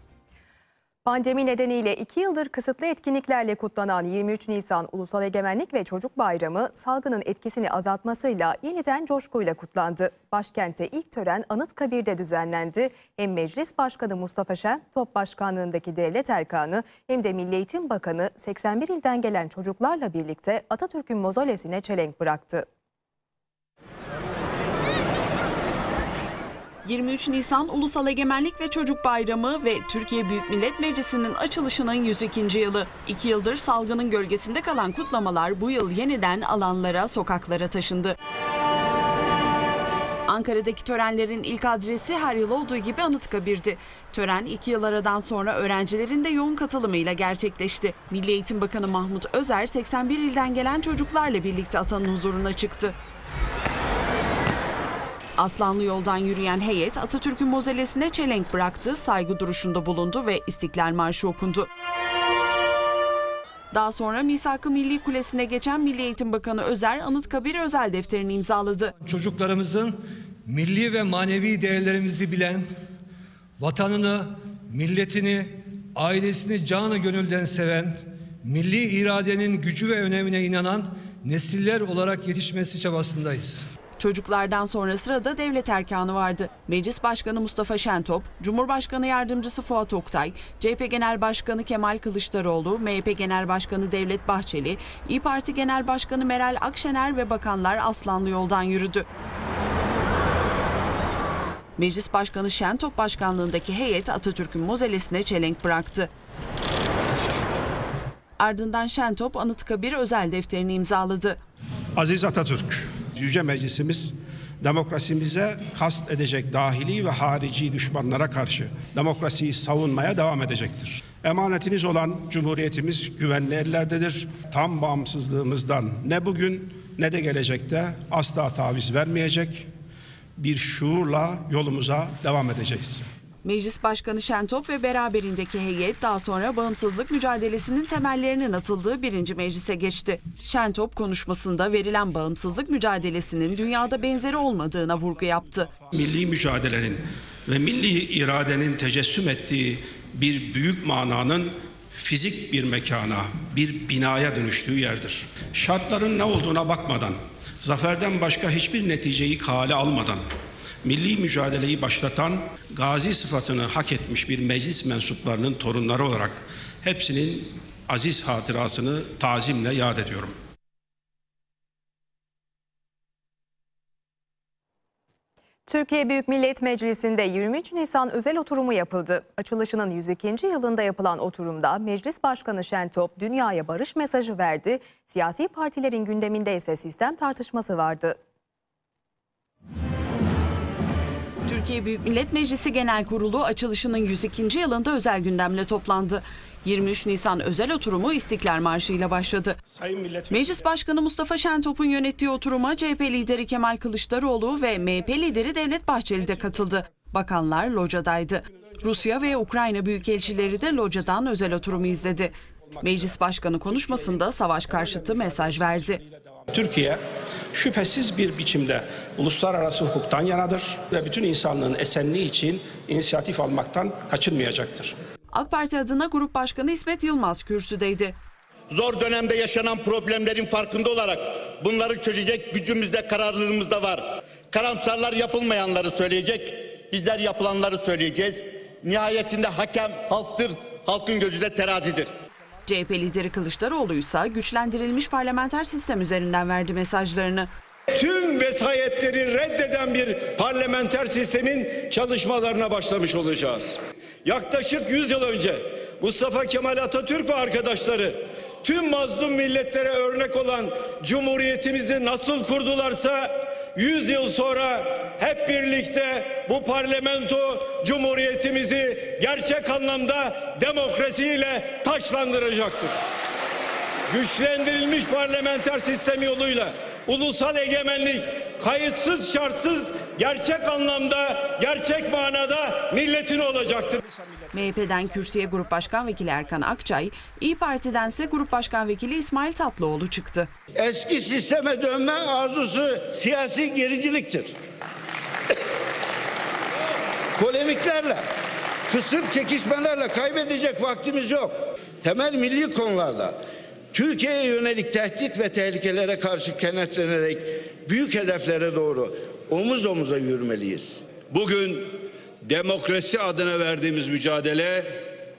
Pandemi nedeniyle 2 yıldır kısıtlı etkinliklerle kutlanan 23 Nisan Ulusal Egemenlik ve Çocuk Bayramı salgının etkisini azaltmasıyla yeniden coşkuyla kutlandı. Başkente ilk tören Anıtkabir'de düzenlendi. Hem Meclis Başkanı Mustafa Şen, Top Başkanlığındaki Devlet Erkanı hem de Milli Eğitim Bakanı 81 ilden gelen çocuklarla birlikte Atatürk'ün mozolesine çelenk bıraktı. 23 Nisan Ulusal Egemenlik ve Çocuk Bayramı ve Türkiye Büyük Millet Meclisi'nin açılışının 102. yılı. 2 yıldır salgının gölgesinde kalan kutlamalar bu yıl yeniden alanlara, sokaklara taşındı. Ankara'daki törenlerin ilk adresi her yıl olduğu gibi Anıtkabir'di. Tören 2 yıl aradan sonra öğrencilerin de yoğun katılımıyla gerçekleşti. Milli Eğitim Bakanı Mahmut Özer 81 ilden gelen çocuklarla birlikte atanın huzuruna çıktı. Aslanlı yoldan yürüyen heyet Atatürk'ün mozelesine çelenk bıraktı, saygı duruşunda bulundu ve İstiklal Marşı okundu. Daha sonra Misak-ı Milli Kulesi'ne geçen Milli Eğitim Bakanı Özer, Anıtkabir özel defterini imzaladı. Çocuklarımızın milli ve manevi değerlerimizi bilen, vatanını, milletini, ailesini canı gönülden seven, milli iradenin gücü ve önemine inanan nesiller olarak yetişmesi çabasındayız. Çocuklardan sonra sırada devlet erkanı vardı. Meclis Başkanı Mustafa Şentop, Cumhurbaşkanı Yardımcısı Fuat Oktay, CHP Genel Başkanı Kemal Kılıçdaroğlu, MHP Genel Başkanı Devlet Bahçeli, İYİ Parti Genel Başkanı Meral Akşener ve bakanlar Aslanlı yoldan yürüdü. Meclis Başkanı Şentop başkanlığındaki heyet Atatürk'ün mozelesine çelenk bıraktı. Ardından Şentop Anıtkabir özel defterini imzaladı. Aziz Atatürk, Yüce Meclisimiz demokrasimize kast edecek dahili ve harici düşmanlara karşı demokrasiyi savunmaya devam edecektir. Emanetiniz olan Cumhuriyetimiz güvenli ellerdedir. Tam bağımsızlığımızdan ne bugün ne de gelecekte asla taviz vermeyecek bir şuurla yolumuza devam edeceğiz. Meclis Başkanı Şentop ve beraberindeki heyet daha sonra bağımsızlık mücadelesinin temellerinin atıldığı 1. Meclis'e geçti. Şentop konuşmasında verilen bağımsızlık mücadelesinin dünyada benzeri olmadığına vurgu yaptı. Milli mücadelenin ve milli iradenin tecessüm ettiği bir büyük mananın fizik bir mekana, bir binaya dönüştüğü yerdir. Şartların ne olduğuna bakmadan, zaferden başka hiçbir neticeyi kale almadan, milli mücadeleyi başlatan, gazi sıfatını hak etmiş bir meclis mensuplarının torunları olarak hepsinin aziz hatırasını tazimle yad ediyorum. Türkiye Büyük Millet Meclisi'nde 23 Nisan özel oturumu yapıldı. Açılışının 102. yılında yapılan oturumda Meclis Başkanı Şentop dünyaya barış mesajı verdi. Siyasi partilerin gündeminde ise sistem tartışması vardı. Türkiye Büyük Millet Meclisi Genel Kurulu açılışının 102. yılında özel gündemle toplandı. 23 Nisan özel oturumu İstiklal Marşı ile başladı. Meclis Başkanı Mustafa Şentop'un yönettiği oturuma CHP lideri Kemal Kılıçdaroğlu ve MHP lideri Devlet Bahçeli de katıldı. Bakanlar locadaydı. Rusya ve Ukrayna büyükelçileri de locadan özel oturumu izledi. Meclis Başkanı konuşmasında savaş karşıtı mesaj verdi. Türkiye şüphesiz bir biçimde uluslararası hukuktan yanadır ve bütün insanlığın esenliği için inisiyatif almaktan kaçınmayacaktır. AK Parti adına Grup Başkanı İsmet Yılmaz kürsüdeydi. Zor dönemde yaşanan problemlerin farkında olarak bunları çözecek gücümüzde, kararlılığımızda var. Karamsarlar yapılmayanları söyleyecek, bizler yapılanları söyleyeceğiz. Nihayetinde hakem halktır, halkın gözü de terazidir. CHP lideri Kılıçdaroğlu ise güçlendirilmiş parlamenter sistem üzerinden verdi mesajlarını. Tüm vesayetleri reddeden bir parlamenter sistemin çalışmalarına başlamış olacağız. Yaklaşık 100 yıl önce Mustafa Kemal Atatürk ve arkadaşları tüm mazlum milletlere örnek olan Cumhuriyetimizi nasıl kurdularsa 100 yıl sonra hep birlikte bu parlamento Cumhuriyetimizi gerçek anlamda demokrasiyle taçlandıracaktır. Güçlendirilmiş parlamenter sistem yoluyla ulusal egemenlik kayıtsız şartsız gerçek anlamda, gerçek manada milletin olacaktır. MHP'den kürsüye Grup Başkan Vekili Erkan Akçay, İYİ Parti'den ise Grup Başkan Vekili İsmail Tatlıoğlu çıktı. Eski sisteme dönme arzusu siyasi gericiliktir. Polemiklerle, kısır çekişmelerle kaybedecek vaktimiz yok. Temel milli konularda Türkiye'ye yönelik tehdit ve tehlikelere karşı kenetlenerek büyük hedeflere doğru omuz omuza yürümeliyiz. Bugün demokrasi adına verdiğimiz mücadele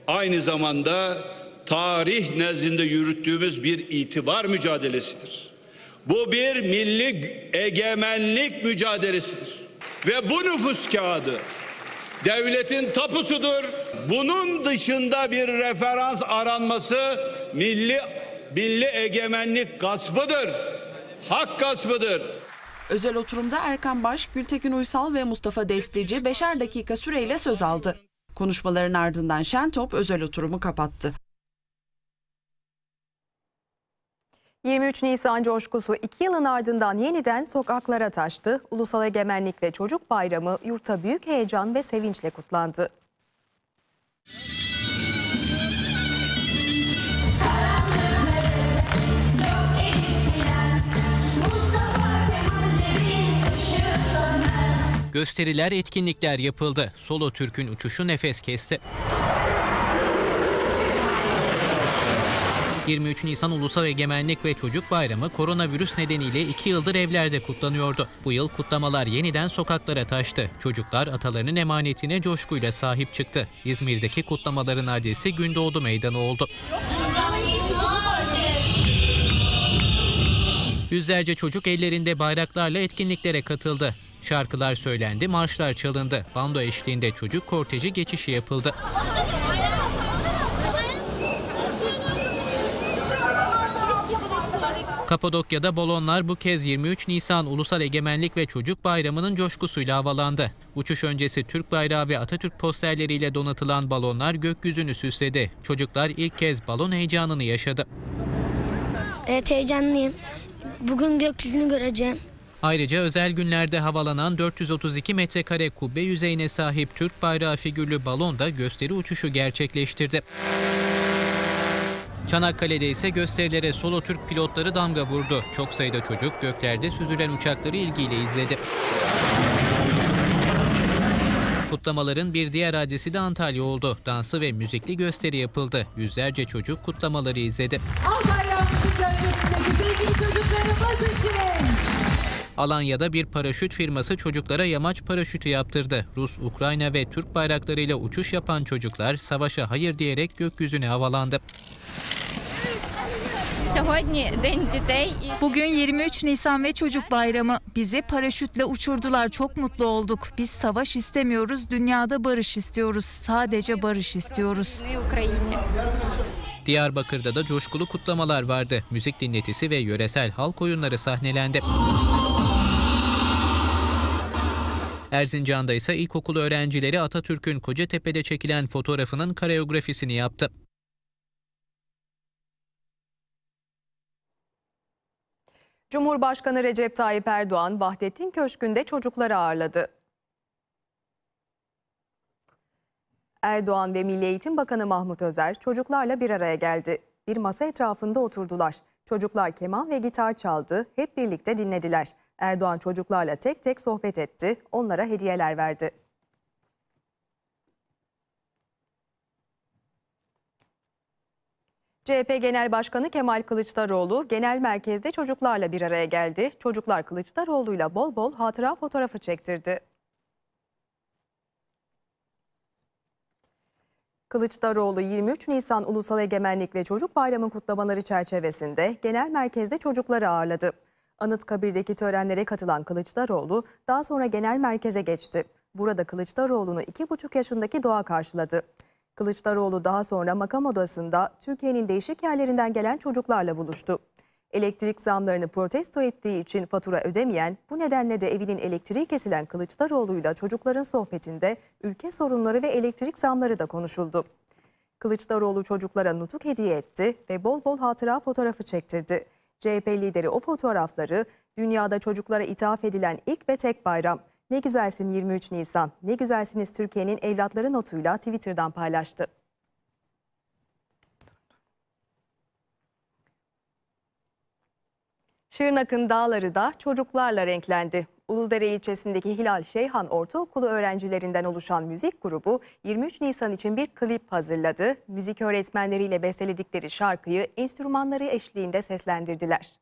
aynı zamanda tarih nezdinde yürüttüğümüz bir itibar mücadelesidir. Bu bir milli egemenlik mücadelesidir. Ve bu nüfus kağıdı devletin tapusudur. Bunun dışında bir referans aranması milli egemenlik gaspıdır. Hak gaspıdır. Özel oturumda Erkan Baş, Gültekin Uysal ve Mustafa Destici 5'er dakika süreyle söz aldı. Konuşmaların ardından Şentop özel oturumu kapattı. 23 Nisan coşkusu 2 yılın ardından yeniden sokaklara taştı. Ulusal Egemenlik ve Çocuk Bayramı yurtta büyük heyecan ve sevinçle kutlandı. Gösteriler, etkinlikler yapıldı. Solo Türk'ün uçuşu nefes kesti. 23 Nisan Ulusal Egemenlik ve Çocuk Bayramı koronavirüs nedeniyle 2 yıldır evlerde kutlanıyordu. Bu yıl kutlamalar yeniden sokaklara taştı. Çocuklar atalarının emanetine coşkuyla sahip çıktı. İzmir'deki kutlamaların adresi Gündoğdu Meydanı oldu. Yüzlerce çocuk ellerinde bayraklarla etkinliklere katıldı. Şarkılar söylendi, marşlar çalındı. Bando eşliğinde çocuk korteji geçişi yapıldı. Kapadokya'da balonlar bu kez 23 Nisan Ulusal Egemenlik ve Çocuk Bayramı'nın coşkusuyla havalandı. Uçuş öncesi Türk bayrağı ve Atatürk posterleriyle donatılan balonlar gökyüzünü süsledi. Çocuklar ilk kez balon heyecanını yaşadı. Evet, heyecanlıyım. Bugün gökyüzünü göreceğim. Ayrıca özel günlerde havalanan 432 metrekare kubbe yüzeyine sahip Türk bayrağı figürlü balon da gösteri uçuşu gerçekleştirdi. Çanakkale'de ise gösterilere Solo Türk pilotları damga vurdu. Çok sayıda çocuk göklerde süzülen uçakları ilgiyle izledi. Kutlamaların bir diğer adresi de Antalya oldu. Dansı ve müzikli gösteri yapıldı. Yüzlerce çocuk kutlamaları izledi. Alanya'da bir paraşüt firması çocuklara yamaç paraşütü yaptırdı. Rus, Ukrayna ve Türk bayraklarıyla uçuş yapan çocuklar savaşa hayır diyerek gökyüzüne havalandı. Bugün 23 Nisan ve Çocuk Bayramı. Bizi paraşütle uçurdular. Çok mutlu olduk. Biz savaş istemiyoruz. Dünyada barış istiyoruz. Sadece barış istiyoruz. Diyarbakır'da da coşkulu kutlamalar vardı. Müzik dinletisi ve yöresel halk oyunları sahnelendi. Erzincan'da ise ilkokul öğrencileri Atatürk'ün Kocatepe'de çekilen fotoğrafının koreografisini yaptı. Cumhurbaşkanı Recep Tayyip Erdoğan, Vahdettin Köşkü'nde çocukları ağırladı. Erdoğan ve Milli Eğitim Bakanı Mahmut Özer çocuklarla bir araya geldi. Bir masa etrafında oturdular. Çocuklar keman ve gitar çaldı, hep birlikte dinlediler. Erdoğan çocuklarla tek tek sohbet etti, onlara hediyeler verdi. CHP Genel Başkanı Kemal Kılıçdaroğlu genel merkezde çocuklarla bir araya geldi. Çocuklar Kılıçdaroğlu'yla bol bol hatıra fotoğrafı çektirdi. Kılıçdaroğlu 23 Nisan Ulusal Egemenlik ve Çocuk Bayramı kutlamaları çerçevesinde genel merkezde çocukları ağırladı. Anıtkabir'deki törenlere katılan Kılıçdaroğlu daha sonra genel merkeze geçti. Burada Kılıçdaroğlu'nu 2,5 yaşındaki Doğa karşıladı. Kılıçdaroğlu daha sonra makam odasında Türkiye'nin değişik yerlerinden gelen çocuklarla buluştu. Elektrik zamlarını protesto ettiği için fatura ödemeyen, bu nedenle de evinin elektriği kesilen Kılıçdaroğlu'yla çocukların sohbetinde ülke sorunları ve elektrik zamları da konuşuldu. Kılıçdaroğlu çocuklara nutuk hediye etti ve bol bol hatıra fotoğrafı çektirdi. CHP lideri o fotoğrafları dünyada çocuklara ithaf edilen ilk ve tek bayram. Ne güzelsin 23 Nisan, ne güzelsiniz Türkiye'nin evlatları notuyla Twitter'dan paylaştı. Şırnak'ın dağları da çocuklarla renklendi. Uludere ilçesindeki Hilal Şeyhan Ortaokulu öğrencilerinden oluşan müzik grubu 23 Nisan için bir klip hazırladı. Müzik öğretmenleriyle besteledikleri şarkıyı enstrümanları eşliğinde seslendirdiler.